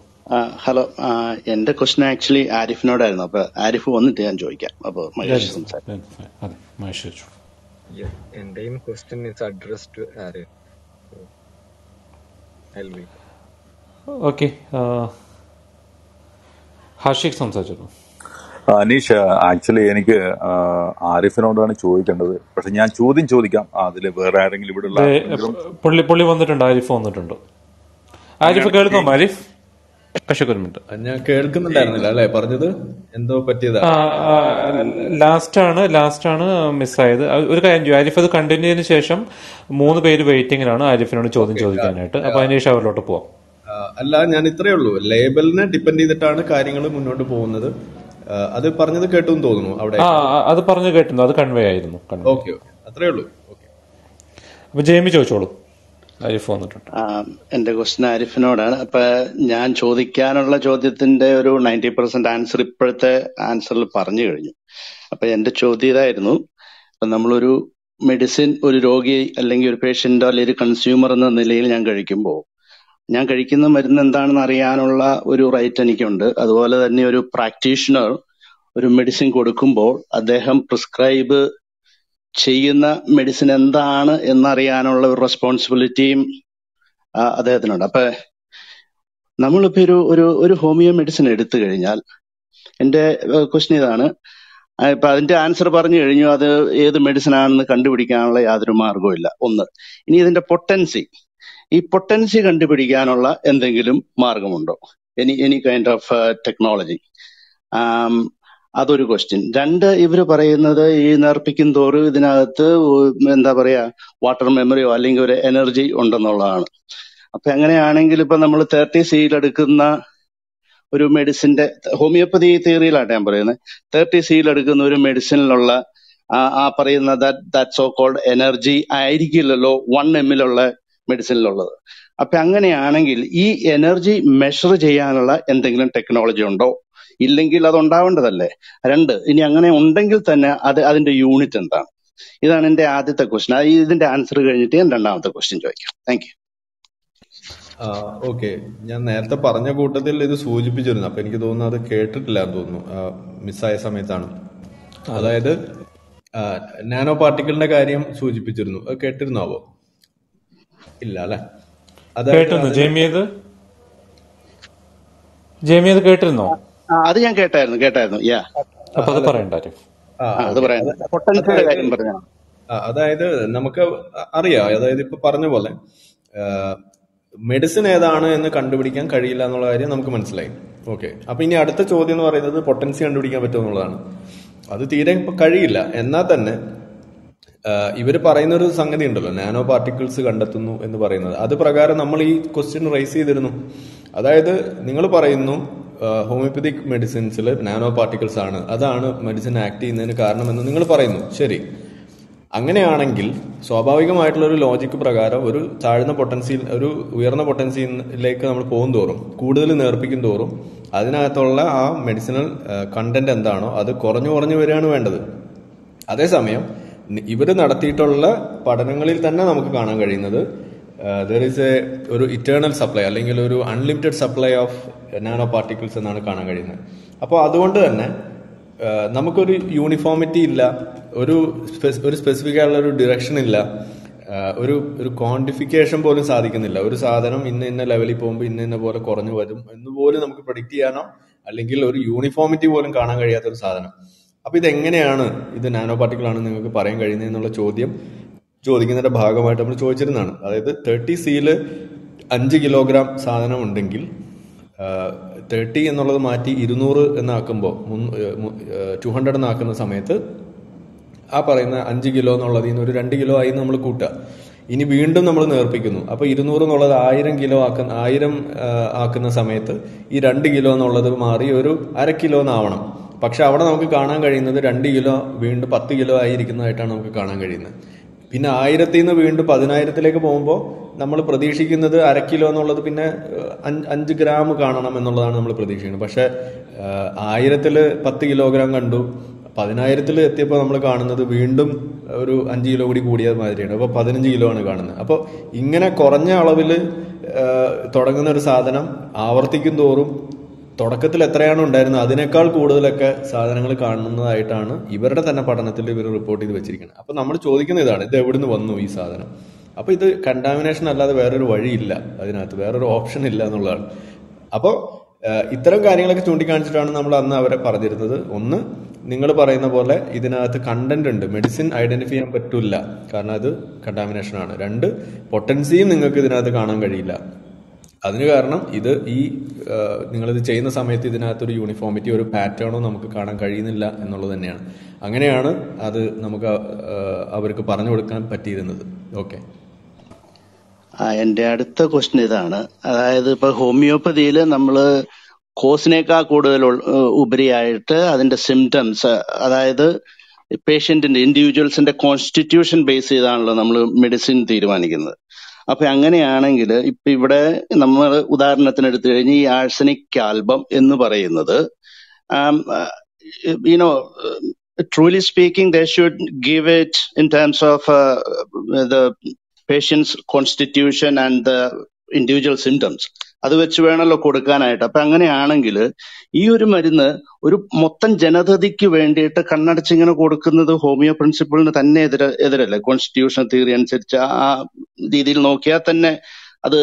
ഹലോ, എന്റെ ക്വസ്റ്റ്യൻ ആക്ച്വലി ആരിഫിനോടായിരുന്നു. അപ്പൊ ആരിഫ് വന്നിട്ട് ഞാൻ ചോദിക്കാം. അപ്പൊ മഹേഷ് എന്റെയും question is address to Arif. Okay, Harshik സംസാരിച്ചോളൂ. അനീഷ്, ആക്ച്വലി എനിക്ക് ആരിഫിനോടാണ് ചോദിക്കേണ്ടത്. പക്ഷെ ഞാൻ ചോദ്യം ചോദിക്കാം. അതിൽ വേറെ ആരെങ്കിലും ഇവിടെ പുള്ളി വന്നിട്ടുണ്ട്. ആരിഫ് വന്നിട്ടുണ്ട്. ആരിഫ് കേൾക്കാം. ആരിഫ് ഞാൻ കേൾക്കുന്നുണ്ടായിരുന്നില്ല അല്ലേ പറഞ്ഞത്? എന്തോ പറ്റിയതാ. ലാസ്റ്റാണ് ലാസ്റ്റാണ് മിസ്സായത്. ഒരു കാര്യം, ആരിഫ് അത് കണ്ടിന്യൂ ചെയ്തതിനു ശേഷം മൂന്ന് പേര് വെയിറ്റിംഗിലാണ് ആരിഫിനോട് ചോദ്യം ചോദിക്കാനായിട്ട്. അപ്പൊ അതിനേഷം അവരിലോട്ട് പോവാം. അല്ല, ഞാൻ ഇത്രയേ ഉള്ളൂ. ലേബലിനെ ഡിപ്പെൻഡ് ചെയ്തിട്ടാണ് കാര്യങ്ങൾ മുന്നോട്ട് പോകുന്നത്. അത് പറഞ്ഞത് കേട്ടു തോന്നുന്നു. അവിടെ അത് പറഞ്ഞു കേട്ടു, അത് കൺവേ ആയിരുന്നു. ഓക്കെ, അത്രേ ഉള്ളൂ. അപ്പൊ ജെയ്മി ചോദിച്ചോളൂ. എന്റെ ക്വസ്റ്റ്യൻ ആരിഫിനോടാണ്. അപ്പൊ ഞാൻ ചോദിക്കാനുള്ള ചോദ്യത്തിന്റെ ഒരു നയൻറ്റി പെർസെന്റ് ആൻസർ ഇപ്പോഴത്തെ ആൻസറിൽ പറഞ്ഞു കഴിഞ്ഞു. അപ്പൊ എന്റെ ചോദ്യം ഇതായിരുന്നു, അപ്പൊ നമ്മളൊരു മെഡിസിൻ ഒരു രോഗി അല്ലെങ്കിൽ ഒരു പേഷ്യന്റോ അല്ലെങ്കിൽ ഒരു കൺസ്യൂമർ എന്ന നിലയിൽ ഞാൻ കഴിക്കുമ്പോൾ ഞാൻ കഴിക്കുന്ന മരുന്ന് എന്താണെന്ന് അറിയാനുള്ള ഒരു റൈറ്റ് എനിക്കുണ്ട്. അതുപോലെ തന്നെ ഒരു പ്രാക്ടീഷണർ ഒരു മെഡിസിൻ കൊടുക്കുമ്പോൾ അദ്ദേഹം പ്രിസ്ക്രൈബ് ചെയ്യുന്ന മെഡിസിൻ എന്താണ് എന്നറിയാനുള്ള ഒരു റെസ്പോൺസിബിലിറ്റിയും അദ്ദേഹത്തിനുണ്ട്. അപ്പൊ നമ്മളിപ്പോ ഒരു ഒരു ഒരു ഹോമിയോ മെഡിസിൻ എടുത്തു കഴിഞ്ഞാൽ എന്റെ ക്വസ്റ്റ്യൻ ഇതാണ്, ഇപ്പൊ അതിന്റെ ആൻസർ പറഞ്ഞു കഴിഞ്ഞു. അത് ഏത് മെഡിസിൻ ആണെന്ന് കണ്ടുപിടിക്കാനുള്ള യാതൊരു മാർഗവും ഇല്ല. ഒന്ന്, ഇനി ഇതിന്റെ പൊട്ടൻസി ഈ പൊട്ടൻസി കണ്ടുപിടിക്കാനുള്ള എന്തെങ്കിലും മാർഗമുണ്ടോ? Any any kind of technology? അതൊരു ക്വസ്റ്റ്യൻ. രണ്ട്, ഇവര് പറയുന്നത് ഈ നേർപ്പിക്കും തോറും ഇതിനകത്ത് എന്താ പറയാ വാട്ടർ മെമ്മറിയോ അല്ലെങ്കിൽ ഒരു എനർജി ഉണ്ടെന്നുള്ളതാണ്. അപ്പൊ അങ്ങനെയാണെങ്കിൽ ഇപ്പൊ നമ്മൾ തേർട്ടി സിയിൽ എടുക്കുന്ന ഒരു മെഡിസിന്റെ, ഹോമിയോപ്പതി തിയറിയിലാട്ടെ ഞാൻ പറയുന്നത്, തേർട്ടി സിയിൽ എടുക്കുന്ന ഒരു മെഡിസിനിലുള്ള ആ പറയുന്ന that that so called energy ആയിരിക്കില്ലല്ലോ വൺ എമ്മിലുള്ള മെഡിസിനിലുള്ളത്. അപ്പൊ അങ്ങനെയാണെങ്കിൽ ഈ എനർജി മെഷർ ചെയ്യാനുള്ള എന്തെങ്കിലും ടെക്നോളജി ഉണ്ടോ? ഇല്ലെങ്കിൽ അത് ഉണ്ടാവേണ്ടതല്ലേ. രണ്ട്, ഇനി അങ്ങനെ ഉണ്ടെങ്കിൽ തന്നെ അത് അതിന്റെ യൂണിറ്റ് എന്താണ്? ഇതാണ് എന്റെ ആദ്യത്തെ ക്വസ്റ്റ്യൻ. ഇതിന്റെ ആൻസർ കഴിഞ്ഞിട്ട് ഞാൻ രണ്ടാമത്തെ ക്വസ്റ്റ്യൻ ചോദിക്കാം. Thank you. ഓക്കെ, ഞാൻ നേരത്തെ പറഞ്ഞ കൂട്ടത്തിൽ ഇത് സൂചിപ്പിച്ചിരുന്നു. അപ്പൊ എനിക്ക് തോന്നുന്നു അത് കേട്ടിട്ടില്ല എന്ന് തോന്നുന്നു, മിസ്സായ സമയത്താണ്. അതായത് നാനോ പാർട്ടിക്കിളിന്റെ കാര്യം സൂചിപ്പിച്ചിരുന്നു. അത് കേട്ടിരുന്നാവോ? ഇല്ല അല്ലെ? അത് കേട്ടിരുന്നു. ജെയ്മി അത് കേട്ടിരുന്നോ? അത് ഞാൻ കേട്ടായിരുന്നു കേട്ടായിരുന്നു അതായത് നമുക്ക് അറിയാം, അതായത് ഇപ്പൊ പറഞ്ഞ പോലെ മെഡിസിൻ ഏതാണ് എന്ന് കണ്ടുപിടിക്കാൻ കഴിയില്ല എന്നുള്ള കാര്യം നമുക്ക് മനസ്സിലായി. ഓക്കെ, അപ്പൊ ഇനി അടുത്ത ചോദ്യം എന്ന് പറയുന്നത് പൊട്ടൻസി കണ്ടുപിടിക്കാൻ പറ്റുമെന്നുള്ളതാണ്. അത് തീരെ ഇപ്പൊ കഴിയില്ല. എന്നാൽ തന്നെ ഇവർ പറയുന്നൊരു സംഗതി ഉണ്ടല്ലോ, നാനോ പാർട്ടിക്കിൾസ് കണ്ടെത്തുന്നു എന്ന് പറയുന്നത്. അത് പ്രകാരം നമ്മൾ ഈ ക്വസ്റ്റ്യൻ റൈസ് ചെയ്തിരുന്നു. അതായത് നിങ്ങൾ പറയുന്നു ഹോമിയോപ്പതിക് മെഡിസിൻസിൽ നാനോ പാർട്ടിക്കിൾസ് ആണ്, അതാണ് മെഡിസിൻ ആക്ട് ചെയ്യുന്നതിന് കാരണമെന്ന് നിങ്ങൾ പറയുന്നു. ശരി, അങ്ങനെയാണെങ്കിൽ സ്വാഭാവികമായിട്ടുള്ളൊരു ലോജിക്ക് പ്രകാരം ഒരു താഴ്ന്ന പൊട്ടൻസിയിൽ ഒരു ഉയർന്ന പൊട്ടൻസിയിലേക്ക് നമ്മൾ പോകും തോറും, കൂടുതൽ നേർപ്പിക്കും തോറും അതിനകത്തുള്ള ആ മെഡിസിനൽ കണ്ടന്റ് എന്താണോ അത് കുറഞ്ഞു കുറഞ്ഞു വരികയാണ് വേണ്ടത്. അതേസമയം ഇവർ നടത്തിയിട്ടുള്ള പഠനങ്ങളിൽ തന്നെ നമുക്ക് കാണാൻ കഴിയുന്നത് ദർ ഈസ് എ ഒരു ഇറ്റേണൽ സപ്ലൈ അല്ലെങ്കിൽ ഒരു unlimited supply of nano particles എന്നാണ് കാണാൻ കഴിയുന്നത്. അപ്പോൾ അതുകൊണ്ട് തന്നെ നമുക്കൊരു യൂണിഫോമിറ്റി ഇല്ല, ഒരു ഒരു സ്പെസിഫിക് ആയിട്ടുള്ള ഒരു ഡിറക്ഷൻ ഇല്ല, ഒരു ഒരു ക്വാണ്ടിഫിക്കേഷൻ പോലും സാധിക്കുന്നില്ല. ഒരു സാധനം ഇന്ന ഇന്ന ലെവലിൽ പോകുമ്പോൾ ഇന്ന ഇന്ന പോലെ കുറഞ്ഞു വരും എന്ന് പോലും നമുക്ക് പ്രഡിക്റ്റ് ചെയ്യാനോ അല്ലെങ്കിൽ ഒരു യൂണിഫോമിറ്റി പോലും കാണാൻ കഴിയാത്തൊരു സാധനം. അപ്പോൾ ഇതെങ്ങനെയാണ് ഇത് നാനോ പാർട്ടിക്കിളാണെന്ന് നിങ്ങൾക്ക് പറയാൻ കഴിയുന്നത് എന്നുള്ള ചോദ്യം ചോദിക്കുന്നതിൻ്റെ ഭാഗമായിട്ട് നമ്മൾ ചോദിച്ചിരുന്നതാണ്. അതായത് തേർട്ടി സിയിൽ അഞ്ച് കിലോഗ്രാം സാധനം ഉണ്ടെങ്കിൽ തേർട്ടി എന്നുള്ളത് മാറ്റി ഇരുന്നൂറ് എന്നാക്കുമ്പോൾ ടു ഹൺഡ്രഡ് എന്നാക്കുന്ന സമയത്ത് ആ പറയുന്ന അഞ്ച് കിലോ എന്നുള്ളത് ഇന്ന് ഒരു രണ്ട് കിലോ ആയി നമ്മൾ കൂട്ടുക. ഇനി വീണ്ടും നമ്മൾ നേർപ്പിക്കുന്നു. അപ്പോൾ ഇരുന്നൂറ് എന്നുള്ളത് ആയിരം കിലോ ആക്കുന്ന ആയിരം ആക്കുന്ന സമയത്ത് ഈ രണ്ട് കിലോ എന്നുള്ളത് മാറി ഒരു അര കിലോ എന്നാവണം. പക്ഷെ അവിടെ നമുക്ക് കാണാൻ കഴിയുന്നത് രണ്ട് കിലോ വീണ്ടും പത്ത് കിലോ ആയിരിക്കുന്നതായിട്ടാണ് നമുക്ക് കാണാൻ കഴിയുന്നത്. പിന്നെ ആയിരത്തിൽ നിന്ന് വീണ്ടും പതിനായിരത്തിലേക്ക് പോകുമ്പോൾ നമ്മൾ പ്രതീക്ഷിക്കുന്നത് അര കിലോ എന്നുള്ളത് പിന്നെ അഞ്ച് ഗ്രാം കാണണം എന്നുള്ളതാണ് നമ്മൾ പ്രതീക്ഷിക്കുന്നത്. പക്ഷെ ആയിരത്തിൽ പത്ത് കിലോഗ്രാം കണ്ടു, പതിനായിരത്തിൽ എത്തിയപ്പോൾ നമ്മൾ കാണുന്നത് വീണ്ടും ഒരു അഞ്ച് കിലോ കൂടി കൂടിയ മാതിരിയാണ്. അപ്പോൾ പതിനഞ്ച് കിലോ ആണ് കാണുന്നത്. അപ്പോൾ ഇങ്ങനെ കുറഞ്ഞ അളവിൽ തുടങ്ങുന്ന ഒരു സാധനം ആവർത്തിക്കും തോറും തുടക്കത്തിൽ എത്രയാണ് ഉണ്ടായിരുന്നത് അതിനേക്കാൾ കൂടുതലൊക്കെ സാധനങ്ങൾ കാണുന്നതായിട്ടാണ് ഇവരുടെ തന്നെ പഠനത്തിൽ ഇവർ റിപ്പോർട്ട് ചെയ്ത് വെച്ചിരിക്കുന്നത്. അപ്പോൾ നമ്മൾ ചോദിക്കുന്ന ഇതാണ്, ഇത് എവിടുന്ന് വന്നു ഈ സാധനം? അപ്പോൾ ഇത് കണ്ടാമിനേഷൻ അല്ലാതെ വേറൊരു വഴിയില്ല, അതിനകത്ത് വേറൊരു ഓപ്ഷൻ ഇല്ല എന്നുള്ളതാണ്. അപ്പോൾ ഇത്തരം കാര്യങ്ങളൊക്കെ ചൂണ്ടിക്കാണിച്ചിട്ടാണ് നമ്മൾ അന്ന് അവരെ പറഞ്ഞിരുന്നത്. ഒന്ന്, നിങ്ങൾ പറയുന്ന പോലെ ഇതിനകത്ത് കണ്ടന്റ് ഉണ്ട്, മെഡിസിൻ ഐഡന്റിഫൈ ചെയ്യാൻ പറ്റില്ല കാരണം അത് കണ്ടാമിനേഷനാണ്. രണ്ട്, പൊട്ടൻസിയും നിങ്ങൾക്ക് ഇതിനകത്ത് കാണാൻ കഴിയില്ല. അതിന് കാരണം ഇത് ഈ നിങ്ങളിത് ചെയ്യുന്ന സമയത്ത് ഇതിനകത്തൊരു യൂണിഫോമിറ്റി, ഒരു പാറ്റേണോ നമുക്ക് കാണാൻ കഴിയുന്നില്ല എന്നുള്ളത് തന്നെയാണ്. അങ്ങനെയാണ് അത് നമുക്ക് അവർക്ക് പറഞ്ഞു കൊടുക്കാൻ പറ്റിയിരുന്നത്. ഓക്കെ, എൻ്റെ അടുത്ത ക്വസ്റ്റ്യൻ ഇതാണ്. അതായത് ഇപ്പൊ ഹോമിയോപ്പതിയിൽ നമ്മൾ കോസിനേക്കാൾ കൂടുതൽ ഉപരിയായിട്ട് അതിന്റെ സിംറ്റംസ്, അതായത് പേഷ്യന്റിന്റെ ഇൻഡിവിജ്വൽസിന്റെ കോൺസ്റ്റിറ്റ്യൂഷൻ ബേസ് ചെയ്താണല്ലോ നമ്മൾ മെഡിസിൻ തീരുമാനിക്കുന്നത്. അപ്പൊ അങ്ങനെയാണെങ്കിൽ ഇപ്പൊ ഇവിടെ നമ്മൾ ഉദാഹരണത്തിന് എടുത്തു കഴിഞ്ഞാൽ ഈ ആഴ്സനിക് ആൽബം എന്ന് പറയുന്നത്, you know truly speaking they should give it in terms of the patient's constitution and the individual symptoms. അത് വെച്ച് വേണമല്ലോ കൊടുക്കാനായിട്ട്. അപ്പൊ അങ്ങനെയാണെങ്കിൽ ഈ ഒരു മരുന്ന് ഒരു മൊത്തം ജനതയ്ക്ക് വേണ്ടിയിട്ട് കണ്ണടച്ചിങ്ങനെ കൊടുക്കുന്നത് ഹോമിയോ പ്രിൻസിപ്പിളിന് തന്നെ എതിരെ എതിരല്ലേ? കോൺസ്റ്റിറ്റ്യൂഷൻ തിയറി അനുസരിച്ച് ആ രീതിയിൽ നോക്കിയാൽ തന്നെ അത്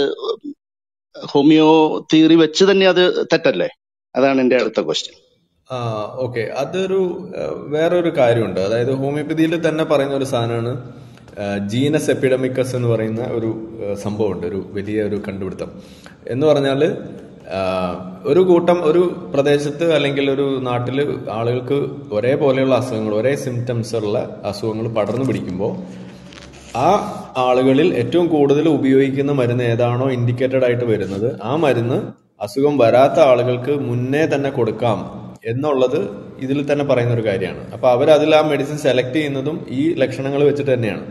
ഹോമിയോ തിയറി വെച്ച് തന്നെ അത് തെറ്റല്ലേ? അതാണ് എന്റെ അടുത്ത ക്വസ്റ്റ്യൻ. ആ ഓക്കെ, അതൊരു വേറൊരു കാര്യമുണ്ട്. അതായത് ഹോമിയോപ്പതിയിൽ തന്നെ പറയുന്ന ഒരു സാധനമാണ് ജീനസ് എപ്പിഡമിക്കസ് എന്ന് പറയുന്ന ഒരു സംഭവമുണ്ട്, ഒരു വലിയ ഒരു കണ്ടുപിടുത്തം എന്ന് പറഞ്ഞാൽ ഒരു കൂട്ടം ഒരു പ്രദേശത്ത് അല്ലെങ്കിൽ ഒരു നാട്ടിൽ ആളുകൾക്ക് ഒരേപോലെയുള്ള അസുഖങ്ങൾ, ഒരേ സിംറ്റംസ് ഉള്ള അസുഖങ്ങൾ പടർന്നു പിടിക്കുമ്പോൾ ആ ആളുകളിൽ ഏറ്റവും കൂടുതൽ ഉപയോഗിക്കുന്ന മരുന്ന് ഏതാണോ ഇൻഡിക്കേറ്റഡ് ആയിട്ട് വരുന്നത് ആ മരുന്ന് അസുഖം വരാത്ത ആളുകൾക്ക് മുന്നേ തന്നെ കൊടുക്കാം എന്നുള്ളത് ഇതിൽ തന്നെ പറയുന്ന ഒരു കാര്യമാണ്. അപ്പൊ അവരതിൽ ആ മെഡിസിൻ സെലക്ട് ചെയ്യുന്നതും ഈ ലക്ഷണങ്ങൾ വെച്ചിട്ട് തന്നെയാണ്.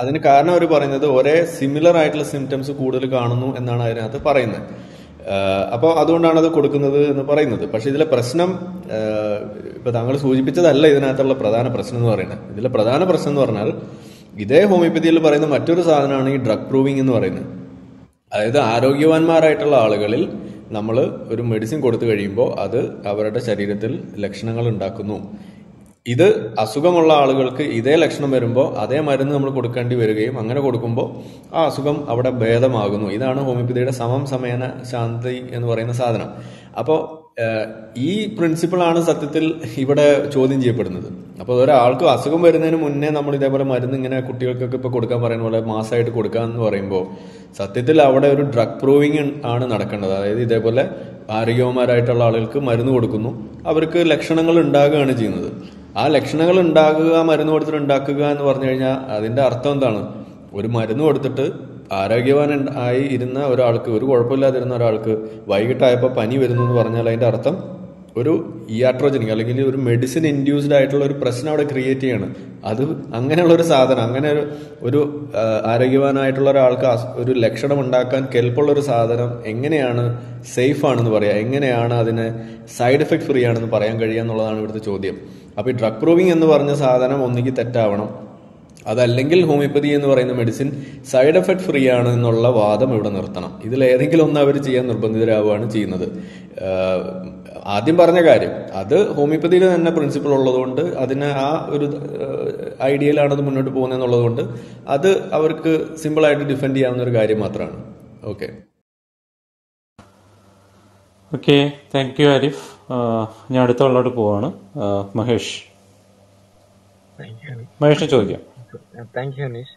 അതിന് കാരണം അവർ പറയുന്നത് ഒരേ സിമിലർ ആയിട്ടുള്ള സിംറ്റംസ് കൂടുതൽ കാണുന്നു എന്നാണ് അതിനകത്ത് പറയുന്നത്. അപ്പോൾ അതുകൊണ്ടാണ് അത് കൊടുക്കുന്നത് എന്ന് പറയുന്നത്. പക്ഷെ ഇതിലെ പ്രശ്നം ഇപ്പൊ താങ്കൾ സൂചിപ്പിച്ചതല്ല ഇതിനകത്തുള്ള പ്രധാന പ്രശ്നം എന്ന് പറയുന്നത്. ഇതിലെ പ്രധാന പ്രശ്നം എന്ന് പറഞ്ഞാൽ ഇതേ ഹോമിയോപ്പതിയിൽ പറയുന്ന മറ്റൊരു സാധനമാണ് ഈ ഡ്രഗ് പ്രൂവിങ് എന്ന് പറയുന്നത്. അതായത് ആരോഗ്യവാന്മാരായിട്ടുള്ള ആളുകളിൽ നമ്മൾ ഒരു മെഡിസിൻ കൊടുത്തു കഴിയുമ്പോൾ അത് അവരുടെ ശരീരത്തിൽ ലക്ഷണങ്ങൾ ഉണ്ടാക്കുന്നു. ഇത് അസുഖമുള്ള ആളുകൾക്ക് ഇതേ ലക്ഷണം വരുമ്പോൾ അതേ മരുന്ന് നമ്മൾ കൊടുക്കേണ്ടി വരികയും അങ്ങനെ കൊടുക്കുമ്പോൾ ആ അസുഖം അവിടെ ഭേദമാകുന്നു. ഇതാണ് ഹോമിയോപ്പതിയുടെ സമം സമയന ശാന്തി എന്ന് പറയുന്ന സാധനം. അപ്പോൾ This principle is that we have to do this. Now, if you have a mass site, you have a mass site. You have a drug proving. You have a drug proving. Aragavan and I Idina or Alku, Orpula, there are Alku, Viga type of Pani Vedun Varna Light Artham, Uru iatrogenic, medicine induced idol or person out of creation. Adu Anganor Sathan, Angan Uru Aragavan idol or Alcas, Uru lecture of Mandakan, Kelpol or Sathanam, Enganeana, safe on the Varia, Enganeana, then side effect free and the Parangarian Olan with the Chodium. Up a drug proving and the Varna Sathanam only that tavernum. That's homeopathy and medicine side effect free and nolla vadam Udanarthana. Either Erinkalona Virgia and Urbandirava and Adim Barnagari. Other homeopathy and a principle Olodonda, Adina ideal under the Munotopon and Olodonda, other our simple idea defend the Yanar Gari Matran. Okay. Okay, thank you, Arif. Uh, Nyadathala Poana, uh, Mahesh. Thank you. Mahesh Chodia. Thank you, Anish.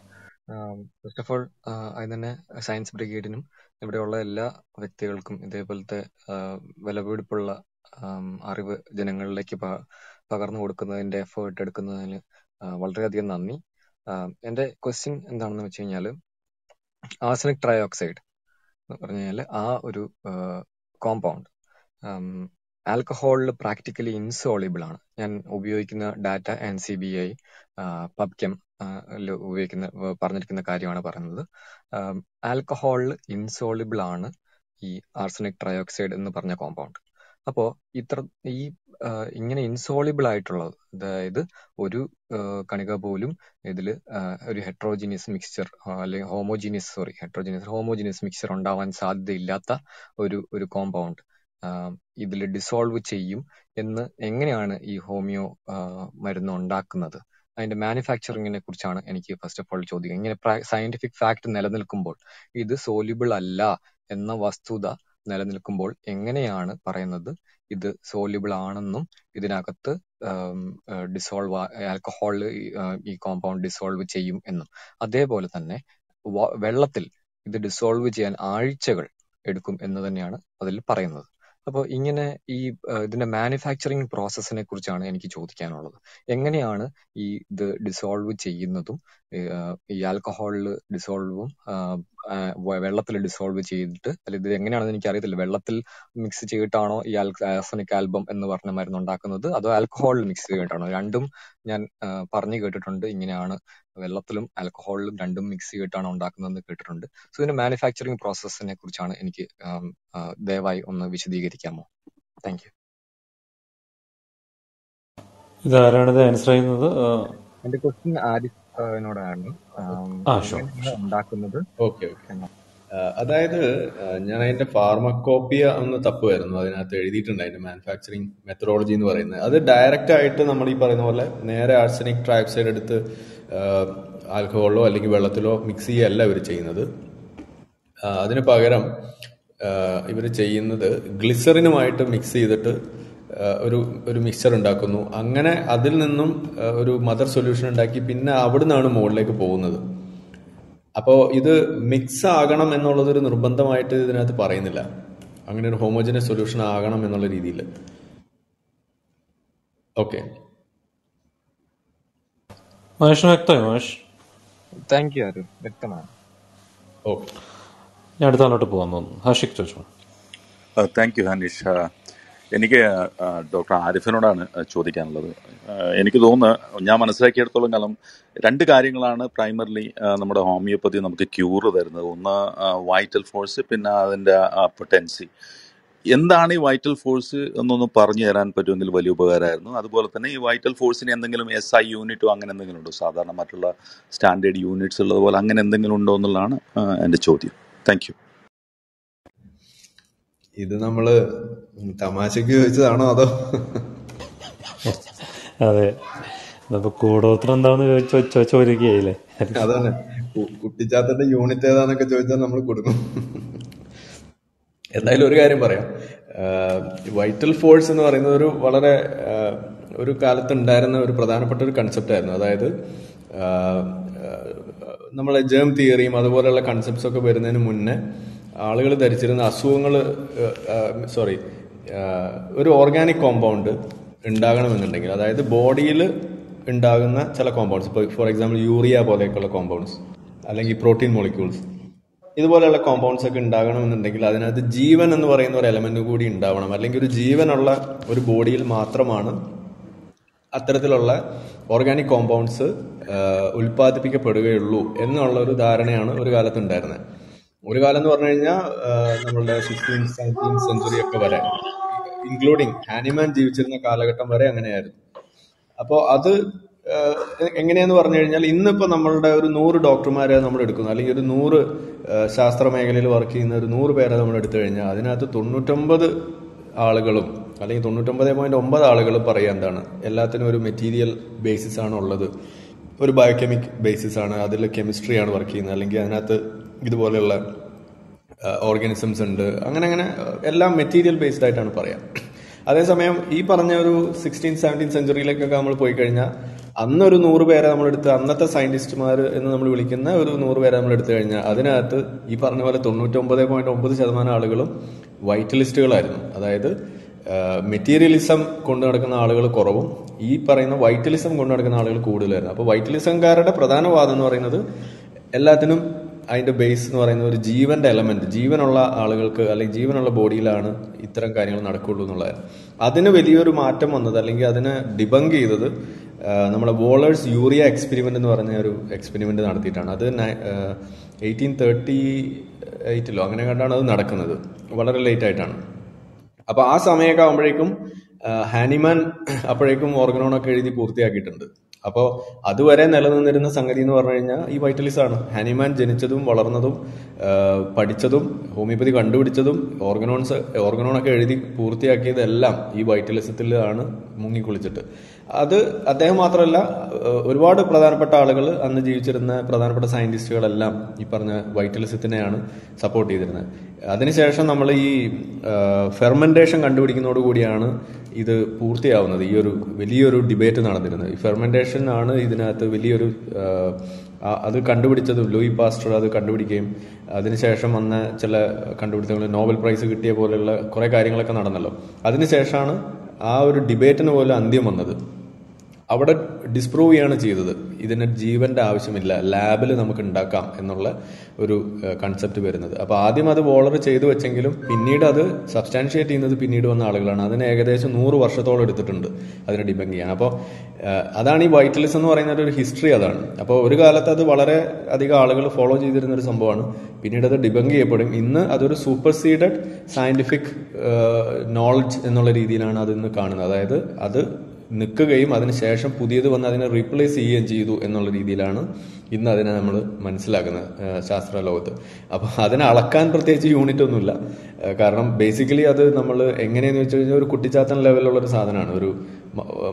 Um, first of all, uh, I am a Science Brigade. I am a very valuable person. Um, I am a very valuable person. effort. My question is arsenic trioxide. That is a compound. Um, alcohol is practically insoluble. I am using data and N C B I, uh, PubChem. Um, alcohol insoluble on arsenic trioxide in the Parna compound. Apo itra e uh insoluble itrol the Odu uh Kaniga bolum idle uh heterogeneous mixture uh homogeneous sorry heterogeneous homogeneous mixture on Davan Sad the Lata Odu Uru compound. Um idle dissolve cheyum in the Engana e homeo uh marinon daknada. And manufacturing in a Kurchana and first of all Choding a scientific fact Nelanil Kumbol. Either soluble Allah and the Vastuda Nelanil Kumbol, Enganeana Paranada, either soluble ananum, Idinakata um uh dissolve alcohol uh e compound dissolve which um enum. Adebolane Velatil, either dissolve which an archival edicum another niana, adil paranada. So, this is the manufacturing process. I will tell you the dissolve the alcohol dissolve, Velatil dissolve, Velatil mix the arsenic album and the Varna, other alcohol mix the random Parni Velatilum, alcohol, random mix it on the Kitrund. So, in a manufacturing process in a Kurchana, um, uh, thereby on which the Geticamo. Thank you. The another answer in the and the question added in order. Ah, sure. Okay. Other pharmacopoeia on the Tapuer, manufacturing methodology in the other direct item, Namadi Paranola, near arsenic trioxide at the Uh, alcohol or like velatilo mix all over cheynadu adine pagaram ivaru cheynadu glycerin ayittu mix cheyiditte oru oru mixture undaakunu angane adil ninnum oru mother solution undaaki pinne avudnaanu modilekku povunnathu appo idu mix aaganam ennullathu oru nirbandhamayittu idinathu parayunnilla angane oru homogeneous solution aaganam ennulla reethiyil okay. Mahesh, Mahesh. Thank you, Arif. Okay. I'm going to go to Hashik. Thank you, Hanish. I'm going to ask Doctor Arif. I'm going to ask primarily, homeopathy is a cure. Vital force and potency. എന്താണ് ഈ vital force എന്നൊന്ന് പറഞ്ഞു തരാൻ പറ്റുമെങ്കിൽ വലിയ ഉപകാരമായിരുന്നു. അതുപോലെ തന്നെ ഈ വൈറ്റൽ ഫോഴ്സിന് എന്തെങ്കിലും എസ് ഐ യൂണിറ്റോ അങ്ങനെ എന്തെങ്കിലും ഉണ്ടോ? സാധാരണ മറ്റുള്ള സ്റ്റാൻഡേർഡ് യൂണിറ്റ്സ് ഉള്ളതുപോലെ അങ്ങനെ എന്തെങ്കിലും ഉണ്ടോ എന്നുള്ളതാണ് എൻ്റെ ചോദ്യം. Thank you. ഇത് നമ്മൾ തമാശക്ക് ചോദിച്ചതാണോ അതോ അതെ അപ്പോൾ കൂടോത്രം എന്താണെന്ന് ചോദിച്ചോ ചോദിക്കുകയായില്ലേ? അതാണ് കുട്ടിച്ചാത്തൻ്റെ യൂണിറ്റ് ഏതാണെന്നൊക്കെ ചോദിച്ചാൽ നമ്മൾ കൊടുക്കും. എന്തായാലും ഒരു കാര്യം പറയാം, വൈറ്റൽ ഫോഴ്സ് എന്ന് പറയുന്നത് ഒരു വളരെ ഒരു കാലത്തുണ്ടായിരുന്ന ഒരു പ്രധാനപ്പെട്ട ഒരു കൺസെപ്റ്റായിരുന്നു. അതായത് നമ്മളെ ജേം തിയറിയും അതുപോലെയുള്ള കൺസെപ്റ്റ്സൊക്കെ വരുന്നതിന് മുന്നേ ആളുകൾ ധരിച്ചിരുന്ന അസുഖങ്ങൾ സോറി ഒരു ഓർഗാനിക് കോമ്പൗണ്ട് ഉണ്ടാകണമെന്നുണ്ടെങ്കിൽ, അതായത് ബോഡിയിൽ ഉണ്ടാകുന്ന ചില കോമ്പൗണ്ട്സ്, ഇപ്പോൾ ഫോർ എക്സാമ്പിൾ യൂറിയ പോലെയൊക്കെയുള്ള കോമ്പൗണ്ട്സ് അല്ലെങ്കിൽ പ്രോട്ടീൻ മോളിക്യൂൾസ്, ഇതുപോലെയുള്ള കോമ്പൗണ്ട്സ് ഒക്കെ ഉണ്ടാകണമെന്നുണ്ടെങ്കിൽ അതിനകത്ത് ജീവൻ എന്ന് പറയുന്ന ഒരു എലമെൻറ്റ് കൂടി ഉണ്ടാവണം. അല്ലെങ്കിൽ ഒരു ജീവനുള്ള ഒരു ബോഡിയിൽ മാത്രമാണ് അത്തരത്തിലുള്ള ഓർഗാനിക് കോമ്പൗണ്ട്സ് ഉൽപ്പാദിപ്പിക്കപ്പെടുകയുള്ളൂ എന്നുള്ള ഒരു ധാരണയാണ് ഒരു കാലത്തുണ്ടായിരുന്നത്. ഒരു കാലം എന്ന് പറഞ്ഞു കഴിഞ്ഞാൽ നമ്മളുടെ സിക്സ്റ്റീൻത് സെവൻറ്റീൻത് സെഞ്ച്വറി ഒക്കെ വരെ, ഇൻക്ലൂഡിങ് ഹാനിമാൻ ജീവിച്ചിരുന്ന കാലഘട്ടം വരെ അങ്ങനെയായിരുന്നു. അപ്പോൾ അത് എങ്ങനെയാന്ന് പറഞ്ഞു കഴിഞ്ഞാൽ, ഇന്നിപ്പോൾ നമ്മളുടെ ഒരു നൂറ് ഡോക്ടർമാരെ നമ്മൾ എടുക്കുന്നു, അല്ലെങ്കിൽ ഒരു നൂറ് ശാസ്ത്ര മേഖലയിൽ വർക്ക് ചെയ്യുന്ന ഒരു നൂറ് പേരെ നമ്മൾ എടുത്തു കഴിഞ്ഞാൽ അതിനകത്ത് തൊണ്ണൂറ്റൊമ്പത് ആളുകളും അല്ലെങ്കിൽ തൊണ്ണൂറ്റൊമ്പത് പോയിൻറ്റ് ഒമ്പത് ആളുകളും പറയുക എന്താണ്, എല്ലാത്തിനും ഒരു മെറ്റീരിയൽ ബേസിസ് ആണ് ഉള്ളത്, ഒരു ബയോകെമിക് ബേസിസ് ആണ്, അതിൽ കെമിസ്ട്രിയാണ് വർക്ക് ചെയ്യുന്നത്, അല്ലെങ്കിൽ അതിനകത്ത് ഇതുപോലെയുള്ള ഓർഗാനിസംസ് ഉണ്ട്, അങ്ങനെ അങ്ങനെ എല്ലാം മെറ്റീരിയൽ ബേസ്ഡ് ആയിട്ടാണ് പറയുക. അതേസമയം ഈ പറഞ്ഞ ഒരു സിക്സ്റ്റീൻ സെവൻറ്റീൻ സെഞ്ച്വറിയിലേക്കൊക്കെ നമ്മൾ പോയി കഴിഞ്ഞാൽ അന്നൊരു നൂറ് പേരെ നമ്മളെടുത്ത്, അന്നത്തെ സയൻറ്റിസ്റ്റുമാർ എന്ന് നമ്മൾ വിളിക്കുന്ന ഒരു നൂറ് പേരെ നമ്മൾ എടുത്തു കഴിഞ്ഞാൽ അതിനകത്ത് ഈ പറഞ്ഞ പോലെ തൊണ്ണൂറ്റൊമ്പത് പോയിൻറ്റ് ഒമ്പത് ശതമാനം ആളുകളും വൈറ്റലിസ്റ്റുകളായിരുന്നു. അതായത് മെറ്റീരിയലിസം കൊണ്ടു നടക്കുന്ന ആളുകൾ കുറവും, ഈ പറയുന്ന വൈറ്റലിസം കൊണ്ടു നടക്കുന്ന ആളുകൾ കൂടുതലായിരുന്നു. അപ്പോൾ വൈറ്റലിസംകാരുടെ പ്രധാന വാദം എന്ന് പറയുന്നത് എല്ലാത്തിനും അതിൻ്റെ ബേസ് എന്ന് പറയുന്ന ഒരു ജീവൻ്റെ എലമെൻറ്റ്, ജീവനുള്ള ആളുകൾക്ക് അല്ലെങ്കിൽ ജീവനുള്ള ബോഡിയിലാണ് ഇത്തരം കാര്യങ്ങൾ നടക്കുകയുള്ളൂ എന്നുള്ളതാണ്. അതിന് വലിയൊരു മാറ്റം വന്നത്, അല്ലെങ്കിൽ അതിനെ ഡിബങ്ക് ചെയ്തത് നമ്മുടെ വോളേഴ്സ് യൂറിയ എക്സ്പെരിമെൻ്റ് എന്ന് പറഞ്ഞ ഒരു എക്സ്പെരിമെൻ്റ് നടത്തിയിട്ടാണ്. അത് എയ്റ്റീൻ തേർട്ടി എയ്റ്റിലോ അങ്ങനെ കണ്ടാണ് അത് നടക്കുന്നത്, വളരെ ലേറ്റ് ആയിട്ടാണ്. അപ്പോൾ ആ സമയമൊക്കെ ആകുമ്പോഴേക്കും ഹാനിമാൻ അപ്പോഴേക്കും ഓർഗനോണൊക്കെ എഴുതി പൂർത്തിയാക്കിയിട്ടുണ്ട്. അപ്പോൾ അതുവരെ നിലനിന്നിരുന്ന സംഗതി എന്ന് പറഞ്ഞു കഴിഞ്ഞാൽ ഈ വൈറ്റലിസാണ്. ഹാനിമാൻ ജനിച്ചതും വളർന്നതും പഠിച്ചതും ഹോമിയോപ്പതി കണ്ടുപിടിച്ചതും ഓർഗനോൺസ് ഓർഗനോണൊക്കെ എഴുതി പൂർത്തിയാക്കിയതെല്ലാം ഈ വൈറ്റലിസത്തിലാണ് മുങ്ങിക്കുളിച്ചിട്ട്. അത് അദ്ദേഹം മാത്രമല്ല, ഒരുപാട് പ്രധാനപ്പെട്ട ആളുകൾ അന്ന് ജീവിച്ചിരുന്ന പ്രധാനപ്പെട്ട സയൻറ്റിസ്റ്റുകളെല്ലാം ഈ പറഞ്ഞ വൈറ്റലിസത്തിനെയാണ് സപ്പോർട്ട് ചെയ്തിരുന്നത്. അതിനുശേഷം നമ്മൾ ഈ ഫെർമെൻറ്റേഷൻ കണ്ടുപിടിക്കുന്നതോടു കൂടിയാണ് ഇത് പൂർത്തിയാവുന്നത്. ഈ ഒരു വലിയൊരു ഡിബേറ്റ് നടന്നിരുന്നത്, ഈ ഫെർമെൻറ്റേഷൻ ആണ് ഇതിനകത്ത് വലിയൊരു, അത് കണ്ടുപിടിച്ചത് ലൂയി പാസ്റ്റർ അത് കണ്ടുപിടിക്കുകയും അതിനുശേഷം വന്ന ചില കണ്ടുപിടുത്തങ്ങൾ, നോബൽ പ്രൈസ് കിട്ടിയ പോലെയുള്ള കുറേ കാര്യങ്ങളൊക്കെ നടന്നല്ലോ. അതിനുശേഷമാണ് ആ ഒരു ഡിബേറ്റിന് പോലെ അന്ത്യം വന്നത്. അവിടെ ഡിസ്പ്രൂവ് ചെയ്യാണ് ചെയ്തത്, ഇതിന് ജീവൻ്റെ ആവശ്യമില്ല, ലാബിൽ നമുക്ക് ഉണ്ടാക്കാം എന്നുള്ള ഒരു കൺസെപ്റ്റ് വരുന്നത്. അപ്പോൾ ആദ്യം അത് വോളർ ചെയ്തു വെച്ചെങ്കിലും പിന്നീട് അത് സബ്സ്റ്റാൻഷിയേറ്റ് ചെയ്യുന്നത് പിന്നീട് വന്ന ആളുകളാണ്. അതിന് ഏകദേശം നൂറ് വർഷത്തോളം എടുത്തിട്ടുണ്ട് അതിനെ ഡിബങ്ക് ചെയ്യാൻ. അപ്പോൾ അതാണ് ഈ വൈറ്റലിസം എന്ന് പറയുന്ന ഒരു ഹിസ്റ്ററി, അതാണ്. അപ്പോൾ ഒരു കാലത്ത് അത് വളരെ അധികം ആളുകൾ ഫോളോ ചെയ്തിരുന്നൊരു സംഭവമാണ്, പിന്നീട് അത് ഡിബങ്ക് ചെയ്യപ്പെടും. ഇന്ന് അതൊരു സൂപ്പർസീഡഡ് സയൻറ്റിഫിക് നോളജ് എന്നുള്ള രീതിയിലാണ് അതിന്ന് കാണുന്നത്. അതായത് അത് നിൽക്കുകയും അതിനുശേഷം പുതിയത് വന്ന് അതിനെ റീപ്ലേസ് ചെയ്യുകയും ചെയ്തു എന്നുള്ള രീതിയിലാണ് ഇന്ന് അതിനെ നമ്മൾ മനസ്സിലാക്കുന്നത് ശാസ്ത്ര ലോകത്ത്. അപ്പോൾ അതിനെ അളക്കാൻ പ്രത്യേകിച്ച് യൂണിറ്റ് ഒന്നുമില്ല, കാരണം ബേസിക്കലി അത് നമ്മൾ എങ്ങനെയെന്ന് വെച്ച് കഴിഞ്ഞാൽ ഒരു കുട്ടിച്ചാത്തൻ ലെവലിലുള്ളൊരു സാധനമാണ്. ഒരു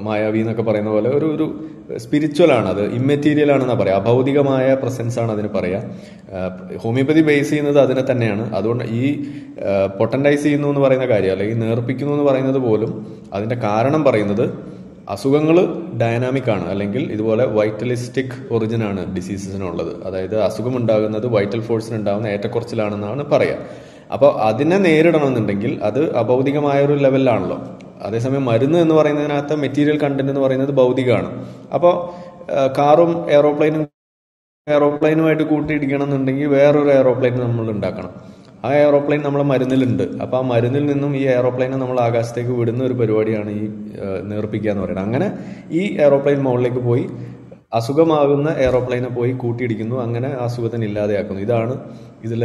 മായാവി എന്നൊക്കെ പറയുന്ന പോലെ ഒരു ഒരു സ്പിരിച്വലാണ്, അത് ഇമ്മെറ്റീരിയൽ ആണെന്നാണ് പറയുക, അഭൗതികമായ പ്രസൻസ് ആണ് അതിന് പറയുക. ഹോമിയോപ്പതി ബേസ് ചെയ്യുന്നത് അതിനെ തന്നെയാണ്. അതുകൊണ്ട് ഈ പൊട്ടൻഡൈസ് ചെയ്യുന്നു എന്ന് പറയുന്ന കാര്യം, അല്ലെങ്കിൽ നേർപ്പിക്കുന്നു എന്ന് പറയുന്നത് പോലും അതിൻ്റെ കാരണം പറയുന്നത് അസുഖങ്ങൾ ഡൈനാമിക്കാണ്, അല്ലെങ്കിൽ ഇതുപോലെ വൈറ്റലിസ്റ്റിക് ഒറിജിനാണ് ഡിസീസസിനുള്ളത്. അതായത് അസുഖമുണ്ടാകുന്നത് വൈറ്റൽ ഫോഴ്സിനുണ്ടാകുന്ന ഏറ്റക്കുറച്ചിലാണെന്നാണ് പറയുക. അപ്പോൾ അതിനെ നേരിടണമെന്നുണ്ടെങ്കിൽ അത് അഭൗതികമായ ഒരു ലെവലിലാണല്ലോ. അതേസമയം മരുന്ന് എന്ന് പറയുന്നതിനകത്ത് മെറ്റീരിയൽ കണ്ടന്റ് എന്ന് പറയുന്നത് ഭൗതികമാണ്. അപ്പോൾ കാറും എയറോപ്ലെയിനും എയറോപ്ലെയിനുമായിട്ട് കൂട്ടിയിടിക്കണം എന്നുണ്ടെങ്കിൽ വേറൊരു എയറോപ്ലെയിൻ നമ്മൾ ഉണ്ടാക്കണം. ആ എയറോപ്ലെയിൻ നമ്മൾ മരുന്നിലുണ്ട്. അപ്പോൾ ആ മരുന്നിൽ നിന്നും ഈ എയറോപ്ലെയിനെ നമ്മൾ ആകാശത്തേക്ക് വിടുന്ന ഒരു പരിപാടിയാണ് ഈ നേർപ്പിക്കുക എന്ന് പറയുന്നത്. അങ്ങനെ ഈ എയറോപ്ലെയിൻ മുകളിലേക്ക് പോയി അസുഖമാകുന്ന എയറോപ്ലെയിനെ പോയി കൂട്ടിയിടിക്കുന്നു, അങ്ങനെ അസുഖത്തിന് ഇല്ലാതെയാക്കുന്നു. ഇതാണ് ഇതിൽ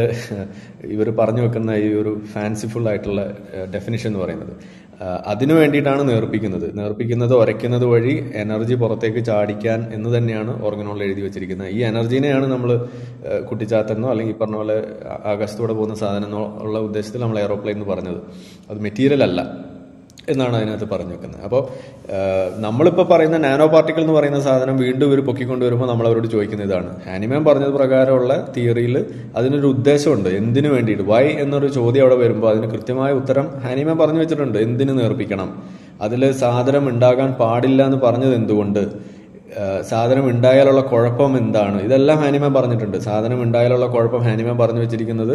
ഇവർ പറഞ്ഞു വെക്കുന്ന ഈ ഒരു ഫാൻസിഫുൾ ആയിട്ടുള്ള ഡെഫിനിഷൻ എന്ന് പറയുന്നത്. അതിനു വേണ്ടിയിട്ടാണ് നേർപ്പിക്കുന്നത്. നേർപ്പിക്കുന്നത് ഉരയ്ക്കുന്നത് വഴി എനർജി പുറത്തേക്ക് ചാടിക്കാൻ എന്ന് തന്നെയാണ് ഓർഗനോണിൽ എഴുതി വെച്ചിരിക്കുന്നത്. ഈ എനർജീനെയാണ് നമ്മൾ കുട്ടിച്ചാത്തെന്നോ അല്ലെങ്കിൽ പറഞ്ഞ പോലെ ആകാശത്തോടെ പോകുന്ന സാധനം എന്നോ ഉള്ള ഉദ്ദേശത്തിൽ നമ്മൾ എയറോപ്ലെയിൻ എന്ന് പറഞ്ഞത്. അത് മെറ്റീരിയൽ അല്ല, എന്നാണ് അതിനകത്ത് പറഞ്ഞു വെക്കുന്നത്. അപ്പോൾ നമ്മളിപ്പോൾ പറയുന്ന നാനോ പാർട്ടിക്കിൾ എന്ന് പറയുന്ന സാധനം വീണ്ടും ഒരു പൊക്കിക്കൊണ്ട് വരുമ്പോൾ നമ്മളവരോട് ചോദിക്കുന്ന ഇതാണ്. ഹാനിമേൻ പറഞ്ഞത് പ്രകാരമുള്ള തിയറിയിൽ അതിനൊരു ഉദ്ദേശമുണ്ട്, എന്തിനു വേണ്ടിയിട്ട്, വൈ എന്നൊരു ചോദ്യം അവിടെ വരുമ്പോൾ അതിന് കൃത്യമായ ഉത്തരം ഹാനിമേൻ പറഞ്ഞു വെച്ചിട്ടുണ്ട്. എന്തിനു നേർപ്പിക്കണം, അതിൽ സാധനം ഉണ്ടാകാൻ പാടില്ല എന്ന് പറഞ്ഞത് എന്തുകൊണ്ട്, സാധനം ഉണ്ടായാലുള്ള കുഴപ്പം എന്താണ്, ഇതെല്ലാം ഹാനിമേൻ പറഞ്ഞിട്ടുണ്ട്. സാധനം ഉണ്ടായാലുള്ള കുഴപ്പം ഹാനിമേൻ പറഞ്ഞു വെച്ചിരിക്കുന്നത്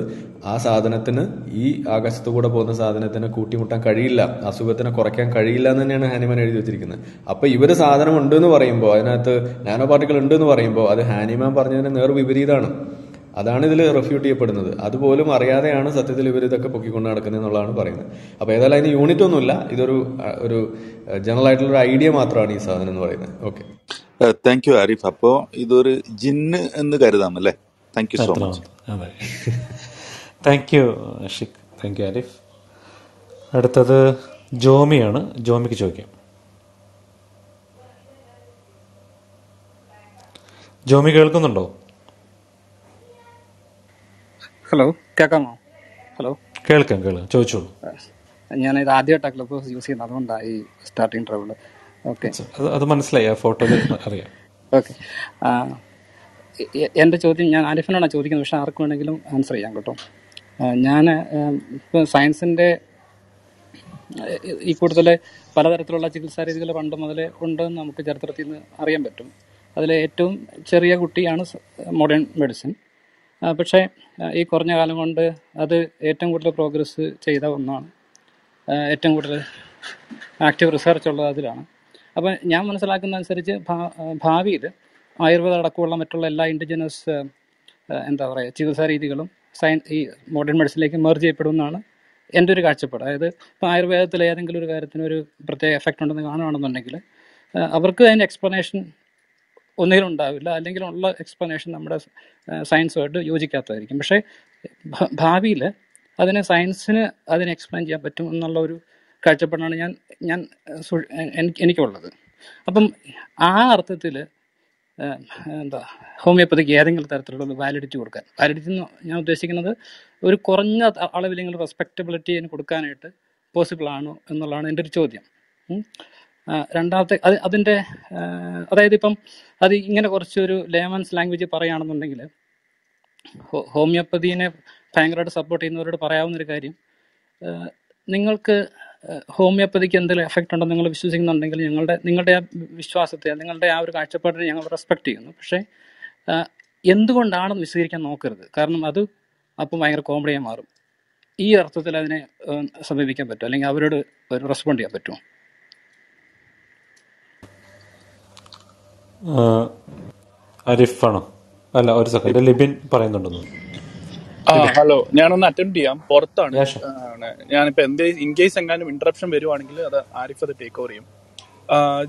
ആ സാധനത്തിന്, ഈ ആകാശത്തു കൂടെ പോകുന്ന സാധനത്തിന് കൂട്ടിമുട്ടാൻ കഴിയില്ല, അസുഖത്തിനെ കുറയ്ക്കാൻ കഴിയില്ല എന്ന് തന്നെയാണ് ഹാനിമേൻ എഴുതി വെച്ചിരിക്കുന്നത്. അപ്പോൾ ഇവർ സാധനം ഉണ്ട് എന്ന് പറയുമ്പോൾ, അതിനകത്ത് നാനോ പാർട്ടിക്കിൾ ഉണ്ട് എന്ന് പറയുമ്പോൾ അത് ഹാനിമേൻ പറഞ്ഞതിന് നേർ വിപരീതമാണ്. അതാണ് ഇതിൽ റെഫ്യൂട്ട് ചെയ്യപ്പെടുന്നത്. അതുപോലും അറിയാതെയാണ് സത്യത്തിൽ ഇവർ ഇതൊക്കെ പൊക്കിക്കൊണ്ട് നടക്കുന്നത് എന്നുള്ളതാണ് പറയുന്നത്. അപ്പോൾ ഏതായാലും അതിന് യൂണിറ്റ് ഒന്നുമില്ല, ഇതൊരു ഒരു ജനറൽ ആയിട്ടുള്ളൊരു ഐഡിയ മാത്രമാണ് ഈ സാധനം എന്ന് പറയുന്നത്. Okay, thank you Arif. അപ്പോൾ ഇതൊരു ജിന്ന് എന്ന് കരുതാമല്ലേ? Thank you so much. അതെ, താങ്ക് യു ഷിക്, താങ്ക് യു ആരിഫ്. അടുത്തത് ജോമിയാണ്, ജോമിക്ക് ചോദിക്കാം. ജോമി കേൾക്കുന്നുണ്ടോ? ഹലോ, കേൾക്കാമോ? ഹലോ, കേൾക്കാം കേൾക്കാം, ചോദിച്ചോളൂ. ഞാനിത് ആദ്യമായിട്ടാണ് ക്ലബ് ഹൗസ് യൂസ് ചെയ്യുന്നത്, അതുകൊണ്ടാണ് ഈ സ്റ്റാർട്ടിങ് ട്രബിൾ. ഓക്കെ, അത് മനസ്സിലായി, ഫോട്ടോ അറിയാം. ഓക്കെ, എൻ്റെ ചോദ്യം ഞാൻ ആരിഫിനോടാണ് ചോദിക്കുന്നത്, പക്ഷേ ആർക്ക് വേണമെങ്കിലും ആൻസർ ചെയ്യാം കേട്ടോ. ഞാൻ ഇപ്പോൾ സയൻസിൻ്റെ ഈ കൂടുതൽ പലതരത്തിലുള്ള ചികിത്സാ രീതികൾ പണ്ട് മുതലേ ഉണ്ടെന്ന് നമുക്ക് ചരിത്രത്തിൽ നിന്ന് അറിയാൻ പറ്റും. അതിൽ ഏറ്റവും ചെറിയ കുട്ടിയാണ് മോഡേൺ മെഡിസിൻ. പക്ഷേ ഈ കുറഞ്ഞ കാലം കൊണ്ട് അത് ഏറ്റവും കൂടുതൽ പ്രോഗ്രസ് ചെയ്ത ഒന്നാണ്, ഏറ്റവും കൂടുതൽ ആക്റ്റീവ് റിസർച്ച് ഉള്ളത് അതിലാണ്. അപ്പം ഞാൻ മനസ്സിലാക്കുന്ന അനുസരിച്ച് ഭാവിയിൽ ആയുർവേദ അടക്കമുള്ള മറ്റുള്ള എല്ലാ ഇൻഡിജിനസ് എന്താ പറയുക ചികിത്സാ രീതികളും സയൻസ് ഈ മോഡേൺ മെഡിസിനിലേക്ക് മെർജ് ചെയ്യപ്പെടുമെന്നാണ് എൻ്റെ ഒരു കാഴ്ചപ്പാട്. അതായത് ഇപ്പോൾ ആയുർവേദത്തിൽ ഏതെങ്കിലും ഒരു കാര്യത്തിന് ഒരു പ്രത്യേക എഫക്റ്റ് ഉണ്ടെന്ന് കാണുകയാണെന്നുണ്ടെങ്കിൽ അവർക്ക് അതിൻ്റെ എക്സ്പ്ലനേഷൻ ഒന്നിലും ഉണ്ടാവില്ല, അല്ലെങ്കിൽ ഉള്ള എക്സ്പ്ലനേഷൻ നമ്മുടെ സയൻസുമായിട്ട് യോജിക്കാത്തതായിരിക്കും. പക്ഷേ ഭാവിയിൽ അതിന് സയൻസിന് അതിന് എക്സ്പ്ലെയിൻ ചെയ്യാൻ പറ്റും എന്നുള്ള ഒരു കാഴ്ചപ്പാടാണ് ഞാൻ ഞാൻ എനിക്കുള്ളത്. അപ്പം ആ അർത്ഥത്തിൽ എന്താ ഹോമിയോപ്പതിക്ക് ഏതെങ്കിലും തരത്തിലുള്ള വാലിഡിറ്റി കൊടുക്കാൻ, വാലിഡിറ്റി എന്ന് ഞാൻ ഉദ്ദേശിക്കുന്നത് ഒരു കുറഞ്ഞ അളവിലെങ്കിലും റെസ്പെക്റ്റബിലിറ്റി അതിന് കൊടുക്കാനായിട്ട് പോസിബിളാണോ എന്നുള്ളതാണ് എൻ്റെ ഒരു ചോദ്യം. രണ്ടാമത്തെ അത് അതിൻ്റെ അതായത് ഇപ്പം അത് ഇങ്ങനെ കുറച്ചൊരു ലേമൻസ് ലാംഗ്വേജ് പറയുകയാണെന്നുണ്ടെങ്കിൽ ഹോ ഹോമിയോപ്പതിനെ ഭയങ്കരമായിട്ട് സപ്പോർട്ട് ചെയ്യുന്നവരോട് പറയാവുന്നൊരു കാര്യം, നിങ്ങൾക്ക് ഹോമിയോപ്പതിക്ക് എന്തെങ്കിലും എഫക്റ്റ് ഉണ്ടെന്ന് നിങ്ങൾ വിശ്വസിക്കുന്നുണ്ടെങ്കിൽ ഞങ്ങളുടെ നിങ്ങളുടെ ആ വിശ്വാസത്തെ, നിങ്ങളുടെ ആ ഒരു കാഴ്ചപ്പാടിനെ ഞങ്ങൾ റെസ്പെക്റ്റ് ചെയ്യുന്നു. പക്ഷേ എന്തുകൊണ്ടാണെന്ന് വിശദീകരിക്കാൻ നോക്കരുത്, കാരണം അത് അപ്പം ഭയങ്കര കോമഡിയായി മാറും. ഈ അർത്ഥത്തിൽ അതിനെ സമീപിക്കാൻ പറ്റുമോ, അല്ലെങ്കിൽ അവരോട് റെസ്പോണ്ട് ചെയ്യാൻ പറ്റുമോ? ആരിഫാണോ? അല്ല, ഒരു സെക്കൻഡ്, ലിബിൻ പറയുന്നുണ്ടെന്ന്. ഹലോ, ഞാനൊന്ന് അറ്റൻഡ് ചെയ്യാം, പുറത്താണ് ഞാനിപ്പോൾ. എന്ത് ഇൻ കേസ് എങ്ങാനും ഇന്ററപ്ഷൻ വരുവാണെങ്കിൽ അത് ആരിഫ് അത് ടേക്ക് ഓവർ ചെയ്യും.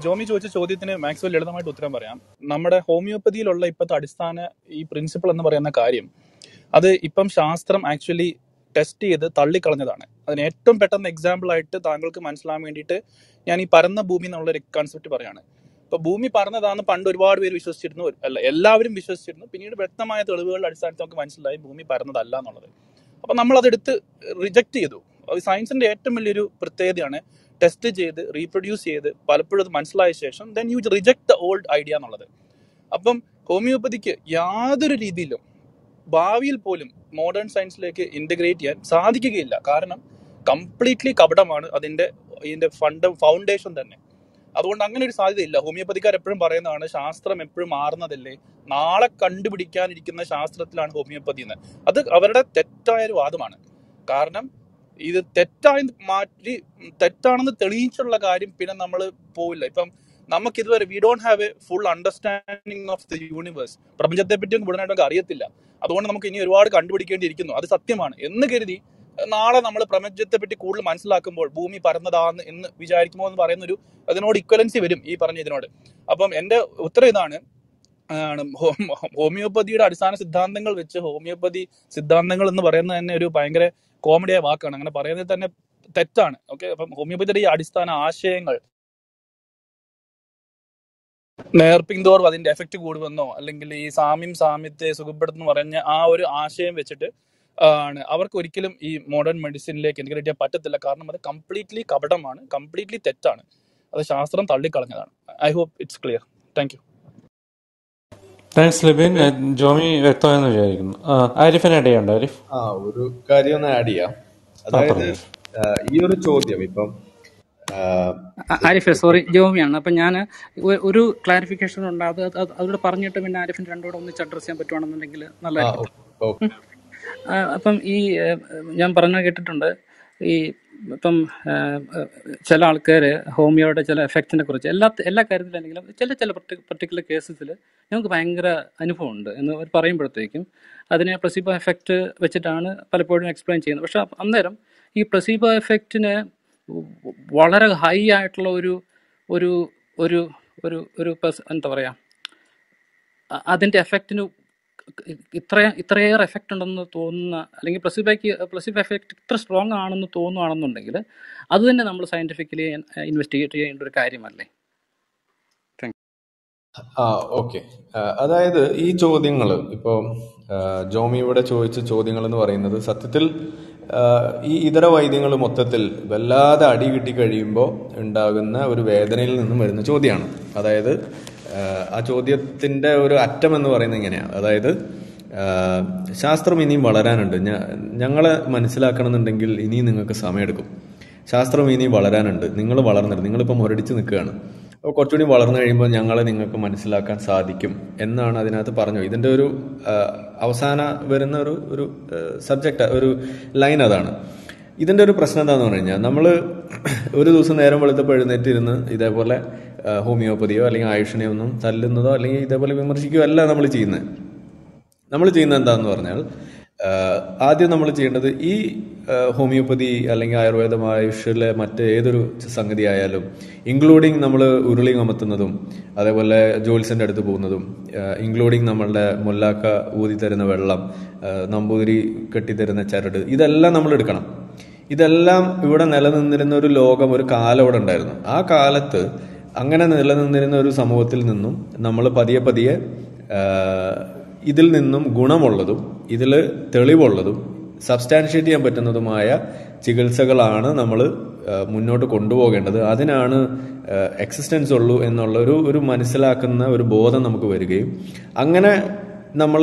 ജോമി ചോദിച്ച ചോദ്യത്തിന് മാക്സിമം ലളിതമായിട്ട് ഉത്തരം പറയാം. നമ്മുടെ ഹോമിയോപ്പതിയിലുള്ള ഇപ്പോഴത്തെ അടിസ്ഥാന ഈ പ്രിൻസിപ്പിൾ എന്ന് പറയുന്ന കാര്യം, അത് ഇപ്പം ശാസ്ത്രം ആക്ച്വലി ടെസ്റ്റ് ചെയ്ത് തള്ളിക്കളഞ്ഞതാണ്. അതിന് ഏറ്റവും പെട്ടെന്ന് എക്സാമ്പിൾ ആയിട്ട് താങ്കൾക്ക് മനസ്സിലാകാൻ വേണ്ടിയിട്ട് ഞാൻ ഈ പരന്ന ഭൂമി എന്നുള്ളൊരു കൺസെപ്റ്റ് പറയുകയാണ്. ഇപ്പൊ ഭൂമി പറഞ്ഞതാന്ന് പണ്ട് ഒരുപാട് പേര് വിശ്വസിച്ചിരുന്നു, അല്ല എല്ലാവരും വിശ്വസിച്ചിരുന്നു. പിന്നീട് വ്യക്തമായ തെളിവുകളുടെ അടിസ്ഥാനത്തിൽ നമുക്ക് മനസ്സിലായി ഭൂമി പറഞ്ഞതല്ല എന്നുള്ളത്. അപ്പൊ നമ്മൾ അതെടുത്ത് റിജക്ട് ചെയ്തു. അത് സയൻസിന്റെ ഏറ്റവും വലിയൊരു പ്രത്യേകതയാണ്, ടെസ്റ്റ് ചെയ്ത് റീപ്രൊഡ്യൂസ് ചെയ്ത് പലപ്പോഴും അത് മനസ്സിലായ ശേഷം then you reject the old idea എന്നുള്ളത്. അപ്പം ഹോമിയോപ്പതിക്ക് യാതൊരു രീതിയിലും ഭാവിയിൽ പോലും മോഡേൺ സയൻസിലേക്ക് ഇന്റഗ്രേറ്റ് ചെയ്യാൻ സാധിക്കുകയില്ല. കാരണം കംപ്ലീറ്റ്ലി കപടമാണ് അതിന്റെ ഇതിന്റെ ഫണ്ട് ഫൗണ്ടേഷൻ തന്നെ. അതുകൊണ്ട് അങ്ങനെ ഒരു സാധ്യതയില്ല. ഹോമിയോപ്പതിക്കാർ എപ്പോഴും പറയുന്നതാണ് ശാസ്ത്രം എപ്പോഴും മാറുന്നതല്ലേ, നാളെ കണ്ടുപിടിക്കാനിരിക്കുന്ന ശാസ്ത്രത്തിലാണ് ഹോമിയോപ്പതി എന്ന്. അത് അവരുടെ തെറ്റായൊരു വാദമാണ്. കാരണം ഇത് തെറ്റായി മാറ്റി തെറ്റാണെന്ന് തെളിയിച്ചുള്ള കാര്യം പിന്നെ നമ്മൾ പോവില്ല. ഇപ്പം നമുക്കിതുവരെ we don't have a full understanding of the universe, പ്രപഞ്ചത്തെ പറ്റിയും കൂടുതലായിട്ട് നമുക്ക് അറിയത്തില്ല. അതുകൊണ്ട് നമുക്ക് ഇനി ഒരുപാട് കണ്ടുപിടിക്കേണ്ടിയിരിക്കുന്നു, അത് സത്യമാണ് എന്ന് കരുതി നാളെ നമ്മൾ പ്രപഞ്ചത്തെ പറ്റി കൂടുതൽ മനസ്സിലാക്കുമ്പോൾ ഭൂമി പരന്നതാന്ന് എന്ന് വിചാരിക്കുമോ എന്ന് പറയുന്നൊരു അതിനോട് ഇക്വലൻസി വരും ഈ പറഞ്ഞ ഇതിനോട്. അപ്പം എൻ്റെ ഉത്തരം ഇതാണ്, ഹോമിയോപ്പതിയുടെ അടിസ്ഥാന സിദ്ധാന്തങ്ങൾ വെച്ച് ഹോമിയോപ്പതി സിദ്ധാന്തങ്ങൾ എന്ന് പറയുന്നത് തന്നെ ഒരു ഭയങ്കര കോമഡിയായ വാക്കാണ്, അങ്ങനെ പറയുന്നത് തന്നെ തെറ്റാണ്. ഓക്കെ, അപ്പം ഹോമിയോപ്പതിയുടെ ഈ അടിസ്ഥാന ആശയങ്ങൾ നേർപ്പിന്തോറും അതിന്റെ എഫക്റ്റ് കൂടുമെന്നോ അല്ലെങ്കിൽ ഈ സാമ്യം സാമ്യത്തെ സുഖപ്പെടുത്തുന്നു പറഞ്ഞ ആ ഒരു ആശയം വെച്ചിട്ട് our curriculum e modern medicine like integrate the carnum completely kabadaman, completely tetan. I hope it's clear. Thank you. Thanks, Levin. Jomi Vector uh, Arif and Adia and Arif. Ah, Kariona Adia. You're a Chodia. Arif, sorry, Jomi and Apanyana. Uru clarification on other parnate in Arif and Randod on the Chatter Sam, but one on the regular. Okay. Upon E. Yamparana get it under E. Upon Chalal Kerre, homeopathic effect in the Kurja. Ella Kerala, particular cases, young Bangra Anifonda, and the Parimber taken. Adena placebo effect, which it on Palapodin explained chain. Shop on thereum, E. placebo effect in a water high at Loru, Uru, Uru, Uru, Urupus and Toria. Adent effect in Itrayer effect on the tone, like a placebo effect, strong on the tone or on the regular, other than the number scientifically investigated into the Kairimanley. Thank you. Ah, okay. Ada e chodingal, Jomi would a choice of chodingal or another Satatil, either a withing or motatil, Bella, the Adiviticadimbo, and Dagana would wear the nail in the Chodian. Ada. ആ ചോദ്യത്തിന്റെ ഒരു അറ്റം എന്ന് പറയുന്നത് എങ്ങനെയാണ് അതായത് ശാസ്ത്രം ഇനിയും വളരാനുണ്ട് ഞങ്ങളെ മനസ്സിലാക്കണമെന്നുണ്ടെങ്കിൽ ഇനിയും നിങ്ങൾക്ക് സമയമെടുക്കും ശാസ്ത്രം ഇനിയും വളരാനുണ്ട് നിങ്ങൾ വളർന്നിട്ട് നിങ്ങളിപ്പം മുരടിച്ച് നിൽക്കുകയാണ് അപ്പോൾ കുറച്ചുകൂടി വളർന്നു കഴിയുമ്പോൾ ഞങ്ങളെ നിങ്ങൾക്ക് മനസ്സിലാക്കാൻ സാധിക്കും എന്നാണ് അതിനകത്ത് പറഞ്ഞു ഇതിന്റെ ഒരു അവസാന വരുന്ന ഒരു ഒരു സബ്ജക്റ്റ് ഒരു ലൈൻ അതാണ് ഇതിന്റെ ഒരു പ്രശ്നം എന്താണെന്ന് പറഞ്ഞു കഴിഞ്ഞാൽ നമ്മൾ ഒരു ദിവസം നേരം വെളുത്തപ്പോൾ എഴുന്നേറ്റിരുന്ന് ഇതേപോലെ ഹോമിയോപ്പതിയോ അല്ലെങ്കിൽ ആയുഷിനെയോ ഒന്നും തല്ലുന്നതോ അല്ലെങ്കിൽ ഇതേപോലെ വിമർശിക്കുകയോ അല്ല നമ്മൾ ചെയ്യുന്നത് നമ്മൾ ചെയ്യുന്നത് എന്താണെന്ന് പറഞ്ഞാൽ ആദ്യം നമ്മൾ ചെയ്യേണ്ടത് ഈ ഹോമിയോപ്പതി അല്ലെങ്കിൽ ആയുർവേദം ആയുഷിലെ മറ്റേതൊരു സംഗതി ആയാലും ഇൻക്ലൂഡിങ് നമ്മൾ ഉരുളിങ് അമർത്തുന്നതും അതേപോലെ ജോൽസിൻ്റെ അടുത്ത് പോകുന്നതും ഇൻക്ലൂഡിങ് നമ്മളുടെ മുല്ലാക്ക ഊതിത്തരുന്ന വെള്ളം നമ്പൂതിരി കെട്ടിത്തരുന്ന ചരട് ഇതെല്ലാം നമ്മൾ എടുക്കണം ഇതെല്ലാം ഇവിടെ നിലനിന്നിരുന്ന ഒരു ലോകം ഒരു കാലം ഇവിടെ ഉണ്ടായിരുന്നു ആ കാലത്ത് അങ്ങനെ നിലനിന്നിരുന്ന ഒരു സമൂഹത്തിൽ നിന്നും നമ്മൾ പതിയെ പതിയെ ഇതിൽ നിന്നും ഗുണമുള്ളതും ഇതിൽ തെളിവുള്ളതും സബ്സ്റ്റാൻഷ്യേറ്റ് ചെയ്യാൻ പറ്റുന്നതുമായ ചികിത്സകളാണ് നമ്മൾ മുന്നോട്ട് കൊണ്ടുപോകേണ്ടത് അതിനാണ് എക്സിസ്റ്റൻസ് ഉള്ളൂ എന്നുള്ള ഒരു ഒരു മനസ്സിലാക്കുന്ന ഒരു ബോധം നമുക്ക് വരികയും അങ്ങനെ നമ്മൾ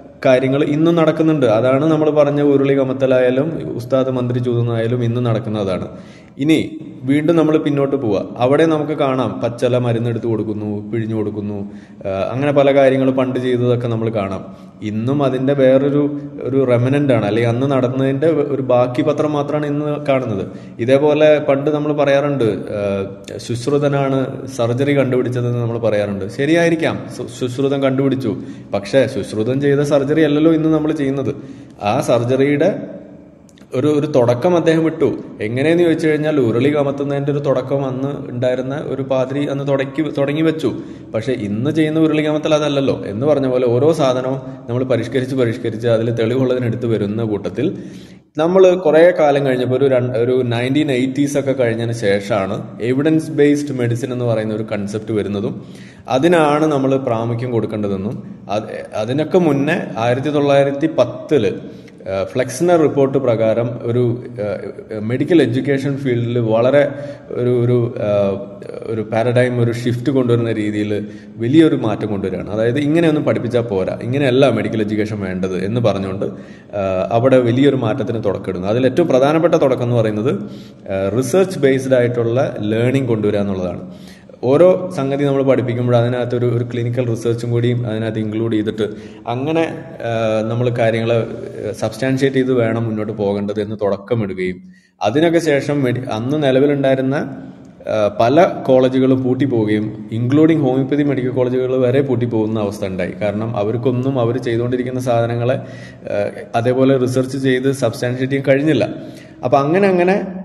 കാര്യങ്ങൾ ഇന്നും നടക്കുന്നുണ്ട് അതാണ് നമ്മൾ പറഞ്ഞ ഉരുളി കമത്തലായാലും ഉസ്താദ് മന്ത്രി ചൂതുന്നായാലും ഇന്നും നടക്കുന്നതാണ് ഇനി വീണ്ടും നമ്മൾ പിന്നോട്ട് പോവുക അവിടെ നമുക്ക് കാണാം പച്ചല മരുന്നെടുത്ത് കൊടുക്കുന്നു പിഴിഞ്ഞു കൊടുക്കുന്നു അങ്ങനെ പല കാര്യങ്ങൾ പണ്ട് ചെയ്തതൊക്കെ നമ്മൾ കാണാം ഇന്നും അതിൻ്റെ വേറൊരു ഒരു റെമനൻ്റാണ് അല്ലെങ്കിൽ അന്ന് നടന്നതിൻ്റെ ഒരു ബാക്കി പത്രം മാത്രമാണ് ഇന്ന് കാണുന്നത് ഇതേപോലെ പണ്ട് നമ്മൾ പറയാറുണ്ട് ശുശ്രുതനാണ് സർജറി കണ്ടുപിടിച്ചതെന്ന് നമ്മൾ പറയാറുണ്ട് ശരിയായിരിക്കാം ശുശ്രുതൻ കണ്ടുപിടിച്ചു പക്ഷേ ശുശ്രുതൻ ചെയ്ത സർജറി അല്ലല്ലോ ഇന്ന് നമ്മൾ ചെയ്യുന്നത് ആ സർജറിയുടെ ഒരു ഒരു തുടക്കം അദ്ദേഹം വിട്ടു എങ്ങനെയെന്ന് ചോദിച്ചു കഴിഞ്ഞാൽ ഉരുളി കമത്തുന്നതിൻ്റെ ഒരു തുടക്കം അന്ന് ഉണ്ടായിരുന്ന ഒരു പാതിരി അന്ന് തുടക്കി തുടങ്ങി വെച്ചു പക്ഷേ ഇന്ന് ചെയ്യുന്ന ഉരുളി കമത്തൽ അതല്ലല്ലോ എന്ന് പറഞ്ഞ പോലെ ഓരോ സാധനവും നമ്മൾ പരിഷ്കരിച്ച് പരിഷ്കരിച്ച് അതിൽ തെളിവുള്ളതിനടുത്ത് വരുന്ന കൂട്ടത്തിൽ നമ്മൾ കുറേ കാലം കഴിഞ്ഞപ്പോൾ ഒരു ഒരു നയൻറ്റീൻ എയ്റ്റീസ് ഒക്കെ കഴിഞ്ഞതിന് ശേഷമാണ് എവിഡൻസ് ബേസ്ഡ് മെഡിസിൻ എന്ന് പറയുന്ന ഒരു കൺസെപ്റ്റ് വരുന്നതും അതിനാണ് നമ്മൾ പ്രാമുഖ്യം കൊടുക്കേണ്ടതെന്നും അതിനൊക്കെ മുന്നേ ആയിരത്തി തൊള്ളായിരത്തി പത്തില് ഫ്ലെക്സ്നർ റിപ്പോർട്ട് പ്രകാരം ഒരു മെഡിക്കൽ എഡ്യൂക്കേഷൻ ഫീൽഡിൽ വളരെ ഒരു ഒരു ഒരു പാരഡൈം ഒരു ഷിഫ്റ്റ് കൊണ്ടുവരുന്ന രീതിയിൽ വലിയൊരു മാറ്റം കൊണ്ടുവരികയാണ് അതായത് ഇങ്ങനെയൊന്നും പഠിപ്പിച്ചാൽ പോരാ ഇങ്ങനെയല്ല മെഡിക്കൽ എഡ്യൂക്കേഷൻ വേണ്ടത് എന്ന് പറഞ്ഞുകൊണ്ട് അവിടെ വലിയൊരു മാറ്റത്തിന് തുടക്കമിടുന്നു അതിൽ ഏറ്റവും പ്രധാനപ്പെട്ട തുടക്കം എന്ന് പറയുന്നത് റിസർച്ച് ബേസ്ഡ് ആയിട്ടുള്ള ലേണിംഗ് കൊണ്ടുവരിക എന്നുള്ളതാണ് ഓരോ സംഗതി നമ്മൾ പഠിപ്പിക്കുമ്പോൾ അതിനകത്തൊരു ഒരു ക്ലിനിക്കൽ റിസർച്ചും കൂടിയും അതിനകത്ത് ഇൻക്ലൂഡ് ചെയ്തിട്ട് അങ്ങനെ നമ്മൾ കാര്യങ്ങൾ സബ്സ്റ്റാൻഷ്യേറ്റ് ചെയ്ത് വേണം മുന്നോട്ട് പോകേണ്ടത് എന്ന് തുടക്കമിടുകയും അതിനൊക്കെ ശേഷം അന്ന് നിലവിലുണ്ടായിരുന്ന Pala colleges put him, including homeopathy medical colleges were put on our standai. Karnam Avercomnum our Chadon Sadanala Adebola research is substantiating cardinilla. Upangana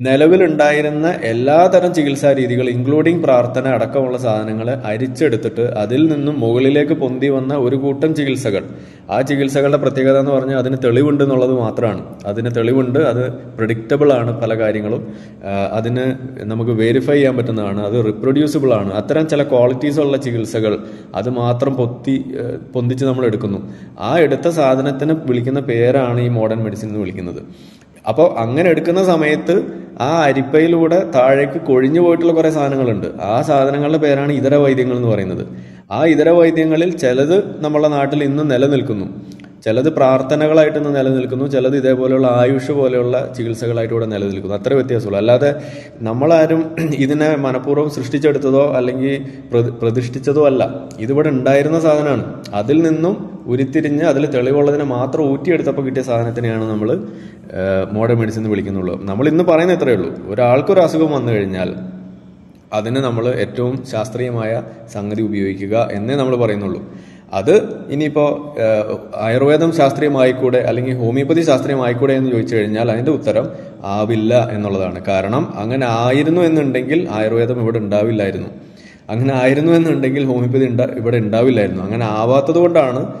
Nelavel and Diana Ella Taran Chigilsa including Prathana Adakavala Sadanangala, I Richard Adil Mogulek Pondivana Urikutan Chigil Sagar. A Chigil Sagala Prategan or Adana Telivunda Nola Matran, Adana Telivunda, other predictable Anna Palagaringalo, Adana Namago verify Ambatana, other reproducible Anna, Atharan qualities or La Chigil Sagal, Ada Matram Poti Pondichamadakunum. I Editha Sadanatana Wilkina Pera Ani modern medicine Wilkinother. Upon Angan Edkana Samet. Ah, I repay Luda, Tarek, Kodinja Votal or a Sanangaland. Ah, Sadanangala Peran, either a Vidingal or another. Ah, either a Vidingal, Chelad, Namalan in the Nelanilkunum. Chelad the Pratanagalite and the Nelanilkunu, Chelad the Bolola, Ayusha Volola, Chigil Sagalite and Nelanilkunatra with Yasula. Namalarum, Idina Manapurum, Sustichado, Alangi, Pradishtichado Allah. Either but and Diana Sadanan, Adil Ninum, Uritinia, Adel Televola, and Matra, Uti at the Pakita Sanatana, modern medicine Vilikanula. Namal in the Paranat. Alco Rasugo Mandarinal Adana Namala, Etum, Shastri Maya, Sangri Bioikiga, and then Namalaparinolo. Other Inipo Ayurvedam Shastri Maikude, Alingi Homeopathy Shastri Maikude and Yucherinal and Uttaram, Avilla and Noladana Karanam, Angana Irno and Dengil, Ayurvedam and Davil Idno. Angana Irno and Dengil Homeopathy and Davil Idno, Angana Avatodana.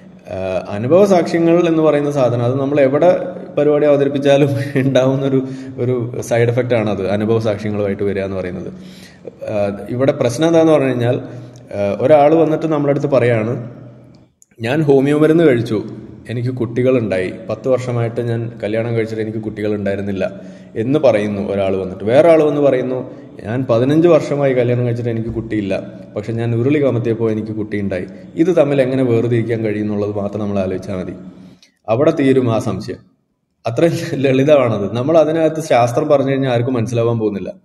Anubhav Sakshingal and the Varana Sadhana, Namlevada, Pervada, other Pichalu, and down the side effect another, Anubhav Sakshingal to Varian or another. You got a Prasnadan or Renal, or Adu and the Namla to Parayana, Yan Homeover in the Virtu, any cuticle and die, Patu or Shamatan and Kalyana Gacher, any cuticle and Diranilla, in the Parano, or Adu, where Adu and the Varano. And Padanjo or Shama Galian and Kutilla, Pakshan Uruli Gamatepo and Kutin die. Either Tamilangan and Verdi can get in all of Matanamala Chanadi. Abada Thiruma Samche Atra Lelida another Namalana at the Shastra Barjan Arkum and Slavam Bonilla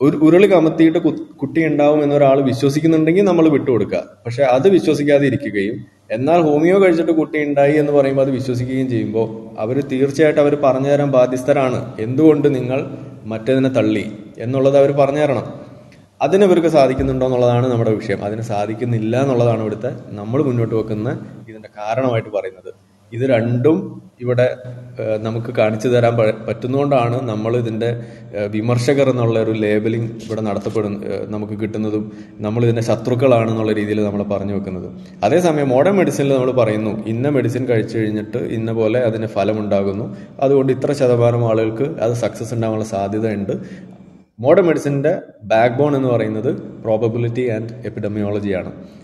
Uruli Gamati to Kutti and Down and Ral Vishosikin and Dingin Namal Vitodka. Pasha other Vishosika the Riki game, and now Homeo Gaja to Kutin die and the Varima the Vishosiki in Jimbo. Our Tirchat, our Parnaya and Badistarana, Endu and Ningal. Matana Tali, and Nola Parnarana. Adanaverka Sadikin and Donalana, number of Sham, Adana Sadikin, Ilan, Nolanota, number of Munotokana, either the Karana or another. Either Andum, you would a Namaka Karnicha, but no Dana, Namala than the Bimarshagar and all labeling, but an Arthur Namaka Gitanadu, Namal than a Satrukalan and all the Namala Parnokanadu. Others are a modern medicine Parano, in the medicine culture in the Bola, than a Falamundagano, other Ditra Shadabaram Alalka, other success and Namala Sadi the end. Modern medicine backbone and another probability and epidemiology.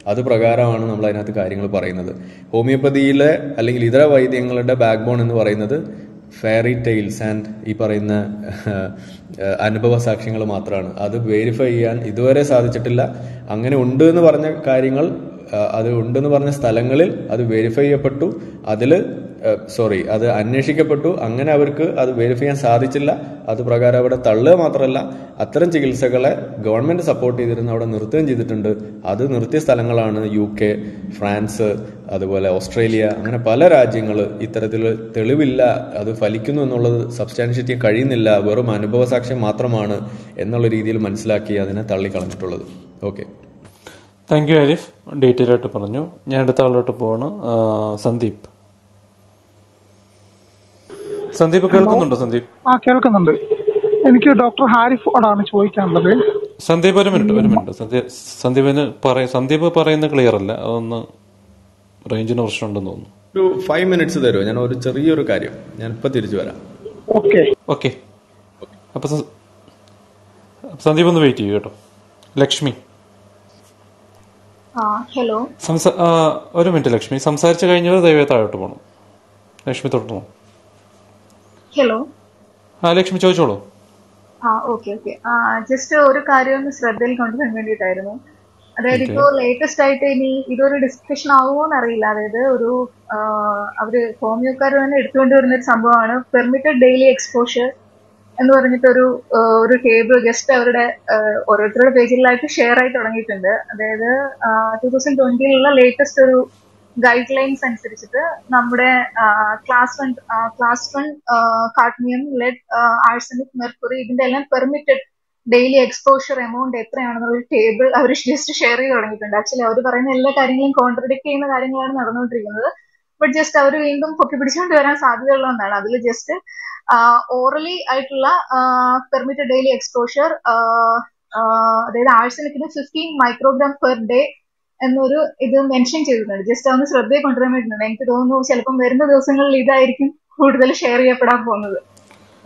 That's why we are doing this. Homeopathy is a backbone and fairy tales and anubhava sakshyangal mathrana. That's verify and iduvare sadhichittilla. Angane undu ennu paranja karyangal adu undu ennu paranja sthalangalil adu verify cheyyapettu adilu sorry adu anneshikkappettu angane avarku adu verify cheyan sadhichilla adu prakaram avade thallu mathralla atharam chikitsakale government support cheyidirunna avade nirthayam cheyittund adu nirthiya sthalangalana U K France അതുപോലെ Australia അങ്ങനെ പല രാജ്യങ്ങൾ ഇത്തരത്തിൽ തെളിവില്ല അത് ഫലിക്കുന്നു എന്നുള്ളത് substantiate ചെയ്യാൻ കഴിയുന്നില്ല വെറും അനുഭവ സാക്ഷ്യം മാത്രമാണ് എന്നുള്ള രീതിയിൽ മനസ്സിലാക്കി അതിനെ തള്ളിക്കളഞ്ഞിട്ടുള്ളത്. Okay, thank you Arif, detail ആയിട്ട് പറഞ്ഞു. ഞാൻ അടുത്ത ആളോട്ട് പോവാണ്. സന്ദീപ് സന്ദീപ് കേൾക്കുന്നുണ്ടോ? സന്ദീപ് ആ കേൾക്കുന്നുണ്ട്. എനിക്ക് ഡോക്ടർ ഹാരിഫോടാണ് ചോദിക്കാനുള്ളത്. സന്ദീപ് ഒരു മിനിറ്റ് ഒരു മിനിറ്റ് സന്ദീപിന് പറയാം. സന്ദീപ് പറയുന്നത് ക്ലിയർ അല്ല, അതൊന്ന് റേഞ്ചിന് പ്രശ്നമുണ്ടെന്ന് തോന്നുന്നു. ഒരു ഫൈവ് മിനിറ്റ്സ് തരുമോ? ഞാൻ ഒരു ചെറിയൊരു കാര്യം, ഞാൻ ഇപ്പം തിരിച്ചു വരാം. ഓക്കെ ഓക്കെ അപ്പം സന്ദീപ് ഒന്ന് വെയിറ്റ് ചെയ്യൂ കേട്ടോ. ലക്ഷ്മി ഹലോ, ഒരു മിനിറ്റ് ലക്ഷ്മി, സംസാരിച്ചു കഴിഞ്ഞാൽ ദൈവം താഴോട്ട് പോകണം. ലക്ഷ്മി തൊട്ട് പോകണം. ഹലോ, ആ ലക്ഷ്മി ചോദിച്ചോളൂ. ആ ഓക്കെ ഓക്കെ, ജസ്റ്റ് ഒരു കാര്യം ഒന്ന് ശ്രദ്ധയിൽ കൊണ്ടുവരാൻ വേണ്ടിയിട്ടായിരുന്നു. അതായത് ഇപ്പോ ലേറ്റസ്റ്റ് ആയിട്ട് ഇനി ഇതൊരു ഡിസ്കഷൻ ആവുമോന്ന് അറിയില്ല. അതായത് ഒരു അവര് ഹോമിയോക്കാർ തന്നെ എടുത്തുകൊണ്ട് വരുന്ന ഒരു സംഭവമാണ് പെർമിറ്റഡ് ഡെയിലി എക്സ്പോഷർ എന്ന് പറഞ്ഞിട്ടൊരു ഒരു ടേബിൾ ജസ്റ്റ് അവരുടെ ഓരോരുത്തരുടെ പേജിലായിട്ട് ഷെയർ ആയി തുടങ്ങിയിട്ടുണ്ട്. അതായത് ടൂ തൗസൻഡ് ട്വന്റിയിലുള്ള ലേറ്റസ്റ്റ് ഒരു ഗൈഡ് ലൈൻസ് അനുസരിച്ചിട്ട് നമ്മുടെ class one class one cadmium, lead, arsenic, mercury ഇതിന്റെ എല്ലാം പെർമിറ്റഡ് ഡെയിലി എക്സ്പോഷർ എമൗണ്ട് എത്രയാണെന്നുള്ള ടേബിൾ അവർ ജസ്റ്റ് ഷെയർ ചെയ്ത് തുടങ്ങിയിട്ടുണ്ട്. ആക്ച്വലി അവർ പറയുന്ന എല്ലാ കാര്യങ്ങളും കോൺട്രഡിക്ട് ചെയ്യുന്ന കാര്യങ്ങളാണ് നടന്നുകൊണ്ടിരിക്കുന്നത്. ബട്ട് ജസ്റ്റ് അവർ വീണ്ടും പൊക്കി പിടിച്ചുകൊണ്ട് വരാൻ സാധ്യതയുള്ളതെന്നാണ്. അതിൽ ജസ്റ്റ് ഓറലി ആയിട്ടുള്ള പെർമിറ്റഡ് ഡെയിലി എക്സ്പോഷർ, അതായത് ആഴ്സനിക്കിന് ഫിഫ്റ്റീൻ മൈക്രോഗ്രാം പെർ ഡേ എന്നൊരു ഇത് മെൻഷൻ ചെയ്തിട്ടുണ്ട്. ജസ്റ്റ് അതൊന്ന് ശ്രദ്ധയെ കൊണ്ടുവരാൻ വേണ്ടിയിട്ടുണ്ട്. എനിക്ക് തോന്നുന്നു ചിലപ്പം വരുന്ന ദിവസങ്ങളിൽ ഇതായിരിക്കും കൂടുതൽ ഷെയർ ചെയ്യപ്പെടാൻ പോകുന്നത്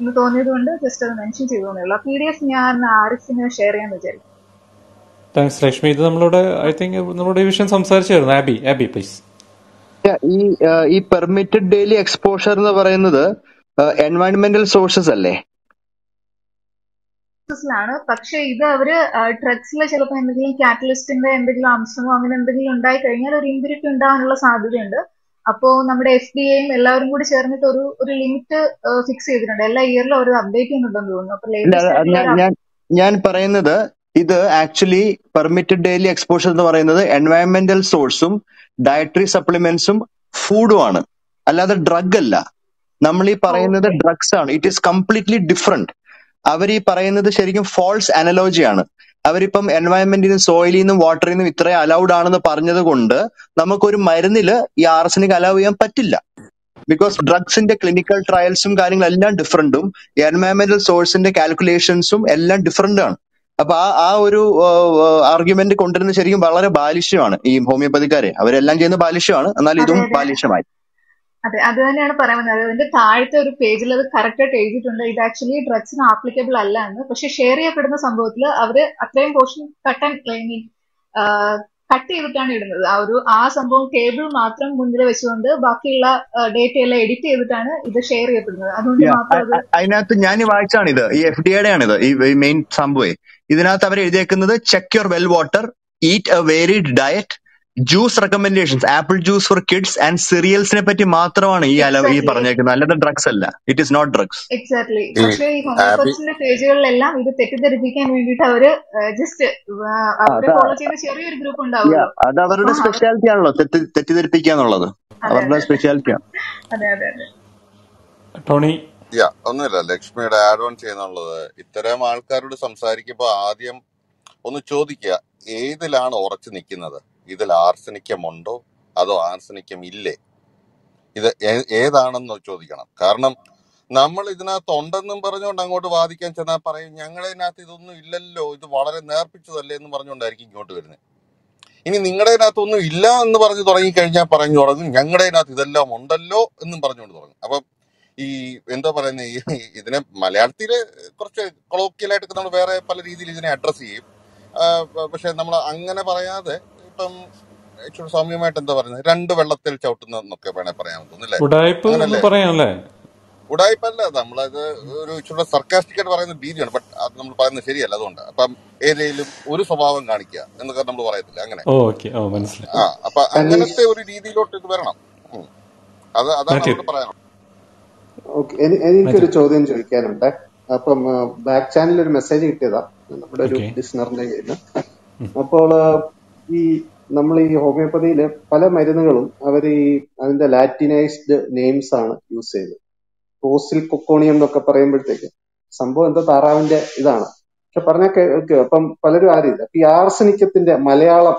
എന്ന് തോന്നിയത് കൊണ്ട് ജസ്റ്റ് അത് മെൻഷൻ ചെയ്തു തോന്നിയുള്ളൂ. പി ഡി എഫ് ഞാൻ ആരിഫിന് ഷെയർ ചെയ്യാൻ വിചാരിക്കും. താങ്ക്സ് ലക്ഷ്മി. ഇത് നമ്മളോട് ഐ തിങ്ക് നമ്മളോട് ഈ വിഷയം സംസാരിച്ചായിരുന്നു. ആബി ആബി പ്ലീസ്. ഈ ഈ പെർമിറ്റഡ് ഡെയിലി എക്സ്പോഷർ എന്ന് പറയുന്നത് എൻവയൺമെന്റൽ സോഴ്സസ് അല്ലേ? ാണ് പക്ഷെ ഇത് അവര് ഡ്രഗ്സിലെ ചിലപ്പോൾ എന്തെങ്കിലും കാറ്റലിസ്റ്റിന്റെ എന്തെങ്കിലും അംശമോ അങ്ങനെ എന്തെങ്കിലും ഉണ്ടായി കഴിഞ്ഞാൽ ഒരു ഇമ്പ്യൂരിറ്റി ഉണ്ടാകാനുള്ള സാധ്യതയുണ്ട്. അപ്പോ നമ്മുടെ എഫ് ഡി എയും എല്ലാവരും കൂടി ചേർന്നിട്ട് ഒരു ഒരു ലിമിറ്റ് ഫിക്സ് ചെയ്തിട്ടുണ്ട്. എല്ലാ ഇയറിലും അവർ അപ്ഡേറ്റ് ചെയ്യുന്നുണ്ടെന്ന് തോന്നുന്നു. ഞാൻ പറയുന്നത് ഇത് ആക്ച്വലി പെർമിറ്റഡ് ഡെയിലി എക്സ്പോഷർ എന്ന് പറയുന്നത് എൻവയോൺമെന്റൽ സോഴ്സും ഡയറ്ററി സപ്ലിമെന്റ്സും ഫുഡും ആണ്, അല്ലാതെ ഡ്രഗ് അല്ല. നമ്മൾ ഈ പറയുന്നത് ഡ്രഗ്സ് ആണ്. It is completely different. അവർ ഈ പറയുന്നത് ശരിക്കും ഫോൾസ് അനലോജിയാണ്. അവരിപ്പം എൻവയോൺമെന്റിനും സോയിലിൽ നിന്നും വാട്ടറിൽ നിന്നും ഇത്രയും അലൗഡ് ആണെന്ന് പറഞ്ഞത് കൊണ്ട് നമുക്കൊരു മരുന്നില് ഈ ആർസനിക് അലൗ ചെയ്യാൻ പറ്റില്ല. ബിക്കോസ് ഡ്രഗ്സിന്റെ ക്ലിനിക്കൽ ട്രയൽസും കാര്യങ്ങളെല്ലാം ഡിഫറെന്റും എൻവയോൺമെന്റൽ സോഴ്സിന്റെ കാൽക്കുലേഷൻസും എല്ലാം ഡിഫറെന്റാണ്. അപ്പൊ ആ ആ ഒരു ആർഗ്യുമെന്റ് കൊണ്ടുവരുന്നത് ശരിക്കും വളരെ ബാലിഷ്യമാണ്. ഈ ഹോമിയോപ്പതിക്കാരെ അവരെല്ലാം ചെയ്യുന്ന ബാലിഷ്യമാണ്, എന്നാൽ ഇതും ബാലിഷ്യമായി. അതെ, അത് തന്നെയാണ് പറയുന്നത്. അതിന്റെ താഴത്തെ ഒരു പേജിൽ അത് കറക്റ്റ് ആയിട്ട് എഴുതിയിട്ടുണ്ട്. ഇത് ആക്ച്വലി ഡ്രഗ്സിന് ആപ്ലിക്കബിൾ അല്ല എന്ന്. പക്ഷെ ഷെയർ ചെയ്യപ്പെടുന്ന സംഭവത്തിൽ അവര് അത്രയും പോർഷൻ കട്ട് ആൻഡ് കട്ട് ചെയ്തിട്ടാണ് ഇടുന്നത്. ആ ഒരു ആ സംഭവം ടേബിൾ മാത്രം മുന്നിൽ വെച്ചുകൊണ്ട് ബാക്കിയുള്ള ഡേറ്റ എല്ലാം എഡിറ്റ് ചെയ്തിട്ടാണ് ഇത് ഷെയർ ചെയ്യപ്പെടുന്നത്. അതുകൊണ്ട് മാത്രം അതിനകത്ത് ഞാൻ വായിച്ചാണിത്, ഈ എഫ് ഡി എയുടെ ആണിത് ഈ മെയിൻ സംഭവം. ഇതിനകത്ത് അവർ എഴുതിയേക്കുന്നത് check your well water, eat a varied diet, juice recommendations, apple juice for kids and സിറിയൽസിനെ പറ്റി മാത്രമാണ് ഈ അലവ് ഈ പറഞ്ഞേക്കുന്നത്, അല്ലാതെ ഡ്രഗ്സ് അല്ല. It is not drugs. Exactly. പക്ഷേ ഈ ഹോമിയോപ്പതിയുടെ പേജുകളിലെല്ലാം ഇത് തെറ്റിദ്ധരിപ്പിക്കാൻ വേണ്ടിട്ട് അവര് ജസ്റ്റ് ചെറിയൊരു ഗ്രൂപ്പ് ഉണ്ടാവും. അത് അവരുടെ സ്പെഷ്യാലിറ്റി ആണല്ലോ, തെറ്റിദ്ധരിപ്പിക്കാന്നുള്ളത് അവരുടെ സ്പെഷ്യാലിറ്റിയാണ്. അതെ അതെ അതെ ടോണി. ഒന്നുമില്ല, ലക്ഷ്മിയുടെ ആഡ് ഓൺ ചെയ്യുന്നുള്ളത് ഇത്തരം ആൾക്കാരോട് സംസാരിക്കുമ്പോ ആദ്യം ഒന്ന് ചോദിക്കുക, ഏതിലാണ് ഉറച്ചു നിൽക്കുന്നത്? ഇതിൽ ആർസനിക്കം ഉണ്ടോ അതോ ആർസനിക്കം ഇല്ലേ? ഇത് ഏതാണെന്ന് ചോദിക്കണം. കാരണം നമ്മൾ ഇതിനകത്ത് ഉണ്ടെന്നും പറഞ്ഞുകൊണ്ട് അങ്ങോട്ട് വാദിക്കാൻ ചെന്നാൽ പറയും ഞങ്ങളെ ഇതിനകത്ത് ഇതൊന്നും ഇല്ലല്ലോ, ഇത് വളരെ നേർപ്പിച്ചതല്ലേ എന്ന് പറഞ്ഞുകൊണ്ടായിരിക്കും ഇങ്ങോട്ട് വരുന്നത്. ഇനി നിങ്ങളുടെ ഇതിനകത്തൊന്നും ഇല്ല എന്ന് പറഞ്ഞ് തുടങ്ങിക്കഴിഞ്ഞാൽ പറഞ്ഞു തുടങ്ങും ഞങ്ങളുടെ ഇതിനകത്ത് ഇതെല്ലാം ഉണ്ടല്ലോ എന്നും പറഞ്ഞുകൊണ്ട് തുടങ്ങും. അപ്പം ഈ എന്താ പറയുന്നത്, ഈ ഇതിനെ മലയാളത്തിൽ കുറച്ച് കൊളോക്കിയലായിട്ടൊക്കെ നമ്മൾ വേറെ പല രീതിയിൽ ഇതിനെ അഡ്രസ്സ് ചെയ്യും. പക്ഷെ നമ്മൾ അങ്ങനെ പറയാതെ ഇപ്പം സൗമ്യമായിട്ട് എന്താ പറയുന്നത്, രണ്ട് വെള്ളത്തിൽ ചവിട്ടുന്നൊക്കെ വേണേൽ പറയാൻ തോന്നുന്നില്ലേ? ഉടായ്പല്ല, നമ്മളത് ഒരു ഇച്ചിരി സർക്കാസ്റ്റിക്കായിട്ട് പറയുന്ന രീതിയാണ്. ബട്ട് അത് നമ്മൾ പറയുന്നത് ശരിയല്ല. അതുകൊണ്ട് അപ്പം ഏതെങ്കിലും ഒരു സ്വഭാവം കാണിക്കുക എന്നൊക്കെ നമ്മൾ പറയത്തില്ല. അങ്ങനെ ആ അപ്പൊ അങ്ങനത്തെ ഒരു രീതിയിലോട്ട് ഇത് വരണം. അത് അതാണ് നമുക്ക് പറയാനുള്ളത്. എനിക്കൊരു ചോദ്യം ചോദിക്കാനുണ്ട്. അപ്പം ബാക്ക് ചാനലിൽ ഒരു മെസ്സേജ് കിട്ടിയതാ നമ്മുടെ ഒരു ലിസണറിന്റെ കയ്യിൽ നിന്ന്. അപ്പോൾ ഈ നമ്മൾ ഈ ഹോമിയോപ്പതിയില് പല മരുന്നുകളും അവർ ഈ അതിന്റെ ലാറ്റിനൈസ്ഡ് നെയിംസ് ആണ് യൂസ് ചെയ്തത്. ടോസിൽ കൊക്കോണിയം എന്നൊക്കെ പറയുമ്പോഴത്തേക്ക് സംഭവം എന്താ താറാവിന്റെ ഇതാണ്, പക്ഷെ പറഞ്ഞാൽ കേൾക്കുക. അപ്പം പലരും ആരും ഇല്ല. അപ്പൊ ഈ ആർസനിക്കത്തിന്റെ മലയാളം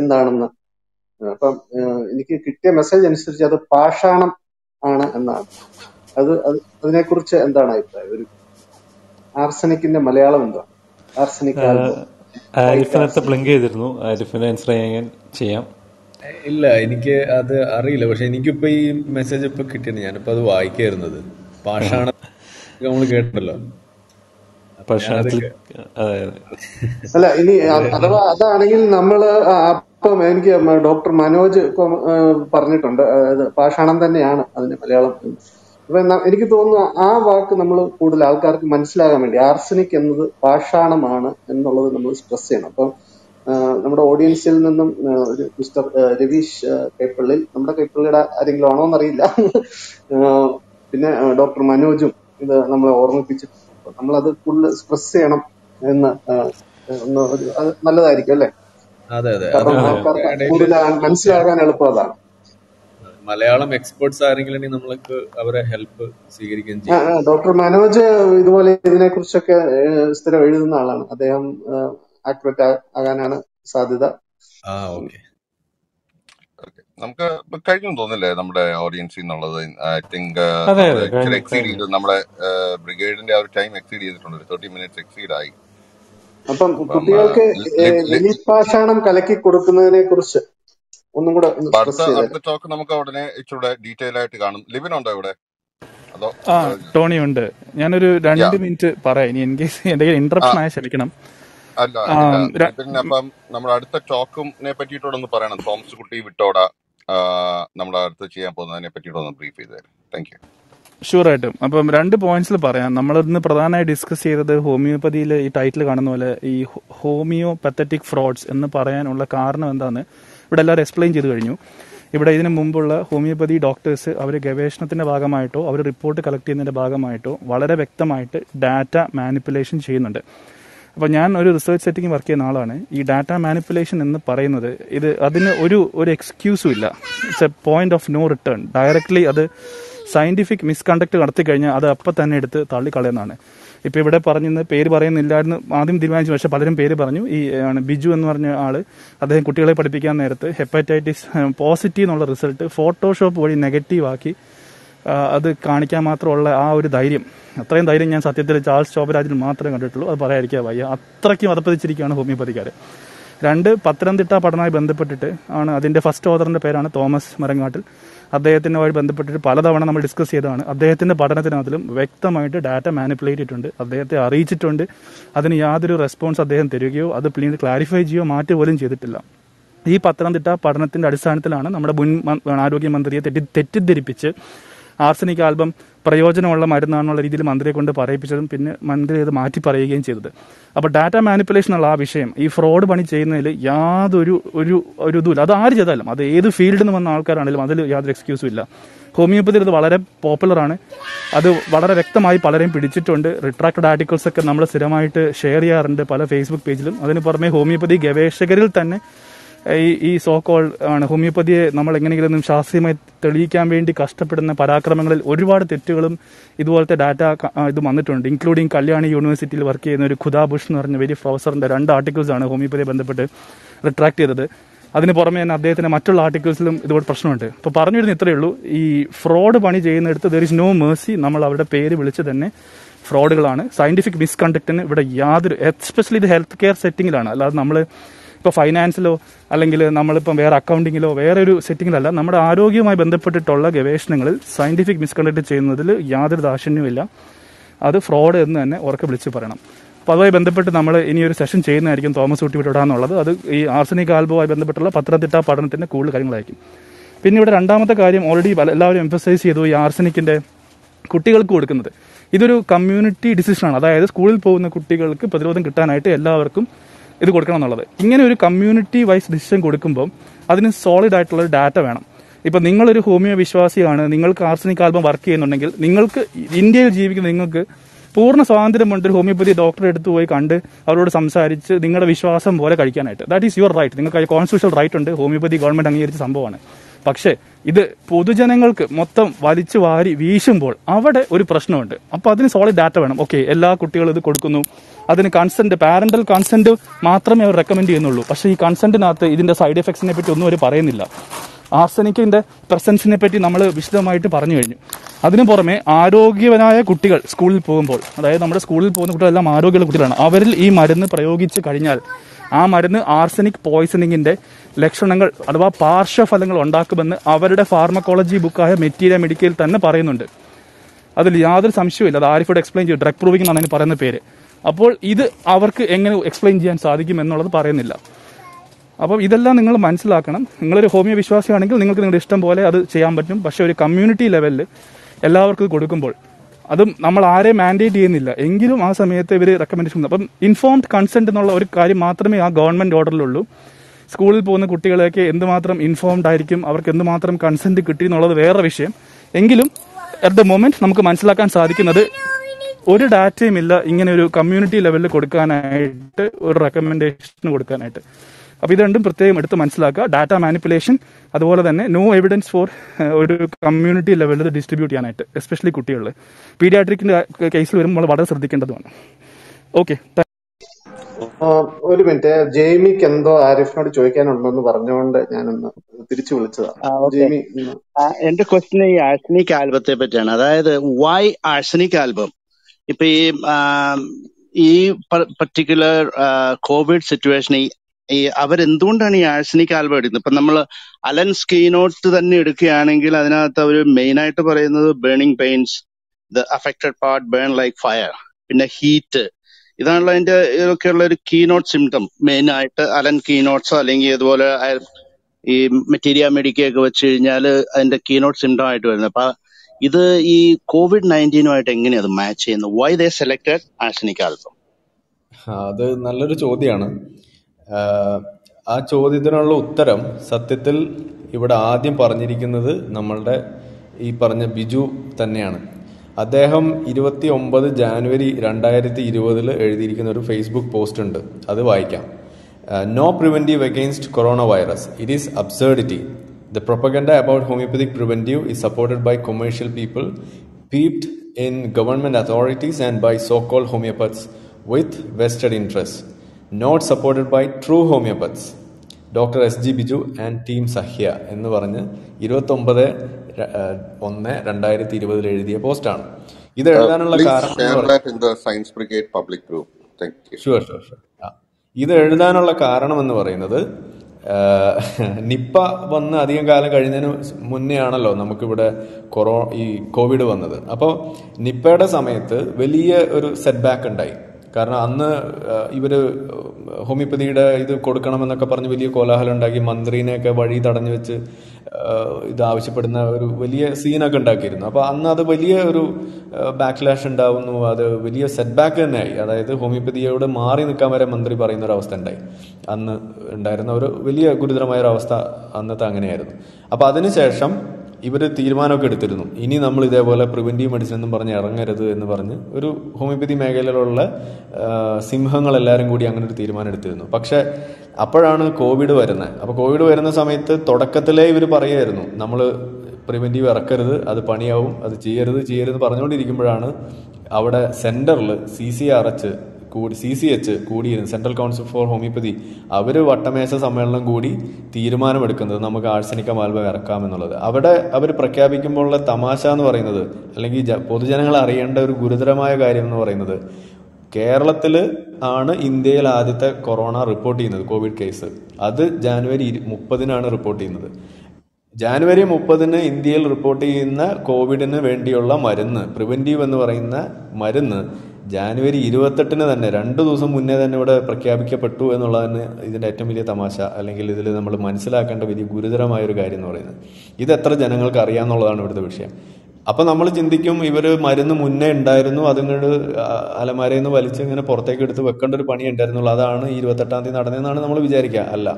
എന്താണെന്ന് അപ്പം എനിക്ക് കിട്ടിയ മെസ്സേജ് അനുസരിച്ച് അത് പാഷാണം ആണ് എന്നാണ്. അത് അതിനെക്കുറിച്ച് എന്താണ് അഭിപ്രായം? ഒരു ആർസനിക്കിന്റെ മലയാളം എന്താ? ആർസനിക് ആരിഫിനകത്ത് ബ്ലിങ്ക് ചെയ്തിരുന്നു. ആരിഫിന് ആൻസർ ചെയ്യാൻ ചെയ്യാം. ഇല്ല, എനിക്ക് അത് അറിയില്ല. പക്ഷെ എനിക്കിപ്പോ ഈ മെസ്സേജ് ഇപ്പൊ കിട്ടിയത്, ഞാനിപ്പോ അത് വായിക്കായിരുന്നത്. പാഷാണ നമ്മള് കേട്ടല്ലോ. അല്ല, ഇനി അഥവാ അതാണെങ്കിൽ നമ്മള് അപ്പം എനിക്ക് ഡോക്ടർ മനോജ് പറഞ്ഞിട്ടുണ്ട് പാഷാണം തന്നെയാണ് അതിന്റെ മലയാളം. അപ്പൊ എനിക്ക് തോന്നുന്നു ആ വാക്ക് നമ്മൾ കൂടുതൽ ആൾക്കാർക്ക് മനസ്സിലാകാൻ വേണ്ടി ആർസനിക് എന്നത് പാഷാണമാണ് എന്നുള്ളത് നമ്മൾ സ്ട്രെസ് ചെയ്യണം. അപ്പം നമ്മുടെ ഓഡിയൻസിൽ നിന്നും മിസ്റ്റർ രവീഷ് കൈപ്പള്ളി, നമ്മുടെ കൈപ്പള്ളിയുടെ ആരെങ്കിലും ആണോ എന്നറിയില്ല, പിന്നെ ഡോക്ടർ മനോജും ഇത് നമ്മളെ ഓർമ്മിപ്പിച്ചു. നമ്മളത് ഫുള്ള് സ്ട്രെസ് ചെയ്യണം എന്ന് നല്ലതായിരിക്കും അല്ലെ? മനസ്സിലാകാൻ എളുപ്പം അതാണ്. മലയാളം എക്സ്പേർട്സ് ആരെങ്കിലും നമ്മൾക്ക് അവരെ ഹെൽപ്പ് സ്വീകരിക്കുകയും ചെയ്യും. ഡോക്ടർ മനോജ് ഇതുപോലെ ഇതിനെ കുറിച്ചൊക്കെ സ്ഥിരം എഴുതുന്ന ആളാണ്. അദ്ദേഹം ആക്ടിവേറ്റ് ആകാനാണ് സാധ്യത. നമുക്ക് കഴിഞ്ഞു തോന്നില്ലേ നമ്മുടെ ഓഡിയൻസിൽ നിന്നുള്ളത്? ഐ തിങ്ക് എക്സീഡ് ചെയ്ത് നമ്മുടെ ബ്രിഗേഡിന്റെ ആ ഒരു ടൈം എക്സീഡ് ചെയ്തിട്ടുണ്ട്. തേർട്ടി മിനിറ്റ്സ് എക്സീഡ് ആയി. അപ്പം കുട്ടികൾക്ക് എലിപ്പാഷാണം കലക്കി കൊടുക്കുന്നതിനെ കുറിച്ച് ഒന്നും കൂടെ അടുത്ത ടോക്ക് നമുക്ക് ഉടനെ ഇച്ചിരി ഡീറ്റെയിൽ ആയിട്ട് കാണും. ലിവിൻ ഉണ്ടോ ഇവിടെ? അതോ ടോണി ഉണ്ട്? ഞാനൊരു രണ്ട് മിനിറ്റ് പറയാം, ഇനി ഇൻ കേസ് എന്തെങ്കിലും ഇന്ററപ്ഷൻ ആയി ക്ഷമിക്കണം. അല്ല, അപ്പം നമ്മുടെ അടുത്ത ടോക്കിനെ പറ്റിയിട്ടൊന്ന് പറയണം. തോമസ് കുട്ടി വിട്ടോടാ നമ്മൾ അടുത്ത് ചെയ്യാൻ പോകുന്നതിനെ പറ്റിയിട്ടൊന്ന് ബ്രീഫ് ചെയ്ത് തരാം. Thank you. ഷുവറായിട്ടും. അപ്പം രണ്ട് പോയിന്റ്സിൽ പറയാം. നമ്മളിന്ന് പ്രധാനമായി ഡിസ്കസ് ചെയ്തത് ഹോമിയോപ്പതിയിൽ ഈ ടൈറ്റിൽ കാണുന്ന പോലെ ഈ ഹോമിയോപത്തറ്റിക് ഫ്രോഡ്സ് എന്ന് പറയാനുള്ള കാരണം എന്താന്ന് ഇവിടെ എല്ലാവരും എക്സ്പ്ലെയിൻ ചെയ്ത് കഴിഞ്ഞു. ഇവിടെ ഇതിനു മുമ്പുള്ള ഹോമിയോപ്പതി ഡോക്ടേഴ്സ് അവർ ഗവേഷണത്തിൻ്റെ ഭാഗമായിട്ടോ അവർ റിപ്പോർട്ട് കളക്ട് ചെയ്യുന്നതിൻ്റെ ഭാഗമായിട്ടോ വളരെ വ്യക്തമായിട്ട് ഡാറ്റ മാനിപ്പുലേഷൻ ചെയ്യുന്നുണ്ട്. അപ്പോൾ ഞാൻ ഒരു റിസർച്ച് സെറ്റിംഗ് വർക്ക് ചെയ്യുന്ന ആളാണ്. ഈ ഡാറ്റ മാനിപ്പുലേഷൻ എന്ന് പറയുന്നത് ഇത് അതിന് ഒരു ഒരു എക്സ്ക്യൂസും ഇല്ല. It's a point of no return. Directly അത് സയൻറ്റിഫിക് മിസ്കണ്ടക്ട് നടത്തി കഴിഞ്ഞാൽ അത് അപ്പം തന്നെ എടുത്ത് തള്ളിക്കളയുന്നതാണ്. ഇപ്പോൾ ഇവിടെ പറഞ്ഞിരുന്ന പേര് പറയുന്നില്ലായിരുന്നു ആദ്യം തീരുമാനിച്ചു, പക്ഷേ പലരും പേര് പറഞ്ഞു. ഈ ആണ് ബിജു എന്ന് പറഞ്ഞ ആൾ, അദ്ദേഹം കുട്ടികളെ പഠിപ്പിക്കാൻ നേരത്ത് ഹെപ്പറ്റൈറ്റിസ് പോസിറ്റീവ് എന്നുള്ള റിസൾട്ട് ഫോട്ടോഷോപ്പ് വഴി നെഗറ്റീവാക്കി അത് കാണിക്കാൻ മാത്രമുള്ള ആ ഒരു ധൈര്യം, അത്രയും ധൈര്യം ഞാൻ സത്യത്തിൽ ചാൾസ് ശോഭരാജിൽ മാത്രമേ കണ്ടിട്ടുള്ളൂ. അത് പറയാതിരിക്കാൻ വയ്യ, അത്രയ്ക്കും അതപ്പതിച്ചിരിക്കുകയാണ് ഹോമിയോപ്പതിക്കാർ. രണ്ട് പത്തനംതിട്ട പഠനവുമായി ബന്ധപ്പെട്ടിട്ട് ആണ്. അതിൻ്റെ ഫസ്റ്റ് ഓതറിൻ്റെ പേരാണ് തോമസ് മരങ്ങാട്ടിൽ. അദ്ദേഹത്തിനുമായി ബന്ധപ്പെട്ടിട്ട് പലതവണ നമ്മൾ ഡിസ്കസ് ചെയ്തതാണ്. അദ്ദേഹത്തിൻ്റെ പഠനത്തിനകത്തിലും വ്യക്തമായിട്ട് ഡാറ്റ മാനിപ്പുലേറ്റ് ചെയ്തിട്ടുണ്ട്, അദ്ദേഹത്തെ അറിയിച്ചിട്ടുണ്ട്. അതിന് യാതൊരു റെസ്പോൺസ് അദ്ദേഹം തരികയോ അത് പിന്നീട് ക്ലാരിഫൈ ചെയ്യുകയോ മാറ്റുക പോലും ചെയ്തിട്ടില്ല. ഈ പത്തനംതിട്ട പഠനത്തിൻ്റെ അടിസ്ഥാനത്തിലാണ് നമ്മുടെ മുൻ ആരോഗ്യമന്ത്രിയെ തെറ്റി തെറ്റിദ്ധരിപ്പിച്ച് ആർസനിക് ആൽബം പ്രയോജനമുള്ള മരുന്നാണെന്നുള്ള രീതിയിൽ മന്ത്രിയെ കൊണ്ട് പറയിപ്പിച്ചതും പിന്നെ മന്ത്രി അത് മാറ്റി പറയുകയും ചെയ്തത്. അപ്പോൾ ഡാറ്റ മാനിപ്പുലേഷൻ ഉള്ള ആ വിഷയം, ഈ ഫ്രോഡ് പണി ചെയ്യുന്നതിൽ യാതൊരു ഒരു ഒരു ഇതുമില്ല. അത് ആര് ചെയ്താലും, അത് ഏത് ഫീൽഡിൽ നിന്ന് വന്ന ആൾക്കാരാണെങ്കിലും അതിൽ യാതൊരു എക്സ്ക്യൂസും ഇല്ല. ഹോമിയോപ്പതിയിൽ ഇത് വളരെ പോപ്പുലറാണ്. അത് വളരെ വ്യക്തമായി പലരെയും പിടിച്ചിട്ടുണ്ട്. റിട്രാക്റ്റഡ് ആർട്ടിക്കിൾസൊക്കെ നമ്മൾ സ്ഥിരമായിട്ട് ഷെയർ ചെയ്യാറുണ്ട് പല ഫേസ്ബുക്ക് പേജിലും. അതിന് പുറമെ ഹോമിയോപ്പതി ഗവേഷകരിൽ തന്നെ ഈ ഈ സോക്കോൾ ആണ് ഹോമിയോപ്പതിയെ നമ്മൾ എങ്ങനെയെങ്കിലും ശാസ്ത്രീയമായി തെളിയിക്കാൻ വേണ്ടി കഷ്ടപ്പെടുന്ന പരാക്രമങ്ങളിൽ ഒരുപാട് തെറ്റുകളും ഇതുപോലത്തെ ഡാറ്റ ഇത് വന്നിട്ടുണ്ട്. ഇൻക്ലൂഡിങ് കല്യാണി യൂണിവേഴ്സിറ്റിയിൽ വർക്ക് ചെയ്യുന്ന ഒരു ഖുദാബുഷ് എന്ന് പറഞ്ഞ വലിയ പ്രൊഫസറിൻ്റെ രണ്ട് ആർട്ടിക്കിൾസാണ് ഹോമിയോപ്പതിയെ ബന്ധപ്പെട്ട് റിട്രാക്ട് ചെയ്തത്. അതിന് പുറമെ തന്നെ അദ്ദേഹത്തിന് മറ്റുള്ള ആർട്ടിക്കിൾസിലും ഇതുപോലെ പ്രശ്നമുണ്ട്. അപ്പോൾ പറഞ്ഞു വരുന്ന ഇത്രയേ ഉള്ളൂ, ഈ ഫ്രോഡ് പണി ചെയ്യുന്നിടത്ത് ദർ ഇസ് നോ മേഴ്സി. നമ്മൾ അവരുടെ പേര് വിളിച്ച് തന്നെ ഫ്രോഡുകളാണ്. സയൻറ്റിഫിക് മിസ്കണ്ടക്റ്റിന് ഇവിടെ യാതൊരു, എസ്പെഷ്യലി ഇത് ഹെൽത്ത് കെയർ സെറ്റിങ്ങിലാണ്. അല്ലാതെ നമ്മൾ ഇപ്പോൾ ഫൈനാൻസിലോ അല്ലെങ്കിൽ നമ്മളിപ്പം വേറെ അക്കൗണ്ടിങ്ങിലോ വേറെ ഒരു സെറ്റിങ്ങിലല്ല, നമ്മുടെ ആരോഗ്യവുമായി ബന്ധപ്പെട്ടിട്ടുള്ള ഗവേഷണങ്ങളിൽ സയൻറ്റിഫിക് മിസ്കണ്ടക്ട് ചെയ്യുന്നതിൽ യാതൊരു ദാക്ഷിണ്യവുമില്ല. അത് ഫ്രോഡ് എന്ന് തന്നെ ഉറക്കെ വിളിച്ച് പറയണം. അപ്പോൾ അതുമായി ബന്ധപ്പെട്ട് നമ്മൾ ഇനിയൊരു സെഷൻ ചെയ്യുന്നതായിരിക്കും തോമസ് ഊട്ടി വിടാന്നുള്ളത്. അത് ഈ ആർസനിക് ആൽബവുമായി ബന്ധപ്പെട്ടുള്ള പത്തനംതിട്ട പഠനത്തിൻ്റെ കൂടുതൽ കാര്യങ്ങളായിരിക്കും. പിന്നെ ഇവിടെ രണ്ടാമത്തെ കാര്യം ഓൾറെഡി എല്ലാവരും എംഫസൈസ് ചെയ്തു, ഈ ആർസനിക്കിൻ്റെ കുട്ടികൾക്ക് കൊടുക്കുന്നത് ഇതൊരു കമ്മ്യൂണിറ്റി ഡിസിഷനാണ്. അതായത് സ്കൂളിൽ പോകുന്ന കുട്ടികൾക്ക് പ്രതിരോധം കിട്ടാനായിട്ട് എല്ലാവർക്കും ഇത് കൊടുക്കണം എന്നുള്ളത്. ഇങ്ങനെ ഒരു കമ്മ്യൂണിറ്റി വൈസ് ഡിസിഷൻ കൊടുക്കുമ്പോൾ അതിന് സോളിഡ് ആയിട്ടുള്ള ഡാറ്റ വേണം. ഇപ്പം നിങ്ങളൊരു ഹോമിയോ വിശ്വാസിയാണ്, നിങ്ങൾക്ക് ആർസനിക് ആൽബം വർക്ക് ചെയ്യുന്നുണ്ടെങ്കിൽ നിങ്ങൾക്ക് ഇന്ത്യയിൽ ജീവിക്കുന്ന നിങ്ങൾക്ക് പൂർണ്ണ സ്വാതന്ത്ര്യമുണ്ട് ഒരു ഹോമിയോപ്പതി ഡോക്ടറെ അടുത്ത് പോയി കണ്ട് അവരോട് സംസാരിച്ച് നിങ്ങളുടെ വിശ്വാസം പോലെ കഴിക്കാനായിട്ട്. That is your right. നിങ്ങൾക്ക് കോൺസ്റ്റിറ്റ്യൂഷണൽ റൈറ്റ് ഉണ്ട്. ഹോമിയോപ്പതി ഗവൺമെൻറ് അംഗീകരിച്ച സംഭവമാണ്. പക്ഷേ ഇത് പൊതുജനങ്ങൾക്ക് മൊത്തം വലിച്ചു വാരി വീശുമ്പോൾ അവിടെ ഒരു പ്രശ്നമുണ്ട്. അപ്പോൾ അതിന് സോളിഡ് ഡാറ്റ വേണം. ഓക്കെ, എല്ലാ കുട്ടികളും ഇത് കൊടുക്കുന്നു, അതിന് കൺസെൻറ്റ്, പാരൻ്റൽ കൺസെൻറ്റ് മാത്രമേ അവർ റെക്കമെൻഡ് ചെയ്യുന്നുള്ളൂ. പക്ഷേ ഈ കൺസെൻറ്റിനകത്ത് ഇതിൻ്റെ സൈഡ് എഫക്ട്സിനെ പറ്റി ഒന്നും അവർ പറയുന്നില്ല. ആർസനിക്കിൻ്റെ പ്രസൻസിനെ പറ്റി നമ്മൾ വിശദമായിട്ട് പറഞ്ഞു കഴിഞ്ഞു. അതിനു പുറമെ ആരോഗ്യവനായ കുട്ടികൾ സ്കൂളിൽ പോകുമ്പോൾ, അതായത് നമ്മുടെ സ്കൂളിൽ പോകുന്ന കുട്ടികളെല്ലാം ആരോഗ്യമുള്ള കുട്ടികളാണ്, അവരിൽ ഈ മരുന്ന് പ്രയോഗിച്ചു കഴിഞ്ഞാൽ ആ മരുന്ന് ആർസനിക് പോയ്സണിങ്ങിൻ്റെ ലക്ഷണങ്ങൾ അഥവാ പാർശ്വഫലങ്ങൾ ഉണ്ടാക്കുമെന്ന് അവരുടെ ഫാർമക്കോളജി ബുക്കായ മെറ്റീരിയ മെഡിക്കയിൽ തന്നെ പറയുന്നുണ്ട്. അതിൽ യാതൊരു സംശയമില്ല. അത് ആരിഫോട് എക്സ്പ്ലെയിൻ ചെയ്യും. ഡ്രഗ് പ്രൂവിംഗ് എന്നാണ് അതിന് പറയുന്ന പേര്. അപ്പോൾ ഇത് അവർക്ക് എങ്ങനെ എക്സ്പ്ലെയിൻ ചെയ്യാൻ സാധിക്കും എന്നുള്ളത് പറയുന്നില്ല. അപ്പം ഇതെല്ലാം നിങ്ങൾ മനസ്സിലാക്കണം. നിങ്ങളൊരു ഹോമിയോ വിശ്വാസിയാണെങ്കിൽ നിങ്ങൾക്ക് നിങ്ങളുടെ ഇഷ്ടം പോലെ അത് ചെയ്യാൻ പറ്റും. പക്ഷേ ഒരു കമ്മ്യൂണിറ്റി ലെവലിൽ എല്ലാവർക്കും കൊടുക്കുമ്പോൾ അതും നമ്മൾ ആരെയും മാൻഡേറ്റ് ചെയ്യുന്നില്ല, എങ്കിലും ആ സമയത്ത് ഇവർ റെക്കമെൻഡ് ചെയ്യുന്നത്. അപ്പം ഇൻഫോംഡ് കൺസെന്റ് എന്നുള്ള ഒരു കാര്യം മാത്രമേ ആ ഗവൺമെന്റ് ഓർഡറിലുള്ളൂ. സ്കൂളിൽ പോകുന്ന കുട്ടികളെയൊക്കെ എന്തുമാത്രം ഇൻഫോംഡ് ആയിരിക്കും, അവർക്ക് എന്തുമാത്രം കൺസെന്റ് കിട്ടി എന്നുള്ളത് വേറെ വിഷയം. എങ്കിലും അറ്റ് ദ മൊമെന്റ് നമുക്ക് മനസ്സിലാക്കാൻ സാധിക്കുന്നത് ഒരു ഡാറ്റയും ഇല്ല ഇങ്ങനെ ഒരു കമ്മ്യൂണിറ്റി ലെവലിൽ കൊടുക്കാനായിട്ട്, ഒരു റെക്കമെൻഡേഷൻ കൊടുക്കാനായിട്ട്. അപ്പോൾ ഇത് രണ്ടും പ്രത്യേകം എടുത്ത് മനസ്സിലാക്കുക, ഡാറ്റ മാനിപ്പുലേഷൻ, അതുപോലെ തന്നെ നോ എവിഡൻസ് ഫോർ ഒരു കമ്മ്യൂണിറ്റി ലെവലിൽ ഡിസ്ട്രിബ്യൂട്ട് ചെയ്യാനായിട്ട്, എസ്പെഷ്യലി കുട്ടികളിൽ. പീഡിയാട്രിക്കിന്റെ കേസിൽ വരുമ്പോൾ വളരെ ശ്രദ്ധിക്കേണ്ടതുമാണ്. ഓക്കെ, ഒരു മിനിറ്റ്. ജെയ്മിക്ക് എന്തോ ആരിഫിനോട് ചോദിക്കാനുണ്ടെന്ന് പറഞ്ഞുകൊണ്ട് ഞാനൊന്ന് തിരിച്ചു വിളിച്ചതാണ്. എന്റെ ക്വസ്റ്റ്യൻ ഈ ആർസനിക് ആൽബത്തെ പറ്റിയാണ്. അതായത് വൈ ആർസനിക് ആൽബം? ഇപ്പൊ ഈ ഈ പർട്ടിക്കുലർ കോവിഡ് സിറ്റുവേഷൻ ഈ അവരെന്തുകൊണ്ടാണ് ഈ ആർസനിക് ആൽബം എടുക്കുന്നത്? ഇപ്പൊ നമ്മൾ അലൻ സ്കീനോട്ട് തന്നെ എടുക്കുകയാണെങ്കിൽ അതിനകത്ത് അവർ മെയിനായിട്ട് പറയുന്നത് burning pains, the affected part burn like fire, പിന്നെ ഹീറ്റ്, ഇതാണല്ലോ അതിന്റെ ഇതൊക്കെയുള്ള ഒരു കീനോട്ട് സിംറ്റം. മെയിൻ ആയിട്ട് അലൻ കീനോട്ട്സോ അല്ലെങ്കിൽ ഇതുപോലെ ഈ മെറ്റീരിയ മെഡിക്കയൊക്കെ വെച്ച് കഴിഞ്ഞാൽ അതിന്റെ കീനോട്ട് സിംറ്റം ആയിട്ട് വരുന്നത്. അപ്പൊ ഇത് ഈ കോവിഡ് നയൻറ്റീനുമായിട്ട് എങ്ങനെയാണ് അത് മാച്ച് ചെയ്യുന്നത്? Why they selected arsenic album? അത് നല്ലൊരു ചോദ്യമാണ്. ആ ചോദ്യത്തിനുള്ള ഉത്തരം സത്യത്തിൽ ഇവിടെ ആദ്യം പറഞ്ഞിരിക്കുന്നത് നമ്മളുടെ ഈ പറഞ്ഞ ബിജു തന്നെയാണ്. അദ്ദേഹം ഇരുപത്തി ഒമ്പത് ജാനുവരി രണ്ടായിരത്തി ഇരുപതിൽ എഴുതിയിരിക്കുന്ന ഒരു ഫേസ്ബുക്ക് പോസ്റ്റ് ഉണ്ട്, അത് വായിക്കാം. No preventive against corona virus, it is absurdity. The propaganda about homeopathic preventive is supported by commercial people, peeped in government authorities and by so called homeopaths with vested interest, not supported by true homeopaths, doctor S G Biju and team Sahya എന്ന് പറഞ്ഞ് ഇരുപത്തൊമ്പത് ഒന്ന് രണ്ടായിരത്തി ഇരുപതിൽ എഴുതിയ പോസ്റ്റാണ്. ഇത് എഴുതാനുള്ള കാരണം ഇത് എഴുതാനുള്ള കാരണം എന്ന് പറയുന്നത് നിപ്പ വന്ന് അധികം കാലം കഴിഞ്ഞതിന് മുന്നേ ആണല്ലോ നമുക്കിവിടെ കൊറോ ഈ കോവിഡ് വന്നത്. അപ്പോൾ നിപ്പയുടെ സമയത്ത് വലിയ ഒരു സെറ്റ് ബാക്ക് ഉണ്ടായി. കാരണം അന്ന് ഇവർ ഹോമിയോപ്പതിയുടെ ഇത് കൊടുക്കണമെന്നൊക്കെ പറഞ്ഞ് വലിയ കോലാഹലം ഉണ്ടാക്കി, മന്ത്രിനെയൊക്കെ വഴി തടഞ്ഞു വെച്ച് ഇത് ആവശ്യപ്പെടുന്ന ഒരു വലിയ സീനൊക്കെ ഉണ്ടാക്കിയിരുന്നു. അപ്പോൾ അന്ന് അത് വലിയ ഒരു ബാക്ക്ലാഷ് ഉണ്ടാവുന്നു, അത് വലിയ സെറ്റ് ബാക്ക് തന്നെയായി. അതായത് ഹോമിയോപ്പതിയോട് മാറി നിൽക്കാൻ വരെ മന്ത്രി പറയുന്ന ഒരു അവസ്ഥ ഉണ്ടായി. അന്ന് ഉണ്ടായിരുന്ന ഒരു വലിയ ഗുരുതരമായൊരവസ്ഥ അന്നത്തെ അങ്ങനെയായിരുന്നു. അപ്പോൾ അതിനുശേഷം ഇവർ തീരുമാനമൊക്കെ എടുത്തിരുന്നു, ഇനി നമ്മൾ ഇതേപോലെ പ്രിവെൻറ്റീവ് മെഡിസിൻ എന്നും പറഞ്ഞ് ഇറങ്ങരുത് എന്ന് പറഞ്ഞ് ഒരു ഹോമിയോപ്പതി മേഖലയിലുള്ള സിംഹങ്ങളെല്ലാവരും കൂടി അങ്ങനെ ഒരു തീരുമാനം എടുത്തിരുന്നു. പക്ഷേ അപ്പോഴാണ് കോവിഡ് വരുന്നത്. അപ്പോൾ കോവിഡ് വരുന്ന സമയത്ത് തുടക്കത്തിലേ ഇവർ പറയുമായിരുന്നു നമ്മൾ പ്രിവെൻറ്റീവ് ഇറക്കരുത്, അത് പണിയാവും, അത് ചെയ്യരുത് ചെയ്യരുത് പറഞ്ഞുകൊണ്ടിരിക്കുമ്പോഴാണ് അവിടെ സെൻറ്ററിൽ സി സി ആർ എച്ച് കൂടി സി സി എച്ച് കൂടിയിരുന്നു, സെൻട്രൽ കൗൺസിൽ ഫോർ ഹോമിയോപ്പതി. അവർ വട്ടമേശ സമ്മേളനം കൂടി തീരുമാനമെടുക്കുന്നത് നമുക്ക് ആർസനിക്കം ആൽബം ഇറക്കാമെന്നുള്ളത്. അവിടെ അവർ പ്രഖ്യാപിക്കുമ്പോഴുള്ള തമാശ എന്ന് പറയുന്നത്, അല്ലെങ്കിൽ പൊതുജനങ്ങൾ അറിയേണ്ട ഒരു ഗുരുതരമായ കാര്യം എന്ന് പറയുന്നത്, കേരളത്തിൽ ആണ് ഇന്ത്യയിൽ ആദ്യത്തെ കൊറോണ റിപ്പോർട്ട് ചെയ്യുന്നത്, കോവിഡ് കേസ്. അത് ജാനുവരി മുപ്പതിനാണ് റിപ്പോർട്ട് ചെയ്യുന്നത്. ജാനുവരി മുപ്പതിന് ഇന്ത്യയിൽ റിപ്പോർട്ട് ചെയ്യുന്ന കോവിഡിന് വേണ്ടിയുള്ള മരുന്ന്, പ്രിവെൻറ്റീവ് എന്ന് പറയുന്ന മരുന്ന്, ജാനുവരി ഇരുപത്തെട്ടിന് തന്നെ രണ്ട് ദിവസം മുന്നേ തന്നെ ഇവിടെ പ്രഖ്യാപിക്കപ്പെട്ടു എന്നുള്ളതാണ് ഇതിൻ്റെ ഏറ്റവും വലിയ തമാശ, അല്ലെങ്കിൽ ഇതിൽ നമ്മൾ മനസ്സിലാക്കേണ്ട വലിയ ഗുരുതരമായൊരു കാര്യം എന്ന് പറയുന്നത്. ഇത് എത്ര ജനങ്ങൾക്ക് അറിയാമെന്നുള്ളതാണ് ഇവിടുത്തെ വിഷയം. അപ്പം നമ്മൾ ചിന്തിക്കും ഇവർ മരുന്ന് മുന്നേ ഉണ്ടായിരുന്നു, അതുകൊണ്ട് അലമാരയിൽ നിന്ന് വലിച്ച് ഇങ്ങനെ പുറത്തേക്ക് എടുത്ത് വെക്കേണ്ട ഒരു പണി ഉണ്ടായിരുന്നുള്ളൂ, അതാണ് ഈ ഇരുപത്തെട്ടാം തീയതി നടന്നതെന്നാണ് നമ്മൾ വിചാരിക്കുക. അല്ല,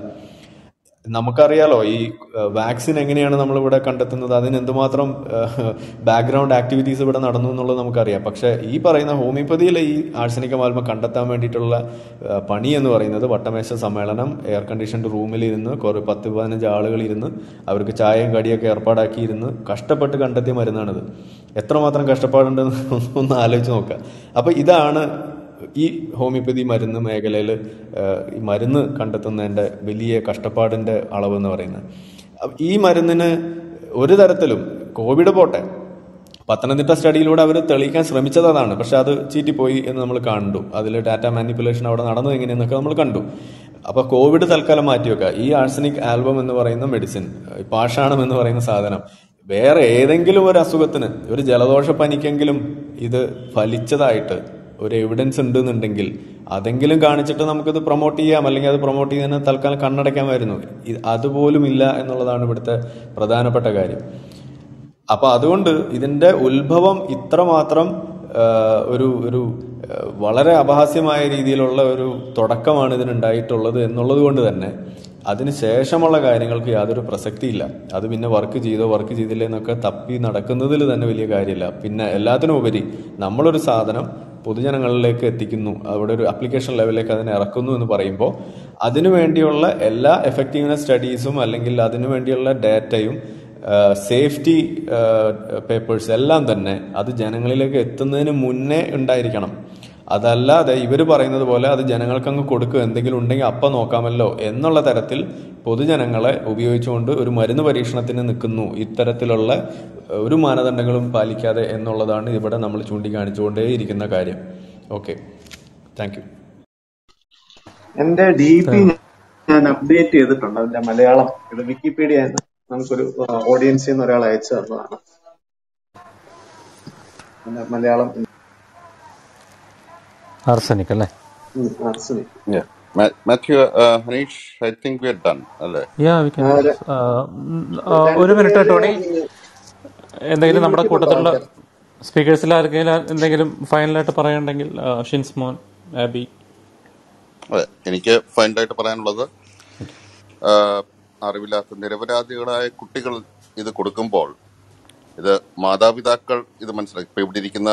നമുക്കറിയാലോ ഈ വാക്സിൻ എങ്ങനെയാണ് നമ്മളിവിടെ കണ്ടെത്തുന്നത്, അതിനെന്തുമാത്രം ബാക്ക്ഗ്രൗണ്ട് ആക്ടിവിറ്റീസ് ഇവിടെ നടന്നു എന്നുള്ളത് നമുക്കറിയാം. പക്ഷേ ഈ പറയുന്ന ഹോമിയോപ്പതിയിലെ ഈ ആർസനിക് ആൽബം കണ്ടെത്താൻ വേണ്ടിയിട്ടുള്ള പണി എന്ന് പറയുന്നത് വട്ടമേശ സമ്മേളനം, എയർ കണ്ടീഷൻഡ് റൂമിലിരുന്ന് കുറേ പത്ത് പതിനഞ്ച് ആളുകളിരുന്ന് അവർക്ക് ചായയും കടിയൊക്കെ ഏർപ്പാടാക്കിയിരുന്ന് കഷ്ടപ്പെട്ട് കണ്ടെത്തിയ മരുന്നാണിത്. എത്രമാത്രം കഷ്ടപ്പാടുണ്ടെന്ന് ഒന്ന് ആലോചിച്ച് നോക്കുക. അപ്പോൾ ഇതാണ് ഈ ഹോമിയോപ്പതി മരുന്ന് മേഖലയിൽ ഈ മരുന്ന് കണ്ടെത്തുന്നതിൻ്റെ വലിയ കഷ്ടപ്പാടിൻ്റെ അളവെന്ന് പറയുന്നത്. ഈ മരുന്നിന് ഒരു തരത്തിലും കോവിഡ് പോട്ടെ, പത്തനംതിട്ട സ്റ്റഡിയിലൂടെ അവർ തെളിയിക്കാൻ ശ്രമിച്ചത് അതാണ്. പക്ഷെ അത് ചീറ്റിപ്പോയി എന്ന് നമ്മൾ കണ്ടു. അതിൽ ഡാറ്റ മാനിപ്പുലേഷൻ അവിടെ നടന്നത് എങ്ങനെയെന്നൊക്കെ നമ്മൾ കണ്ടു. അപ്പോൾ കോവിഡ് തൽക്കാലം മാറ്റിവെക്കുക. ഈ ആർസനിക് ആൽബം എന്ന് പറയുന്ന മെഡിസിൻ, പാഷാണം എന്ന് പറയുന്ന സാധനം, വേറെ ഏതെങ്കിലും ഒരു അസുഖത്തിന്, ഒരു ജലദോഷപ്പനിക്കെങ്കിലും ഇത് ഫലിച്ചതായിട്ട് ഒരു എവിഡൻസ് ഉണ്ടെന്നുണ്ടെങ്കിൽ അതെങ്കിലും കാണിച്ചിട്ട് നമുക്കിത് പ്രൊമോട്ട് ചെയ്യാം, അല്ലെങ്കിൽ അത് പ്രൊമോട്ട് ചെയ്യുന്നതിന് തൽക്കാലം കണ്ണടയ്ക്കാമായിരുന്നു. അതുപോലും ഇല്ല എന്നുള്ളതാണ് ഇവിടുത്തെ പ്രധാനപ്പെട്ട കാര്യം. അപ്പോൾ അതുകൊണ്ട് ഇതിൻ്റെ ഉത്ഭവം ഇത്രമാത്രം ഒരു ഒരു വളരെ അപഹാസ്യമായ രീതിയിലുള്ള ഒരു തുടക്കമാണ് ഇതിനുണ്ടായിട്ടുള്ളത് എന്നുള്ളത് കൊണ്ട് തന്നെ അതിന് ശേഷമുള്ള കാര്യങ്ങൾക്ക് യാതൊരു പ്രസക്തിയില്ല. അത് പിന്നെ വർക്ക് ചെയ്തോ വർക്ക് ചെയ്തില്ലേ എന്നൊക്കെ തപ്പി നടക്കുന്നതിൽ തന്നെ വലിയ കാര്യമില്ല. പിന്നെ എല്ലാത്തിനും ഉപരി നമ്മളൊരു സാധനം പൊതുജനങ്ങളിലേക്ക് എത്തിക്കുന്നു, അവിടെ ഒരു അപ്ലിക്കേഷൻ ലെവലിലേക്ക് അതിനെ ഇറക്കുന്നു എന്ന് പറയുമ്പോൾ അതിനുവേണ്ടിയുള്ള എല്ലാ എഫക്റ്റീവ്നെസ് സ്റ്റഡീസും അല്ലെങ്കിൽ അതിനുവേണ്ടിയുള്ള ഡാറ്റയും സേഫ്റ്റി പേപ്പേഴ്സ് എല്ലാം തന്നെ അത് ജനങ്ങളിലേക്ക് എത്തുന്നതിന് മുന്നേ ഉണ്ടായിരിക്കണം. അതല്ലാതെ ഇവർ പറയുന്നത് പോലെ അത് ജനങ്ങൾക്കങ്ങ് കൊടുക്കുക, എന്തെങ്കിലും ഉണ്ടെങ്കിൽ അപ്പം നോക്കാമല്ലോ എന്നുള്ള തരത്തിൽ പൊതുജനങ്ങളെ ഉപയോഗിച്ചുകൊണ്ട് ഒരു മരുന്ന് പരീക്ഷണത്തിന് നിൽക്കുന്നു ഇത്തരത്തിലുള്ള ഒരു മാനദണ്ഡങ്ങളും പാലിക്കാതെ എന്നുള്ളതാണ് ഇവിടെ നമ്മൾ ചൂണ്ടിക്കാണിച്ചുകൊണ്ടേയിരിക്കുന്ന കാര്യം. Okay, thank you. എൻ്റെ ഡി പി ഞാൻ അപ്ഡേറ്റ് ചെയ്തിട്ടുണ്ട്, അതിൻ്റെ മലയാളം ഇത് വിക്കിപീഡിയ നമുക്കൊരു ഓഡിയൻസിൽ നിന്ന് ഒരാൾ അയച്ചു തന്നതാണ്. Malayalam arsenic alle mm, arsenic yeah Ma- Matthew uh, Hanish I think we are done alle yeah we can ഒരു മിനിറ്റ് ടോണി, എന്തെങ്കിലും നമ്മുടെ കൂട്ടത്തിലുള്ള സ്പീക്കേഴ്സിൽ ആർക്കെങ്കിലും എന്തെങ്കിലും ഫൈനലായിട്ട് പറയുന്നുണ്ടെങ്കിൽ ഷിൻസ്മോൻ ആബി. അതെ, എനിക്ക് ഫൈനലായിട്ട് പറയാനുള്ളത് അറിവില്ലാത്ത നിരപരാധികളായ കുട്ടികൾ ഇത് കൊടുക്കുമ്പോൾ ഇത് മാതാപിതാക്കൾ ഇത് മനസ്സിലാക്കി, ഇപ്പം ഇവിടെ ഇരിക്കുന്ന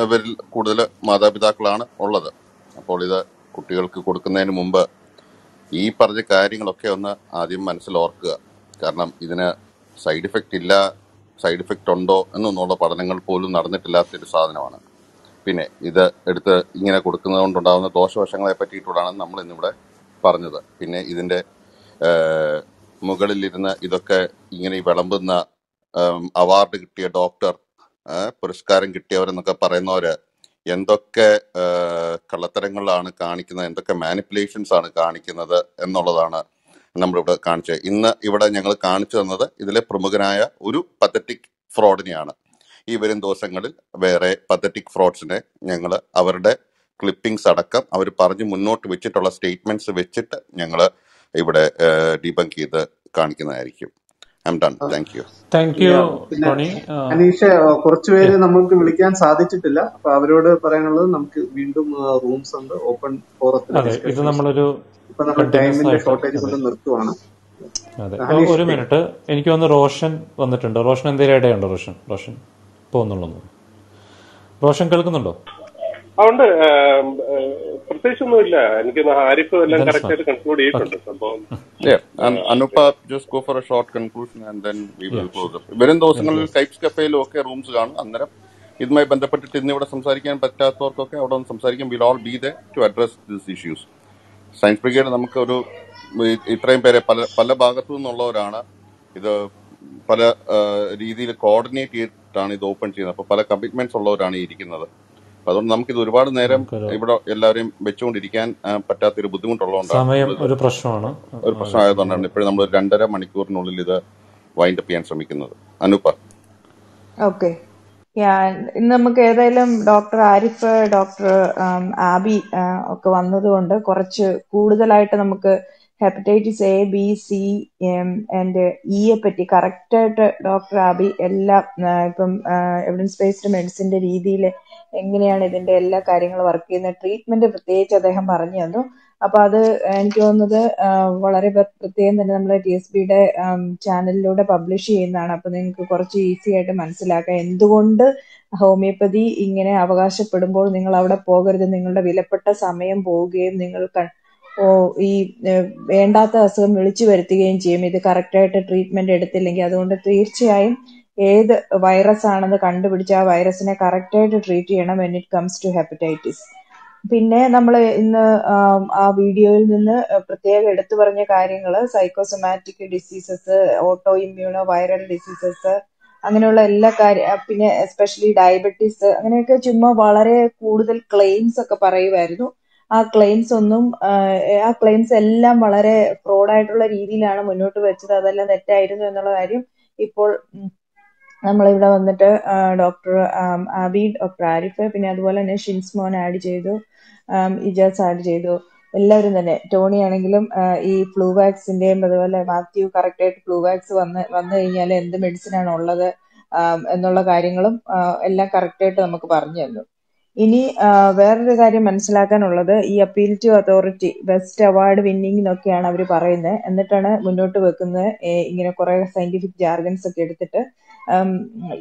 ഇവരിൽ കൂടുതൽ മാതാപിതാക്കളാണ് ഉള്ളത്. അപ്പോൾ ഇത് കുട്ടികൾക്ക് കൊടുക്കുന്നതിന് മുമ്പ് ഈ പറഞ്ഞ കാര്യങ്ങളൊക്കെ ഒന്ന് ആദ്യം മനസ്സിലോർക്കുക. കാരണം ഇതിന് സൈഡ് ഇഫക്റ്റ് ഇല്ല, സൈഡ് ഇഫക്റ്റ് ഉണ്ടോ എന്നൊന്നുള്ള പഠനങ്ങൾ പോലും നടന്നിട്ടില്ലാത്തൊരു സാധനമാണ്. പിന്നെ ഇത് എടുത്ത് ഇങ്ങനെ കൊടുക്കുന്നത് കൊണ്ടുണ്ടാകുന്ന ദോഷവശങ്ങളെ പറ്റിയിട്ടുള്ളതാണ് നമ്മൾ ഇന്നിവിടെ പറഞ്ഞത്. പിന്നെ ഇതിൻ്റെ മുകളിലിരുന്ന് ഇതൊക്കെ ഇങ്ങനെ വിളമ്പുന്ന അവാർഡ് കിട്ടിയ ഡോക്ടർ, പുരസ്കാരം കിട്ടിയവരെന്നൊക്കെ പറയുന്നവര് എന്തൊക്കെ കള്ളത്തരങ്ങളിലാണ് കാണിക്കുന്നത്, എന്തൊക്കെ മാനിപ്പുലേഷൻസ് ആണ് കാണിക്കുന്നത് എന്നുള്ളതാണ് നമ്മളിവിടെ കാണിച്ചത്. ഇന്ന് ഇവിടെ ഞങ്ങൾ കാണിച്ചു തന്നത് ഇതിലെ പ്രമുഖനായ ഒരു പത്തറ്റിക് ഫ്രോഡിനെയാണ്. ഈ വരും ദിവസങ്ങളിൽ വേറെ പത്തറ്റിക് ഫ്രോഡ്സിനെ ഞങ്ങൾ അവരുടെ ക്ലിപ്പിംഗ്സ് അടക്കം അവർ പറഞ്ഞ് മുന്നോട്ട് വെച്ചിട്ടുള്ള സ്റ്റേറ്റ്മെന്റ്സ് വെച്ചിട്ട് ഞങ്ങൾ ഇവിടെ ഡീബങ്ക് ചെയ്ത് കാണിക്കുന്നതായിരിക്കും. അനീഷ്, കുറച്ചുപേര് നമുക്ക് വിളിക്കാൻ സാധിച്ചിട്ടില്ല, അപ്പൊ അവരോട് പറയാനുള്ളത് നമുക്ക് വീണ്ടും റൂംസ് ഉണ്ട് ഓപ്പൺ ഫോറത്തിൽ. ഇപ്പൊ നമ്മൾ ടൈമിന്റെ ഷോർട്ടേജ് കൊണ്ട് നിർത്തുവാണ്. ഒരു മിനിറ്റ്, എനിക്ക് വന്ന് റോഷൻ വന്നിട്ടുണ്ട്. റോഷൻ എന്തെങ്കിലും ഇടയുണ്ടോ? റോഷൻ റോഷൻ പോകുന്നുള്ളൂ. റോഷൻ കേൾക്കുന്നുണ്ടോ? അതുകൊണ്ട് പ്രത്യേകിച്ച് ഒന്നുമില്ല, എനിക്ക് ആരിഫ് എല്ലാം കറക്റ്റ് ആയിട്ട് കൺക്ലൂഡ് ചെയ്തിട്ടുണ്ട് സംഭവം. വരും ദിവസങ്ങളിൽ ടൈപ്സ് കഫേയിലും ഒക്കെ റൂംസ് കാണും. അന്നേരം ഇതുമായി ബന്ധപ്പെട്ടിട്ട് ഇന്ന് ഇവിടെ സംസാരിക്കാൻ പറ്റാത്തവർക്കൊക്കെ അവിടെ ഒന്ന് സംസാരിക്കും. Will all be there to address this issues. Science brigade നമുക്ക് ഒരു ഇത്രയും പേരെ പല പല ഭാഗത്തു നിന്നുള്ളവരാണ്. ഇത് പല രീതിയിൽ കോർഡിനേറ്റ് ചെയ്തിട്ടാണ് ഇത് ഓപ്പൺ ചെയ്യുന്നത്. അപ്പോൾ പല കമ്മിറ്റ്മെന്റ്സ് ഉള്ളവരാണ് ഈ ഇരിക്കുന്നത്. അതുകൊണ്ട് നമുക്കിത് ഒരുപാട് നേരം ഇവിടെ എല്ലാവരെയും വെച്ചുകൊണ്ടിരിക്കാൻ പറ്റാത്തൊരു ബുദ്ധിമുട്ടുള്ളതുകൊണ്ടാണ്, ഒരു പ്രശ്നമാണ് ഒരു പ്രശ്നമായതുകൊണ്ടാണ് ഇപ്പോഴും നമ്മൾ രണ്ടര മണിക്കൂറിനുള്ളിൽ ഇത് വൈൻഡ് അപ്പ് ചെയ്യാൻ ശ്രമിക്കുന്നത്. അനുപ, ഓക്കെ, ഇന്ന് നമുക്ക് ഏതായാലും ഡോക്ടർ ആരിഫ്, ഡോക്ടർ ആബി ഒക്കെ വന്നതുകൊണ്ട് കുറച്ച് കൂടുതലായിട്ട് നമുക്ക് hepatitis A, B, C and ഇയെ പറ്റി കറക്റ്റായിട്ട് ഡോക്ടർ ആബി എല്ലാം ഇപ്പം എവിഡൻസ് ബേസ്ഡ് മെഡിസിന്റെ രീതിയിൽ എങ്ങനെയാണ് ഇതിന്റെ എല്ലാ കാര്യങ്ങളും വർക്ക് ചെയ്യുന്നത്, ട്രീറ്റ്മെന്റ് പ്രത്യേകിച്ച് അദ്ദേഹം പറഞ്ഞു തന്നു. അപ്പൊ അത് എനിക്ക് തോന്നുന്നത് വളരെ പ്രത്യേകം തന്നെ നമ്മൾ ടി എസ് ബിയുടെ ചാനലിലൂടെ പബ്ലിഷ് ചെയ്യുന്നതാണ്. അപ്പൊ നിങ്ങൾക്ക് കുറച്ച് ഈസി ആയിട്ട് മനസ്സിലാക്കാം എന്തുകൊണ്ട് ഹോമിയോപ്പതി ഇങ്ങനെ അവകാശപ്പെടുമ്പോൾ നിങ്ങൾ അവിടെ പോകരുത്, നിങ്ങളുടെ വിലപ്പെട്ട സമയം പോവുകയും നിങ്ങൾ ഈ വേണ്ടാത്ത അസുഖം വിളിച്ചു വരുത്തുകയും ചെയ്യും ഇത് കറക്റ്റായിട്ട് ട്രീറ്റ്മെന്റ് എടുത്തില്ലെങ്കിൽ. അതുകൊണ്ട് തീർച്ചയായും ഏത് വൈറസ് ആണെന്ന് കണ്ടുപിടിച്ച് ആ വൈറസിനെ കറക്റ്റായിട്ട് ട്രീറ്റ് ചെയ്യണം when it comes to hepatitis. പിന്നെ നമ്മൾ ഇന്ന് ആ വീഡിയോയിൽ നിന്ന് പ്രത്യേകം എടുത്തു പറഞ്ഞ കാര്യങ്ങൾ psychosomatic diseases, auto immuno viral diseases, അങ്ങനെയുള്ള എല്ലാ കാര്യം, പിന്നെ എസ്പെഷ്യലി ഡയബറ്റീസ്, അങ്ങനെയൊക്കെ ചുമ്മാ വളരെ കൂടുതൽ ക്ലെയിംസ് ഒക്കെ പറയുമായിരുന്നു. ആ ക്ലെയിംസ് ഒന്നും ആ ക്ലെയിംസ് എല്ലാം വളരെ ഫ്രോഡായിട്ടുള്ള രീതിയിലാണ് മുന്നോട്ട് വെച്ചത്, അതെല്ലാം തെറ്റായിരുന്നു എന്നുള്ള കാര്യം ഇപ്പോൾ നമ്മളിവിടെ വന്നിട്ട് ഡോക്ടർ ആബി, ഡോക്ടർ ആരിഫ്, പിന്നെ അതുപോലെ തന്നെ ഷിൻസ്മോൻ ആഡ് ചെയ്തു, ഇജാസ് ആഡ് ചെയ്തു, എല്ലാവരും തന്നെ ടോണി ആണെങ്കിലും ഈ ഫ്ലൂ വാക്സിന്റെയും അതുപോലെ മാത്യു കറക്റ്റായിട്ട് ഫ്ലൂ വാക്സ് വന്ന് വന്നു കഴിഞ്ഞാൽ എന്ത് മെഡിസിൻ ആണ് ഉള്ളത്, എന്നുള്ള കാര്യങ്ങളും എല്ലാം കറക്റ്റായിട്ട് നമുക്ക് പറഞ്ഞു തന്നു. ഇനി വേറൊരു കാര്യം മനസ്സിലാക്കാനുള്ളത്, ഈ appeal to authority best award വിന്നിങ്ങിനൊക്കെയാണ് അവർ പറയുന്നത്. എന്നിട്ടാണ് മുന്നോട്ട് വെക്കുന്നത് ഇങ്ങനെ കുറെ സയന്റിഫിക് ജാർഗൻസ് ഒക്കെ എടുത്തിട്ട്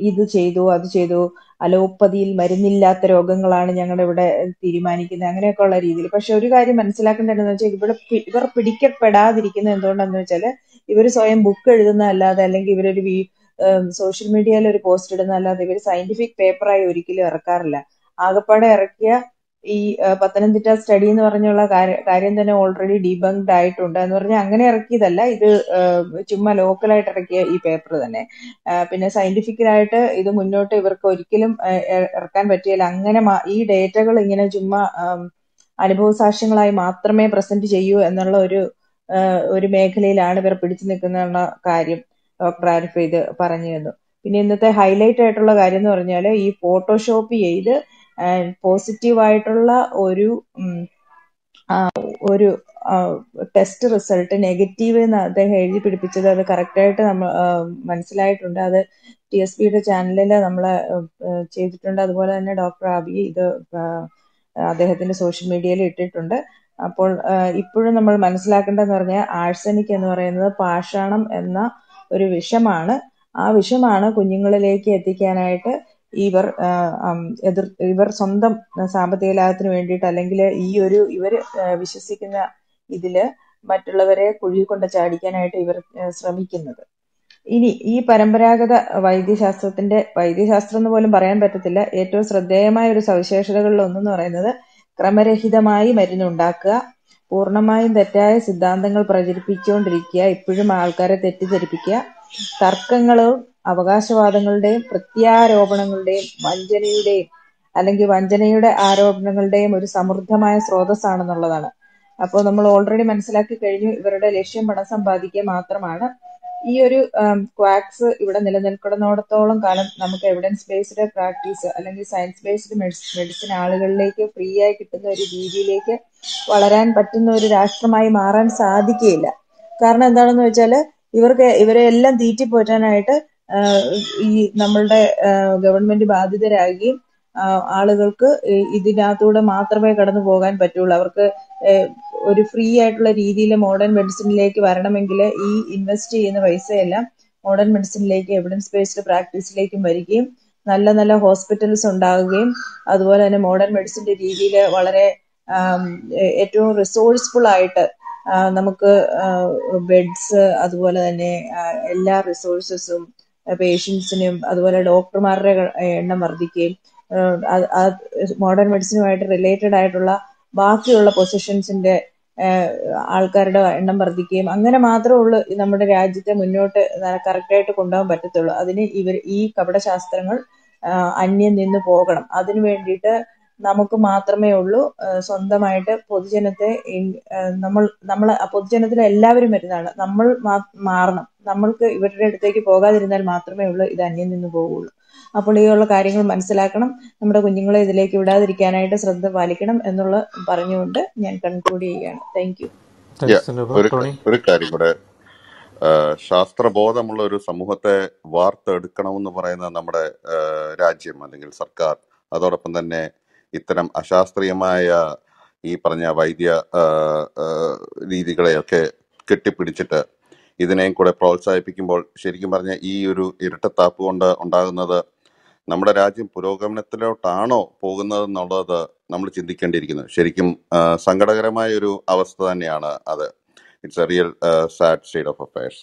ഇത് ചെയ്തു അത് ചെയ്തു, അലോപ്പതിയിൽ മരുന്നില്ലാത്ത രോഗങ്ങളാണ് ഞങ്ങളുടെ ഇവിടെ തീരുമാനിക്കുന്നത്, അങ്ങനെയൊക്കെ ഉള്ള രീതിയിൽ. പക്ഷെ ഒരു കാര്യം മനസ്സിലാക്കേണ്ടതെന്ന് വെച്ചാൽ ഇവിടെ ഇവർ പിടിക്കപ്പെടാതിരിക്കുന്നത് എന്തുകൊണ്ടാന്ന് വെച്ചാൽ ഇവർ സ്വയം ബുക്ക് എഴുതുന്നതല്ലാതെ അല്ലെങ്കിൽ ഇവരൊരു സോഷ്യൽ മീഡിയയിൽ ഒരു പോസ്റ്റ് ഇടുന്നതല്ലാതെ ഇവർ സയന്റിഫിക് പേപ്പറായി ഒരിക്കലും ഇറക്കാറില്ല. ആകപ്പാടെ ഇറക്കിയ ഈ പത്തനംതിട്ട സ്റ്റഡി എന്ന് പറഞ്ഞുള്ള കാര്യം തന്നെ ഓൾറെഡി ഡീബങ്ക്ഡ് ആയിട്ടുണ്ട് എന്ന് പറഞ്ഞാൽ അങ്ങനെ ഇറക്കിയതല്ല, ഇത് ചുമ്മാ ലോക്കലായിട്ട് ഇറക്കിയ ഈ പേപ്പർ തന്നെ. പിന്നെ സയന്റിഫിക്കലായിട്ട് ഇത് മുന്നോട്ട് ഇവർക്ക് ഒരിക്കലും ഇറക്കാൻ പറ്റിയില്ല. അങ്ങനെ ഈ ഡേറ്റകൾ ഇങ്ങനെ ചുമ്മാ അനുഭവസാക്ഷ്യങ്ങളായി മാത്രമേ പ്രസന്റ് ചെയ്യൂ എന്നുള്ള ഒരു ഒരു മേഖലയിലാണ് ഇവർ പിടിച്ചു നിൽക്കുന്ന കാര്യം ഡോക്ടർ ആരിഫ് ഇത് പറഞ്ഞു തന്നു. പിന്നെ ഇന്നത്തെ ഹൈലൈറ്റ് ആയിട്ടുള്ള കാര്യം എന്ന് പറഞ്ഞാൽ ഈ ഫോട്ടോഷോപ്പ് ചെയ്ത് പോസിറ്റീവായിട്ടുള്ള ഒരു ഒരു ടെസ്റ്റ് റിസൾട്ട് നെഗറ്റീവ് എന്ന് അദ്ദേഹം എഴുതി പിടിപ്പിച്ചത് അത് കറക്റ്റായിട്ട് നമ്മൾ മനസ്സിലായിട്ടുണ്ട്. അത് ടി എസ് ബിയുടെ ചാനലിൽ നമ്മൾ ചെയ്തിട്ടുണ്ട്. അതുപോലെ തന്നെ ഡോക്ടർ ആബി ഇത് അദ്ദേഹത്തിന്റെ സോഷ്യൽ മീഡിയയിൽ ഇട്ടിട്ടുണ്ട്. അപ്പോൾ ഇപ്പോഴും നമ്മൾ മനസ്സിലാക്കേണ്ടതെന്ന് പറഞ്ഞാൽ ആഴ്സനിക് എന്ന് പറയുന്നത് പാഷാണം എന്ന ഒരു വിഷമാണ്. ആ വിഷമാണ് കുഞ്ഞുങ്ങളിലേക്ക് എത്തിക്കാനായിട്ട് ഇവർ എതിർ ഇവർ സ്വന്തം സാമ്പത്തിക ലാഭത്തിന് വേണ്ടിയിട്ട് അല്ലെങ്കിൽ ഈ ഒരു ഇവർ വിശ്വസിക്കുന്ന ഇതില് മറ്റുള്ളവരെ കുഴി കൊണ്ട് ചാടിക്കാനായിട്ട് ഇവർ ശ്രമിക്കുന്നത്. ഇനി ഈ പരമ്പരാഗത വൈദ്യശാസ്ത്രത്തിന്റെ വൈദ്യശാസ്ത്രം എന്ന് പോലും പറയാൻ പറ്റത്തില്ല. ഏറ്റവും ശ്രദ്ധേയമായ ഒരു സവിശേഷതകളിൽ ഒന്നെന്ന് പറയുന്നത് ക്രമരഹിതമായി മരുന്നുണ്ടാക്കുക, പൂർണ്ണമായും തെറ്റായ സിദ്ധാന്തങ്ങൾ പ്രചരിപ്പിച്ചുകൊണ്ടിരിക്കുക, ഇപ്പോഴും ആൾക്കാരെ തെറ്റിദ്ധരിപ്പിക്കുക, തർക്കങ്ങളും അവകാശവാദങ്ങളുടെയും പ്രത്യാരോപണങ്ങളുടെയും വഞ്ചനയുടെയും അല്ലെങ്കിൽ വഞ്ചനയുടെ ആരോപണങ്ങളുടെയും ഒരു സമൃദ്ധമായ സ്രോതസ്സാണെന്നുള്ളതാണ്. അപ്പോൾ നമ്മൾ ഓൾറെഡി മനസ്സിലാക്കി കഴിഞ്ഞു ഇവരുടെ ലക്ഷ്യം പണം സമ്പാദിക്കുക മാത്രമാണ്. ഈ ഒരു ക്വാക്സ് ഇവിടെ നിലനിൽക്കണമെന്നോടത്തോളം കാലം നമുക്ക് എവിഡൻസ് ബേസ്ഡ് പ്രാക്ടീസ് അല്ലെങ്കിൽ സയൻസ് ബേസ്ഡ് മെഡിസിൻ ആളുകളിലേക്ക് ഫ്രീ ആയി കിട്ടുന്ന ഒരു രീതിയിലേക്ക് വളരാൻ പറ്റുന്ന ഒരു രാഷ്ട്രമായി മാറാൻ സാധിക്കുകയില്ല. കാരണം എന്താണെന്ന് വെച്ചാൽ ഇവർക്ക് ഇവരെ എല്ലാം തീറ്റിപ്പോറ്റാനായിട്ട് ഈ നമ്മളുടെ ഗവൺമെന്റ് ബാധിതരാകുകയും ആളുകൾക്ക് ഇതിനകത്തൂടെ മാത്രമേ കടന്നു പോകാൻ പറ്റുള്ളൂ. അവർക്ക് ഒരു ഫ്രീ ആയിട്ടുള്ള രീതിയിൽ മോഡേൺ മെഡിസിനിലേക്ക് വരണമെങ്കിൽ ഈ ഇൻവെസ്റ്റ് ചെയ്യുന്ന പൈസയെല്ലാം മോഡേൺ മെഡിസിനിലേക്ക് എവിഡൻസ് ബേസ്ഡ് പ്രാക്ടീസിലേക്കും വരികയും നല്ല നല്ല ഹോസ്പിറ്റൽസ് ഉണ്ടാവുകയും അതുപോലെ തന്നെ മോഡേൺ മെഡിസിന്റെ രീതിയിൽ വളരെ ഏറ്റവും റിസോഴ്സ്ഫുൾ ആയിട്ട് നമുക്ക് ബെഡ്സ് അതുപോലെ തന്നെ എല്ലാ റിസോഴ്സസും പേഷ്യൻസിനും അതുപോലെ ഡോക്ടർമാരുടെ എണ്ണം വർദ്ധിക്കുകയും മോഡേൺ മെഡിസിനുമായിട്ട് റിലേറ്റഡ് ആയിട്ടുള്ള ബാക്കിയുള്ള പൊസിഷൻസിന്റെ ആൾക്കാരുടെ എണ്ണം വർദ്ധിക്കുകയും അങ്ങനെ മാത്രമേ ഉള്ളൂ നമ്മുടെ രാജ്യത്തെ മുന്നോട്ട് കറക്റ്റായിട്ട് കൊണ്ടുപോകാൻ പറ്റത്തുള്ളൂ. അതിന് ഇവർ ഈ കപടശാസ്ത്രങ്ങൾ അന്യം നിന്ന് പോകണം. അതിനു വേണ്ടിയിട്ട് നമുക്ക് മാത്രമേ ഉള്ളൂ സ്വന്തമായിട്ട് പൊതുജനത്തെ നമ്മൾ നമ്മൾ പൊതുജനത്തിലെ എല്ലാവരും വരുന്നതാണ് നമ്മൾ മാറണം. നമ്മൾക്ക് ഇവരുടെ അടുത്തേക്ക് പോകാതിരുന്നാൽ മാത്രമേ ഉള്ളൂ ഇത് അന്യം നിന്ന് പോവുള്ളൂ. അപ്പോൾ ഈ ഉള്ള കാര്യങ്ങൾ മനസ്സിലാക്കണം, നമ്മുടെ കുഞ്ഞുങ്ങളെ ഇതിലേക്ക് വിടാതിരിക്കാനായിട്ട് ശ്രദ്ധ പാലിക്കണം എന്നുള്ള പറഞ്ഞുകൊണ്ട് ഞാൻ കൺക്ലൂഡ് ചെയ്യുകയാണ്. Thank you. ഒരു കാര്യം കൂടെ, ശാസ്ത്രബോധമുള്ള ഒരു സമൂഹത്തെ വാർത്തെടുക്കണമെന്ന് പറയുന്ന നമ്മുടെ രാജ്യം അല്ലെങ്കിൽ സർക്കാർ, അതോടൊപ്പം തന്നെ ഇത്തരം അശാസ്ത്രീയമായ ഈ പറഞ്ഞ വൈദ്യ രീതികളെയൊക്കെ കെട്ടിപ്പിടിച്ചിട്ട് ഇതിനെയും കൂടെ പ്രോത്സാഹിപ്പിക്കുമ്പോൾ ശരിക്കും പറഞ്ഞാൽ ഈ ഒരു ഇരട്ടത്താപ്പ് കൊണ്ട് ഉണ്ടാകുന്നത് നമ്മുടെ രാജ്യം പുരോഗമനത്തിലോട്ടാണോ പോകുന്നതെന്നുള്ളത് നമ്മൾ ചിന്തിക്കേണ്ടിയിരിക്കുന്നു. ശരിക്കും സങ്കടകരമായ ഒരു അവസ്ഥ തന്നെയാണ് അത്. It's a real sad state of affairs.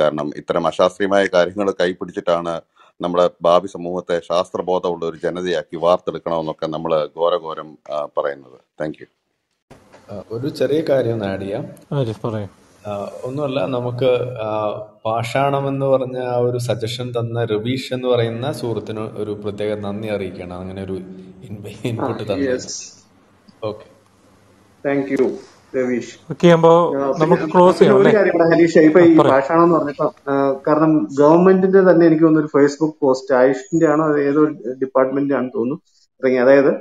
കാരണം ഇത്തരം അശാസ്ത്രീയമായ കാര്യങ്ങൾ കൈപ്പിടിച്ചിട്ടാണ് നമ്മുടെ ഭാവി സമൂഹത്തെ ശാസ്ത്രബോധമുള്ള ഒരു ജനതയാക്കി വാർത്തെടുക്കണമെന്നൊക്കെ നമ്മൾ ഘോരഘോരം പറയുന്നത്. Thank you. ഒരു ചെറിയ കാര്യം ആഡ് ചെയ്യാം. ഒന്നുമല്ല, നമുക്ക് പാഷാണമെന്ന് പറഞ്ഞ ആ ഒരു സജഷൻ തന്ന രവീഷ് എന്ന് പറയുന്ന സുഹൃത്തിന് ഒരു പ്രത്യേക നന്ദി അറിയിക്കണം, അങ്ങനെ ഒരു ഇൻപുട്ട് തന്നെ. Okay, thank you Ravish. ഒരു കാര്യം കൂടെ ഹരീഷ്, ഇപ്പൊ ഈ ഭാഷാണെന്ന് പറഞ്ഞിട്ട് കാരണം ഗവൺമെന്റിന്റെ തന്നെ എനിക്ക് തോന്നുന്നു ഒരു ഫേസ്ബുക്ക് പോസ്റ്റ് ആയുഷിന്റെ ആണോ ഏതോ ഡിപ്പാർട്ട്മെന്റിന്റെ ആണെന്ന് തോന്നുന്നു ഇറങ്ങി, അതായത്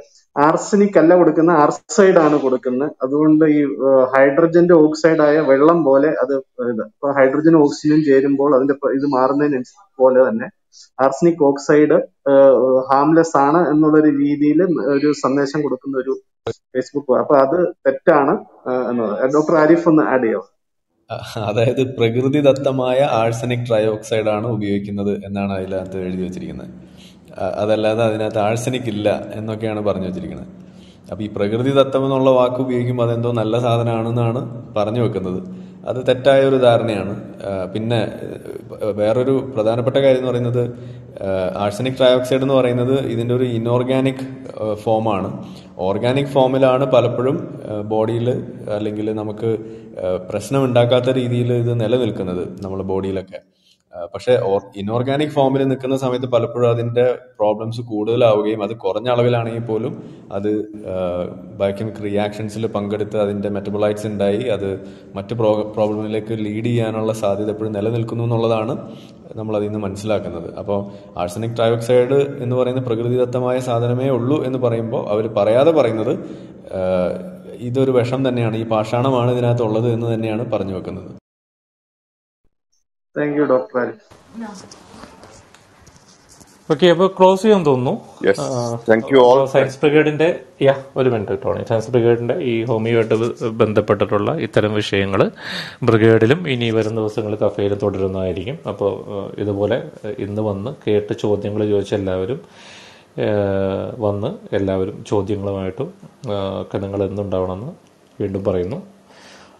ആർസനിക് അല്ല കൊടുക്കുന്ന ആർസൈഡ് ആണ് കൊടുക്കുന്നത്, അതുകൊണ്ട് ഈ ഹൈഡ്രജന്റെ ഓക്സൈഡ് ആയ വെള്ളം പോലെ അത് ഇത് ഹൈഡ്രജനും ഓക്സിജനും ചേരുമ്പോൾ അതിന്റെ ഇത് മാറുന്നതിന് പോലെ തന്നെ arsenic oxide uh, harmless ആണ് എന്നുള്ള ഒരു രീതിയിൽ ഒരു സന്ദേശം കൊടുക്കുന്ന ഒരു ഫേസ്ബുക്ക്. അപ്പൊ അത് തെറ്റാണ് എന്നത്. ഡോക്ടർ ആരിഫ് ഒന്ന് ആഡ് ചെയ്യാം. അതായത് പ്രകൃതിദത്തമായ ആഴ്സനിക് ട്രയോക്സൈഡ് ആണ് ഉപയോഗിക്കുന്നത് എന്നാണ് അതിനകത്ത് എഴുതി വെച്ചിരിക്കുന്നത്. അതല്ലാതെ അതിനകത്ത് ആഴ്സനിക് ഇല്ല എന്നൊക്കെയാണ് പറഞ്ഞു വെച്ചിരിക്കുന്നത്. അപ്പോൾ ഈ പ്രകൃതിദത്തം എന്നുള്ള വാക്ക് ഉപയോഗിക്കുമ്പോൾ അതെന്തോ നല്ല സാധനമാണെന്നാണ് പറഞ്ഞു വെക്കുന്നത്. അത് തെറ്റായ ഒരു ധാരണയാണ്. പിന്നെ വേറൊരു പ്രധാനപ്പെട്ട കാര്യം എന്ന് പറയുന്നത് ആർസനിക് ട്രയോക്സൈഡ് എന്ന് പറയുന്നത് ഇതിൻ്റെ ഒരു ഇനോർഗാനിക് ഫോമാണ്. ഓർഗാനിക് ഫോമിലാണ് പലപ്പോഴും ബോഡിയിൽ അല്ലെങ്കിൽ നമുക്ക് പ്രശ്നം ഉണ്ടാക്കാത്ത രീതിയിൽ ഇത് നിലനിൽക്കുന്നത് നമ്മുടെ ബോഡിയിലൊക്കെ. പക്ഷേ ഇനോർഗാനിക് ഫോമിൽ നിൽക്കുന്ന സമയത്ത് പലപ്പോഴും അതിൻ്റെ പ്രോബ്ലംസ് കൂടുതലാവുകയും അത് കുറഞ്ഞ അളവിലാണെങ്കിൽ പോലും അത് ബയോകെമിക്കൽ റിയാക്ഷൻസിൽ പങ്കെടുത്ത് അതിൻ്റെ മെറ്റബോളൈറ്റ്സ് ഉണ്ടായി അത് മറ്റ് പ്രോ പ്രോബ്ലമിലേക്ക് ലീഡ് ചെയ്യാനുള്ള സാധ്യത എപ്പോഴും നിലനിൽക്കുന്നു എന്നുള്ളതാണ് നമ്മളതിൽ നിന്ന് മനസ്സിലാക്കുന്നത്. അപ്പോൾ ആർസനിക് ട്രയോക്സൈഡ് എന്ന് പറയുന്ന പ്രകൃതിദത്തമായ സാധനമേ ഉള്ളൂ എന്ന് പറയുമ്പോൾ അവർ പറയാതെ പറയുന്നത് ഇതൊരു വിഷം തന്നെയാണ്, ഈ പാഷാണമാണ് ഇതിനകത്തുള്ളത് എന്ന് തന്നെയാണ് പറഞ്ഞു വെക്കുന്നത്. Thank you doctor Arif. Okay, അപ്പോൾ ക്ലോസ് ചെയ്യാൻ തോന്നുന്നു. സയൻസ് ബ്രിഗേഡിന്റെ യാ ഒരു മിനിറ്റ് കിട്ടോളൂ. സയൻസ് ബ്രിഗേഡിന്റെ ഈ ഹോമിയോട്ട് ബന്ധപ്പെട്ടിട്ടുള്ള ഇത്തരം വിഷയങ്ങൾ ബ്രിഗേഡിലും ഇനി വരുന്ന ദിവസങ്ങളിൽ കഫേയിലും തുടരുന്നതായിരിക്കും. അപ്പോൾ ഇതുപോലെ ഇന്ന് വന്ന് കേട്ട് ചോദ്യങ്ങൾ ചോദിച്ച എല്ലാവരും വന്ന് എല്ലാവരും ചോദ്യങ്ങളുമായിട്ടും ഒക്കെ നിങ്ങൾ എന്നുണ്ടാവണമെന്ന് വീണ്ടും പറയുന്നു.